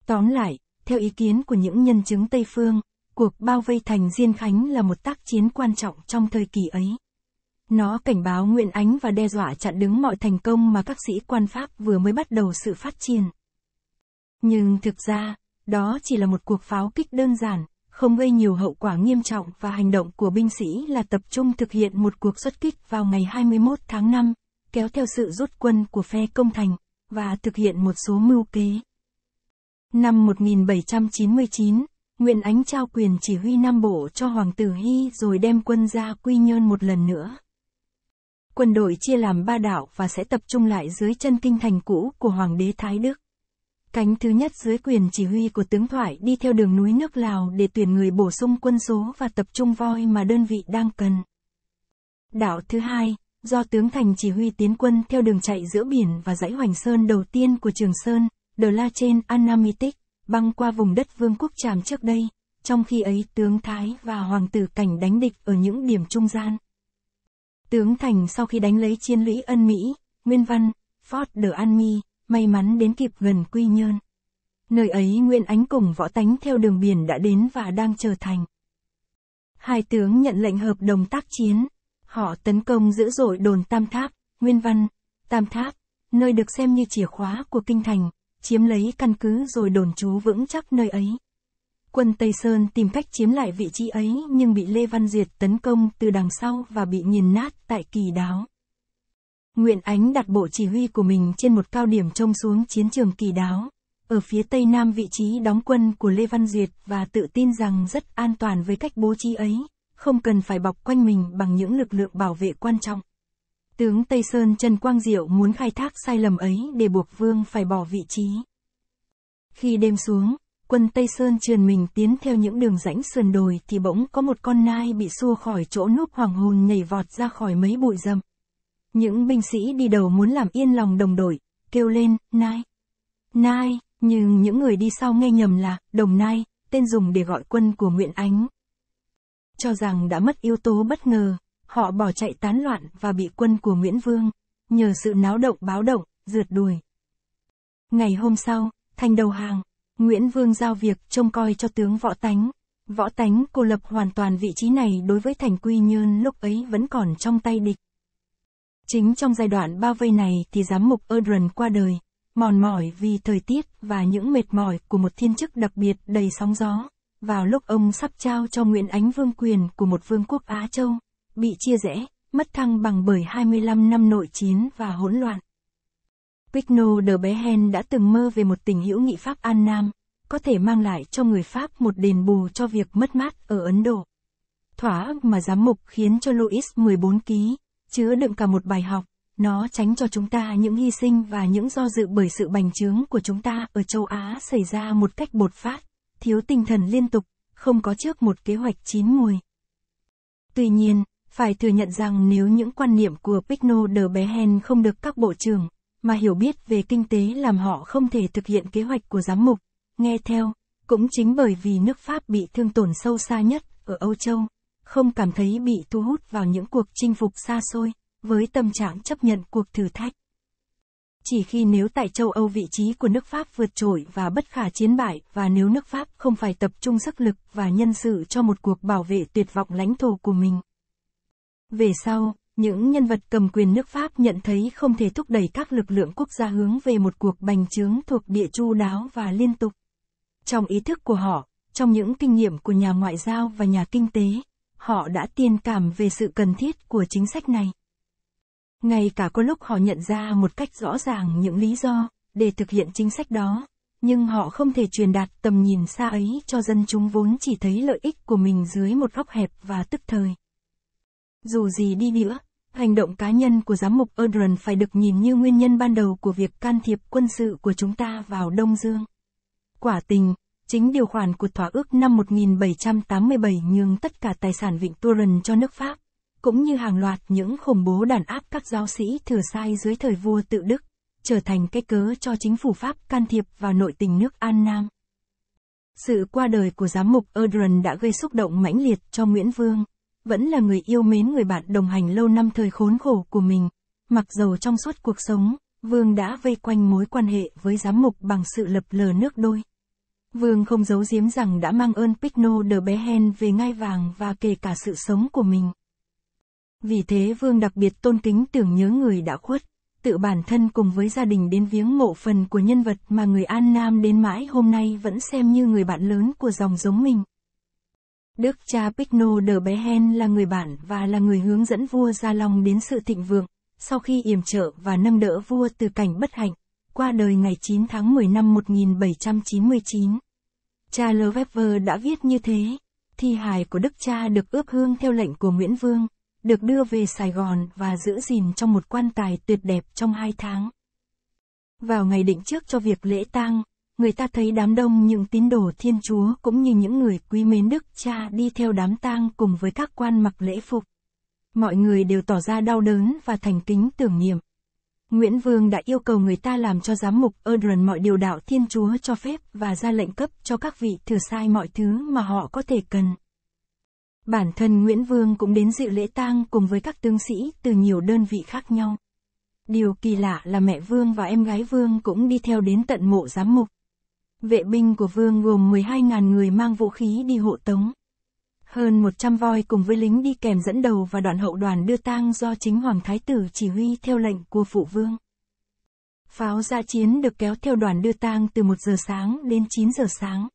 Tóm lại, theo ý kiến của những nhân chứng Tây Phương, cuộc bao vây thành Diên Khánh là một tác chiến quan trọng trong thời kỳ ấy. Nó cảnh báo Nguyễn Ánh và đe dọa chặn đứng mọi thành công mà các sĩ quan Pháp vừa mới bắt đầu sự phát triển. Nhưng thực ra, đó chỉ là một cuộc pháo kích đơn giản, không gây nhiều hậu quả nghiêm trọng và hành động của binh sĩ là tập trung thực hiện một cuộc xuất kích vào ngày hai mươi mốt tháng năm, kéo theo sự rút quân của phe công thành, và thực hiện một số mưu kế. Năm một nghìn bảy trăm chín mươi chín, Nguyễn Ánh trao quyền chỉ huy Nam Bộ cho Hoàng Tử Hy rồi đem quân ra Quy Nhơn một lần nữa. Quân đội chia làm ba đạo và sẽ tập trung lại dưới chân kinh thành cũ của Hoàng đế Thái Đức. Cánh thứ nhất dưới quyền chỉ huy của tướng Thoại đi theo đường núi nước Lào để tuyển người bổ sung quân số và tập trung voi mà đơn vị đang cần. Đạo thứ hai, do tướng Thành chỉ huy tiến quân theo đường chạy giữa biển và dãy Hoành Sơn đầu tiên của Trường Sơn, Đờ La Trên Anamitic, băng qua vùng đất Vương quốc Tràm trước đây, trong khi ấy tướng Thái và Hoàng Tử Cảnh đánh địch ở những điểm trung gian. Tướng Thành sau khi đánh lấy chiến lũy Ân Mỹ, Nguyên Văn, Fort de An Mi, may mắn đến kịp gần Quy Nhơn. Nơi ấy Nguyễn Ánh cùng Võ Tánh theo đường biển đã đến và đang chờ thành. Hai tướng nhận lệnh hợp đồng tác chiến. Họ tấn công dữ dội đồn Tam Tháp, Nguyên Văn, Tam Tháp, nơi được xem như chìa khóa của kinh thành, chiếm lấy căn cứ rồi đồn trú vững chắc nơi ấy. Quân Tây Sơn tìm cách chiếm lại vị trí ấy nhưng bị Lê Văn Duyệt tấn công từ đằng sau và bị nghiền nát tại Kỳ Đáo. Nguyễn Ánh đặt bộ chỉ huy của mình trên một cao điểm trông xuống chiến trường kỳ đáo, ở phía tây nam vị trí đóng quân của Lê Văn Duyệt và tự tin rằng rất an toàn với cách bố trí ấy, không cần phải bọc quanh mình bằng những lực lượng bảo vệ quan trọng. Tướng Tây Sơn Trần Quang Diệu muốn khai thác sai lầm ấy để buộc Vương phải bỏ vị trí. Khi đêm xuống, quân Tây Sơn trườn mình tiến theo những đường rãnh sườn đồi thì bỗng có một con nai bị xua khỏi chỗ núp hoàng hồn nhảy vọt ra khỏi mấy bụi rậm. Những binh sĩ đi đầu muốn làm yên lòng đồng đội, kêu lên, nai, nai, nhưng những người đi sau nghe nhầm là, đồng nai, tên dùng để gọi quân của Nguyễn Ánh. Cho rằng đã mất yếu tố bất ngờ, họ bỏ chạy tán loạn và bị quân của Nguyễn Vương, nhờ sự náo động báo động, rượt đuổi. Ngày hôm sau, thành đầu hàng, Nguyễn Vương giao việc trông coi cho tướng Võ Tánh. Võ Tánh cô lập hoàn toàn vị trí này đối với thành Quy Nhơn lúc ấy vẫn còn trong tay địch. Chính trong giai đoạn bao vây này thì giám mục Erdron qua đời, mòn mỏi vì thời tiết và những mệt mỏi của một thiên chức đặc biệt đầy sóng gió, vào lúc ông sắp trao cho Nguyễn Ánh vương quyền của một vương quốc Á Châu, bị chia rẽ, mất thăng bằng bởi hai mươi lăm năm nội chiến và hỗn loạn. Quigno de Behen đã từng mơ về một tình hữu nghị Pháp An Nam, có thể mang lại cho người Pháp một đền bù cho việc mất mát ở Ấn Độ. Thỏa ước mà giám mục khiến cho Louis mười bốn ký, chứa đựng cả một bài học, nó tránh cho chúng ta những hy sinh và những do dự bởi sự bành trướng của chúng ta ở châu Á xảy ra một cách bột phát, thiếu tinh thần liên tục, không có trước một kế hoạch chín mùi. Tuy nhiên, phải thừa nhận rằng nếu những quan niệm của Quigno de Behen không được các bộ trưởng, mà hiểu biết về kinh tế làm họ không thể thực hiện kế hoạch của giám mục, nghe theo, cũng chính bởi vì nước Pháp bị thương tổn sâu xa nhất ở Âu Châu, không cảm thấy bị thu hút vào những cuộc chinh phục xa xôi, với tâm trạng chấp nhận cuộc thử thách. Chỉ khi nếu tại châu Âu vị trí của nước Pháp vượt trội và bất khả chiến bại và nếu nước Pháp không phải tập trung sức lực và nhân sự cho một cuộc bảo vệ tuyệt vọng lãnh thổ của mình. Về sau, những nhân vật cầm quyền nước Pháp nhận thấy không thể thúc đẩy các lực lượng quốc gia hướng về một cuộc bành trướng thuộc địa chu đáo và liên tục. Trong ý thức của họ, trong những kinh nghiệm của nhà ngoại giao và nhà kinh tế, họ đã tiên cảm về sự cần thiết của chính sách này. Ngay cả có lúc họ nhận ra một cách rõ ràng những lý do để thực hiện chính sách đó, nhưng họ không thể truyền đạt tầm nhìn xa ấy cho dân chúng vốn chỉ thấy lợi ích của mình dưới một góc hẹp và tức thời. Dù gì đi nữa, hành động cá nhân của giám mục Erdron phải được nhìn như nguyên nhân ban đầu của việc can thiệp quân sự của chúng ta vào Đông Dương. Quả tình, chính điều khoản của thỏa ước năm một nghìn bảy trăm tám mươi bảy nhường tất cả tài sản Vịnh Turon cho nước Pháp, cũng như hàng loạt những khủng bố đàn áp các giáo sĩ thừa sai dưới thời vua Tự Đức, trở thành cái cớ cho chính phủ Pháp can thiệp vào nội tình nước An Nam. Sự qua đời của giám mục Erdron đã gây xúc động mãnh liệt cho Nguyễn Vương, vẫn là người yêu mến người bạn đồng hành lâu năm thời khốn khổ của mình, mặc dầu trong suốt cuộc sống, Vương đã vây quanh mối quan hệ với giám mục bằng sự lập lờ nước đôi. Vương không giấu giếm rằng đã mang ơn Quigno de Behen về ngai vàng và kể cả sự sống của mình. Vì thế Vương đặc biệt tôn kính tưởng nhớ người đã khuất, tự bản thân cùng với gia đình đến viếng mộ phần của nhân vật mà người An Nam đến mãi hôm nay vẫn xem như người bạn lớn của dòng giống mình. Đức cha Quigno de Behen là người bạn và là người hướng dẫn vua Gia Long đến sự thịnh vượng, sau khi yểm trợ và nâng đỡ vua từ cảnh bất hạnh, qua đời ngày chín tháng mười năm một nghìn bảy trăm chín mươi chín. Charles Wever đã viết như thế, thi hài của đức cha được ướp hương theo lệnh của Nguyễn Vương, được đưa về Sài Gòn và giữ gìn trong một quan tài tuyệt đẹp trong hai tháng. Vào ngày định trước cho việc lễ tang, người ta thấy đám đông những tín đồ Thiên Chúa cũng như những người quý mến đức cha đi theo đám tang cùng với các quan mặc lễ phục. Mọi người đều tỏ ra đau đớn và thành kính tưởng niệm. Nguyễn Vương đã yêu cầu người ta làm cho giám mục Erdron mọi điều đạo Thiên Chúa cho phép và ra lệnh cấp cho các vị thừa sai mọi thứ mà họ có thể cần. Bản thân Nguyễn Vương cũng đến dự lễ tang cùng với các tướng sĩ từ nhiều đơn vị khác nhau. Điều kỳ lạ là mẹ Vương và em gái Vương cũng đi theo đến tận mộ giám mục. Vệ binh của Vương gồm mười hai nghìn người mang vũ khí đi hộ tống. Hơn một trăm voi cùng với lính đi kèm dẫn đầu và đoạn hậu đoàn đưa tang do chính Hoàng Thái Tử chỉ huy theo lệnh của Phụ Vương. Pháo dã chiến được kéo theo đoàn đưa tang từ một giờ sáng đến chín giờ sáng.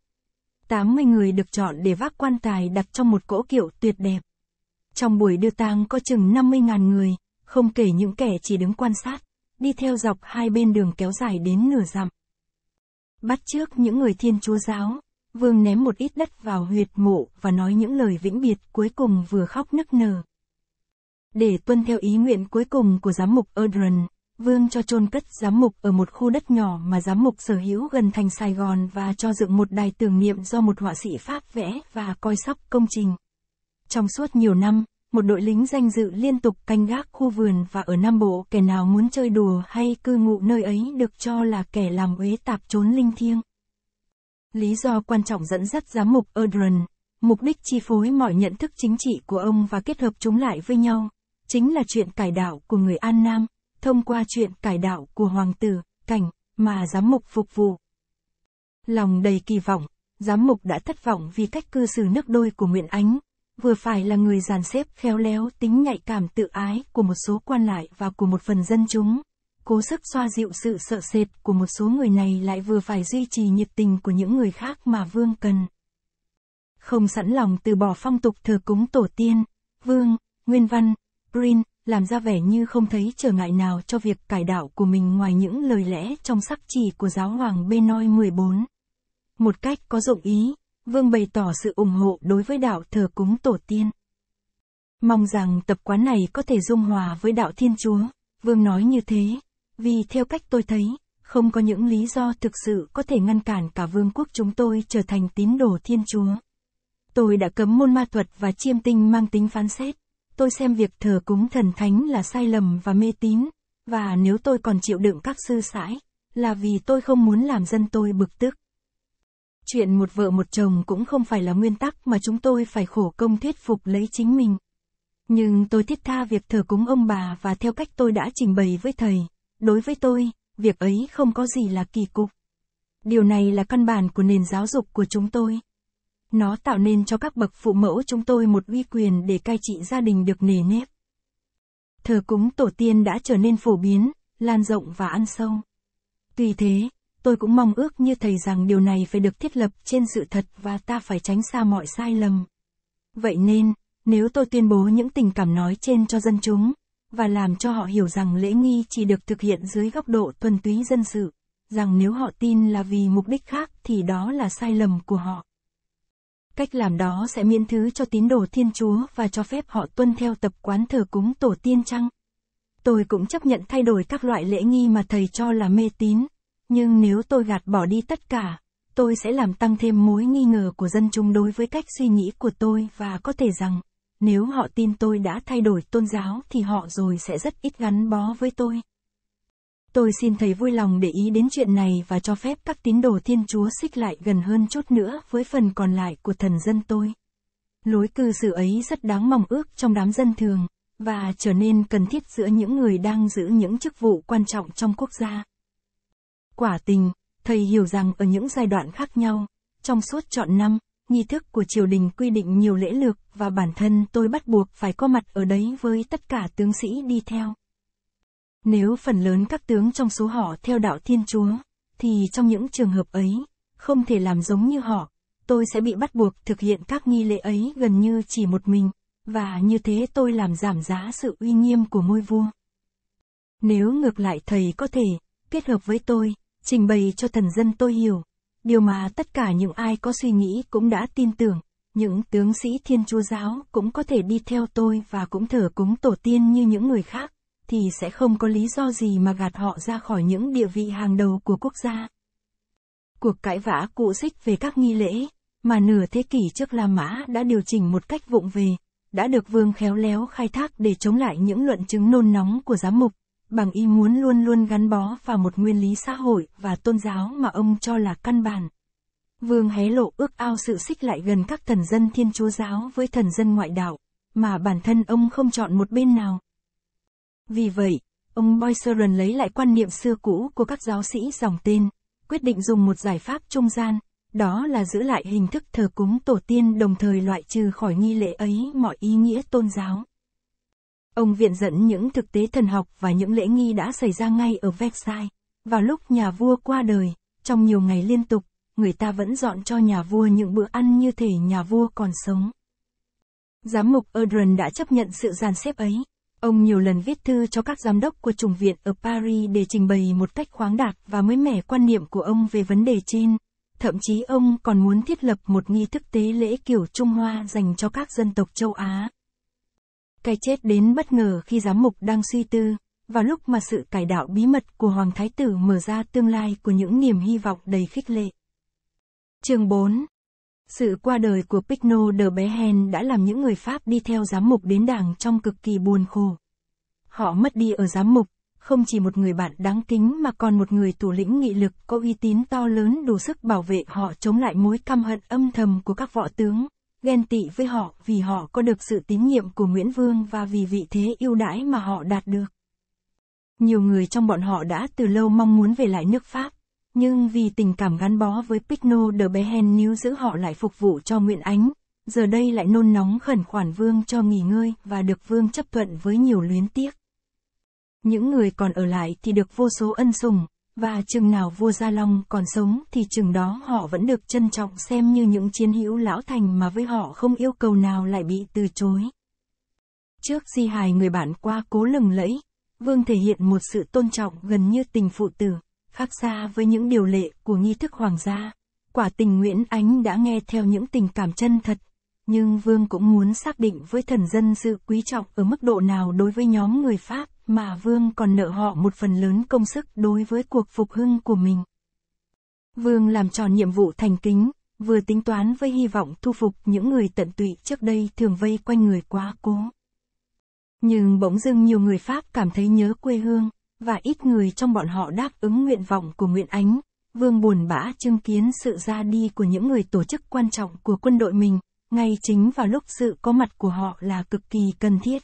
tám mươi người được chọn để vác quan tài đặt trong một cỗ kiệu tuyệt đẹp. Trong buổi đưa tang có chừng năm mươi nghìn người, không kể những kẻ chỉ đứng quan sát, đi theo dọc hai bên đường kéo dài đến nửa dặm. Bắt chước những người Thiên Chúa giáo, Vương ném một ít đất vào huyệt mộ và nói những lời vĩnh biệt cuối cùng vừa khóc nức nở. Để tuân theo ý nguyện cuối cùng của giám mục Erdron, Vương cho chôn cất giám mục ở một khu đất nhỏ mà giám mục sở hữu gần thành Sài Gòn và cho dựng một đài tưởng niệm do một họa sĩ Pháp vẽ và coi sóc công trình. Trong suốt nhiều năm, một đội lính danh dự liên tục canh gác khu vườn và ở Nam Bộ kẻ nào muốn chơi đùa hay cư ngụ nơi ấy được cho là kẻ làm uế tạp trốn linh thiêng. Lý do quan trọng dẫn dắt giám mục Erdron, mục đích chi phối mọi nhận thức chính trị của ông và kết hợp chúng lại với nhau, chính là chuyện cải đạo của người An Nam, thông qua chuyện cải đạo của hoàng tử, cảnh, mà giám mục phục vụ. Lòng đầy kỳ vọng, giám mục đã thất vọng vì cách cư xử nước đôi của Nguyễn Ánh, vừa phải là người dàn xếp khéo léo tính nhạy cảm tự ái của một số quan lại và của một phần dân chúng, cố sức xoa dịu sự sợ sệt của một số người này lại vừa phải duy trì nhiệt tình của những người khác mà Vương cần. Không sẵn lòng từ bỏ phong tục thờ cúng tổ tiên, Vương, Nguyên Văn, Brin làm ra vẻ như không thấy trở ngại nào cho việc cải đạo của mình ngoài những lời lẽ trong sắc chỉ của giáo hoàng Benoi mười bốn. Một cách có dụng ý, Vương bày tỏ sự ủng hộ đối với đạo thờ cúng tổ tiên. Mong rằng tập quán này có thể dung hòa với đạo Thiên Chúa, Vương nói như thế, vì theo cách tôi thấy, không có những lý do thực sự có thể ngăn cản cả vương quốc chúng tôi trở thành tín đồ Thiên Chúa. Tôi đã cấm môn ma thuật và chiêm tinh mang tính phán xét. Tôi xem việc thờ cúng thần thánh là sai lầm và mê tín, và nếu tôi còn chịu đựng các sư sãi, là vì tôi không muốn làm dân tôi bực tức. Chuyện một vợ một chồng cũng không phải là nguyên tắc mà chúng tôi phải khổ công thuyết phục lấy chính mình. Nhưng tôi thiết tha việc thờ cúng ông bà và theo cách tôi đã trình bày với thầy, đối với tôi, việc ấy không có gì là kỳ cục. Điều này là căn bản của nền giáo dục của chúng tôi. Nó tạo nên cho các bậc phụ mẫu chúng tôi một uy quyền để cai trị gia đình được nề nếp. Thờ cúng tổ tiên đã trở nên phổ biến, lan rộng và ăn sâu. Tuy thế, tôi cũng mong ước như thầy rằng điều này phải được thiết lập trên sự thật và ta phải tránh xa mọi sai lầm. Vậy nên, nếu tôi tuyên bố những tình cảm nói trên cho dân chúng, và làm cho họ hiểu rằng lễ nghi chỉ được thực hiện dưới góc độ thuần túy dân sự, rằng nếu họ tin là vì mục đích khác thì đó là sai lầm của họ. Cách làm đó sẽ miễn thứ cho tín đồ Thiên Chúa và cho phép họ tuân theo tập quán thờ cúng tổ tiên chăng? Tôi cũng chấp nhận thay đổi các loại lễ nghi mà thầy cho là mê tín, nhưng nếu tôi gạt bỏ đi tất cả, tôi sẽ làm tăng thêm mối nghi ngờ của dân chúng đối với cách suy nghĩ của tôi và có thể rằng, nếu họ tin tôi đã thay đổi tôn giáo thì họ rồi sẽ rất ít gắn bó với tôi. Tôi xin thầy vui lòng để ý đến chuyện này và cho phép các tín đồ Thiên Chúa xích lại gần hơn chút nữa với phần còn lại của thần dân tôi. Lối cư xử ấy rất đáng mong ước trong đám dân thường, và trở nên cần thiết giữa những người đang giữ những chức vụ quan trọng trong quốc gia. Quả tình, thầy hiểu rằng ở những giai đoạn khác nhau, trong suốt trọn năm, nghi thức của triều đình quy định nhiều lễ lược và bản thân tôi bắt buộc phải có mặt ở đấy với tất cả tướng sĩ đi theo. Nếu phần lớn các tướng trong số họ theo đạo Thiên Chúa, thì trong những trường hợp ấy, không thể làm giống như họ, tôi sẽ bị bắt buộc thực hiện các nghi lễ ấy gần như chỉ một mình, và như thế tôi làm giảm giá sự uy nghiêm của ngôi vua. Nếu ngược lại thầy có thể, kết hợp với tôi, trình bày cho thần dân tôi hiểu, điều mà tất cả những ai có suy nghĩ cũng đã tin tưởng, những tướng sĩ Thiên Chúa giáo cũng có thể đi theo tôi và cũng thờ cúng tổ tiên như những người khác, thì sẽ không có lý do gì mà gạt họ ra khỏi những địa vị hàng đầu của quốc gia. Cuộc cãi vã cụ xích về các nghi lễ, mà nửa thế kỷ trước La Mã đã điều chỉnh một cách vụng về, đã được Vương khéo léo khai thác để chống lại những luận chứng nôn nóng của giám mục, bằng ý muốn luôn luôn gắn bó vào một nguyên lý xã hội và tôn giáo mà ông cho là căn bản. Vương hé lộ ước ao sự xích lại gần các thần dân Thiên Chúa giáo với thần dân ngoại đạo, mà bản thân ông không chọn một bên nào. Vì vậy, ông Boisseron lấy lại quan niệm xưa cũ của các giáo sĩ dòng tên, quyết định dùng một giải pháp trung gian, đó là giữ lại hình thức thờ cúng tổ tiên đồng thời loại trừ khỏi nghi lễ ấy mọi ý nghĩa tôn giáo. Ông viện dẫn những thực tế thần học và những lễ nghi đã xảy ra ngay ở Versailles, vào lúc nhà vua qua đời, trong nhiều ngày liên tục, người ta vẫn dọn cho nhà vua những bữa ăn như thể nhà vua còn sống. Giám mục Erdron đã chấp nhận sự dàn xếp ấy. Ông nhiều lần viết thư cho các giám đốc của chủng viện ở Paris để trình bày một cách khoáng đạt và mới mẻ quan niệm của ông về vấn đề trên. Thậm chí ông còn muốn thiết lập một nghi thức tế lễ kiểu Trung Hoa dành cho các dân tộc châu Á. Cái chết đến bất ngờ khi giám mục đang suy tư, vào lúc mà sự cải đạo bí mật của Hoàng Thái Tử mở ra tương lai của những niềm hy vọng đầy khích lệ. Chương bốn. Sự qua đời của Pigno de Behen đã làm những người Pháp đi theo giám mục đến Đảng trong cực kỳ buồn khổ. Họ mất đi ở giám mục, không chỉ một người bạn đáng kính mà còn một người thủ lĩnh nghị lực có uy tín to lớn đủ sức bảo vệ họ chống lại mối căm hận âm thầm của các võ tướng, ghen tị với họ vì họ có được sự tín nhiệm của Nguyễn Vương và vì vị thế ưu đãi mà họ đạt được. Nhiều người trong bọn họ đã từ lâu mong muốn về lại nước Pháp, nhưng vì tình cảm gắn bó với Pigno de Behen níu giữ họ lại phục vụ cho Nguyễn Ánh, giờ đây lại nôn nóng khẩn khoản Vương cho nghỉ ngơi và được Vương chấp thuận với nhiều luyến tiếc. Những người còn ở lại thì được vô số ân sủng, và chừng nào vua Gia Long còn sống thì chừng đó họ vẫn được trân trọng xem như những chiến hữu lão thành mà với họ không yêu cầu nào lại bị từ chối. Trước di hài người bạn qua cố lừng lẫy, Vương thể hiện một sự tôn trọng gần như tình phụ tử, khác xa với những điều lệ của nghi thức hoàng gia. Quả tình Nguyễn Ánh đã nghe theo những tình cảm chân thật, nhưng Vương cũng muốn xác định với thần dân sự quý trọng ở mức độ nào đối với nhóm người Pháp, mà Vương còn nợ họ một phần lớn công sức đối với cuộc phục hưng của mình. Vương làm tròn nhiệm vụ thành kính, vừa tính toán với hy vọng thu phục những người tận tụy trước đây thường vây quanh người quá cố. Nhưng bỗng dưng nhiều người Pháp cảm thấy nhớ quê hương, và ít người trong bọn họ đáp ứng nguyện vọng của Nguyễn Ánh. Vương buồn bã chứng kiến sự ra đi của những người tổ chức quan trọng của quân đội mình, ngay chính vào lúc sự có mặt của họ là cực kỳ cần thiết.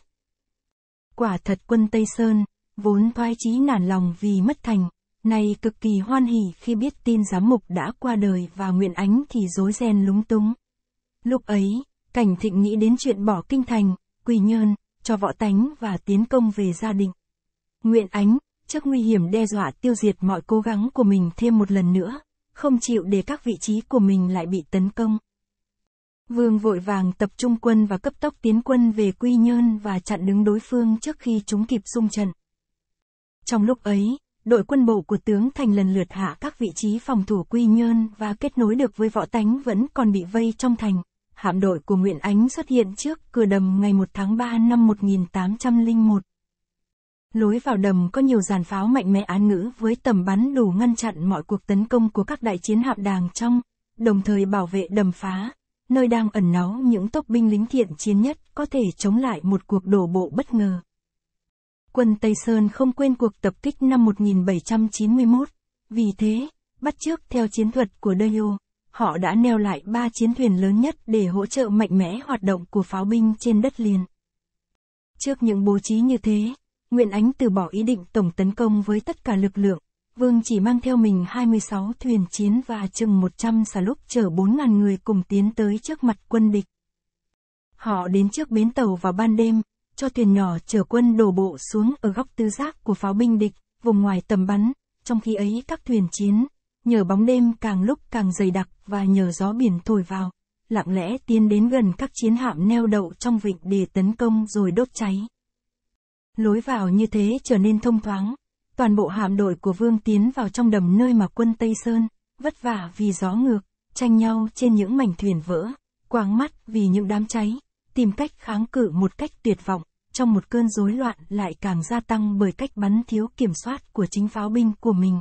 Quả thật quân Tây Sơn, vốn thoái chí nản lòng vì mất thành, nay cực kỳ hoan hỉ khi biết tin giám mục đã qua đời và Nguyễn Ánh thì rối ren lúng túng. Lúc ấy, Cảnh Thịnh nghĩ đến chuyện bỏ kinh thành, Quy Nhơn, cho Võ Tánh và tiến công về Gia Định. Nguyễn Ánh, trước nguy hiểm đe dọa tiêu diệt mọi cố gắng của mình thêm một lần nữa, không chịu để các vị trí của mình lại bị tấn công. Vương vội vàng tập trung quân và cấp tốc tiến quân về Quy Nhơn và chặn đứng đối phương trước khi chúng kịp xung trận. Trong lúc ấy, đội quân bộ của tướng Thành lần lượt hạ các vị trí phòng thủ Quy Nhơn và kết nối được với Võ Tánh vẫn còn bị vây trong thành. Hạm đội của Nguyễn Ánh xuất hiện trước cửa đầm ngày một tháng ba năm một nghìn tám trăm lẻ một. Lối vào đầm có nhiều dàn pháo mạnh mẽ án ngữ với tầm bắn đủ ngăn chặn mọi cuộc tấn công của các đại chiến hạm đàng trong, đồng thời bảo vệ đầm phá, nơi đang ẩn náu những tốc binh lính thiện chiến nhất có thể chống lại một cuộc đổ bộ bất ngờ. Quân Tây Sơn không quên cuộc tập kích năm một nghìn bảy trăm chín mươi mốt, vì thế, bắt chước theo chiến thuật của De Jong, họ đã neo lại ba chiến thuyền lớn nhất để hỗ trợ mạnh mẽ hoạt động của pháo binh trên đất liền. Trước những bố trí như thế, Nguyễn Ánh từ bỏ ý định tổng tấn công với tất cả lực lượng. Vương chỉ mang theo mình hai mươi sáu thuyền chiến và chừng một trăm xà lốp chở bốn nghìn người cùng tiến tới trước mặt quân địch. Họ đến trước bến tàu vào ban đêm, cho thuyền nhỏ chở quân đổ bộ xuống ở góc tứ giác của pháo binh địch, vùng ngoài tầm bắn. Trong khi ấy các thuyền chiến, nhờ bóng đêm càng lúc càng dày đặc và nhờ gió biển thổi vào, lặng lẽ tiến đến gần các chiến hạm neo đậu trong vịnh để tấn công rồi đốt cháy. Lối vào như thế trở nên thông thoáng, toàn bộ hạm đội của Vương tiến vào trong đầm nơi mà quân Tây Sơn, vất vả vì gió ngược, tranh nhau trên những mảnh thuyền vỡ, quáng mắt vì những đám cháy, tìm cách kháng cự một cách tuyệt vọng, trong một cơn rối loạn lại càng gia tăng bởi cách bắn thiếu kiểm soát của chính pháo binh của mình.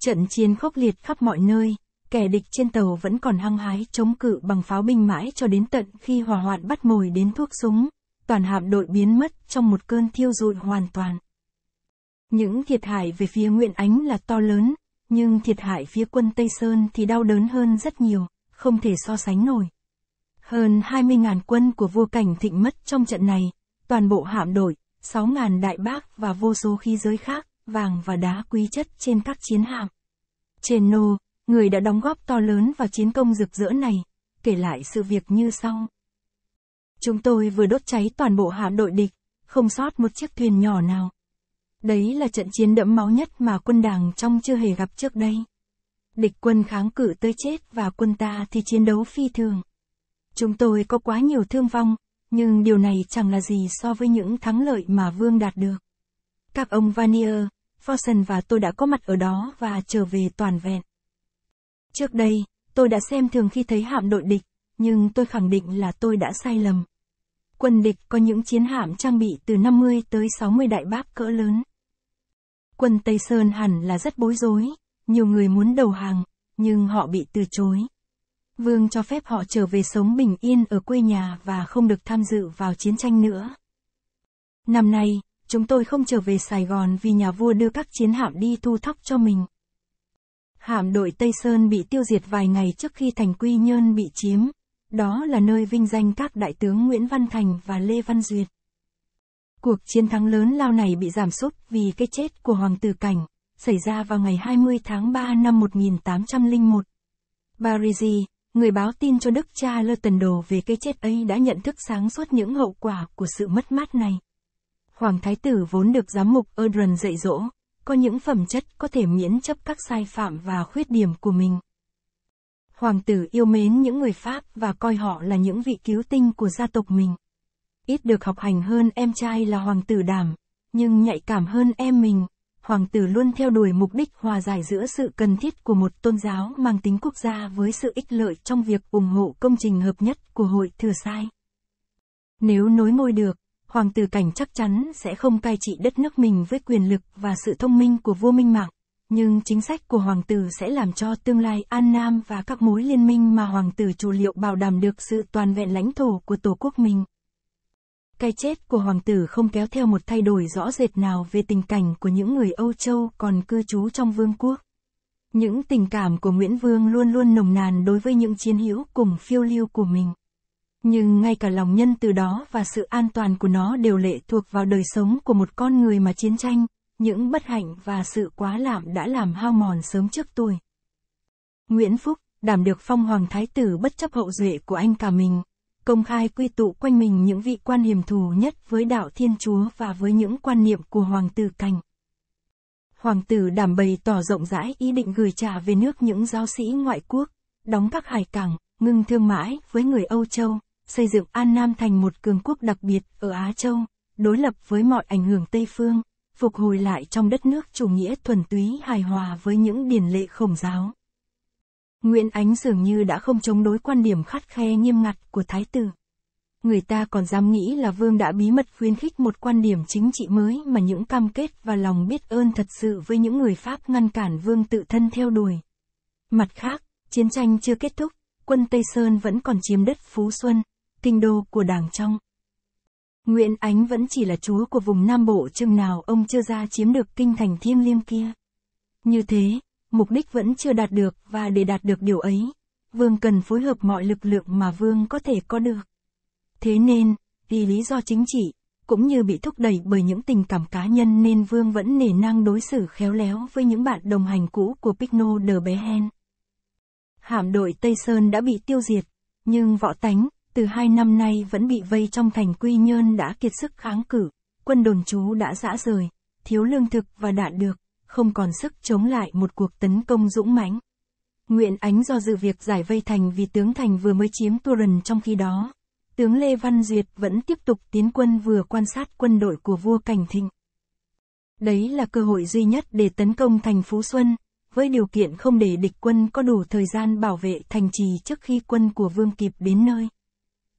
Trận chiến khốc liệt khắp mọi nơi, kẻ địch trên tàu vẫn còn hăng hái chống cự bằng pháo binh mãi cho đến tận khi hỏa hoạn bắt mồi đến thuốc súng, toàn hạm đội biến mất trong một cơn thiêu rụi hoàn toàn. Những thiệt hại về phía Nguyễn Ánh là to lớn, nhưng thiệt hại phía quân Tây Sơn thì đau đớn hơn rất nhiều, không thể so sánh nổi. Hơn hai mươi nghìn quân của vua Cảnh Thịnh mất trong trận này, toàn bộ hạm đội, sáu nghìn đại bác và vô số khí giới khác, vàng và đá quý chất trên các chiến hạm. Trên nô, người đã đóng góp to lớn vào chiến công rực rỡ này, kể lại sự việc như sau. Chúng tôi vừa đốt cháy toàn bộ hạm đội địch, không sót một chiếc thuyền nhỏ nào. Đấy là trận chiến đẫm máu nhất mà quân Đàng trong chưa hề gặp trước đây. Địch quân kháng cự tới chết và quân ta thì chiến đấu phi thường. Chúng tôi có quá nhiều thương vong, nhưng điều này chẳng là gì so với những thắng lợi mà Vương đạt được. Các ông Vanier, Forson và tôi đã có mặt ở đó và trở về toàn vẹn. Trước đây, tôi đã xem thường khi thấy hạm đội địch, nhưng tôi khẳng định là tôi đã sai lầm. Quân địch có những chiến hạm trang bị từ năm mươi tới sáu mươi đại bác cỡ lớn. Quân Tây Sơn hẳn là rất bối rối, nhiều người muốn đầu hàng, nhưng họ bị từ chối. Vương cho phép họ trở về sống bình yên ở quê nhà và không được tham dự vào chiến tranh nữa. Năm nay, chúng tôi không trở về Sài Gòn vì nhà vua đưa các chiến hạm đi thu thóc cho mình. Hạm đội Tây Sơn bị tiêu diệt vài ngày trước khi thành Quy Nhơn bị chiếm. Đó là nơi vinh danh các đại tướng Nguyễn Văn Thành và Lê Văn Duyệt. Cuộc chiến thắng lớn lao này bị giảm sút vì cái chết của Hoàng Tử Cảnh, xảy ra vào ngày hai mươi tháng ba năm một nghìn tám trăm lẻ một. Parisi, người báo tin cho Đức cha Charlton Đồ về cái chết ấy, đã nhận thức sáng suốt những hậu quả của sự mất mát này. Hoàng Thái Tử vốn được giám mục Erdron dạy dỗ, có những phẩm chất có thể miễn chấp các sai phạm và khuyết điểm của mình. Hoàng tử yêu mến những người Pháp và coi họ là những vị cứu tinh của gia tộc mình. Ít được học hành hơn em trai là Hoàng tử Đảm, nhưng nhạy cảm hơn em mình, Hoàng tử luôn theo đuổi mục đích hòa giải giữa sự cần thiết của một tôn giáo mang tính quốc gia với sự ích lợi trong việc ủng hộ công trình hợp nhất của Hội Thừa Sai. Nếu nối ngôi được, Hoàng tử Cảnh chắc chắn sẽ không cai trị đất nước mình với quyền lực và sự thông minh của vua Minh Mạng. Nhưng chính sách của Hoàng tử sẽ làm cho tương lai An Nam và các mối liên minh mà Hoàng tử chủ liệu bảo đảm được sự toàn vẹn lãnh thổ của Tổ quốc mình. Cái chết của Hoàng tử không kéo theo một thay đổi rõ rệt nào về tình cảnh của những người Âu Châu còn cư trú trong vương quốc. Những tình cảm của Nguyễn Vương luôn luôn nồng nàn đối với những chiến hữu cùng phiêu lưu của mình. Nhưng ngay cả lòng nhân từ đó và sự an toàn của nó đều lệ thuộc vào đời sống của một con người mà chiến tranh, những bất hạnh và sự quá lạm đã làm hao mòn sớm trước tuổi. Nguyễn Phúc, Đảm được phong Hoàng Thái Tử bất chấp hậu duệ của anh cả mình, công khai quy tụ quanh mình những vị quan hiểm thù nhất với đạo Thiên Chúa và với những quan niệm của Hoàng tử Cảnh. Hoàng tử Đảm bày tỏ rộng rãi ý định gửi trả về nước những giáo sĩ ngoại quốc, đóng các hải cảng, ngừng thương mại với người Âu Châu, xây dựng An Nam thành một cường quốc đặc biệt ở Á Châu, đối lập với mọi ảnh hưởng Tây phương, phục hồi lại trong đất nước chủ nghĩa thuần túy hài hòa với những điển lệ Khổng giáo. Nguyễn Ánh dường như đã không chống đối quan điểm khắt khe nghiêm ngặt của Thái tử. Người ta còn dám nghĩ là Vương đã bí mật khuyến khích một quan điểm chính trị mới mà những cam kết và lòng biết ơn thật sự với những người Pháp ngăn cản Vương tự thân theo đuổi. Mặt khác, chiến tranh chưa kết thúc, quân Tây Sơn vẫn còn chiếm đất Phú Xuân, kinh đô của Đảng Trong. Nguyễn Ánh vẫn chỉ là chúa của vùng Nam Bộ chừng nào ông chưa ra chiếm được kinh thành Thiêng Liêng kia. Như thế, mục đích vẫn chưa đạt được, và để đạt được điều ấy, Vương cần phối hợp mọi lực lượng mà Vương có thể có được. Thế nên, vì lý do chính trị, cũng như bị thúc đẩy bởi những tình cảm cá nhân nên Vương vẫn nể nang đối xử khéo léo với những bạn đồng hành cũ của Picno de Behen. Hạm đội Tây Sơn đã bị tiêu diệt, nhưng Võ Tánh, từ hai năm nay vẫn bị vây trong thành Quy Nhơn đã kiệt sức kháng cự, quân đồn trú đã giã rời, thiếu lương thực và đạn được, không còn sức chống lại một cuộc tấn công dũng mãnh. Nguyễn Ánh do dự việc giải vây thành vì tướng Thành vừa mới chiếm Turin, trong khi đó, tướng Lê Văn Duyệt vẫn tiếp tục tiến quân vừa quan sát quân đội của vua Cảnh Thịnh. Đấy là cơ hội duy nhất để tấn công thành Phú Xuân, với điều kiện không để địch quân có đủ thời gian bảo vệ thành trì trước khi quân của Vương kịp đến nơi.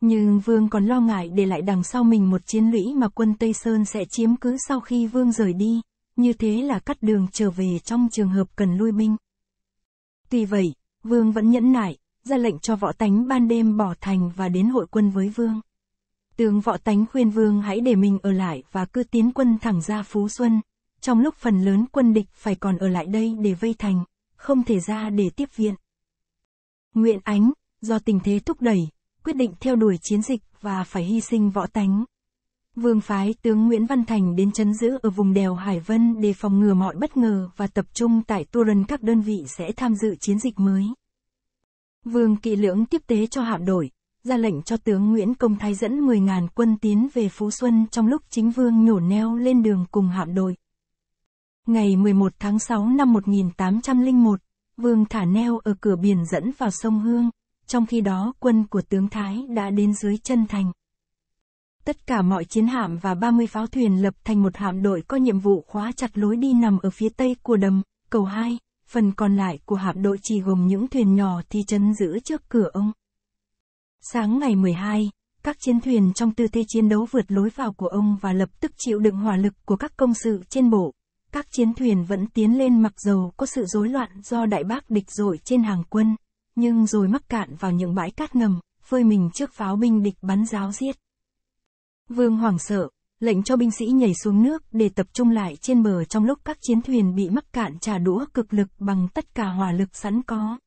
Nhưng Vương còn lo ngại để lại đằng sau mình một chiến lũy mà quân Tây Sơn sẽ chiếm cứ sau khi Vương rời đi, như thế là cắt đường trở về trong trường hợp cần lui binh. Tuy vậy, Vương vẫn nhẫn nại, ra lệnh cho Võ Tánh ban đêm bỏ thành và đến hội quân với Vương. Tướng Võ Tánh khuyên Vương hãy để mình ở lại và cứ tiến quân thẳng ra Phú Xuân, trong lúc phần lớn quân địch phải còn ở lại đây để vây thành, không thể ra để tiếp viện. Nguyễn Ánh, do tình thế thúc đẩy, quyết định theo đuổi chiến dịch và phải hy sinh Võ Tánh. Vương phái tướng Nguyễn Văn Thành đến trấn giữ ở vùng đèo Hải Vân để phòng ngừa mọi bất ngờ và tập trung tại Turin các đơn vị sẽ tham dự chiến dịch mới. Vương kỵ lưỡng tiếp tế cho hạm đội, ra lệnh cho tướng Nguyễn Công Thái dẫn mười nghìn quân tiến về Phú Xuân trong lúc chính Vương nhổ neo lên đường cùng hạm đội. Ngày mười một tháng sáu năm một nghìn tám trăm lẻ một, Vương thả neo ở cửa biển dẫn vào sông Hương. Trong khi đó quân của tướng Thái đã đến dưới chân thành. tất cả mọi chiến hạm và ba mươi pháo thuyền lập thành một hạm đội có nhiệm vụ khóa chặt lối đi nằm ở phía tây của đầm, cầu hai, phần còn lại của hạm đội chỉ gồm những thuyền nhỏ thì trấn giữ trước cửa ông. Sáng ngày mười hai, các chiến thuyền trong tư thế chiến đấu vượt lối vào của ông và lập tức chịu đựng hỏa lực của các công sự trên bộ. Các chiến thuyền vẫn tiến lên mặc dầu có sự rối loạn do đại bác địch dội trên hàng quân, nhưng rồi mắc cạn vào những bãi cát ngầm, phơi mình trước pháo binh địch bắn ráo riết. Vương hoảng sợ, lệnh cho binh sĩ nhảy xuống nước để tập trung lại trên bờ trong lúc các chiến thuyền bị mắc cạn trả đũa cực lực bằng tất cả hỏa lực sẵn có.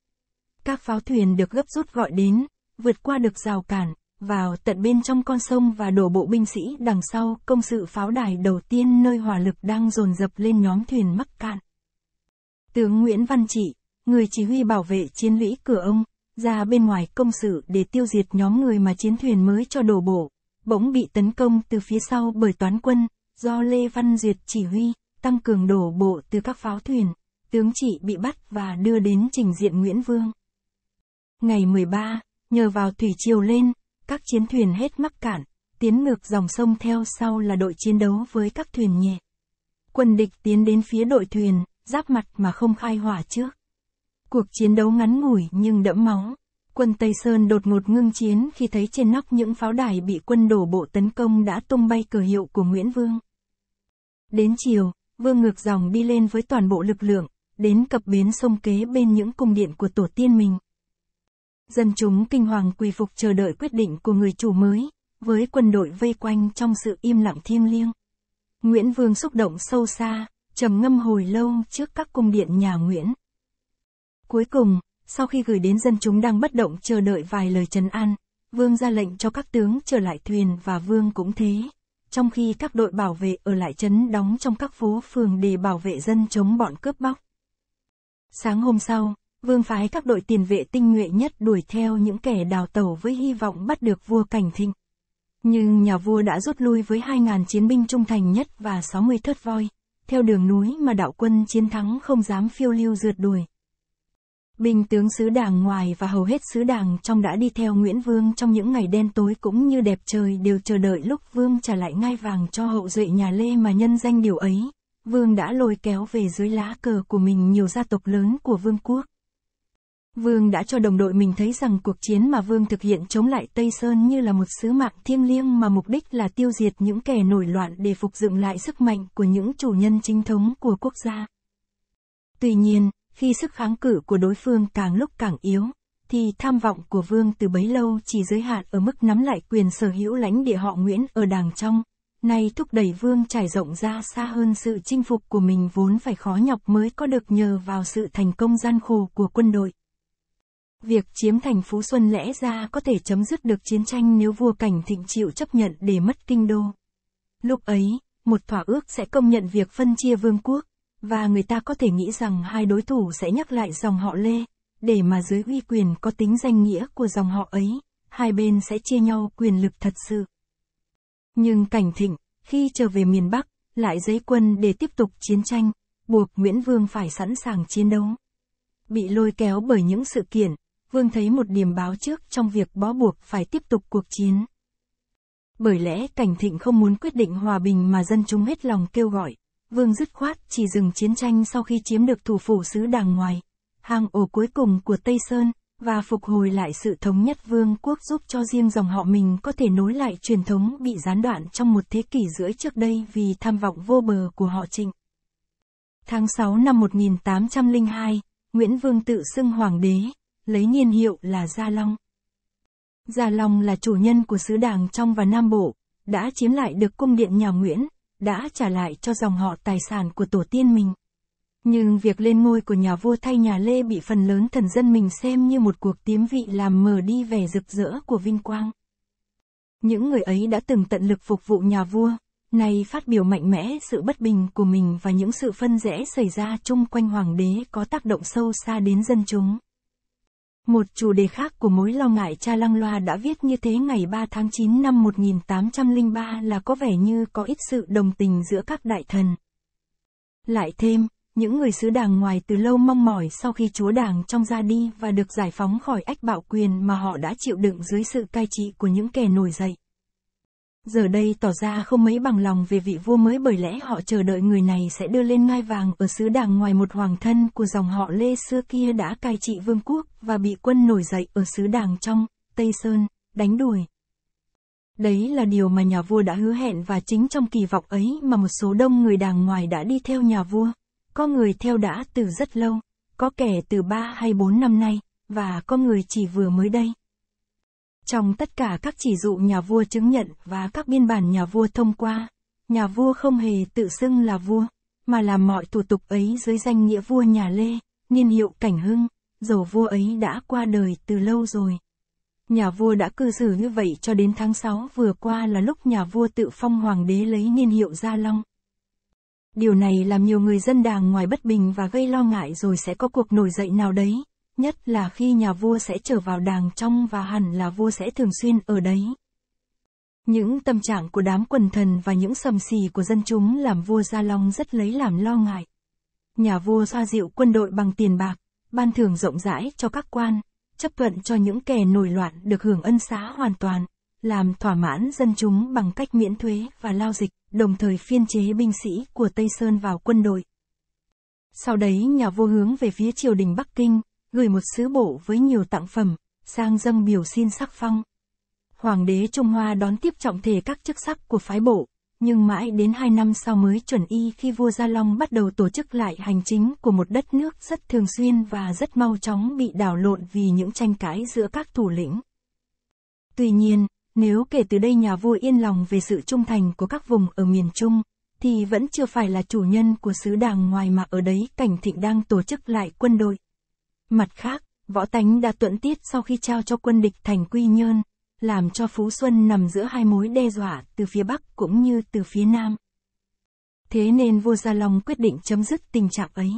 Các pháo thuyền được gấp rút gọi đến, vượt qua được rào cản, vào tận bên trong con sông và đổ bộ binh sĩ đằng sau công sự pháo đài đầu tiên nơi hỏa lực đang dồn dập lên nhóm thuyền mắc cạn. Tướng Nguyễn Văn Trị, người chỉ huy bảo vệ chiến lũy Cửa Ông, ra bên ngoài công sự để tiêu diệt nhóm người mà chiến thuyền mới cho đổ bộ, bỗng bị tấn công từ phía sau bởi toán quân, do Lê Văn Duyệt chỉ huy, tăng cường đổ bộ từ các pháo thuyền. Tướng Trị bị bắt và đưa đến trình diện Nguyễn Vương. Ngày mười ba, nhờ vào thủy triều lên, các chiến thuyền hết mắc cạn, tiến ngược dòng sông, theo sau là đội chiến đấu với các thuyền nhẹ. Quân địch tiến đến phía đội thuyền, giáp mặt mà không khai hỏa trước. Cuộc chiến đấu ngắn ngủi nhưng đẫm máu. Quân Tây Sơn đột ngột ngưng chiến khi thấy trên nóc những pháo đài bị quân đổ bộ tấn công đã tung bay cờ hiệu của Nguyễn Vương. Đến chiều, Vương ngược dòng đi lên với toàn bộ lực lượng, đến cập bến sông kế bên những cung điện của tổ tiên mình. Dân chúng kinh hoàng quỳ phục chờ đợi quyết định của người chủ mới, với quân đội vây quanh trong sự im lặng thiêng liêng. Nguyễn Vương xúc động sâu xa, trầm ngâm hồi lâu trước các cung điện nhà Nguyễn. Cuối cùng, sau khi gửi đến dân chúng đang bất động chờ đợi vài lời trấn an, Vương ra lệnh cho các tướng trở lại thuyền và Vương cũng thế, trong khi các đội bảo vệ ở lại trấn đóng trong các phố phường để bảo vệ dân chống bọn cướp bóc. Sáng hôm sau, Vương phái các đội tiền vệ tinh nhuệ nhất đuổi theo những kẻ đào tẩu với hy vọng bắt được vua Cảnh Thịnh. Nhưng nhà vua đã rút lui với hai nghìn chiến binh trung thành nhất và sáu mươi thớt voi, theo đường núi mà đạo quân chiến thắng không dám phiêu lưu rượt đuổi. Binh tướng xứ Đàng ngoài và hầu hết xứ Đàng trong đã đi theo Nguyễn Vương trong những ngày đen tối cũng như đẹp trời, đều chờ đợi lúc Vương trả lại ngai vàng cho hậu duệ nhà Lê mà nhân danh điều ấy. Vương đã lôi kéo về dưới lá cờ của mình nhiều gia tộc lớn của vương quốc. Vương đã cho đồng đội mình thấy rằng cuộc chiến mà Vương thực hiện chống lại Tây Sơn như là một sứ mạng thiêng liêng mà mục đích là tiêu diệt những kẻ nổi loạn để phục dựng lại sức mạnh của những chủ nhân chính thống của quốc gia. Tuy nhiên, khi sức kháng cự của đối phương càng lúc càng yếu, thì tham vọng của Vương từ bấy lâu chỉ giới hạn ở mức nắm lại quyền sở hữu lãnh địa họ Nguyễn ở Đàng trong, nay thúc đẩy Vương trải rộng ra xa hơn sự chinh phục của mình vốn phải khó nhọc mới có được nhờ vào sự thành công gian khổ của quân đội. Việc chiếm thành Phú Xuân lẽ ra có thể chấm dứt được chiến tranh nếu vua Cảnh Thịnh chịu chấp nhận để mất kinh đô. Lúc ấy, một thỏa ước sẽ công nhận việc phân chia vương quốc, và người ta có thể nghĩ rằng hai đối thủ sẽ nhắc lại dòng họ Lê, để mà dưới uy quyền có tính danh nghĩa của dòng họ ấy, hai bên sẽ chia nhau quyền lực thật sự. Nhưng Cảnh Thịnh, khi trở về miền Bắc, lại giấy quân để tiếp tục chiến tranh, buộc Nguyễn Vương phải sẵn sàng chiến đấu. Bị lôi kéo bởi những sự kiện, Vương thấy một điểm báo trước trong việc bó buộc phải tiếp tục cuộc chiến. Bởi lẽ Cảnh Thịnh không muốn quyết định hòa bình mà dân chúng hết lòng kêu gọi, Vương dứt khoát chỉ dừng chiến tranh sau khi chiếm được thủ phủ xứ Đàng ngoài, hang ổ cuối cùng của Tây Sơn, và phục hồi lại sự thống nhất vương quốc giúp cho riêng dòng họ mình có thể nối lại truyền thống bị gián đoạn trong một thế kỷ rưỡi trước đây vì tham vọng vô bờ của họ Trịnh. Tháng sáu năm một nghìn tám trăm lẻ hai, Nguyễn Vương tự xưng hoàng đế, lấy niên hiệu là Gia Long. Gia Long là chủ nhân của xứ Đàng trong và Nam Bộ, đã chiếm lại được cung điện nhà Nguyễn, đã trả lại cho dòng họ tài sản của tổ tiên mình. Nhưng việc lên ngôi của nhà vua thay nhà Lê bị phần lớn thần dân mình xem như một cuộc tiến vị làm mờ đi vẻ rực rỡ của vinh quang. Những người ấy đã từng tận lực phục vụ nhà vua, nay phát biểu mạnh mẽ sự bất bình của mình và những sự phân rẽ xảy ra chung quanh hoàng đế có tác động sâu xa đến dân chúng. Một chủ đề khác của mối lo ngại cha Lăng Loa đã viết như thế ngày ba tháng chín năm một nghìn tám trăm lẻ ba là có vẻ như có ít sự đồng tình giữa các đại thần. Lại thêm, những người xứ Đàng ngoài từ lâu mong mỏi sau khi chúa Đàng trong ra đi và được giải phóng khỏi ách bạo quyền mà họ đã chịu đựng dưới sự cai trị của những kẻ nổi dậy. giờ đây tỏ ra không mấy bằng lòng về vị vua mới, bởi lẽ họ chờ đợi người này sẽ đưa lên ngai vàng ở xứ đàng ngoài một hoàng thân của dòng họ Lê xưa kia đã cai trị vương quốc và bị quân nổi dậy ở xứ đàng trong, Tây Sơn, đánh đuổi. Đấy là điều mà nhà vua đã hứa hẹn, và chính trong kỳ vọng ấy mà một số đông người đàng ngoài đã đi theo nhà vua. Có người theo đã từ rất lâu, có kẻ từ ba hay bốn năm nay, và có người chỉ vừa mới đây. Trong tất cả các chỉ dụ nhà vua chứng nhận và các biên bản nhà vua thông qua, nhà vua không hề tự xưng là vua, mà làm mọi thủ tục ấy dưới danh nghĩa vua nhà Lê, niên hiệu Cảnh Hưng, dầu vua ấy đã qua đời từ lâu rồi. Nhà vua đã cư xử như vậy cho đến tháng sáu vừa qua, là lúc nhà vua tự phong hoàng đế lấy niên hiệu Gia Long. Điều này làm nhiều người dân đàng ngoài bất bình và gây lo ngại rồi sẽ có cuộc nổi dậy nào đấy, nhất là khi nhà vua sẽ trở vào đàng trong và hẳn là vua sẽ thường xuyên ở đấy. Những tâm trạng của đám quần thần và những sầm xì của dân chúng làm vua Gia Long rất lấy làm lo ngại. Nhà vua xoa dịu quân đội bằng tiền bạc, ban thưởng rộng rãi cho các quan, chấp thuận cho những kẻ nổi loạn được hưởng ân xá hoàn toàn, làm thỏa mãn dân chúng bằng cách miễn thuế và lao dịch, đồng thời phiên chế binh sĩ của Tây Sơn vào quân đội. Sau đấy nhà vua hướng về phía triều đình Bắc Kinh, gửi một sứ bộ với nhiều tặng phẩm, sang dâng biểu xin sắc phong. Hoàng đế Trung Hoa đón tiếp trọng thể các chức sắc của phái bộ, nhưng mãi đến hai năm sau mới chuẩn y khi vua Gia Long bắt đầu tổ chức lại hành chính của một đất nước rất thường xuyên và rất mau chóng bị đảo lộn vì những tranh cãi giữa các thủ lĩnh. Tuy nhiên, nếu kể từ đây nhà vua yên lòng về sự trung thành của các vùng ở miền Trung, thì vẫn chưa phải là chủ nhân của xứ đàng ngoài mà ở đấy Cảnh Thịnh đang tổ chức lại quân đội. Mặt khác, Võ Tánh đã tuẫn tiết sau khi trao cho quân địch thành Quy Nhơn, làm cho Phú Xuân nằm giữa hai mối đe dọa từ phía Bắc cũng như từ phía Nam. Thế nên vua Gia Long quyết định chấm dứt tình trạng ấy.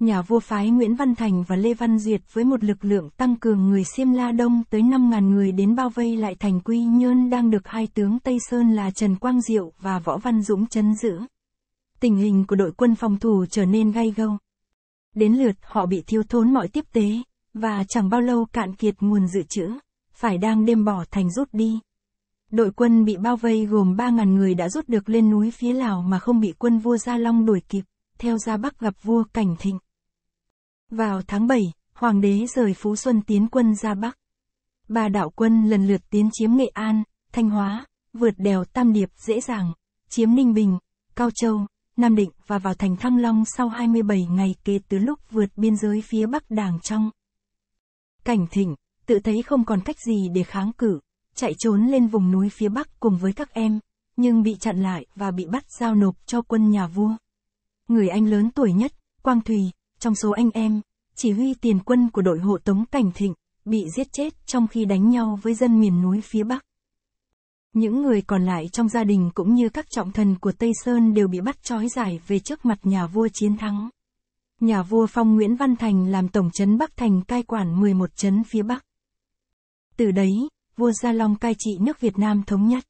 Nhà vua phái Nguyễn Văn Thành và Lê Văn Duyệt với một lực lượng tăng cường người Xiêm La Đông tới năm nghìn người đến bao vây lại thành Quy Nhơn đang được hai tướng Tây Sơn là Trần Quang Diệu và Võ Văn Dũng trấn giữ. Tình hình của đội quân phòng thủ trở nên gay gâu. Đến lượt họ bị thiếu thốn mọi tiếp tế, và chẳng bao lâu cạn kiệt nguồn dự trữ, phải đang đêm bỏ thành rút đi. Đội quân bị bao vây gồm ba nghìn người đã rút được lên núi phía Lào mà không bị quân vua Gia Long đuổi kịp, theo ra Bắc gặp vua Cảnh Thịnh. Vào tháng bảy, hoàng đế rời Phú Xuân tiến quân ra Bắc. Ba đạo quân lần lượt tiến chiếm Nghệ An, Thanh Hóa, vượt đèo Tam Điệp dễ dàng, chiếm Ninh Bình, Cao Châu, Nam Định và vào thành Thăng Long sau hai mươi bảy ngày kể từ lúc vượt biên giới phía Bắc đàng trong. Cảnh Thịnh tự thấy không còn cách gì để kháng cự, chạy trốn lên vùng núi phía Bắc cùng với các em, nhưng bị chặn lại và bị bắt giao nộp cho quân nhà vua. Người anh lớn tuổi nhất, Quang Thùy, trong số anh em, chỉ huy tiền quân của đội hộ tống Cảnh Thịnh, bị giết chết trong khi đánh nhau với dân miền núi phía Bắc. Những người còn lại trong gia đình cũng như các trọng thần của Tây Sơn đều bị bắt trói giải về trước mặt nhà vua chiến thắng. Nhà vua phong Nguyễn Văn Thành làm tổng trấn Bắc Thành, cai quản mười một trấn phía Bắc. Từ đấy, vua Gia Long cai trị nước Việt Nam thống nhất.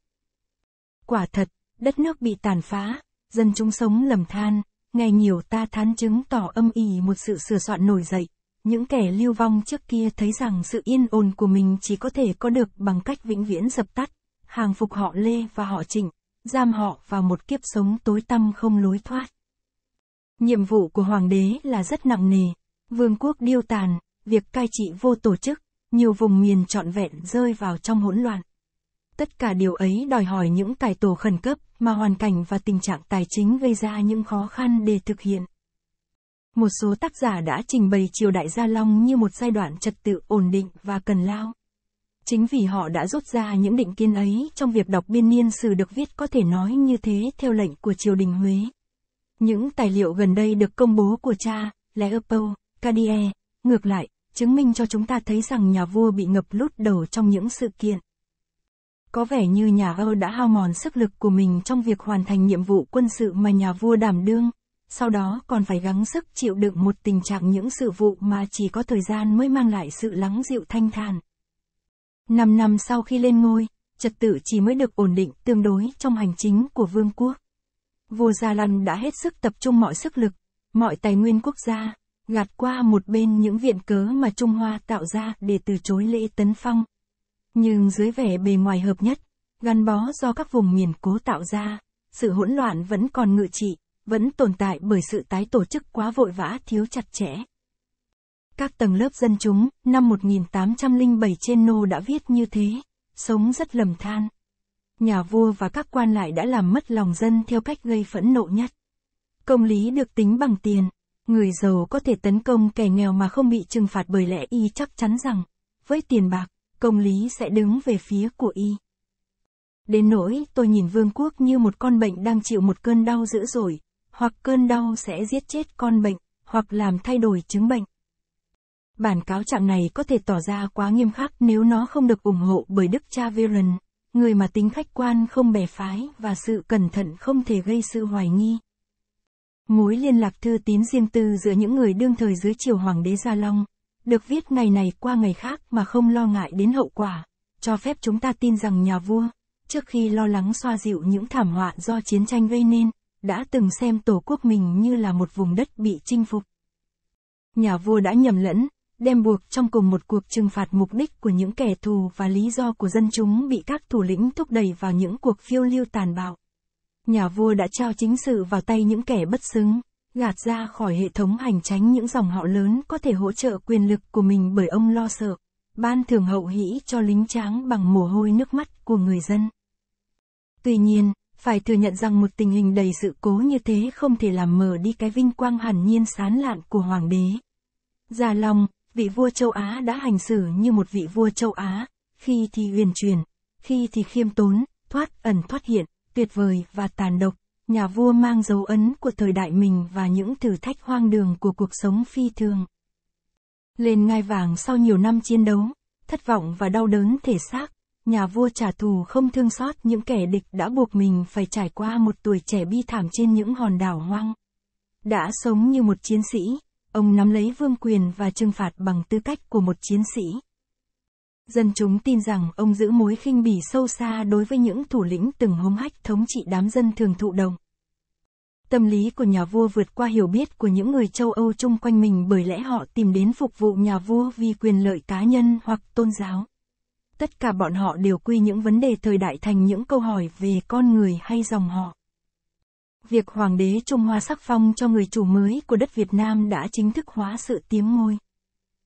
Quả thật, đất nước bị tàn phá, dân chúng sống lầm than, nghe nhiều ta thán chứng tỏ âm ỉ một sự sửa soạn nổi dậy. Những kẻ lưu vong trước kia thấy rằng sự yên ổn của mình chỉ có thể có được bằng cách vĩnh viễn dập tắt, hàng phục họ Lê và họ Trịnh, giam họ vào một kiếp sống tối tăm không lối thoát. Nhiệm vụ của hoàng đế là rất nặng nề, vương quốc điêu tàn, việc cai trị vô tổ chức, nhiều vùng miền trọn vẹn rơi vào trong hỗn loạn. Tất cả điều ấy đòi hỏi những cải tổ khẩn cấp mà hoàn cảnh và tình trạng tài chính gây ra những khó khăn để thực hiện. Một số tác giả đã trình bày triều đại Gia Long như một giai đoạn trật tự ổn định và cần lao. Chính vì họ đã rút ra những định kiến ấy trong việc đọc biên niên sử được viết có thể nói như thế theo lệnh của triều đình Huế. Những tài liệu gần đây được công bố của cha, Leopold Cadier, ngược lại, chứng minh cho chúng ta thấy rằng nhà vua bị ngập lút đầu trong những sự kiện. Có vẻ như nhà Âu đã hao mòn sức lực của mình trong việc hoàn thành nhiệm vụ quân sự mà nhà vua đảm đương, sau đó còn phải gắng sức chịu đựng một tình trạng những sự vụ mà chỉ có thời gian mới mang lại sự lắng dịu thanh thản. Năm năm sau khi lên ngôi, trật tự chỉ mới được ổn định tương đối trong hành chính của vương quốc. Vua Gia Long đã hết sức tập trung mọi sức lực, mọi tài nguyên quốc gia, gạt qua một bên những viện cớ mà Trung Hoa tạo ra để từ chối lễ tấn phong. Nhưng dưới vẻ bề ngoài hợp nhất, gắn bó do các vùng miền cố tạo ra, sự hỗn loạn vẫn còn ngự trị, vẫn tồn tại bởi sự tái tổ chức quá vội vã thiếu chặt chẽ. Các tầng lớp dân chúng, năm một nghìn tám trăm lẻ bảy trên nô đã viết như thế, sống rất lầm than. Nhà vua và các quan lại đã làm mất lòng dân theo cách gây phẫn nộ nhất. Công lý được tính bằng tiền, người giàu có thể tấn công kẻ nghèo mà không bị trừng phạt bởi lẽ y chắc chắn rằng, với tiền bạc, công lý sẽ đứng về phía của y. Đến nỗi tôi nhìn vương quốc như một con bệnh đang chịu một cơn đau dữ dội, hoặc cơn đau sẽ giết chết con bệnh, hoặc làm thay đổi chứng bệnh. Bản cáo trạng này có thể tỏ ra quá nghiêm khắc nếu nó không được ủng hộ bởi Đức Trevelyan, người mà tính khách quan không bè phái và sự cẩn thận không thể gây sự hoài nghi. Mối liên lạc thư tín riêng tư giữa những người đương thời dưới triều Hoàng đế Gia Long, được viết ngày này qua ngày khác mà không lo ngại đến hậu quả, cho phép chúng ta tin rằng nhà vua, trước khi lo lắng xoa dịu những thảm họa do chiến tranh gây nên, đã từng xem tổ quốc mình như là một vùng đất bị chinh phục. Nhà vua đã nhầm lẫn, đem buộc trong cùng một cuộc trừng phạt mục đích của những kẻ thù và lý do của dân chúng bị các thủ lĩnh thúc đẩy vào những cuộc phiêu lưu tàn bạo. Nhà vua đã trao chính sự vào tay những kẻ bất xứng, gạt ra khỏi hệ thống hành tránh những dòng họ lớn có thể hỗ trợ quyền lực của mình bởi ông lo sợ, ban thưởng hậu hĩ cho lính tráng bằng mồ hôi nước mắt của người dân. Tuy nhiên, phải thừa nhận rằng một tình hình đầy sự cố như thế không thể làm mờ đi cái vinh quang hẳn nhiên sáng lạn của Hoàng đế Gia Long. Vị vua châu Á đã hành xử như một vị vua châu Á, khi thì uyển chuyển, khi thì khiêm tốn, thoát ẩn thoát hiện, tuyệt vời và tàn độc. Nhà vua mang dấu ấn của thời đại mình và những thử thách hoang đường của cuộc sống phi thường. Lên ngai vàng sau nhiều năm chiến đấu, thất vọng và đau đớn thể xác, nhà vua trả thù không thương xót những kẻ địch đã buộc mình phải trải qua một tuổi trẻ bi thảm trên những hòn đảo hoang. Đã sống như một chiến sĩ, ông nắm lấy vương quyền và trừng phạt bằng tư cách của một chiến sĩ. Dân chúng tin rằng ông giữ mối khinh bỉ sâu xa đối với những thủ lĩnh từng hống hách thống trị đám dân thường thụ động. Tâm lý của nhà vua vượt qua hiểu biết của những người châu Âu chung quanh mình bởi lẽ họ tìm đến phục vụ nhà vua vì quyền lợi cá nhân hoặc tôn giáo. Tất cả bọn họ đều quy những vấn đề thời đại thành những câu hỏi về con người hay dòng họ. Việc Hoàng đế Trung Hoa sắc phong cho người chủ mới của đất Việt Nam đã chính thức hóa sự tiến ngôi.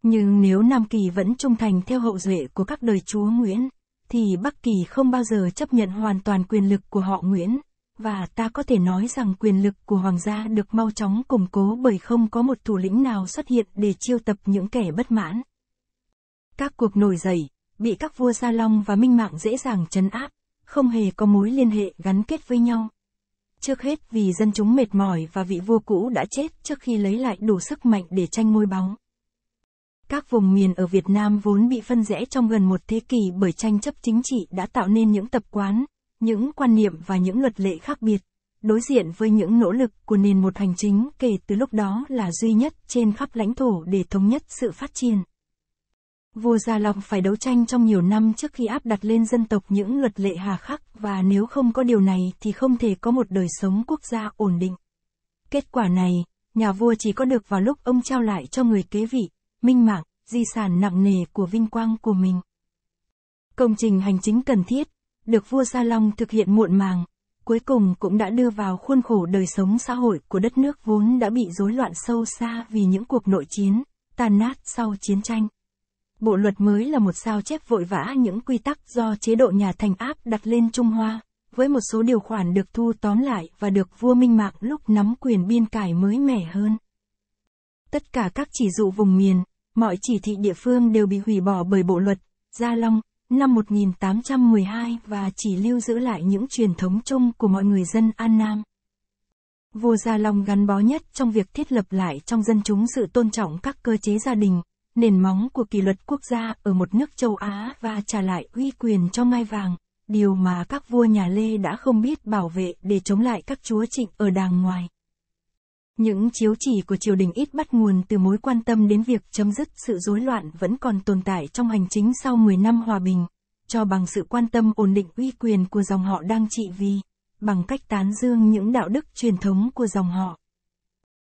Nhưng nếu Nam Kỳ vẫn trung thành theo hậu duệ của các đời chúa Nguyễn, thì Bắc Kỳ không bao giờ chấp nhận hoàn toàn quyền lực của họ Nguyễn, và ta có thể nói rằng quyền lực của Hoàng gia được mau chóng củng cố bởi không có một thủ lĩnh nào xuất hiện để chiêu tập những kẻ bất mãn. Các cuộc nổi dậy, bị các vua Gia Long và Minh Mạng dễ dàng trấn áp, không hề có mối liên hệ gắn kết với nhau. Trước hết vì dân chúng mệt mỏi và vị vua cũ đã chết trước khi lấy lại đủ sức mạnh để tranh ngôi báu. Các vùng miền ở Việt Nam vốn bị phân rẽ trong gần một thế kỷ bởi tranh chấp chính trị đã tạo nên những tập quán, những quan niệm và những luật lệ khác biệt, đối diện với những nỗ lực của nền một hành chính kể từ lúc đó là duy nhất trên khắp lãnh thổ để thống nhất sự phát triển. Vua Gia Long phải đấu tranh trong nhiều năm trước khi áp đặt lên dân tộc những luật lệ hà khắc và nếu không có điều này thì không thể có một đời sống quốc gia ổn định. Kết quả này, nhà vua chỉ có được vào lúc ông trao lại cho người kế vị, Minh Mạng, di sản nặng nề của vinh quang của mình. Công trình hành chính cần thiết, được vua Gia Long thực hiện muộn màng, cuối cùng cũng đã đưa vào khuôn khổ đời sống xã hội của đất nước vốn đã bị rối loạn sâu xa vì những cuộc nội chiến, tàn nát sau chiến tranh. Bộ luật mới là một sao chép vội vã những quy tắc do chế độ nhà Thành áp đặt lên Trung Hoa, với một số điều khoản được thu tóm lại và được vua Minh Mạng lúc nắm quyền biên cải mới mẻ hơn. Tất cả các chỉ dụ vùng miền, mọi chỉ thị địa phương đều bị hủy bỏ bởi bộ luật Gia Long năm một nghìn tám trăm mười hai và chỉ lưu giữ lại những truyền thống chung của mọi người dân An Nam. Vua Gia Long gắn bó nhất trong việc thiết lập lại trong dân chúng sự tôn trọng các cơ chế gia đình, nền móng của kỷ luật quốc gia ở một nước châu Á và trả lại uy quyền cho ngai vàng, điều mà các vua nhà Lê đã không biết bảo vệ để chống lại các chúa Trịnh ở đàng ngoài. Những chiếu chỉ của triều đình ít bắt nguồn từ mối quan tâm đến việc chấm dứt sự rối loạn vẫn còn tồn tại trong hành chính sau mười năm hòa bình, cho bằng sự quan tâm ổn định uy quyền của dòng họ đang trị vì, bằng cách tán dương những đạo đức truyền thống của dòng họ.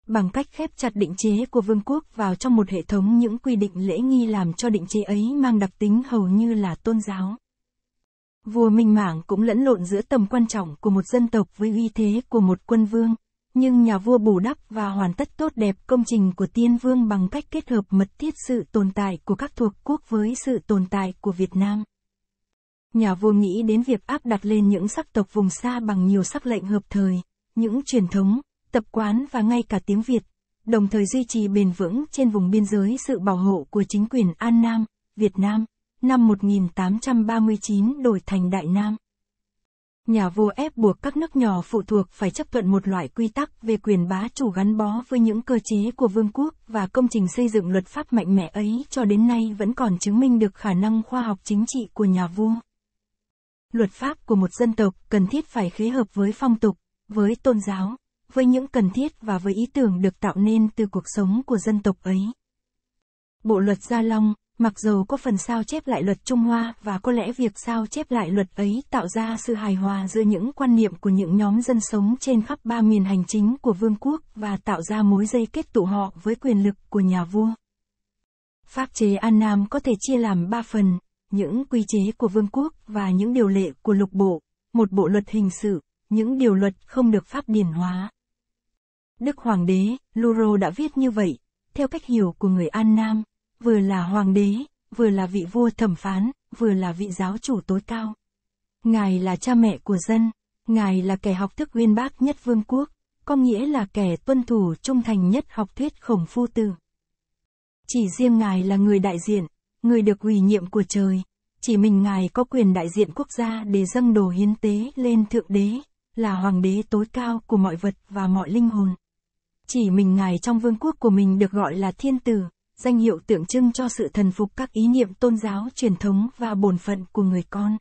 Bằng cách khép chặt định chế của vương quốc vào trong một hệ thống những quy định lễ nghi làm cho định chế ấy mang đặc tính hầu như là tôn giáo. Vua Minh Mạng cũng lẫn lộn giữa tầm quan trọng của một dân tộc với uy thế của một quân vương, nhưng nhà vua bù đắp và hoàn tất tốt đẹp công trình của Tiên Vương bằng cách kết hợp mật thiết sự tồn tại của các thuộc quốc với sự tồn tại của Việt Nam. Nhà vua nghĩ đến việc áp đặt lên những sắc tộc vùng xa bằng nhiều sắc lệnh hợp thời, những truyền thống, tập quán và ngay cả tiếng Việt, đồng thời duy trì bền vững trên vùng biên giới sự bảo hộ của chính quyền An Nam, Việt Nam, năm một nghìn tám trăm ba mươi chín đổi thành Đại Nam. Nhà vua ép buộc các nước nhỏ phụ thuộc phải chấp thuận một loại quy tắc về quyền bá chủ gắn bó với những cơ chế của vương quốc, và công trình xây dựng luật pháp mạnh mẽ ấy cho đến nay vẫn còn chứng minh được khả năng khoa học chính trị của nhà vua. Luật pháp của một dân tộc cần thiết phải khế hợp với phong tục, với tôn giáo, với những cần thiết và với ý tưởng được tạo nên từ cuộc sống của dân tộc ấy. Bộ luật Gia Long, mặc dù có phần sao chép lại luật Trung Hoa và có lẽ việc sao chép lại luật ấy tạo ra sự hài hòa giữa những quan niệm của những nhóm dân sống trên khắp ba miền hành chính của vương quốc và tạo ra mối dây kết tụ họ với quyền lực của nhà vua. Pháp chế An Nam có thể chia làm ba phần: những quy chế của vương quốc và những điều lệ của lục bộ, một bộ luật hình sự, những điều luật không được pháp điển hóa. Đức Hoàng đế Luro đã viết như vậy, theo cách hiểu của người An Nam, vừa là hoàng đế, vừa là vị vua thẩm phán, vừa là vị giáo chủ tối cao. Ngài là cha mẹ của dân, Ngài là kẻ học thức uyên bác nhất vương quốc, có nghĩa là kẻ tuân thủ trung thành nhất học thuyết Khổng Phu Tử. Chỉ riêng Ngài là người đại diện, người được ủy nhiệm của trời, chỉ mình Ngài có quyền đại diện quốc gia để dâng đồ hiến tế lên Thượng Đế, là hoàng đế tối cao của mọi vật và mọi linh hồn. Chỉ mình Ngài trong vương quốc của mình được gọi là Thiên Tử, danh hiệu tượng trưng cho sự thần phục các ý niệm tôn giáo truyền thống và bổn phận của người con.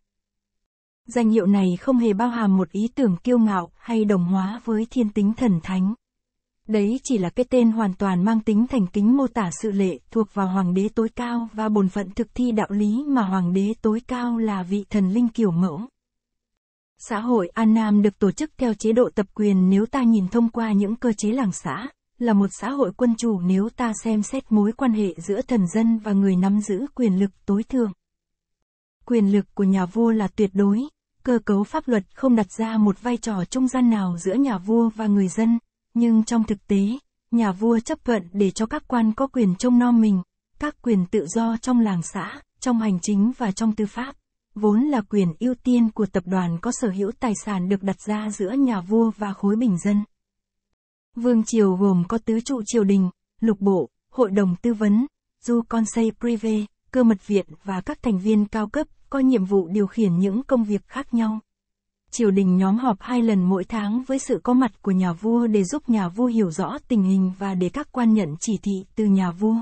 Danh hiệu này không hề bao hàm một ý tưởng kiêu ngạo hay đồng hóa với thiên tính thần thánh. Đấy chỉ là cái tên hoàn toàn mang tính thành kính mô tả sự lệ thuộc vào hoàng đế tối cao và bổn phận thực thi đạo lý mà hoàng đế tối cao là vị thần linh kiểu mẫu. Xã hội An Nam được tổ chức theo chế độ tập quyền nếu ta nhìn thông qua những cơ chế làng xã, là một xã hội quân chủ nếu ta xem xét mối quan hệ giữa thần dân và người nắm giữ quyền lực tối thượng. Quyền lực của nhà vua là tuyệt đối, cơ cấu pháp luật không đặt ra một vai trò trung gian nào giữa nhà vua và người dân, nhưng trong thực tế, nhà vua chấp thuận để cho các quan có quyền trông nom mình, các quyền tự do trong làng xã, trong hành chính và trong tư pháp, vốn là quyền ưu tiên của tập đoàn có sở hữu tài sản được đặt ra giữa nhà vua và khối bình dân. Vương triều gồm có tứ trụ triều đình, lục bộ, hội đồng tư vấn, du conseil privé, cơ mật viện và các thành viên cao cấp có nhiệm vụ điều khiển những công việc khác nhau. Triều đình nhóm họp hai lần mỗi tháng với sự có mặt của nhà vua để giúp nhà vua hiểu rõ tình hình và để các quan nhận chỉ thị từ nhà vua.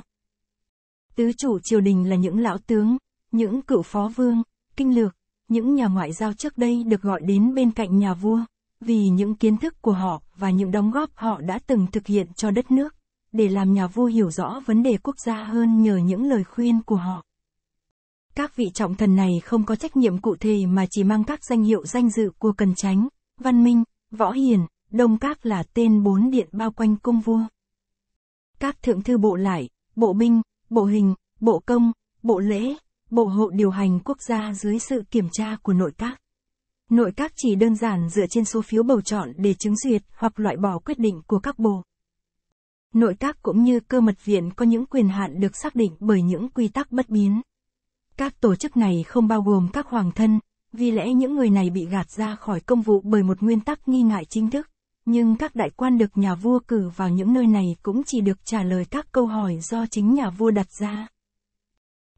Tứ trụ triều đình là những lão tướng, những cựu phó vương, kinh lược, những nhà ngoại giao trước đây được gọi đến bên cạnh nhà vua, vì những kiến thức của họ và những đóng góp họ đã từng thực hiện cho đất nước, để làm nhà vua hiểu rõ vấn đề quốc gia hơn nhờ những lời khuyên của họ. Các vị trọng thần này không có trách nhiệm cụ thể mà chỉ mang các danh hiệu danh dự của Cần Chánh, Văn Minh, Võ Hiền, Đông Các là tên bốn điện bao quanh cung vua. Các thượng thư bộ lại, bộ binh, bộ hình, bộ công, bộ lễ, bộ hộ điều hành quốc gia dưới sự kiểm tra của nội các. Nội các chỉ đơn giản dựa trên số phiếu bầu chọn để chứng duyệt hoặc loại bỏ quyết định của các bộ. Nội các cũng như cơ mật viện có những quyền hạn được xác định bởi những quy tắc bất biến. Các tổ chức này không bao gồm các hoàng thân, vì lẽ những người này bị gạt ra khỏi công vụ bởi một nguyên tắc nghi ngại chính thức, nhưng các đại quan được nhà vua cử vào những nơi này cũng chỉ được trả lời các câu hỏi do chính nhà vua đặt ra.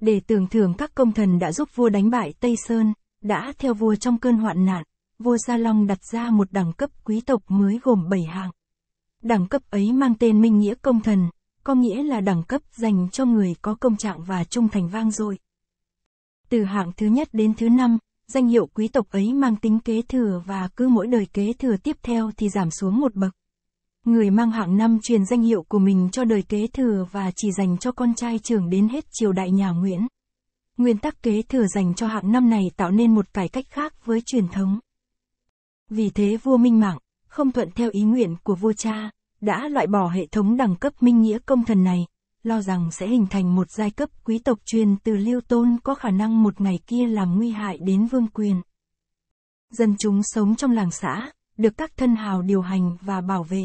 Để tưởng thưởng các công thần đã giúp vua đánh bại Tây Sơn, đã theo vua trong cơn hoạn nạn, vua Gia Long đặt ra một đẳng cấp quý tộc mới gồm bảy hạng. Đẳng cấp ấy mang tên Minh Nghĩa Công Thần, có nghĩa là đẳng cấp dành cho người có công trạng và trung thành vang dội. Từ hạng thứ nhất đến thứ năm, danh hiệu quý tộc ấy mang tính kế thừa và cứ mỗi đời kế thừa tiếp theo thì giảm xuống một bậc. Người mang hạng năm truyền danh hiệu của mình cho đời kế thừa và chỉ dành cho con trai trưởng đến hết triều đại nhà Nguyễn. Nguyên tắc kế thừa dành cho hạng năm này tạo nên một cải cách khác với truyền thống. Vì thế vua Minh Mạng, không thuận theo ý nguyện của vua cha, đã loại bỏ hệ thống đẳng cấp Minh Nghĩa Công Thần này, lo rằng sẽ hình thành một giai cấp quý tộc truyền từ Lưu Tôn có khả năng một ngày kia làm nguy hại đến vương quyền, dân chúng sống trong làng xã, được các thân hào điều hành và bảo vệ.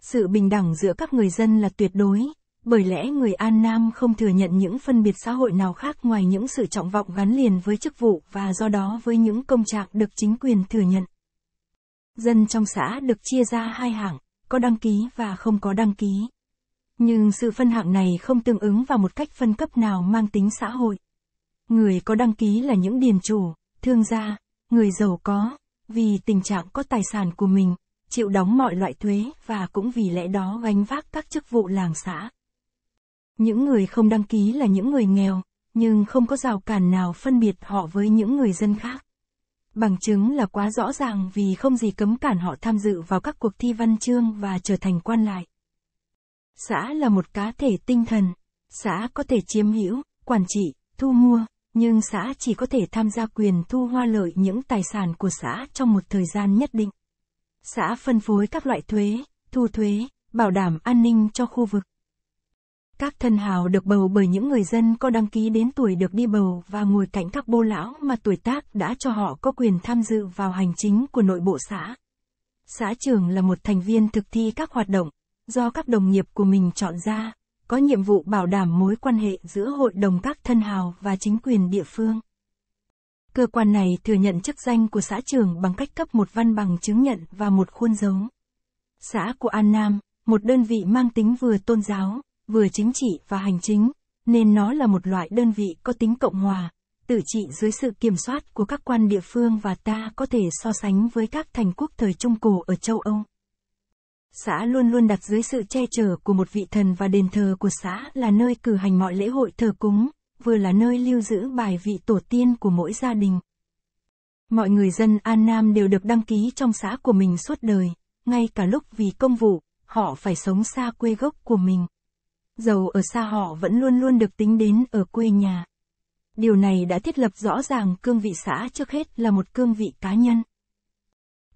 Sự bình đẳng giữa các người dân là tuyệt đối, bởi lẽ người An Nam không thừa nhận những phân biệt xã hội nào khác ngoài những sự trọng vọng gắn liền với chức vụ và do đó với những công trạng được chính quyền thừa nhận. Dân trong xã được chia ra hai hạng, có đăng ký và không có đăng ký. Nhưng sự phân hạng này không tương ứng vào một cách phân cấp nào mang tính xã hội. Người có đăng ký là những điền chủ, thương gia, người giàu có, vì tình trạng có tài sản của mình, chịu đóng mọi loại thuế và cũng vì lẽ đó gánh vác các chức vụ làng xã. Những người không đăng ký là những người nghèo, nhưng không có rào cản nào phân biệt họ với những người dân khác. Bằng chứng là quá rõ ràng vì không gì cấm cản họ tham dự vào các cuộc thi văn chương và trở thành quan lại. Xã là một cá thể tinh thần, xã có thể chiếm hữu, quản trị, thu mua, nhưng xã chỉ có thể tham gia quyền thu hoa lợi những tài sản của xã trong một thời gian nhất định. Xã phân phối các loại thuế, thu thuế, bảo đảm an ninh cho khu vực. Các thân hào được bầu bởi những người dân có đăng ký đến tuổi được đi bầu và ngồi cạnh các bô lão mà tuổi tác đã cho họ có quyền tham dự vào hành chính của nội bộ xã. Xã trưởng là một thành viên thực thi các hoạt động, do các đồng nghiệp của mình chọn ra, có nhiệm vụ bảo đảm mối quan hệ giữa hội đồng các thân hào và chính quyền địa phương. Cơ quan này thừa nhận chức danh của xã trưởng bằng cách cấp một văn bằng chứng nhận và một khuôn dấu. Xã của An Nam, một đơn vị mang tính vừa tôn giáo, vừa chính trị và hành chính, nên nó là một loại đơn vị có tính cộng hòa, tự trị dưới sự kiểm soát của các quan địa phương và ta có thể so sánh với các thành quốc thời Trung Cổ ở châu Âu. Xã luôn luôn đặt dưới sự che chở của một vị thần và đền thờ của xã là nơi cử hành mọi lễ hội thờ cúng, vừa là nơi lưu giữ bài vị tổ tiên của mỗi gia đình. Mọi người dân An Nam đều được đăng ký trong xã của mình suốt đời, ngay cả lúc vì công vụ, họ phải sống xa quê gốc của mình. Dầu ở xa họ vẫn luôn luôn được tính đến ở quê nhà. Điều này đã thiết lập rõ ràng cương vị xã trước hết là một cương vị cá nhân.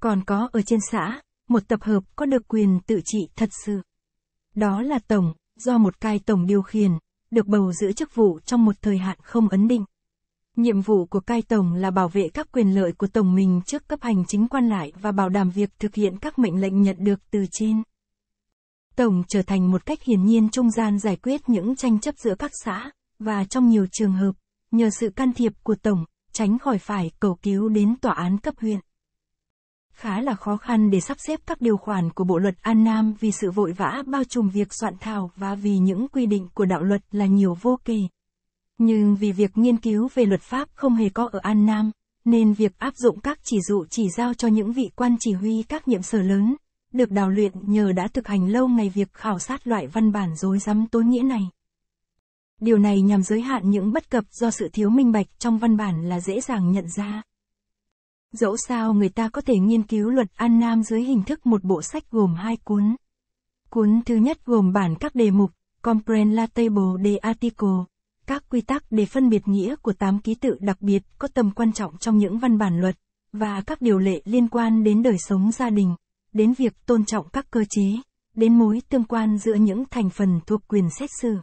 Còn có ở trên xã, một tập hợp có được quyền tự trị thật sự. Đó là tổng, do một cai tổng điều khiển, được bầu giữ chức vụ trong một thời hạn không ấn định. Nhiệm vụ của cai tổng là bảo vệ các quyền lợi của tổng mình trước cấp hành chính quan lại và bảo đảm việc thực hiện các mệnh lệnh nhận được từ trên. Tổng trở thành một cách hiển nhiên trung gian giải quyết những tranh chấp giữa các xã, và trong nhiều trường hợp, nhờ sự can thiệp của tổng, tránh khỏi phải cầu cứu đến tòa án cấp huyện. Khá là khó khăn để sắp xếp các điều khoản của Bộ luật An Nam vì sự vội vã bao trùm việc soạn thảo và vì những quy định của đạo luật là nhiều vô kể. Nhưng vì việc nghiên cứu về luật pháp không hề có ở An Nam, nên việc áp dụng các chỉ dụ chỉ giao cho những vị quan chỉ huy các nhiệm sở lớn, được đào luyện nhờ đã thực hành lâu ngày việc khảo sát loại văn bản rối rắm tối nghĩa này. Điều này nhằm giới hạn những bất cập do sự thiếu minh bạch trong văn bản là dễ dàng nhận ra. Dẫu sao người ta có thể nghiên cứu luật An Nam dưới hình thức một bộ sách gồm hai cuốn. Cuốn thứ nhất gồm bản các đề mục, Comprehend la table de article, các quy tắc để phân biệt nghĩa của tám ký tự đặc biệt có tầm quan trọng trong những văn bản luật, và các điều lệ liên quan đến đời sống gia đình, đến việc tôn trọng các cơ chế, đến mối tương quan giữa những thành phần thuộc quyền xét xử.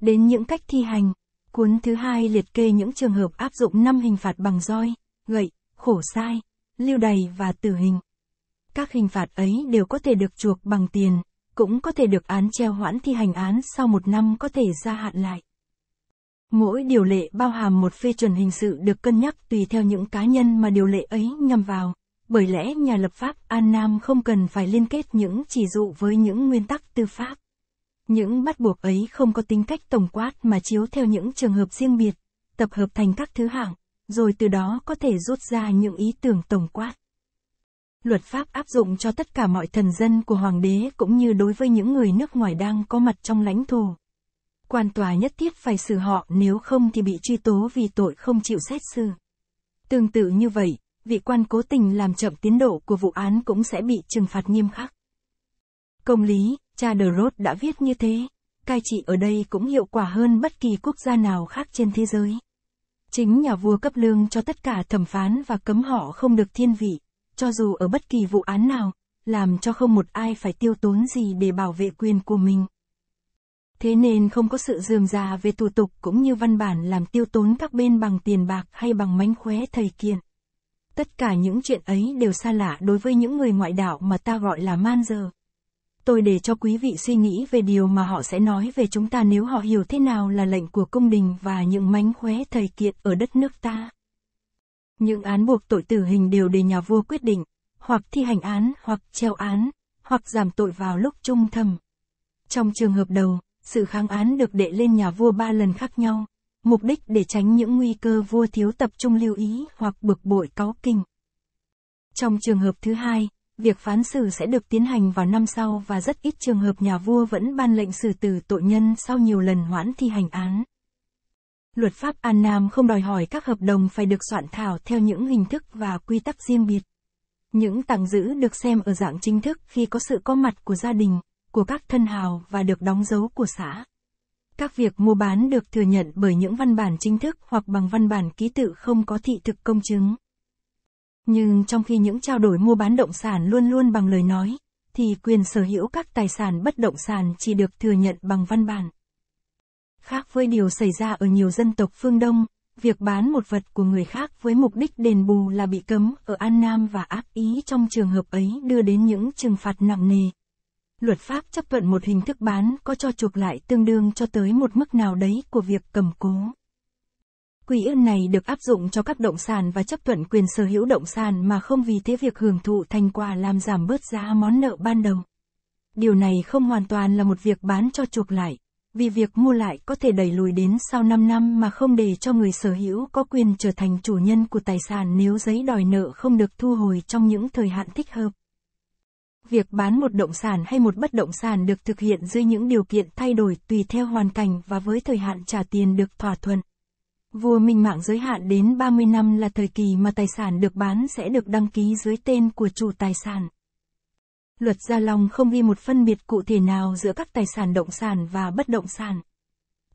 Đến những cách thi hành, cuốn thứ hai liệt kê những trường hợp áp dụng năm hình phạt bằng roi, gậy, khổ sai, lưu đày và tử hình. Các hình phạt ấy đều có thể được chuộc bằng tiền, cũng có thể được án treo hoãn thi hành án sau một năm có thể gia hạn lại. Mỗi điều lệ bao hàm một phê chuẩn hình sự được cân nhắc tùy theo những cá nhân mà điều lệ ấy nhằm vào, bởi lẽ nhà lập pháp An Nam không cần phải liên kết những chỉ dụ với những nguyên tắc tư pháp. Những bắt buộc ấy không có tính cách tổng quát mà chiếu theo những trường hợp riêng biệt, tập hợp thành các thứ hạng, rồi từ đó có thể rút ra những ý tưởng tổng quát. Luật pháp áp dụng cho tất cả mọi thần dân của hoàng đế cũng như đối với những người nước ngoài đang có mặt trong lãnh thổ. Quan tòa nhất thiết phải xử họ, nếu không thì bị truy tố vì tội không chịu xét xử. Tương tự như vậy, vị quan cố tình làm chậm tiến độ của vụ án cũng sẽ bị trừng phạt nghiêm khắc. Công lý, Chaderot đã viết như thế, cai trị ở đây cũng hiệu quả hơn bất kỳ quốc gia nào khác trên thế giới. Chính nhà vua cấp lương cho tất cả thẩm phán và cấm họ không được thiên vị, cho dù ở bất kỳ vụ án nào, làm cho không một ai phải tiêu tốn gì để bảo vệ quyền của mình. Thế nên không có sự rườm rà về thủ tục cũng như văn bản làm tiêu tốn các bên bằng tiền bạc hay bằng mánh khóe thầy kiện. Tất cả những chuyện ấy đều xa lạ đối với những người ngoại đạo mà ta gọi là man giờ. Tôi để cho quý vị suy nghĩ về điều mà họ sẽ nói về chúng ta nếu họ hiểu thế nào là lệnh của cung đình và những mánh khóe thầy kiệt ở đất nước ta. Những án buộc tội tử hình đều để nhà vua quyết định, hoặc thi hành án, hoặc treo án, hoặc giảm tội vào lúc chung thẩm. Trong trường hợp đầu, sự kháng án được đệ lên nhà vua ba lần khác nhau, mục đích để tránh những nguy cơ vua thiếu tập trung lưu ý hoặc bực bội cáu kỉnh. Trong trường hợp thứ hai, việc phán xử sẽ được tiến hành vào năm sau và rất ít trường hợp nhà vua vẫn ban lệnh xử tử tội nhân sau nhiều lần hoãn thi hành án. Luật pháp An Nam không đòi hỏi các hợp đồng phải được soạn thảo theo những hình thức và quy tắc riêng biệt. Những tàng giữ được xem ở dạng chính thức khi có sự có mặt của gia đình, của các thân hào và được đóng dấu của xã. Các việc mua bán được thừa nhận bởi những văn bản chính thức hoặc bằng văn bản ký tự không có thị thực công chứng. Nhưng trong khi những trao đổi mua bán động sản luôn luôn bằng lời nói, thì quyền sở hữu các tài sản bất động sản chỉ được thừa nhận bằng văn bản. Khác với điều xảy ra ở nhiều dân tộc phương Đông, việc bán một vật của người khác với mục đích đền bù là bị cấm ở An Nam và ác ý trong trường hợp ấy đưa đến những trừng phạt nặng nề. Luật pháp chấp thuận một hình thức bán có cho chuộc lại tương đương cho tới một mức nào đấy của việc cầm cố. Quy ước này được áp dụng cho các động sản và chấp thuận quyền sở hữu động sản mà không vì thế việc hưởng thụ thành quả làm giảm bớt giá món nợ ban đầu. Điều này không hoàn toàn là một việc bán cho chuộc lại, vì việc mua lại có thể đẩy lùi đến sau năm năm mà không để cho người sở hữu có quyền trở thành chủ nhân của tài sản nếu giấy đòi nợ không được thu hồi trong những thời hạn thích hợp. Việc bán một động sản hay một bất động sản được thực hiện dưới những điều kiện thay đổi tùy theo hoàn cảnh và với thời hạn trả tiền được thỏa thuận. Vua Minh Mạng giới hạn đến ba mươi năm là thời kỳ mà tài sản được bán sẽ được đăng ký dưới tên của chủ tài sản. Luật Gia Long không ghi một phân biệt cụ thể nào giữa các tài sản động sản và bất động sản.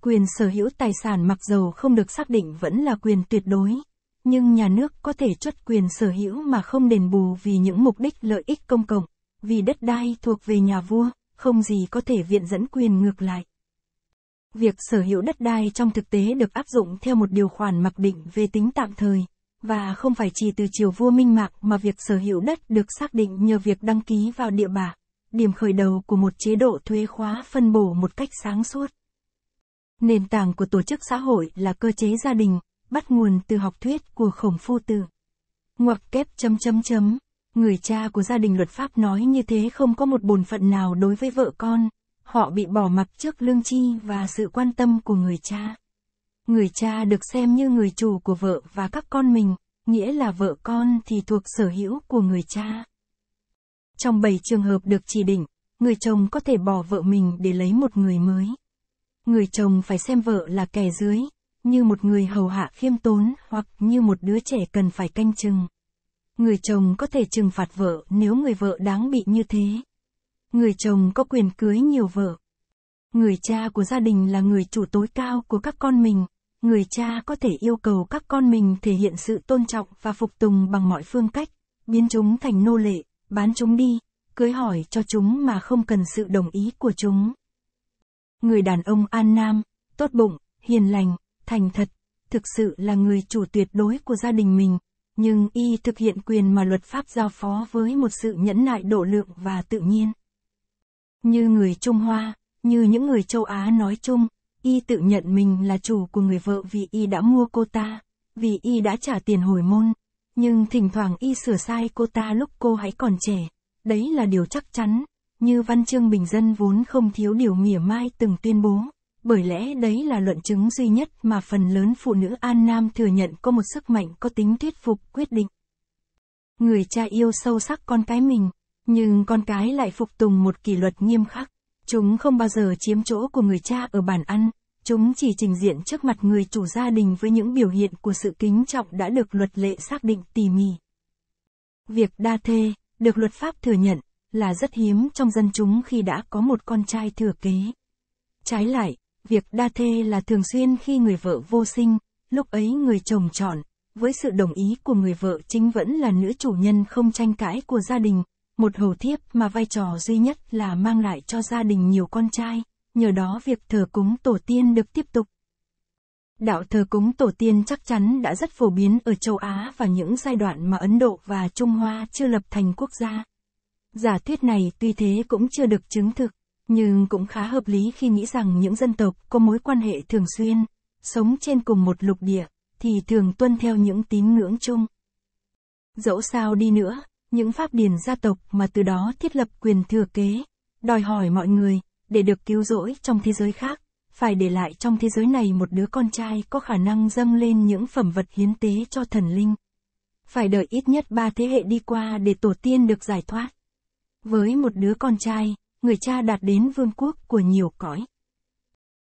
Quyền sở hữu tài sản mặc dầu không được xác định vẫn là quyền tuyệt đối, nhưng nhà nước có thể truất quyền sở hữu mà không đền bù vì những mục đích lợi ích công cộng, vì đất đai thuộc về nhà vua, không gì có thể viện dẫn quyền ngược lại. Việc sở hữu đất đai trong thực tế được áp dụng theo một điều khoản mặc định về tính tạm thời, và không phải chỉ từ triều vua Minh Mạng mà việc sở hữu đất được xác định nhờ việc đăng ký vào địa bả, điểm khởi đầu của một chế độ thuế khóa phân bổ một cách sáng suốt. Nền tảng của tổ chức xã hội là cơ chế gia đình, bắt nguồn từ học thuyết của Khổng Phu Tử. Ngoặc kép chấm chấm chấm, người cha của gia đình luật pháp nói như thế không có một bổn phận nào đối với vợ con. Họ bị bỏ mặc trước lương tri và sự quan tâm của người cha. Người cha được xem như người chủ của vợ và các con mình, nghĩa là vợ con thì thuộc sở hữu của người cha. Trong bảy trường hợp được chỉ định, người chồng có thể bỏ vợ mình để lấy một người mới. Người chồng phải xem vợ là kẻ dưới, như một người hầu hạ khiêm tốn hoặc như một đứa trẻ cần phải canh chừng. Người chồng có thể trừng phạt vợ nếu người vợ đáng bị như thế. Người chồng có quyền cưới nhiều vợ. Người cha của gia đình là người chủ tối cao của các con mình. Người cha có thể yêu cầu các con mình thể hiện sự tôn trọng và phục tùng bằng mọi phương cách, biến chúng thành nô lệ, bán chúng đi, cưới hỏi cho chúng mà không cần sự đồng ý của chúng. Người đàn ông An Nam, tốt bụng, hiền lành, thành thật, thực sự là người chủ tuyệt đối của gia đình mình, nhưng y thực hiện quyền mà luật pháp giao phó với một sự nhẫn nại độ lượng và tự nhiên. Như người Trung Hoa, như những người châu Á nói chung, y tự nhận mình là chủ của người vợ vì y đã mua cô ta, vì y đã trả tiền hồi môn, nhưng thỉnh thoảng y sửa sai cô ta lúc cô hãy còn trẻ, đấy là điều chắc chắn, như văn chương bình dân vốn không thiếu điều mỉa mai từng tuyên bố, bởi lẽ đấy là luận chứng duy nhất mà phần lớn phụ nữ An Nam thừa nhận có một sức mạnh có tính thuyết phục quyết định. Người cha yêu sâu sắc con cái mình. Nhưng con cái lại phục tùng một kỷ luật nghiêm khắc, chúng không bao giờ chiếm chỗ của người cha ở bàn ăn, chúng chỉ trình diện trước mặt người chủ gia đình với những biểu hiện của sự kính trọng đã được luật lệ xác định tỉ mỉ. Việc đa thê, được luật pháp thừa nhận, là rất hiếm trong dân chúng khi đã có một con trai thừa kế. Trái lại, việc đa thê là thường xuyên khi người vợ vô sinh, lúc ấy người chồng chọn, với sự đồng ý của người vợ chính vẫn là nữ chủ nhân không tranh cãi của gia đình. Một hầu thiếp mà vai trò duy nhất là mang lại cho gia đình nhiều con trai, nhờ đó việc thờ cúng tổ tiên được tiếp tục. Đạo thờ cúng tổ tiên chắc chắn đã rất phổ biến ở châu Á vào những giai đoạn mà Ấn Độ và Trung Hoa chưa lập thành quốc gia. Giả thuyết này tuy thế cũng chưa được chứng thực, nhưng cũng khá hợp lý khi nghĩ rằng những dân tộc có mối quan hệ thường xuyên, sống trên cùng một lục địa, thì thường tuân theo những tín ngưỡng chung. Dẫu sao đi nữa, những pháp điển gia tộc mà từ đó thiết lập quyền thừa kế, đòi hỏi mọi người, để được cứu rỗi trong thế giới khác, phải để lại trong thế giới này một đứa con trai có khả năng dâng lên những phẩm vật hiến tế cho thần linh. Phải đợi ít nhất ba thế hệ đi qua để tổ tiên được giải thoát. Với một đứa con trai, người cha đạt đến vương quốc của nhiều cõi.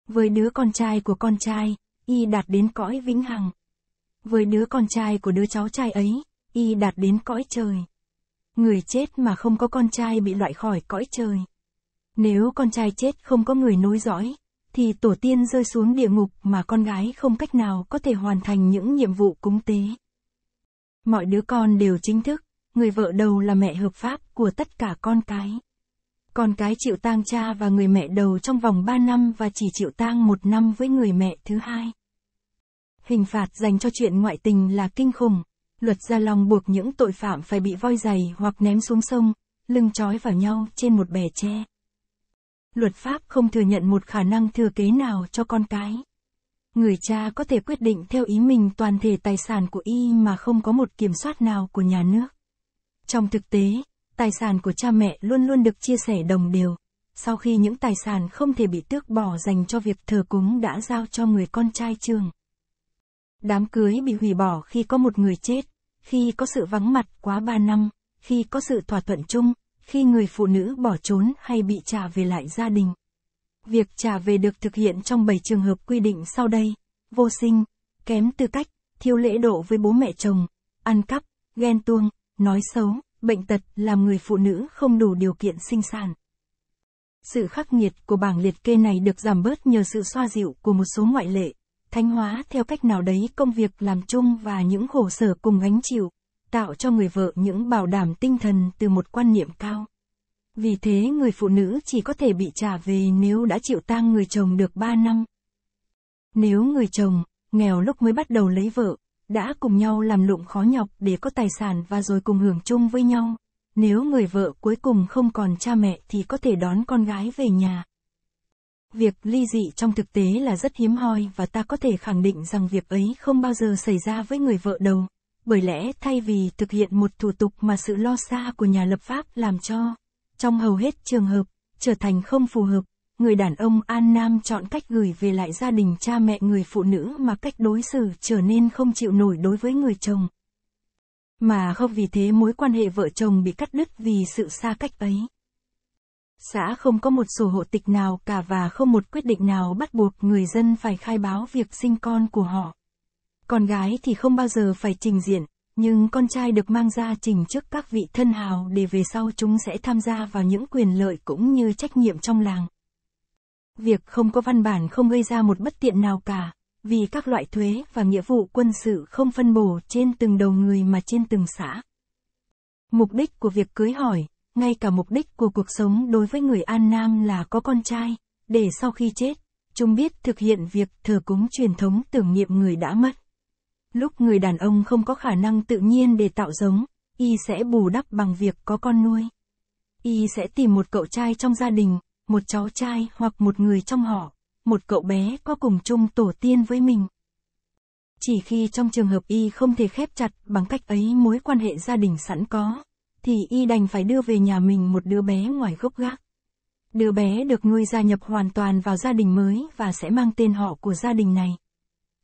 Với đứa con trai của con trai, y đạt đến cõi vĩnh hằng. Với đứa con trai của đứa cháu trai ấy, y đạt đến cõi trời. Người chết mà không có con trai bị loại khỏi cõi trời. Nếu con trai chết không có người nối dõi, thì tổ tiên rơi xuống địa ngục mà con gái không cách nào có thể hoàn thành những nhiệm vụ cúng tế. Mọi đứa con đều chính thức, người vợ đầu là mẹ hợp pháp của tất cả con cái. Con cái chịu tang cha và người mẹ đầu trong vòng ba năm và chỉ chịu tang một năm với người mẹ thứ hai. Hình phạt dành cho chuyện ngoại tình là kinh khủng. Luật Gia Long buộc những tội phạm phải bị voi giày hoặc ném xuống sông, lưng trói vào nhau trên một bè tre. Luật pháp không thừa nhận một khả năng thừa kế nào cho con cái. Người cha có thể quyết định theo ý mình toàn thể tài sản của y mà không có một kiểm soát nào của nhà nước. Trong thực tế, tài sản của cha mẹ luôn luôn được chia sẻ đồng đều, sau khi những tài sản không thể bị tước bỏ dành cho việc thờ cúng đã giao cho người con trai trưởng. Đám cưới bị hủy bỏ khi có một người chết, khi có sự vắng mặt quá ba năm, khi có sự thỏa thuận chung, khi người phụ nữ bỏ trốn hay bị trả về lại gia đình. Việc trả về được thực hiện trong bảy trường hợp quy định sau đây: vô sinh, kém tư cách, thiếu lễ độ với bố mẹ chồng, ăn cắp, ghen tuông, nói xấu, bệnh tật làm người phụ nữ không đủ điều kiện sinh sản. Sự khắc nghiệt của bảng liệt kê này được giảm bớt nhờ sự xoa dịu của một số ngoại lệ, thánh hóa theo cách nào đấy công việc làm chung và những khổ sở cùng gánh chịu, tạo cho người vợ những bảo đảm tinh thần từ một quan niệm cao. Vì thế người phụ nữ chỉ có thể bị trả về nếu đã chịu tang người chồng được ba năm. Nếu người chồng, nghèo lúc mới bắt đầu lấy vợ, đã cùng nhau làm lụng khó nhọc để có tài sản và rồi cùng hưởng chung với nhau, nếu người vợ cuối cùng không còn cha mẹ thì có thể đón con gái về nhà. Việc ly dị trong thực tế là rất hiếm hoi và ta có thể khẳng định rằng việc ấy không bao giờ xảy ra với người vợ đầu, bởi lẽ thay vì thực hiện một thủ tục mà sự lo xa của nhà lập pháp làm cho, trong hầu hết trường hợp, trở thành không phù hợp, người đàn ông an nam chọn cách gửi về lại gia đình cha mẹ người phụ nữ mà cách đối xử trở nên không chịu nổi đối với người chồng. Mà không vì thế mối quan hệ vợ chồng bị cắt đứt vì sự xa cách ấy. Xã không có một sổ hộ tịch nào cả và không một quyết định nào bắt buộc người dân phải khai báo việc sinh con của họ. Con gái thì không bao giờ phải trình diện, nhưng con trai được mang ra trình trước các vị thân hào để về sau chúng sẽ tham gia vào những quyền lợi cũng như trách nhiệm trong làng. Việc không có văn bản không gây ra một bất tiện nào cả, vì các loại thuế và nghĩa vụ quân sự không phân bổ trên từng đầu người mà trên từng xã. Mục đích của việc cưới hỏi, ngay cả mục đích của cuộc sống đối với người An Nam là có con trai, để sau khi chết, chúng biết thực hiện việc thờ cúng truyền thống tưởng niệm người đã mất. Lúc người đàn ông không có khả năng tự nhiên để tạo giống, y sẽ bù đắp bằng việc có con nuôi. Y sẽ tìm một cậu trai trong gia đình, một cháu trai hoặc một người trong họ, một cậu bé có cùng chung tổ tiên với mình. Chỉ khi trong trường hợp y không thể khép chặt bằng cách ấy mối quan hệ gia đình sẵn có, thì y đành phải đưa về nhà mình một đứa bé ngoài gốc gác. Đứa bé được nuôi gia nhập hoàn toàn vào gia đình mới và sẽ mang tên họ của gia đình này.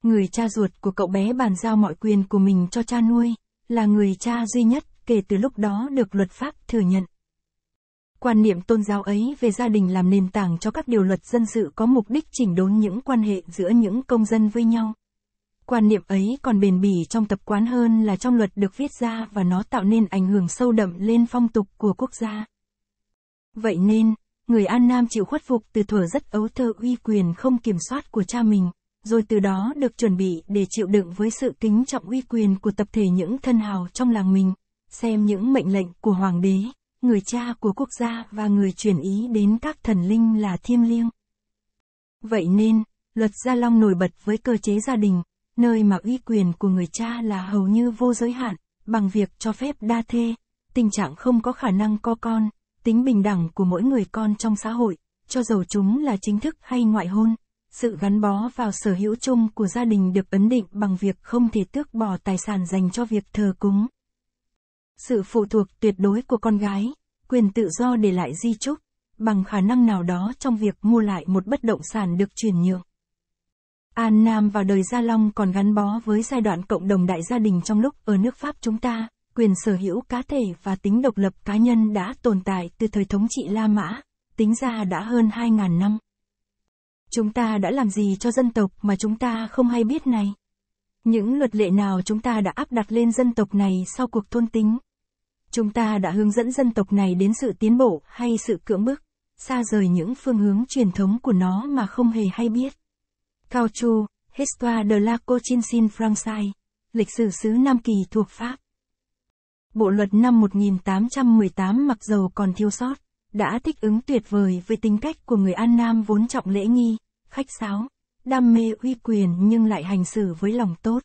Người cha ruột của cậu bé bàn giao mọi quyền của mình cho cha nuôi, là người cha duy nhất kể từ lúc đó được luật pháp thừa nhận. Quan niệm tôn giáo ấy về gia đình làm nền tảng cho các điều luật dân sự có mục đích chỉnh đốn những quan hệ giữa những công dân với nhau. Quan niệm ấy còn bền bỉ trong tập quán hơn là trong luật được viết ra và nó tạo nên ảnh hưởng sâu đậm lên phong tục của quốc gia. Vậy nên, người An Nam chịu khuất phục từ thuở rất ấu thơ uy quyền không kiểm soát của cha mình, rồi từ đó được chuẩn bị để chịu đựng với sự kính trọng uy quyền của tập thể những thân hào trong làng mình, xem những mệnh lệnh của hoàng đế, người cha của quốc gia và người truyền ý đến các thần linh là thiêng liêng. Vậy nên, Luật Gia Long nổi bật với cơ chế gia đình, nơi mà uy quyền của người cha là hầu như vô giới hạn, bằng việc cho phép đa thê, tình trạng không có khả năng có con, tính bình đẳng của mỗi người con trong xã hội, cho dầu chúng là chính thức hay ngoại hôn. Sự gắn bó vào sở hữu chung của gia đình được ấn định bằng việc không thể tước bỏ tài sản dành cho việc thờ cúng. Sự phụ thuộc tuyệt đối của con gái, quyền tự do để lại di chúc, bằng khả năng nào đó trong việc mua lại một bất động sản được chuyển nhượng. An Nam vào đời Gia Long còn gắn bó với giai đoạn cộng đồng đại gia đình trong lúc ở nước Pháp chúng ta, quyền sở hữu cá thể và tính độc lập cá nhân đã tồn tại từ thời thống trị La Mã, tính ra đã hơn hai nghìn năm. Chúng ta đã làm gì cho dân tộc mà chúng ta không hay biết này? Những luật lệ nào chúng ta đã áp đặt lên dân tộc này sau cuộc thôn tính? Chúng ta đã hướng dẫn dân tộc này đến sự tiến bộ hay sự cưỡng bức, xa rời những phương hướng truyền thống của nó mà không hề hay biết. Cao Chu, Histoire de la Cochinchine Française, lịch sử xứ Nam Kỳ thuộc Pháp. Bộ luật năm một nghìn tám trăm mười tám mặc dầu còn thiếu sót, đã thích ứng tuyệt vời với tính cách của người An Nam vốn trọng lễ nghi, khách sáo, đam mê uy quyền nhưng lại hành xử với lòng tốt.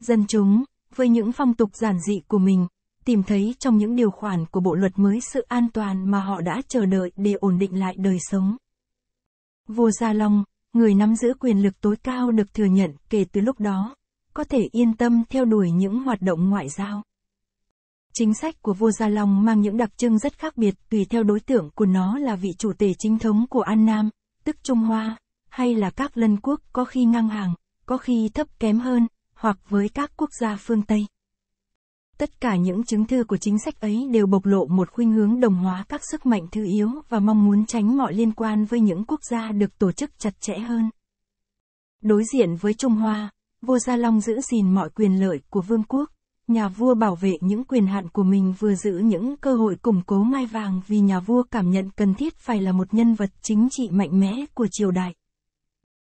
Dân chúng, với những phong tục giản dị của mình, tìm thấy trong những điều khoản của bộ luật mới sự an toàn mà họ đã chờ đợi để ổn định lại đời sống. Vua Gia Long, người nắm giữ quyền lực tối cao được thừa nhận kể từ lúc đó, có thể yên tâm theo đuổi những hoạt động ngoại giao. Chính sách của vua Gia Long mang những đặc trưng rất khác biệt tùy theo đối tượng của nó là vị chủ tể chính thống của An Nam, tức Trung Hoa, hay là các lân quốc có khi ngang hàng, có khi thấp kém hơn, hoặc với các quốc gia phương Tây. Tất cả những chứng thư của chính sách ấy đều bộc lộ một khuynh hướng đồng hóa các sức mạnh thứ yếu và mong muốn tránh mọi liên quan với những quốc gia được tổ chức chặt chẽ hơn. Đối diện với Trung Hoa, vua Gia Long giữ gìn mọi quyền lợi của vương quốc. Nhà vua bảo vệ những quyền hạn của mình vừa giữ những cơ hội củng cố ngai vàng vì nhà vua cảm nhận cần thiết phải là một nhân vật chính trị mạnh mẽ của triều đại.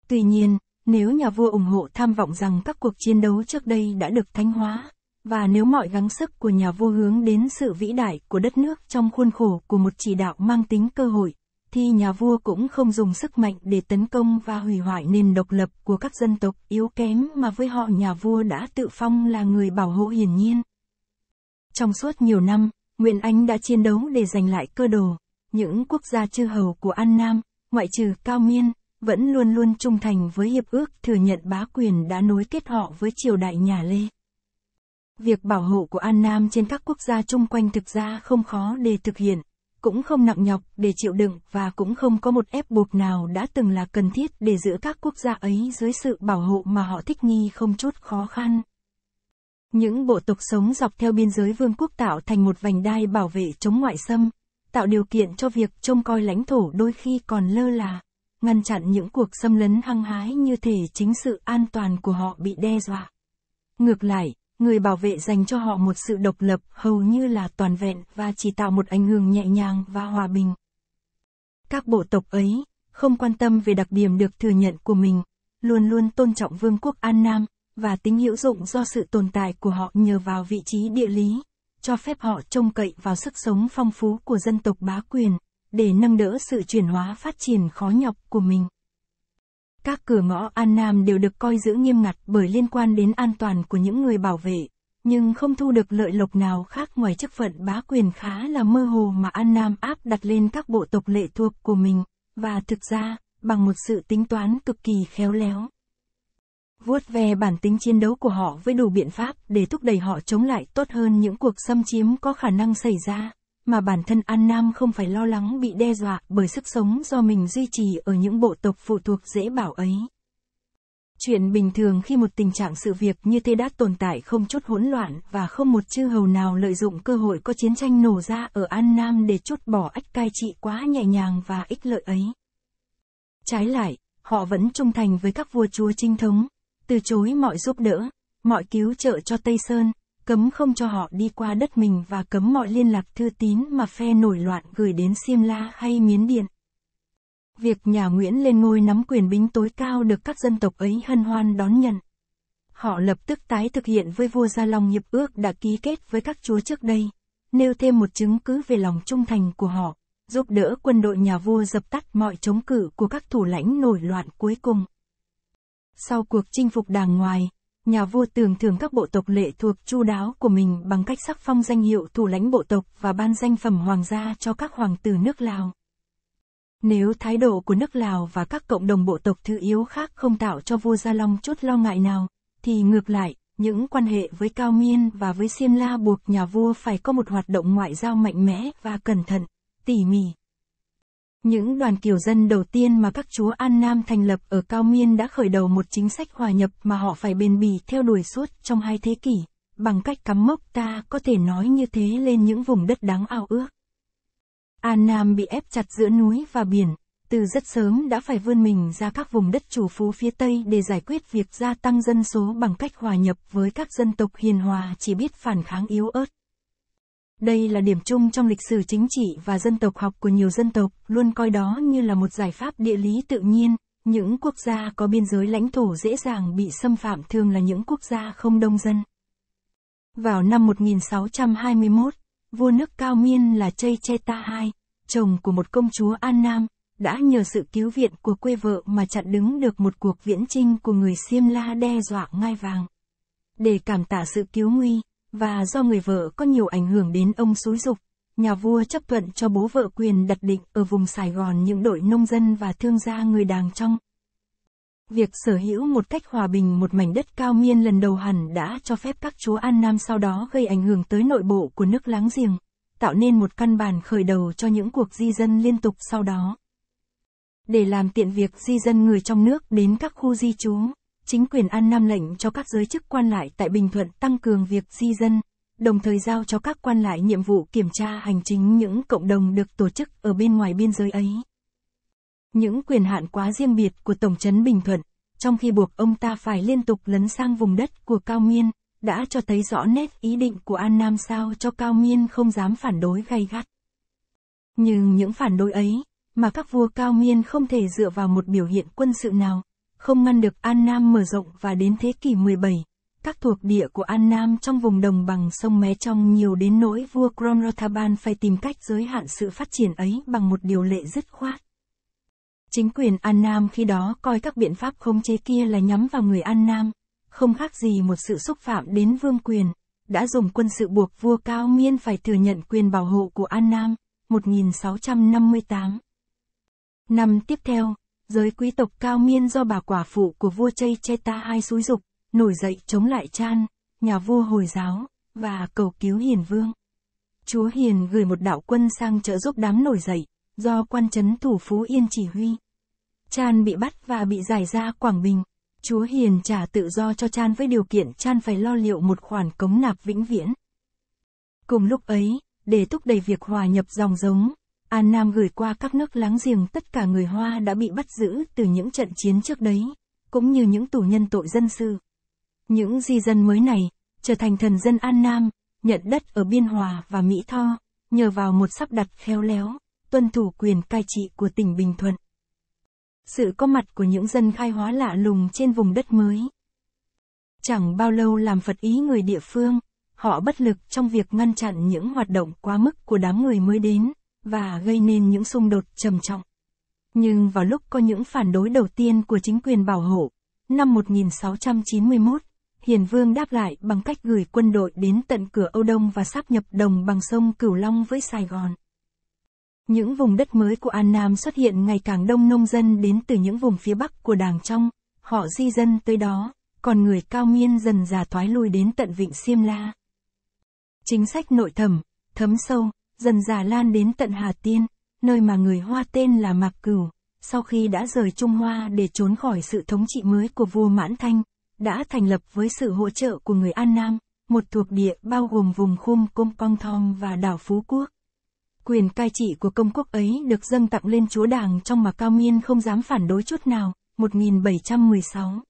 Tuy nhiên, nếu nhà vua ủng hộ tham vọng rằng các cuộc chiến đấu trước đây đã được thánh hóa, và nếu mọi gắng sức của nhà vua hướng đến sự vĩ đại của đất nước trong khuôn khổ của một chỉ đạo mang tính cơ hội, thì nhà vua cũng không dùng sức mạnh để tấn công và hủy hoại nền độc lập của các dân tộc yếu kém mà với họ nhà vua đã tự phong là người bảo hộ hiển nhiên. Trong suốt nhiều năm, Nguyễn Ánh đã chiến đấu để giành lại cơ đồ. Những quốc gia chư hầu của An Nam, ngoại trừ Cao Miên, vẫn luôn luôn trung thành với hiệp ước thừa nhận bá quyền đã nối kết họ với triều đại nhà Lê. Việc bảo hộ của An Nam trên các quốc gia chung quanh thực ra không khó để thực hiện, cũng không nặng nhọc để chịu đựng và cũng không có một ép buộc nào đã từng là cần thiết để giữ các quốc gia ấy dưới sự bảo hộ mà họ thích nghi không chút khó khăn. Những bộ tộc sống dọc theo biên giới vương quốc tạo thành một vành đai bảo vệ chống ngoại xâm, tạo điều kiện cho việc trông coi lãnh thổ đôi khi còn lơ là, ngăn chặn những cuộc xâm lấn hăng hái như thể chính sự an toàn của họ bị đe dọa. Ngược lại, người bảo vệ dành cho họ một sự độc lập hầu như là toàn vẹn và chỉ tạo một ảnh hưởng nhẹ nhàng và hòa bình. Các bộ tộc ấy, không quan tâm về đặc điểm được thừa nhận của mình, luôn luôn tôn trọng vương quốc An Nam, và tính hữu dụng do sự tồn tại của họ nhờ vào vị trí địa lý, cho phép họ trông cậy vào sức sống phong phú của dân tộc bá quyền, để nâng đỡ sự chuyển hóa phát triển khó nhọc của mình. Các cửa ngõ An Nam đều được coi giữ nghiêm ngặt bởi liên quan đến an toàn của những người bảo vệ, nhưng không thu được lợi lộc nào khác ngoài chức phận bá quyền khá là mơ hồ mà An Nam áp đặt lên các bộ tộc lệ thuộc của mình, và thực ra, bằng một sự tính toán cực kỳ khéo léo. Vuốt ve bản tính chiến đấu của họ với đủ biện pháp để thúc đẩy họ chống lại tốt hơn những cuộc xâm chiếm có khả năng xảy ra, mà bản thân An Nam không phải lo lắng bị đe dọa bởi sức sống do mình duy trì ở những bộ tộc phụ thuộc dễ bảo ấy. Chuyện bình thường khi một tình trạng sự việc như thế đã tồn tại không chút hỗn loạn và không một chư hầu nào lợi dụng cơ hội có chiến tranh nổ ra ở An Nam để trút bỏ ách cai trị quá nhẹ nhàng và ích lợi ấy. Trái lại, họ vẫn trung thành với các vua chúa chính thống, từ chối mọi giúp đỡ, mọi cứu trợ cho Tây Sơn, cấm không cho họ đi qua đất mình và cấm mọi liên lạc thư tín mà phe nổi loạn gửi đến Simla hay Miến Điện. Việc nhà Nguyễn lên ngôi nắm quyền bính tối cao được các dân tộc ấy hân hoan đón nhận. Họ lập tức tái thực hiện với vua Gia Long hiệp ước đã ký kết với các chúa trước đây, nêu thêm một chứng cứ về lòng trung thành của họ, giúp đỡ quân đội nhà vua dập tắt mọi chống cự của các thủ lãnh nổi loạn cuối cùng, Sau cuộc chinh phục đàng ngoài, nhà vua tưởng thưởng các bộ tộc lệ thuộc chu đáo của mình bằng cách sắc phong danh hiệu thủ lãnh bộ tộc và ban danh phẩm hoàng gia cho các hoàng tử nước Lào. Nếu thái độ của nước Lào và các cộng đồng bộ tộc thứ yếu khác không tạo cho vua Gia Long chút lo ngại nào, thì ngược lại, những quan hệ với Cao Miên và với Xiêm La buộc nhà vua phải có một hoạt động ngoại giao mạnh mẽ và cẩn thận, tỉ mỉ. Những đoàn kiều dân đầu tiên mà các chúa An Nam thành lập ở Cao Miên đã khởi đầu một chính sách hòa nhập mà họ phải bền bỉ theo đuổi suốt trong hai thế kỷ, bằng cách cắm mốc, ta có thể nói như thế, lên những vùng đất đáng ao ước. An Nam bị ép chặt giữa núi và biển, từ rất sớm đã phải vươn mình ra các vùng đất chủ phú phía Tây để giải quyết việc gia tăng dân số bằng cách hòa nhập với các dân tộc hiền hòa chỉ biết phản kháng yếu ớt. Đây là điểm chung trong lịch sử chính trị và dân tộc học của nhiều dân tộc, luôn coi đó như là một giải pháp địa lý tự nhiên. Những quốc gia có biên giới lãnh thổ dễ dàng bị xâm phạm thường là những quốc gia không đông dân. Vào năm một nghìn sáu trăm hai mươi mốt, vua nước Cao Miên là Chaycheta đệ nhị, chồng của một công chúa An Nam, đã nhờ sự cứu viện của quê vợ mà chặn đứng được một cuộc viễn chinh của người Xiêm La đe dọa Ngai Vàng. Để cảm tạ sự cứu nguy, và do người vợ có nhiều ảnh hưởng đến ông xúi dục, nhà vua chấp thuận cho bố vợ quyền đặt định ở vùng Sài Gòn những đội nông dân và thương gia người Đàng trong. Việc sở hữu một cách hòa bình một mảnh đất Cao Miên lần đầu hẳn đã cho phép các chúa An Nam sau đó gây ảnh hưởng tới nội bộ của nước láng giềng, tạo nên một căn bản khởi đầu cho những cuộc di dân liên tục sau đó. Để làm tiện việc di dân người trong nước đến các khu di trú, chính quyền An Nam lệnh cho các giới chức quan lại tại Bình Thuận tăng cường việc di dân, đồng thời giao cho các quan lại nhiệm vụ kiểm tra hành chính những cộng đồng được tổ chức ở bên ngoài biên giới ấy. Những quyền hạn quá riêng biệt của Tổng trấn Bình Thuận, trong khi buộc ông ta phải liên tục lấn sang vùng đất của Cao Miên, đã cho thấy rõ nét ý định của An Nam sao cho Cao Miên không dám phản đối gay gắt. Nhưng những phản đối ấy, mà các vua Cao Miên không thể dựa vào một biểu hiện quân sự nào, không ngăn được An Nam mở rộng, và đến thế kỷ mười bảy, các thuộc địa của An Nam trong vùng đồng bằng sông Mé Trong nhiều đến nỗi vua Kromrothaban phải tìm cách giới hạn sự phát triển ấy bằng một điều lệ dứt khoát. Chính quyền An Nam khi đó coi các biện pháp khống chế kia là nhắm vào người An Nam, không khác gì một sự xúc phạm đến vương quyền, đã dùng quân sự buộc vua Cao Miên phải thừa nhận quyền bảo hộ của An Nam, một nghìn sáu trăm năm mươi tám. Năm tiếp theo, giới quý tộc Cao Miên do bà quả phụ của vua Chaycheta đệ nhị xúi dục, nổi dậy chống lại Chan, nhà vua Hồi giáo, và cầu cứu Hiền Vương. Chúa Hiền gửi một đạo quân sang trợ giúp đám nổi dậy, do quan trấn thủ Phú Yên chỉ huy. Chan bị bắt và bị giải ra Quảng Bình. Chúa Hiền trả tự do cho Chan với điều kiện Chan phải lo liệu một khoản cống nạp vĩnh viễn. Cùng lúc ấy, để thúc đẩy việc hòa nhập dòng giống, An Nam gửi qua các nước láng giềng tất cả người Hoa đã bị bắt giữ từ những trận chiến trước đấy, cũng như những tù nhân tội dân sự. Những di dân mới này trở thành thần dân An Nam, nhận đất ở Biên Hòa và Mỹ Tho, nhờ vào một sắp đặt khéo léo, tuân thủ quyền cai trị của tỉnh Bình Thuận. Sự có mặt của những dân khai hóa lạ lùng trên vùng đất mới chẳng bao lâu làm phật ý người địa phương, họ bất lực trong việc ngăn chặn những hoạt động quá mức của đám người mới đến, và gây nên những xung đột trầm trọng. Nhưng vào lúc có những phản đối đầu tiên của chính quyền bảo hộ, năm một nghìn sáu trăm chín mươi mốt, Hiền Vương đáp lại bằng cách gửi quân đội đến tận cửa Âu Đông và sáp nhập đồng bằng sông Cửu Long với Sài Gòn. Những vùng đất mới của An Nam xuất hiện ngày càng đông nông dân đến từ những vùng phía Bắc của Đàng trong, họ di dân tới đó, còn người Cao Miên dần dà thoái lui đến tận vịnh Xiêm La. Chính sách nội thẩm, thấm sâu, dần dà lan đến tận Hà Tiên, nơi mà người Hoa tên là Mạc Cửu, sau khi đã rời Trung Hoa để trốn khỏi sự thống trị mới của vua Mãn Thanh, đã thành lập với sự hỗ trợ của người An Nam, một thuộc địa bao gồm vùng Khum Kom Pong Thom và đảo Phú Quốc. Quyền cai trị của công quốc ấy được dâng tặng lên chúa Đàng trong mà Cao Miên không dám phản đối chút nào, một nghìn bảy trăm mười sáu.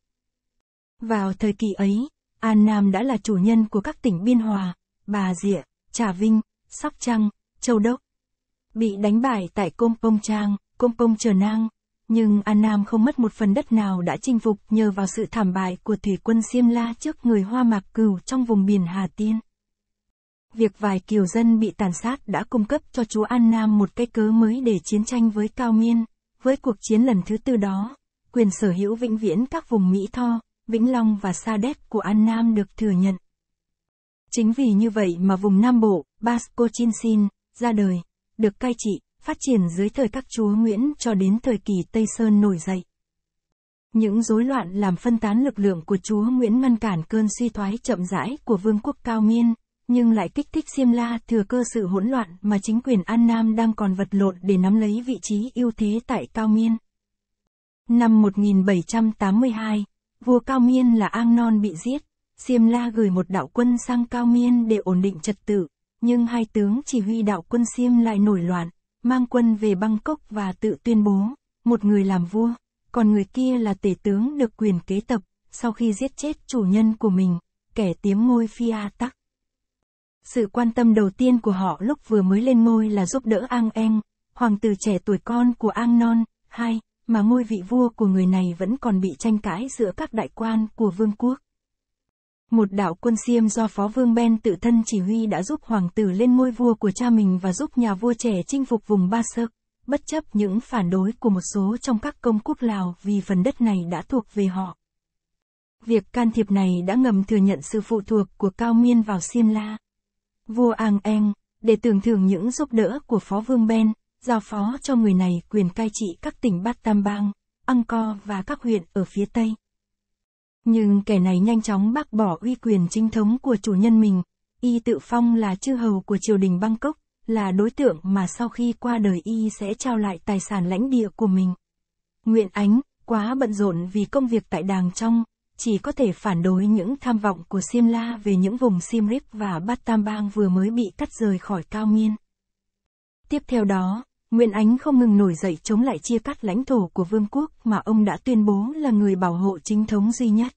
Vào thời kỳ ấy, An Nam đã là chủ nhân của các tỉnh Biên Hòa, Bà Rịa, Trà Vinh, Sóc Trăng, Châu Đốc. Bị đánh bại tại Kom Pong Chang, Kom Pong Chờ Nang, nhưng An Nam không mất một phần đất nào đã chinh phục nhờ vào sự thảm bại của thủy quân Xiêm La trước người Hoa Mạc Cửu trong vùng biển Hà Tiên. Việc vài kiều dân bị tàn sát đã cung cấp cho chúa An Nam một cái cớ mới để chiến tranh với Cao Miên. Với cuộc chiến lần thứ tư đó, quyền sở hữu vĩnh viễn các vùng Mỹ Tho, Vĩnh Long và Sa Đéc của An Nam được thừa nhận. Chính vì như vậy mà vùng Nam Bộ, Basco Chinsin, ra đời, được cai trị, phát triển dưới thời các chúa Nguyễn cho đến thời kỳ Tây Sơn nổi dậy. Những rối loạn làm phân tán lực lượng của chúa Nguyễn ngăn cản cơn suy thoái chậm rãi của vương quốc Cao Miên, nhưng lại kích thích Simla thừa cơ sự hỗn loạn mà chính quyền An Nam đang còn vật lộn để nắm lấy vị trí ưu thế tại Cao Miên. Năm một nghìn bảy trăm tám mươi hai, vua Cao Miên là Angnon bị giết, Simla gửi một đạo quân sang Cao Miên để ổn định trật tự, nhưng hai tướng chỉ huy đạo quân Sim lại nổi loạn, mang quân về Bangkok và tự tuyên bố, một người làm vua, còn người kia là tể tướng được quyền kế tập, sau khi giết chết chủ nhân của mình, kẻ tiếm ngôi Phia Tắc. Sự quan tâm đầu tiên của họ lúc vừa mới lên ngôi là giúp đỡ Ang Eng, hoàng tử trẻ tuổi con của Angnon hai, mà ngôi vị vua của người này vẫn còn bị tranh cãi giữa các đại quan của vương quốc. Một đạo quân Xiêm do phó vương Ben tự thân chỉ huy đã giúp hoàng tử lên ngôi vua của cha mình và giúp nhà vua trẻ chinh phục vùng Ba Sơ, bất chấp những phản đối của một số trong các công quốc Lào vì phần đất này đã thuộc về họ. Việc can thiệp này đã ngầm thừa nhận sự phụ thuộc của Cao Miên vào Simla. Vua Ang Eng, để tưởng thưởng những giúp đỡ của phó vương Ben, giao phó cho người này quyền cai trị các tỉnh Bat Tambang, Angkor và các huyện ở phía Tây. Nhưng kẻ này nhanh chóng bác bỏ uy quyền chính thống của chủ nhân mình, y tự phong là chư hầu của triều đình Bangkok, là đối tượng mà sau khi qua đời y sẽ trao lại tài sản lãnh địa của mình. Nguyễn Ánh, quá bận rộn vì công việc tại Đàng Trong, chỉ có thể phản đối những tham vọng của Simla về những vùng Siem Reap và Bat Tambang vừa mới bị cắt rời khỏi Cao Miên. Tiếp theo đó, Nguyễn Ánh không ngừng nổi dậy chống lại chia cắt lãnh thổ của vương quốc mà ông đã tuyên bố là người bảo hộ chính thống duy nhất.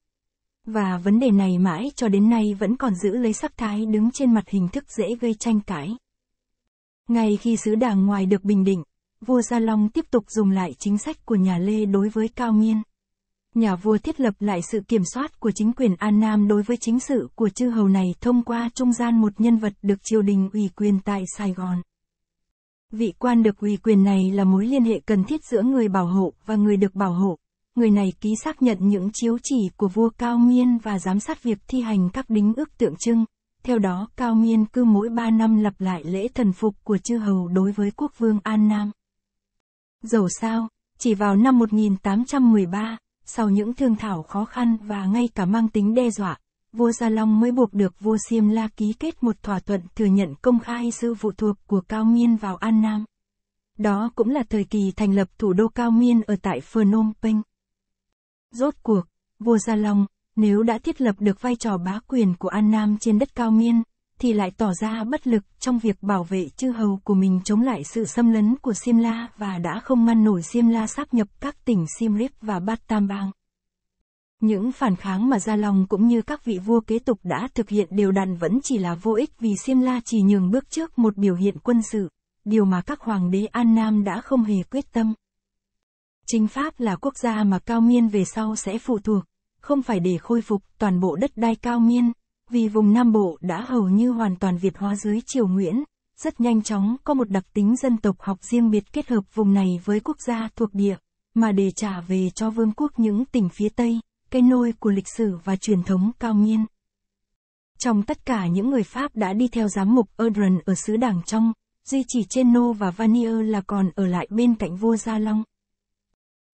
Và vấn đề này mãi cho đến nay vẫn còn giữ lấy sắc thái đứng trên mặt hình thức dễ gây tranh cãi. Ngay khi xứ Đàng Ngoài được bình định, vua Gia Long tiếp tục dùng lại chính sách của nhà Lê đối với Cao Miên. Nhà vua thiết lập lại sự kiểm soát của chính quyền An Nam đối với chính sự của chư hầu này thông qua trung gian một nhân vật được triều đình ủy quyền tại Sài Gòn. Vị quan được ủy quyền này là mối liên hệ cần thiết giữa người bảo hộ và người được bảo hộ. Người này ký xác nhận những chiếu chỉ của vua Cao Miên và giám sát việc thi hành các đính ước tượng trưng. Theo đó, Cao Miên cứ mỗi ba năm lặp lại lễ thần phục của chư hầu đối với quốc vương An Nam. Dẫu sao, chỉ vào năm một nghìn tám trăm mười ba, sau những thương thảo khó khăn và ngay cả mang tính đe dọa, vua Gia Long mới buộc được vua Simla ký kết một thỏa thuận thừa nhận công khai sự phụ thuộc của Cao Miên vào An Nam. Đó cũng là thời kỳ thành lập thủ đô Cao Miên ở tại Phnom Penh. Rốt cuộc, vua Gia Long, nếu đã thiết lập được vai trò bá quyền của An Nam trên đất Cao Miên, thì lại tỏ ra bất lực trong việc bảo vệ chư hầu của mình chống lại sự xâm lấn của Simla và đã không ngăn nổi Simla sáp nhập các tỉnh Siem Reap và Bat Tambang. Những phản kháng mà Gia Long cũng như các vị vua kế tục đã thực hiện đều đặn vẫn chỉ là vô ích vì Simla chỉ nhường bước trước một biểu hiện quân sự, điều mà các hoàng đế An Nam đã không hề quyết tâm. Chính Pháp là quốc gia mà Cao Miên về sau sẽ phụ thuộc, không phải để khôi phục toàn bộ đất đai Cao Miên, vì vùng Nam Bộ đã hầu như hoàn toàn Việt hóa dưới triều Nguyễn, rất nhanh chóng có một đặc tính dân tộc học riêng biệt kết hợp vùng này với quốc gia thuộc địa, mà để trả về cho vương quốc những tỉnh phía Tây, cái nôi của lịch sử và truyền thống Cao Miên. Trong tất cả những người Pháp đã đi theo giám mục Erdron ở xứ Đàng Trong, duy chỉ Cheno và Vanier là còn ở lại bên cạnh vua Gia Long.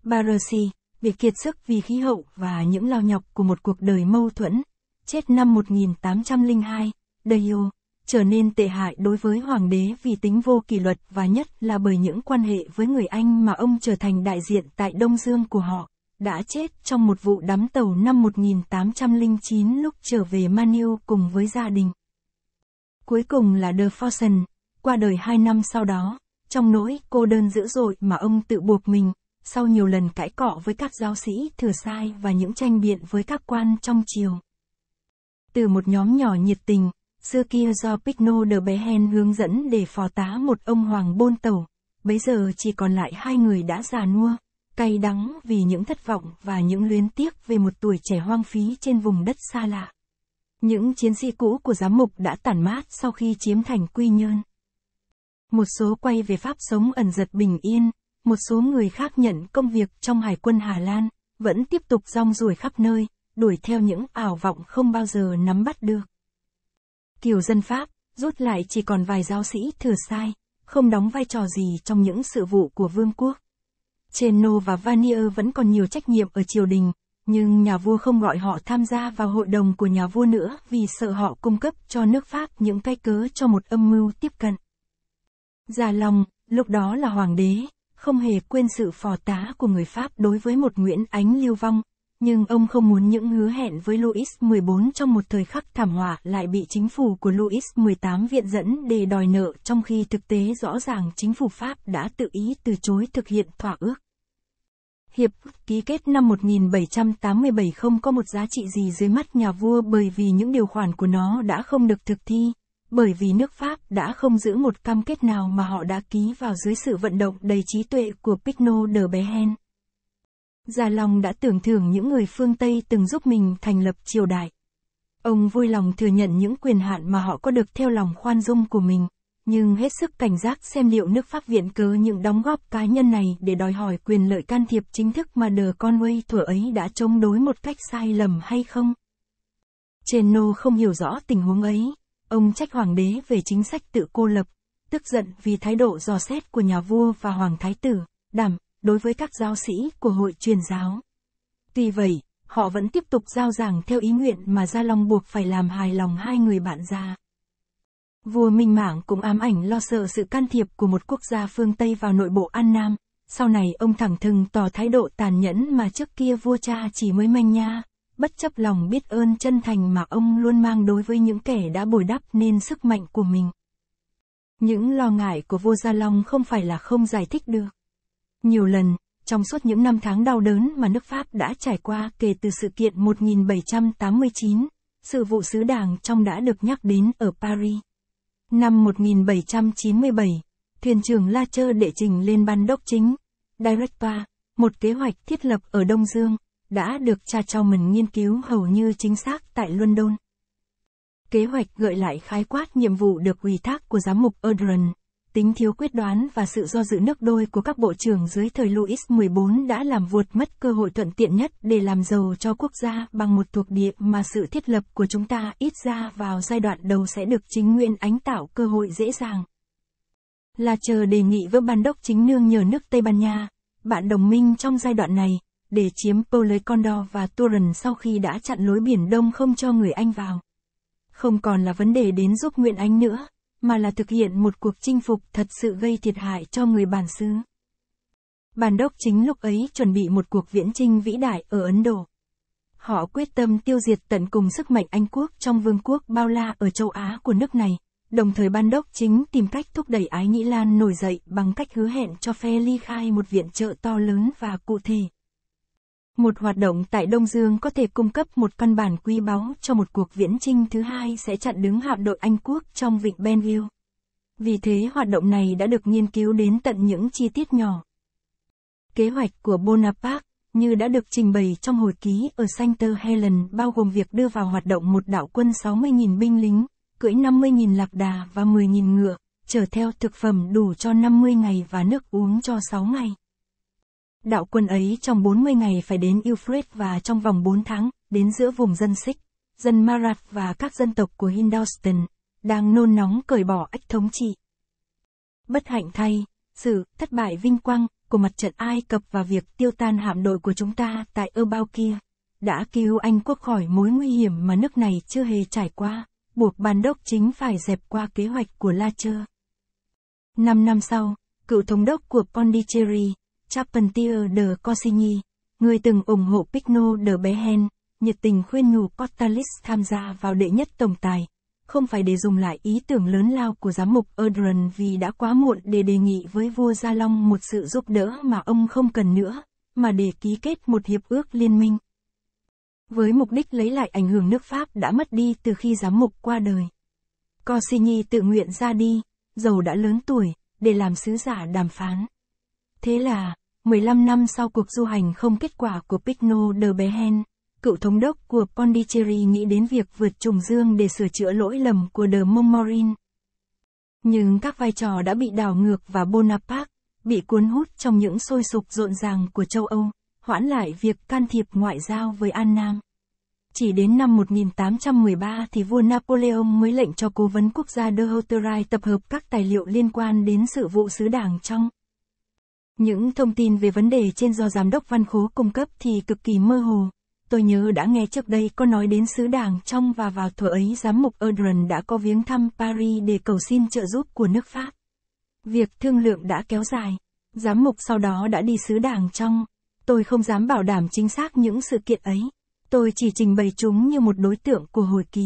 Barassi, bị kiệt sức vì khí hậu và những lao nhọc của một cuộc đời mâu thuẫn, chết năm một nghìn tám trăm lẻ hai, Dayo, trở nên tệ hại đối với hoàng đế vì tính vô kỷ luật và nhất là bởi những quan hệ với người Anh mà ông trở thành đại diện tại Đông Dương của họ, đã chết trong một vụ đắm tàu năm một nghìn tám trăm lẻ chín lúc trở về Manille cùng với gia đình. Cuối cùng là De Forson, qua đời hai năm sau đó, trong nỗi cô đơn dữ dội mà ông tự buộc mình, sau nhiều lần cãi cọ với các giáo sĩ thừa sai và những tranh biện với các quan trong triều. Từ một nhóm nhỏ nhiệt tình, xưa kia do Pigno de Behen hướng dẫn để phò tá một ông hoàng bôn tàu, bấy giờ chỉ còn lại hai người đã già nua, cay đắng vì những thất vọng và những luyến tiếc về một tuổi trẻ hoang phí trên vùng đất xa lạ. Những chiến sĩ cũ của giám mục đã tản mát sau khi chiếm thành Quy Nhơn. Một số quay về Pháp sống ẩn giật bình yên, một số người khác nhận công việc trong Hải quân Hà Lan, vẫn tiếp tục rong ruổi khắp nơi, đuổi theo những ảo vọng không bao giờ nắm bắt được. Kiều dân Pháp, rút lại chỉ còn vài giáo sĩ thừa sai, không đóng vai trò gì trong những sự vụ của vương quốc. Cheno và Vanier vẫn còn nhiều trách nhiệm ở triều đình, nhưng nhà vua không gọi họ tham gia vào hội đồng của nhà vua nữa vì sợ họ cung cấp cho nước Pháp những cái cớ cho một âm mưu tiếp cận. Già lòng, lúc đó là hoàng đế, không hề quên sự phò tá của người Pháp đối với một Nguyễn Ánh lưu vong, nhưng ông không muốn những hứa hẹn với Louis mười bốn trong một thời khắc thảm họa lại bị chính phủ của Louis mười tám viện dẫn để đòi nợ, trong khi thực tế rõ ràng chính phủ Pháp đã tự ý từ chối thực hiện thỏa ước. Hiệp ước ký kết năm một nghìn bảy trăm tám mươi bảy không có một giá trị gì dưới mắt nhà vua bởi vì những điều khoản của nó đã không được thực thi, bởi vì nước Pháp đã không giữ một cam kết nào mà họ đã ký vào dưới sự vận động đầy trí tuệ của Picno de Behen. Già lòng đã tưởng thưởng những người phương Tây từng giúp mình thành lập triều đại. Ông vui lòng thừa nhận những quyền hạn mà họ có được theo lòng khoan dung của mình, nhưng hết sức cảnh giác xem liệu nước Pháp viện cớ những đóng góp cá nhân này để đòi hỏi quyền lợi can thiệp chính thức mà de Conway thuở ấy đã chống đối một cách sai lầm hay không. Cheno không hiểu rõ tình huống ấy, ông trách hoàng đế về chính sách tự cô lập, tức giận vì thái độ dò xét của nhà vua và hoàng thái tử, đảm đối với các giáo sĩ của hội truyền giáo. Tuy vậy, họ vẫn tiếp tục giao giảng theo ý nguyện mà Gia Long buộc phải làm hài lòng hai người bạn già. Vua Minh Mạng cũng ám ảnh lo sợ sự can thiệp của một quốc gia phương Tây vào nội bộ An Nam, sau này ông thẳng thừng tỏ thái độ tàn nhẫn mà trước kia vua cha chỉ mới manh nha, bất chấp lòng biết ơn chân thành mà ông luôn mang đối với những kẻ đã bồi đắp nên sức mạnh của mình. Những lo ngại của vua Gia Long không phải là không giải thích được. Nhiều lần, trong suốt những năm tháng đau đớn mà nước Pháp đã trải qua kể từ sự kiện một nghìn bảy trăm tám mươi chín, sự vụ xứ Đảng trong đã được nhắc đến ở Paris. Năm một nghìn bảy trăm chín mươi bảy, thuyền trưởng La Chơ đệ trình lên ban đốc chính, Directoire, một kế hoạch thiết lập ở Đông Dương, đã được cha cho mình nghiên cứu hầu như chính xác tại London. Kế hoạch gợi lại khái quát nhiệm vụ được ủy thác của giám mục Audran. Tính thiếu quyết đoán và sự do dự nước đôi của các bộ trưởng dưới thời Louis mười bốn đã làm vụt mất cơ hội thuận tiện nhất để làm giàu cho quốc gia bằng một thuộc địa mà sự thiết lập của chúng ta ít ra vào giai đoạn đầu sẽ được chính Nguyễn Ánh tạo cơ hội dễ dàng. La Chơ đề nghị với ban đốc chính nương nhờ nước Tây Ban Nha, bạn đồng minh trong giai đoạn này, để chiếm Pole Condor và Turin sau khi đã chặn lối Biển Đông không cho người Anh vào. Không còn là vấn đề đến giúp Nguyễn Ánh nữa, mà là thực hiện một cuộc chinh phục thật sự gây thiệt hại cho người bản xứ. Ban đốc chính lúc ấy chuẩn bị một cuộc viễn chinh vĩ đại ở Ấn Độ. Họ quyết tâm tiêu diệt tận cùng sức mạnh Anh quốc trong vương quốc bao la ở châu Á của nước này, đồng thời ban đốc chính tìm cách thúc đẩy Ái Nhĩ Lan nổi dậy bằng cách hứa hẹn cho phe ly khai một viện trợ to lớn và cụ thể. Một hoạt động tại Đông Dương có thể cung cấp một căn bản quý báu cho một cuộc viễn chinh thứ hai sẽ chặn đứng hạm đội Anh quốc trong vịnh Benview. Vì thế hoạt động này đã được nghiên cứu đến tận những chi tiết nhỏ. Kế hoạch của Bonaparte, như đã được trình bày trong hồi ký ở Saint Helen, bao gồm việc đưa vào hoạt động một đạo quân sáu mươi nghìn binh lính, cưỡi năm mươi nghìn lạc đà và mười nghìn ngựa, chở theo thực phẩm đủ cho năm mươi ngày và nước uống cho sáu ngày. Đạo quân ấy trong bốn mươi ngày phải đến Euphrates và trong vòng bốn tháng, đến giữa vùng dân Sikh, dân Marath và các dân tộc của Hindustan, đang nôn nóng cởi bỏ ách thống trị. Bất hạnh thay, sự thất bại vinh quang của mặt trận Ai Cập và việc tiêu tan hạm đội của chúng ta tại Abouqir đã cứu Anh quốc khỏi mối nguy hiểm mà nước này chưa hề trải qua, buộc ban đốc chính phải dẹp qua kế hoạch của La Chơ. Năm năm sau, cựu thống đốc của Pondicherry, Charpentier de Cosigny, người từng ủng hộ Picno de Behen, nhiệt tình khuyên nhủ Portalis tham gia vào đệ nhất tổng tài, không phải để dùng lại ý tưởng lớn lao của giám mục Audran vì đã quá muộn để đề nghị với vua Gia Long một sự giúp đỡ mà ông không cần nữa, mà để ký kết một hiệp ước liên minh. Với mục đích lấy lại ảnh hưởng nước Pháp đã mất đi từ khi giám mục qua đời. Cosigny tự nguyện ra đi, dầu đã lớn tuổi, để làm sứ giả đàm phán. Thế là, mười lăm năm sau cuộc du hành không kết quả của Picno de Behen, cựu thống đốc của Pondicherry nghĩ đến việc vượt Trùng Dương để sửa chữa lỗi lầm của de Montmorin. Nhưng các vai trò đã bị đảo ngược và Bonaparte, bị cuốn hút trong những sôi sục rộn ràng của châu Âu, hoãn lại việc can thiệp ngoại giao với An Nam. Chỉ đến năm một nghìn tám trăm mười ba thì vua Napoleon mới lệnh cho cố vấn quốc gia de Hauterij tập hợp các tài liệu liên quan đến sự vụ xứ Đảng trong. Những thông tin về vấn đề trên do Giám đốc Văn Khố cung cấp thì cực kỳ mơ hồ. Tôi nhớ đã nghe trước đây có nói đến xứ Đảng trong và vào thuở ấy giám mục Audran đã có viếng thăm Paris để cầu xin trợ giúp của nước Pháp. Việc thương lượng đã kéo dài. Giám mục sau đó đã đi xứ Đảng trong. Tôi không dám bảo đảm chính xác những sự kiện ấy. Tôi chỉ trình bày chúng như một đối tượng của hồi ký.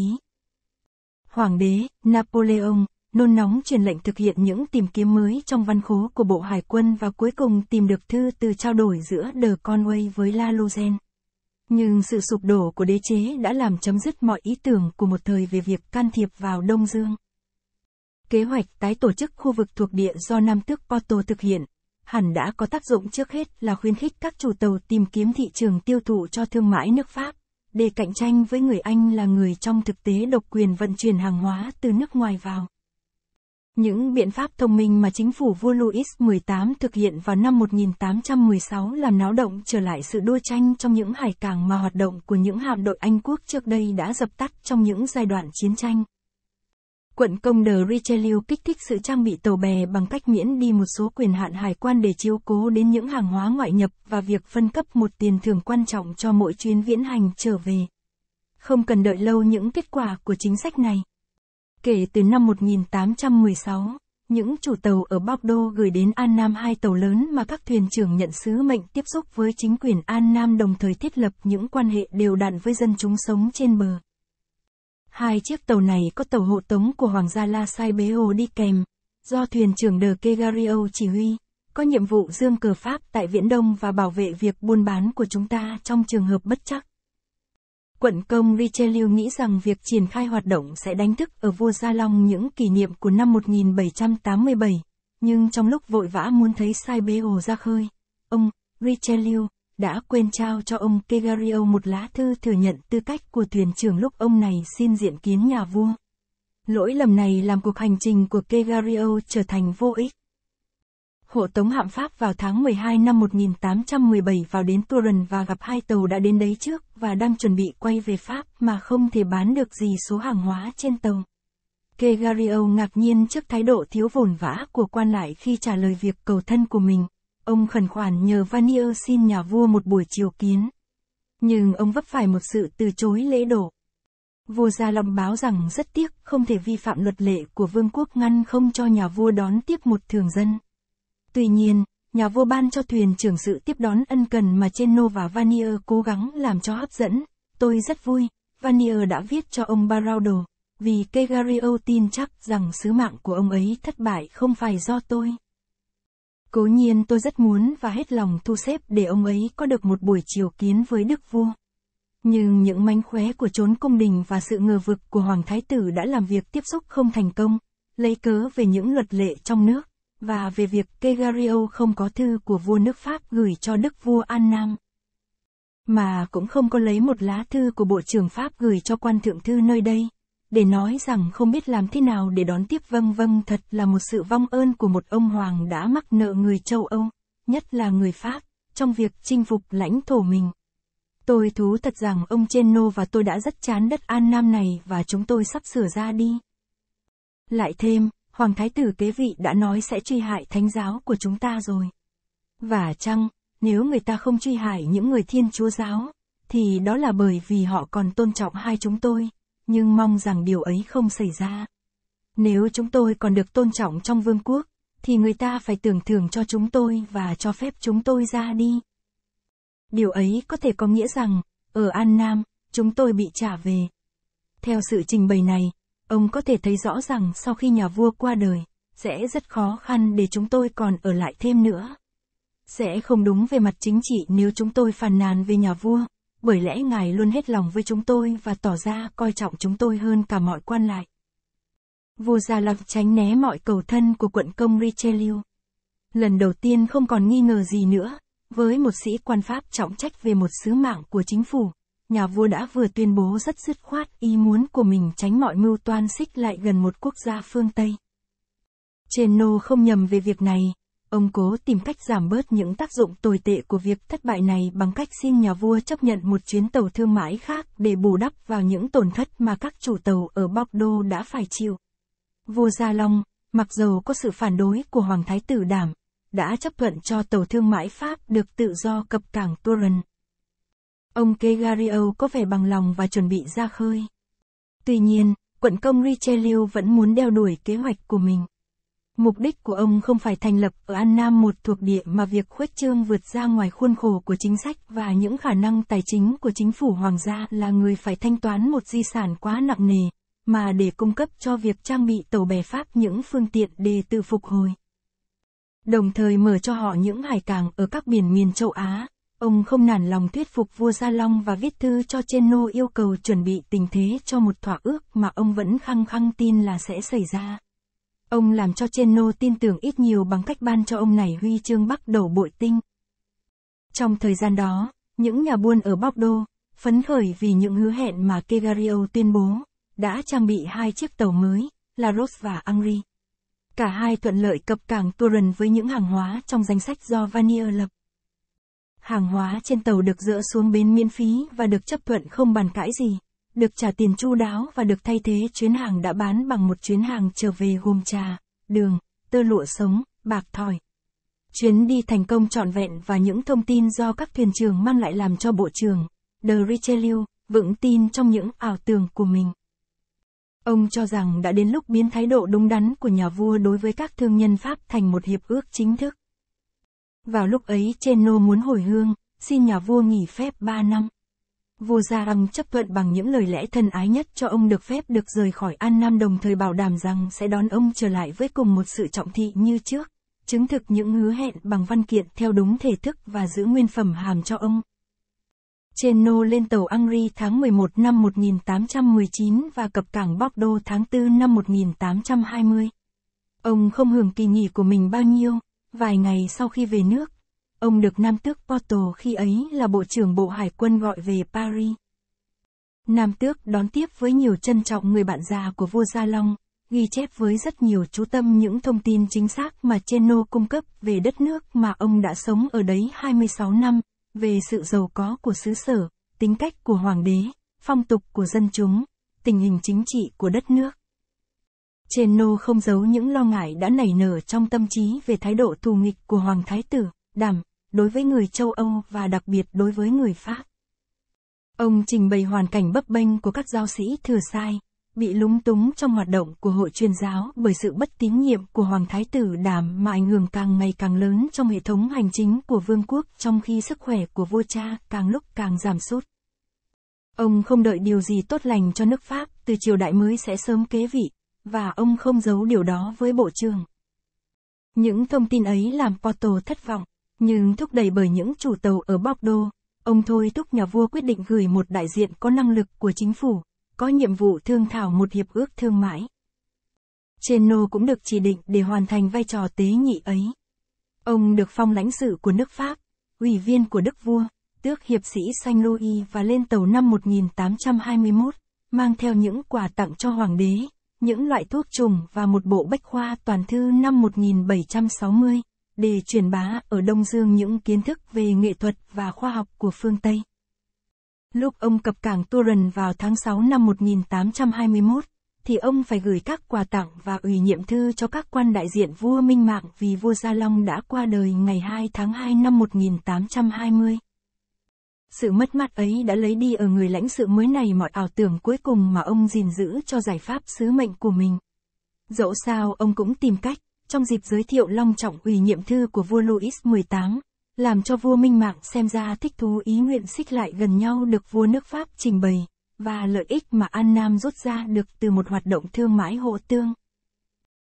Hoàng đế, Napoleon, nôn nóng truyền lệnh thực hiện những tìm kiếm mới trong văn khố của Bộ Hải quân và cuối cùng tìm được thư từ trao đổi giữa de Conway với La Lozen. Nhưng sự sụp đổ của đế chế đã làm chấm dứt mọi ý tưởng của một thời về việc can thiệp vào Đông Dương. Kế hoạch tái tổ chức khu vực thuộc địa do Nam tước Porto thực hiện, hẳn đã có tác dụng trước hết là khuyến khích các chủ tàu tìm kiếm thị trường tiêu thụ cho thương mại nước Pháp, để cạnh tranh với người Anh là người trong thực tế độc quyền vận chuyển hàng hóa từ nước ngoài vào. Những biện pháp thông minh mà chính phủ vua Louis mười tám thực hiện vào năm một nghìn tám trăm mười sáu làm náo động trở lại sự đua tranh trong những hải cảng mà hoạt động của những hạm đội Anh quốc trước đây đã dập tắt trong những giai đoạn chiến tranh. Quận công de Richelieu kích thích sự trang bị tàu bè bằng cách miễn đi một số quyền hạn hải quan để chiếu cố đến những hàng hóa ngoại nhập và việc phân cấp một tiền thưởng quan trọng cho mỗi chuyến viễn hành trở về. Không cần đợi lâu những kết quả của chính sách này. Kể từ năm một nghìn tám trăm mười sáu, những chủ tàu ở Bordeaux gửi đến An Nam hai tàu lớn mà các thuyền trưởng nhận sứ mệnh tiếp xúc với chính quyền An Nam, đồng thời thiết lập những quan hệ đều đặn với dân chúng sống trên bờ. Hai chiếc tàu này có tàu hộ tống của Hoàng gia La Saibeo đi kèm, do thuyền trưởng de Kegario chỉ huy, có nhiệm vụ dương cờ Pháp tại Viễn Đông và bảo vệ việc buôn bán của chúng ta trong trường hợp bất chắc. Quận công Richelieu nghĩ rằng việc triển khai hoạt động sẽ đánh thức ở vua Gia Long những kỷ niệm của năm một nghìn bảy trăm tám mươi bảy, nhưng trong lúc vội vã muốn thấy Saibeo ra khơi, ông Richelieu đã quên trao cho ông Kegario một lá thư thừa nhận tư cách của thuyền trưởng lúc ông này xin diện kiến nhà vua. Lỗi lầm này làm cuộc hành trình của Kegario trở thành vô ích. Hộ tống hạm Pháp vào tháng mười hai năm một nghìn tám trăm mười bảy vào đến Turin và gặp hai tàu đã đến đấy trước và đang chuẩn bị quay về Pháp mà không thể bán được gì số hàng hóa trên tàu. Kegario ngạc nhiên trước thái độ thiếu vồn vã của quan lại khi trả lời việc cầu thân của mình. Ông khẩn khoản nhờ Vanier xin nhà vua một buổi triều kiến. Nhưng ông vấp phải một sự từ chối lễ độ. Vua Gia Long báo rằng rất tiếc không thể vi phạm luật lệ của vương quốc ngăn không cho nhà vua đón tiếp một thường dân. Tuy nhiên, nhà vua ban cho thuyền trưởng sự tiếp đón ân cần mà Cheno và Vanier cố gắng làm cho hấp dẫn. Tôi rất vui, Vanier đã viết cho ông Baraudo, vì Kegario tin chắc rằng sứ mạng của ông ấy thất bại không phải do tôi. Cố nhiên tôi rất muốn và hết lòng thu xếp để ông ấy có được một buổi triều kiến với đức vua. Nhưng những mánh khóe của chốn cung đình và sự ngờ vực của Hoàng Thái Tử đã làm việc tiếp xúc không thành công, lấy cớ về những luật lệ trong nước, và về việc Kegario không có thư của vua nước Pháp gửi cho đức vua An Nam. Mà cũng không có lấy một lá thư của Bộ trưởng Pháp gửi cho quan thượng thư nơi đây, để nói rằng không biết làm thế nào để đón tiếp vâng vâng thật là một sự vong ơn của một ông hoàng đã mắc nợ người châu Âu, nhất là người Pháp, trong việc chinh phục lãnh thổ mình. Tôi thú thật rằng ông Cheno và tôi đã rất chán đất An Nam này và chúng tôi sắp sửa ra đi. Lại thêm, Hoàng Thái Tử kế vị đã nói sẽ truy hại thánh giáo của chúng ta rồi. Và chăng, nếu người ta không truy hại những người Thiên Chúa giáo, thì đó là bởi vì họ còn tôn trọng hai chúng tôi. Nhưng mong rằng điều ấy không xảy ra. Nếu chúng tôi còn được tôn trọng trong vương quốc, thì người ta phải tưởng thưởng cho chúng tôi và cho phép chúng tôi ra đi. Điều ấy có thể có nghĩa rằng, ở An Nam, chúng tôi bị trả về. Theo sự trình bày này, ông có thể thấy rõ rằng sau khi nhà vua qua đời, sẽ rất khó khăn để chúng tôi còn ở lại thêm nữa. Sẽ không đúng về mặt chính trị nếu chúng tôi phàn nàn về nhà vua. Bởi lẽ ngài luôn hết lòng với chúng tôi và tỏ ra coi trọng chúng tôi hơn cả mọi quan lại. Vua Gia Long tránh né mọi cầu thân của quận công Richelieu. Lần đầu tiên không còn nghi ngờ gì nữa, với một sĩ quan Pháp trọng trách về một sứ mạng của chính phủ, nhà vua đã vừa tuyên bố rất dứt khoát ý muốn của mình tránh mọi mưu toan xích lại gần một quốc gia phương Tây. Cheno không nhầm về việc này. Ông cố tìm cách giảm bớt những tác dụng tồi tệ của việc thất bại này bằng cách xin nhà vua chấp nhận một chuyến tàu thương mại khác để bù đắp vào những tổn thất mà các chủ tàu ở Bordeaux đã phải chịu. Vua Gia Long, mặc dầu có sự phản đối của Hoàng Thái Tử Đảm, đã chấp thuận cho tàu thương mại Pháp được tự do cập cảng Turin. Ông Kegario có vẻ bằng lòng và chuẩn bị ra khơi. Tuy nhiên, quận công Richelieu vẫn muốn đeo đuổi kế hoạch của mình. Mục đích của ông không phải thành lập ở An Nam một thuộc địa mà việc khuếch trương vượt ra ngoài khuôn khổ của chính sách và những khả năng tài chính của chính phủ hoàng gia là người phải thanh toán một di sản quá nặng nề, mà để cung cấp cho việc trang bị tàu bè Pháp những phương tiện để tự phục hồi. Đồng thời mở cho họ những hải cảng ở các biển miền châu Á, ông không nản lòng thuyết phục vua Gia Long và viết thư cho Cheno yêu cầu chuẩn bị tình thế cho một thỏa ước mà ông vẫn khăng khăng tin là sẽ xảy ra. Ông làm cho Cheno tin tưởng ít nhiều bằng cách ban cho ông này huy chương Bắc Đẩu Bội Tinh. Trong thời gian đó, những nhà buôn ở Bordeaux, phấn khởi vì những hứa hẹn mà Kegario tuyên bố, đã trang bị hai chiếc tàu mới, La Rose và Angri. Cả hai thuận lợi cập cảng Turin với những hàng hóa trong danh sách do Vanier lập. Hàng hóa trên tàu được dỡ xuống bến miễn phí và được chấp thuận không bàn cãi gì, được trả tiền chu đáo và được thay thế chuyến hàng đã bán bằng một chuyến hàng trở về gồm trà, đường, tơ lụa sống, bạc thỏi. Chuyến đi thành công trọn vẹn và những thông tin do các thuyền trưởng mang lại làm cho bộ trưởng de Richelieu vững tin trong những ảo tưởng của mình. Ông cho rằng đã đến lúc biến thái độ đúng đắn của nhà vua đối với các thương nhân Pháp thành một hiệp ước chính thức. Vào lúc ấy Cheno muốn hồi hương, xin nhà vua nghỉ phép ba năm. Vua Gia Long chấp thuận bằng những lời lẽ thân ái nhất cho ông được phép được rời khỏi An Nam, đồng thời bảo đảm rằng sẽ đón ông trở lại với cùng một sự trọng thị như trước, chứng thực những hứa hẹn bằng văn kiện theo đúng thể thức và giữ nguyên phẩm hàm cho ông. Cheno lên tàu Angri tháng mười một năm một nghìn tám trăm mười chín và cập cảng Bordeaux tháng tư năm một nghìn tám trăm hai mươi. Ông không hưởng kỳ nghỉ của mình bao nhiêu, vài ngày sau khi về nước, ông được Nam tước Porto khi ấy là bộ trưởng bộ hải quân gọi về Paris. Nam tước đón tiếp với nhiều trân trọng người bạn già của vua Gia Long, ghi chép với rất nhiều chú tâm những thông tin chính xác mà Cheno cung cấp về đất nước mà ông đã sống ở đấy hai mươi sáu năm, về sự giàu có của xứ sở, tính cách của hoàng đế, phong tục của dân chúng, tình hình chính trị của đất nước. Cheno không giấu những lo ngại đã nảy nở trong tâm trí về thái độ thù nghịch của Hoàng Thái Tử Đảm đối với người châu Âu và đặc biệt đối với người Pháp. Ông trình bày hoàn cảnh bấp bênh của các giáo sĩ thừa sai, bị lúng túng trong hoạt động của hội truyền giáo bởi sự bất tín nhiệm của Hoàng Thái Tử Đảm mà ảnh hưởng càng ngày càng lớn trong hệ thống hành chính của vương quốc, trong khi sức khỏe của vua cha càng lúc càng giảm sút. Ông không đợi điều gì tốt lành cho nước Pháp từ triều đại mới sẽ sớm kế vị, và ông không giấu điều đó với bộ trưởng. Những thông tin ấy làm Porto thất vọng. Nhưng thúc đẩy bởi những chủ tàu ở Bordeaux, ông thôi thúc nhà vua quyết định gửi một đại diện có năng lực của chính phủ, có nhiệm vụ thương thảo một hiệp ước thương mại. Cheno cũng được chỉ định để hoàn thành vai trò tế nhị ấy. Ông được phong lãnh sự của nước Pháp, ủy viên của đức vua, tước hiệp sĩ Saint Louis và lên tàu năm một nghìn tám trăm hai mươi mốt, mang theo những quà tặng cho hoàng đế, những loại thuốc trùng và một bộ bách khoa toàn thư năm một nghìn bảy trăm sáu mươi. Để truyền bá ở Đông Dương những kiến thức về nghệ thuật và khoa học của phương Tây. Lúc ông cập cảng Turin vào tháng sáu năm một nghìn tám trăm hai mươi mốt, thì ông phải gửi các quà tặng và ủy nhiệm thư cho các quan đại diện vua Minh Mạng vì vua Gia Long đã qua đời ngày hai tháng hai năm một nghìn tám trăm hai mươi. Sự mất mát ấy đã lấy đi ở người lãnh sự mới này mọi ảo tưởng cuối cùng mà ông gìn giữ cho giải pháp sứ mệnh của mình. Dẫu sao ông cũng tìm cách, trong dịp giới thiệu long trọng ủy nhiệm thư của vua Louis mười tám, làm cho vua Minh Mạng xem ra thích thú ý nguyện xích lại gần nhau được vua nước Pháp trình bày, và lợi ích mà An Nam rút ra được từ một hoạt động thương mại hộ tương.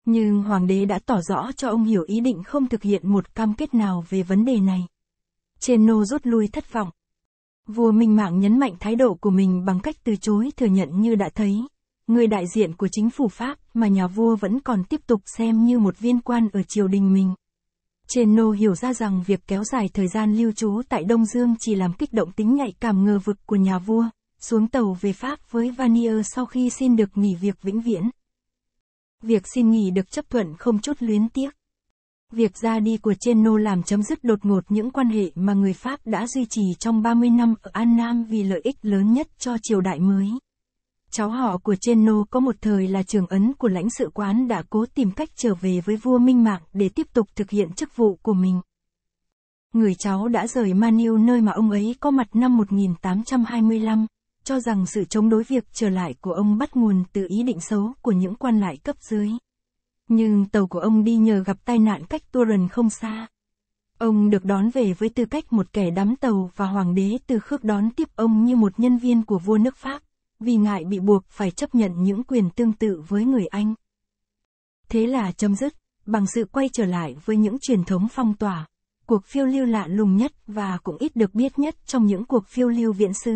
Nhưng hoàng đế đã tỏ rõ cho ông hiểu ý định không thực hiện một cam kết nào về vấn đề này. Cheno rút lui thất vọng. Vua Minh Mạng nhấn mạnh thái độ của mình bằng cách từ chối thừa nhận như đã thấy. Người đại diện của chính phủ Pháp mà nhà vua vẫn còn tiếp tục xem như một viên quan ở triều đình mình. Cheno hiểu ra rằng việc kéo dài thời gian lưu trú tại Đông Dương chỉ làm kích động tính nhạy cảm ngờ vực của nhà vua, xuống tàu về Pháp với Vanier sau khi xin được nghỉ việc vĩnh viễn. Việc xin nghỉ được chấp thuận không chút luyến tiếc. Việc ra đi của Cheno làm chấm dứt đột ngột những quan hệ mà người Pháp đã duy trì trong ba mươi năm ở An Nam vì lợi ích lớn nhất cho triều đại mới. Cháu họ của Cheno có một thời là trưởng ấn của lãnh sự quán đã cố tìm cách trở về với vua Minh Mạng để tiếp tục thực hiện chức vụ của mình. Người cháu đã rời Maniu, nơi mà ông ấy có mặt, năm một nghìn tám trăm hai mươi lăm, cho rằng sự chống đối việc trở lại của ông bắt nguồn từ ý định xấu của những quan lại cấp dưới. Nhưng tàu của ông đi nhờ gặp tai nạn cách Turin không xa. Ông được đón về với tư cách một kẻ đắm tàu và hoàng đế Từ Khước đón tiếp ông như một nhân viên của vua nước Pháp, vì ngại bị buộc phải chấp nhận những quyền tương tự với người Anh. Thế là chấm dứt, bằng sự quay trở lại với những truyền thống phong tỏa, cuộc phiêu lưu lạ lùng nhất và cũng ít được biết nhất trong những cuộc phiêu lưu viễn xứ.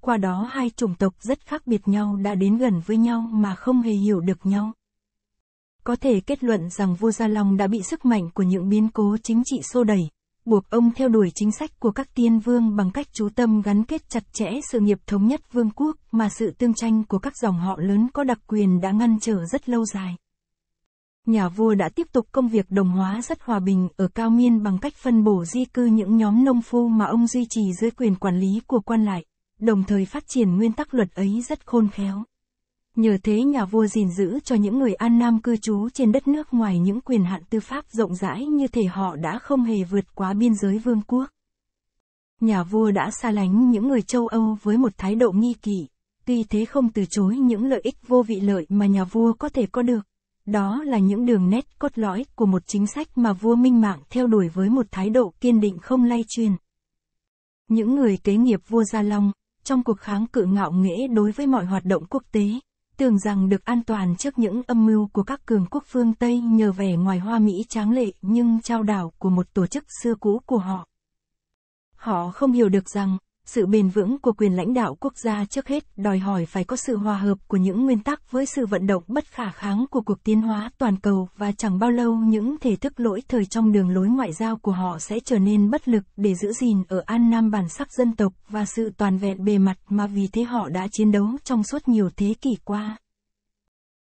Qua đó hai chủng tộc rất khác biệt nhau đã đến gần với nhau mà không hề hiểu được nhau. Có thể kết luận rằng vua Gia Long đã bị sức mạnh của những biến cố chính trị xô đẩy, buộc ông theo đuổi chính sách của các tiên vương bằng cách chú tâm gắn kết chặt chẽ sự nghiệp thống nhất vương quốc mà sự tương tranh của các dòng họ lớn có đặc quyền đã ngăn trở rất lâu dài. Nhà vua đã tiếp tục công việc đồng hóa rất hòa bình ở Cao Miên bằng cách phân bổ di cư những nhóm nông phu mà ông duy trì dưới quyền quản lý của quan lại, đồng thời phát triển nguyên tắc luật ấy rất khôn khéo. Nhờ thế nhà vua gìn giữ cho những người An Nam cư trú trên đất nước ngoài những quyền hạn tư pháp rộng rãi như thể họ đã không hề vượt quá biên giới vương quốc. Nhà vua đã xa lánh những người châu Âu với một thái độ nghi kỵ, tuy thế không từ chối những lợi ích vô vị lợi mà nhà vua có thể có được. Đó là những đường nét cốt lõi của một chính sách mà vua Minh Mạng theo đuổi với một thái độ kiên định không lay chuyển. Những người kế nghiệp vua Gia Long, trong cuộc kháng cự ngạo nghễ đối với mọi hoạt động quốc tế, tưởng rằng được an toàn trước những âm mưu của các cường quốc phương Tây nhờ vẻ ngoài hoa mỹ tráng lệ nhưng chao đảo của một tổ chức xưa cũ của họ. Họ không hiểu được rằng, sự bền vững của quyền lãnh đạo quốc gia trước hết đòi hỏi phải có sự hòa hợp của những nguyên tắc với sự vận động bất khả kháng của cuộc tiến hóa toàn cầu, và chẳng bao lâu những thể thức lỗi thời trong đường lối ngoại giao của họ sẽ trở nên bất lực để giữ gìn ở An Nam bản sắc dân tộc và sự toàn vẹn bề mặt mà vì thế họ đã chiến đấu trong suốt nhiều thế kỷ qua.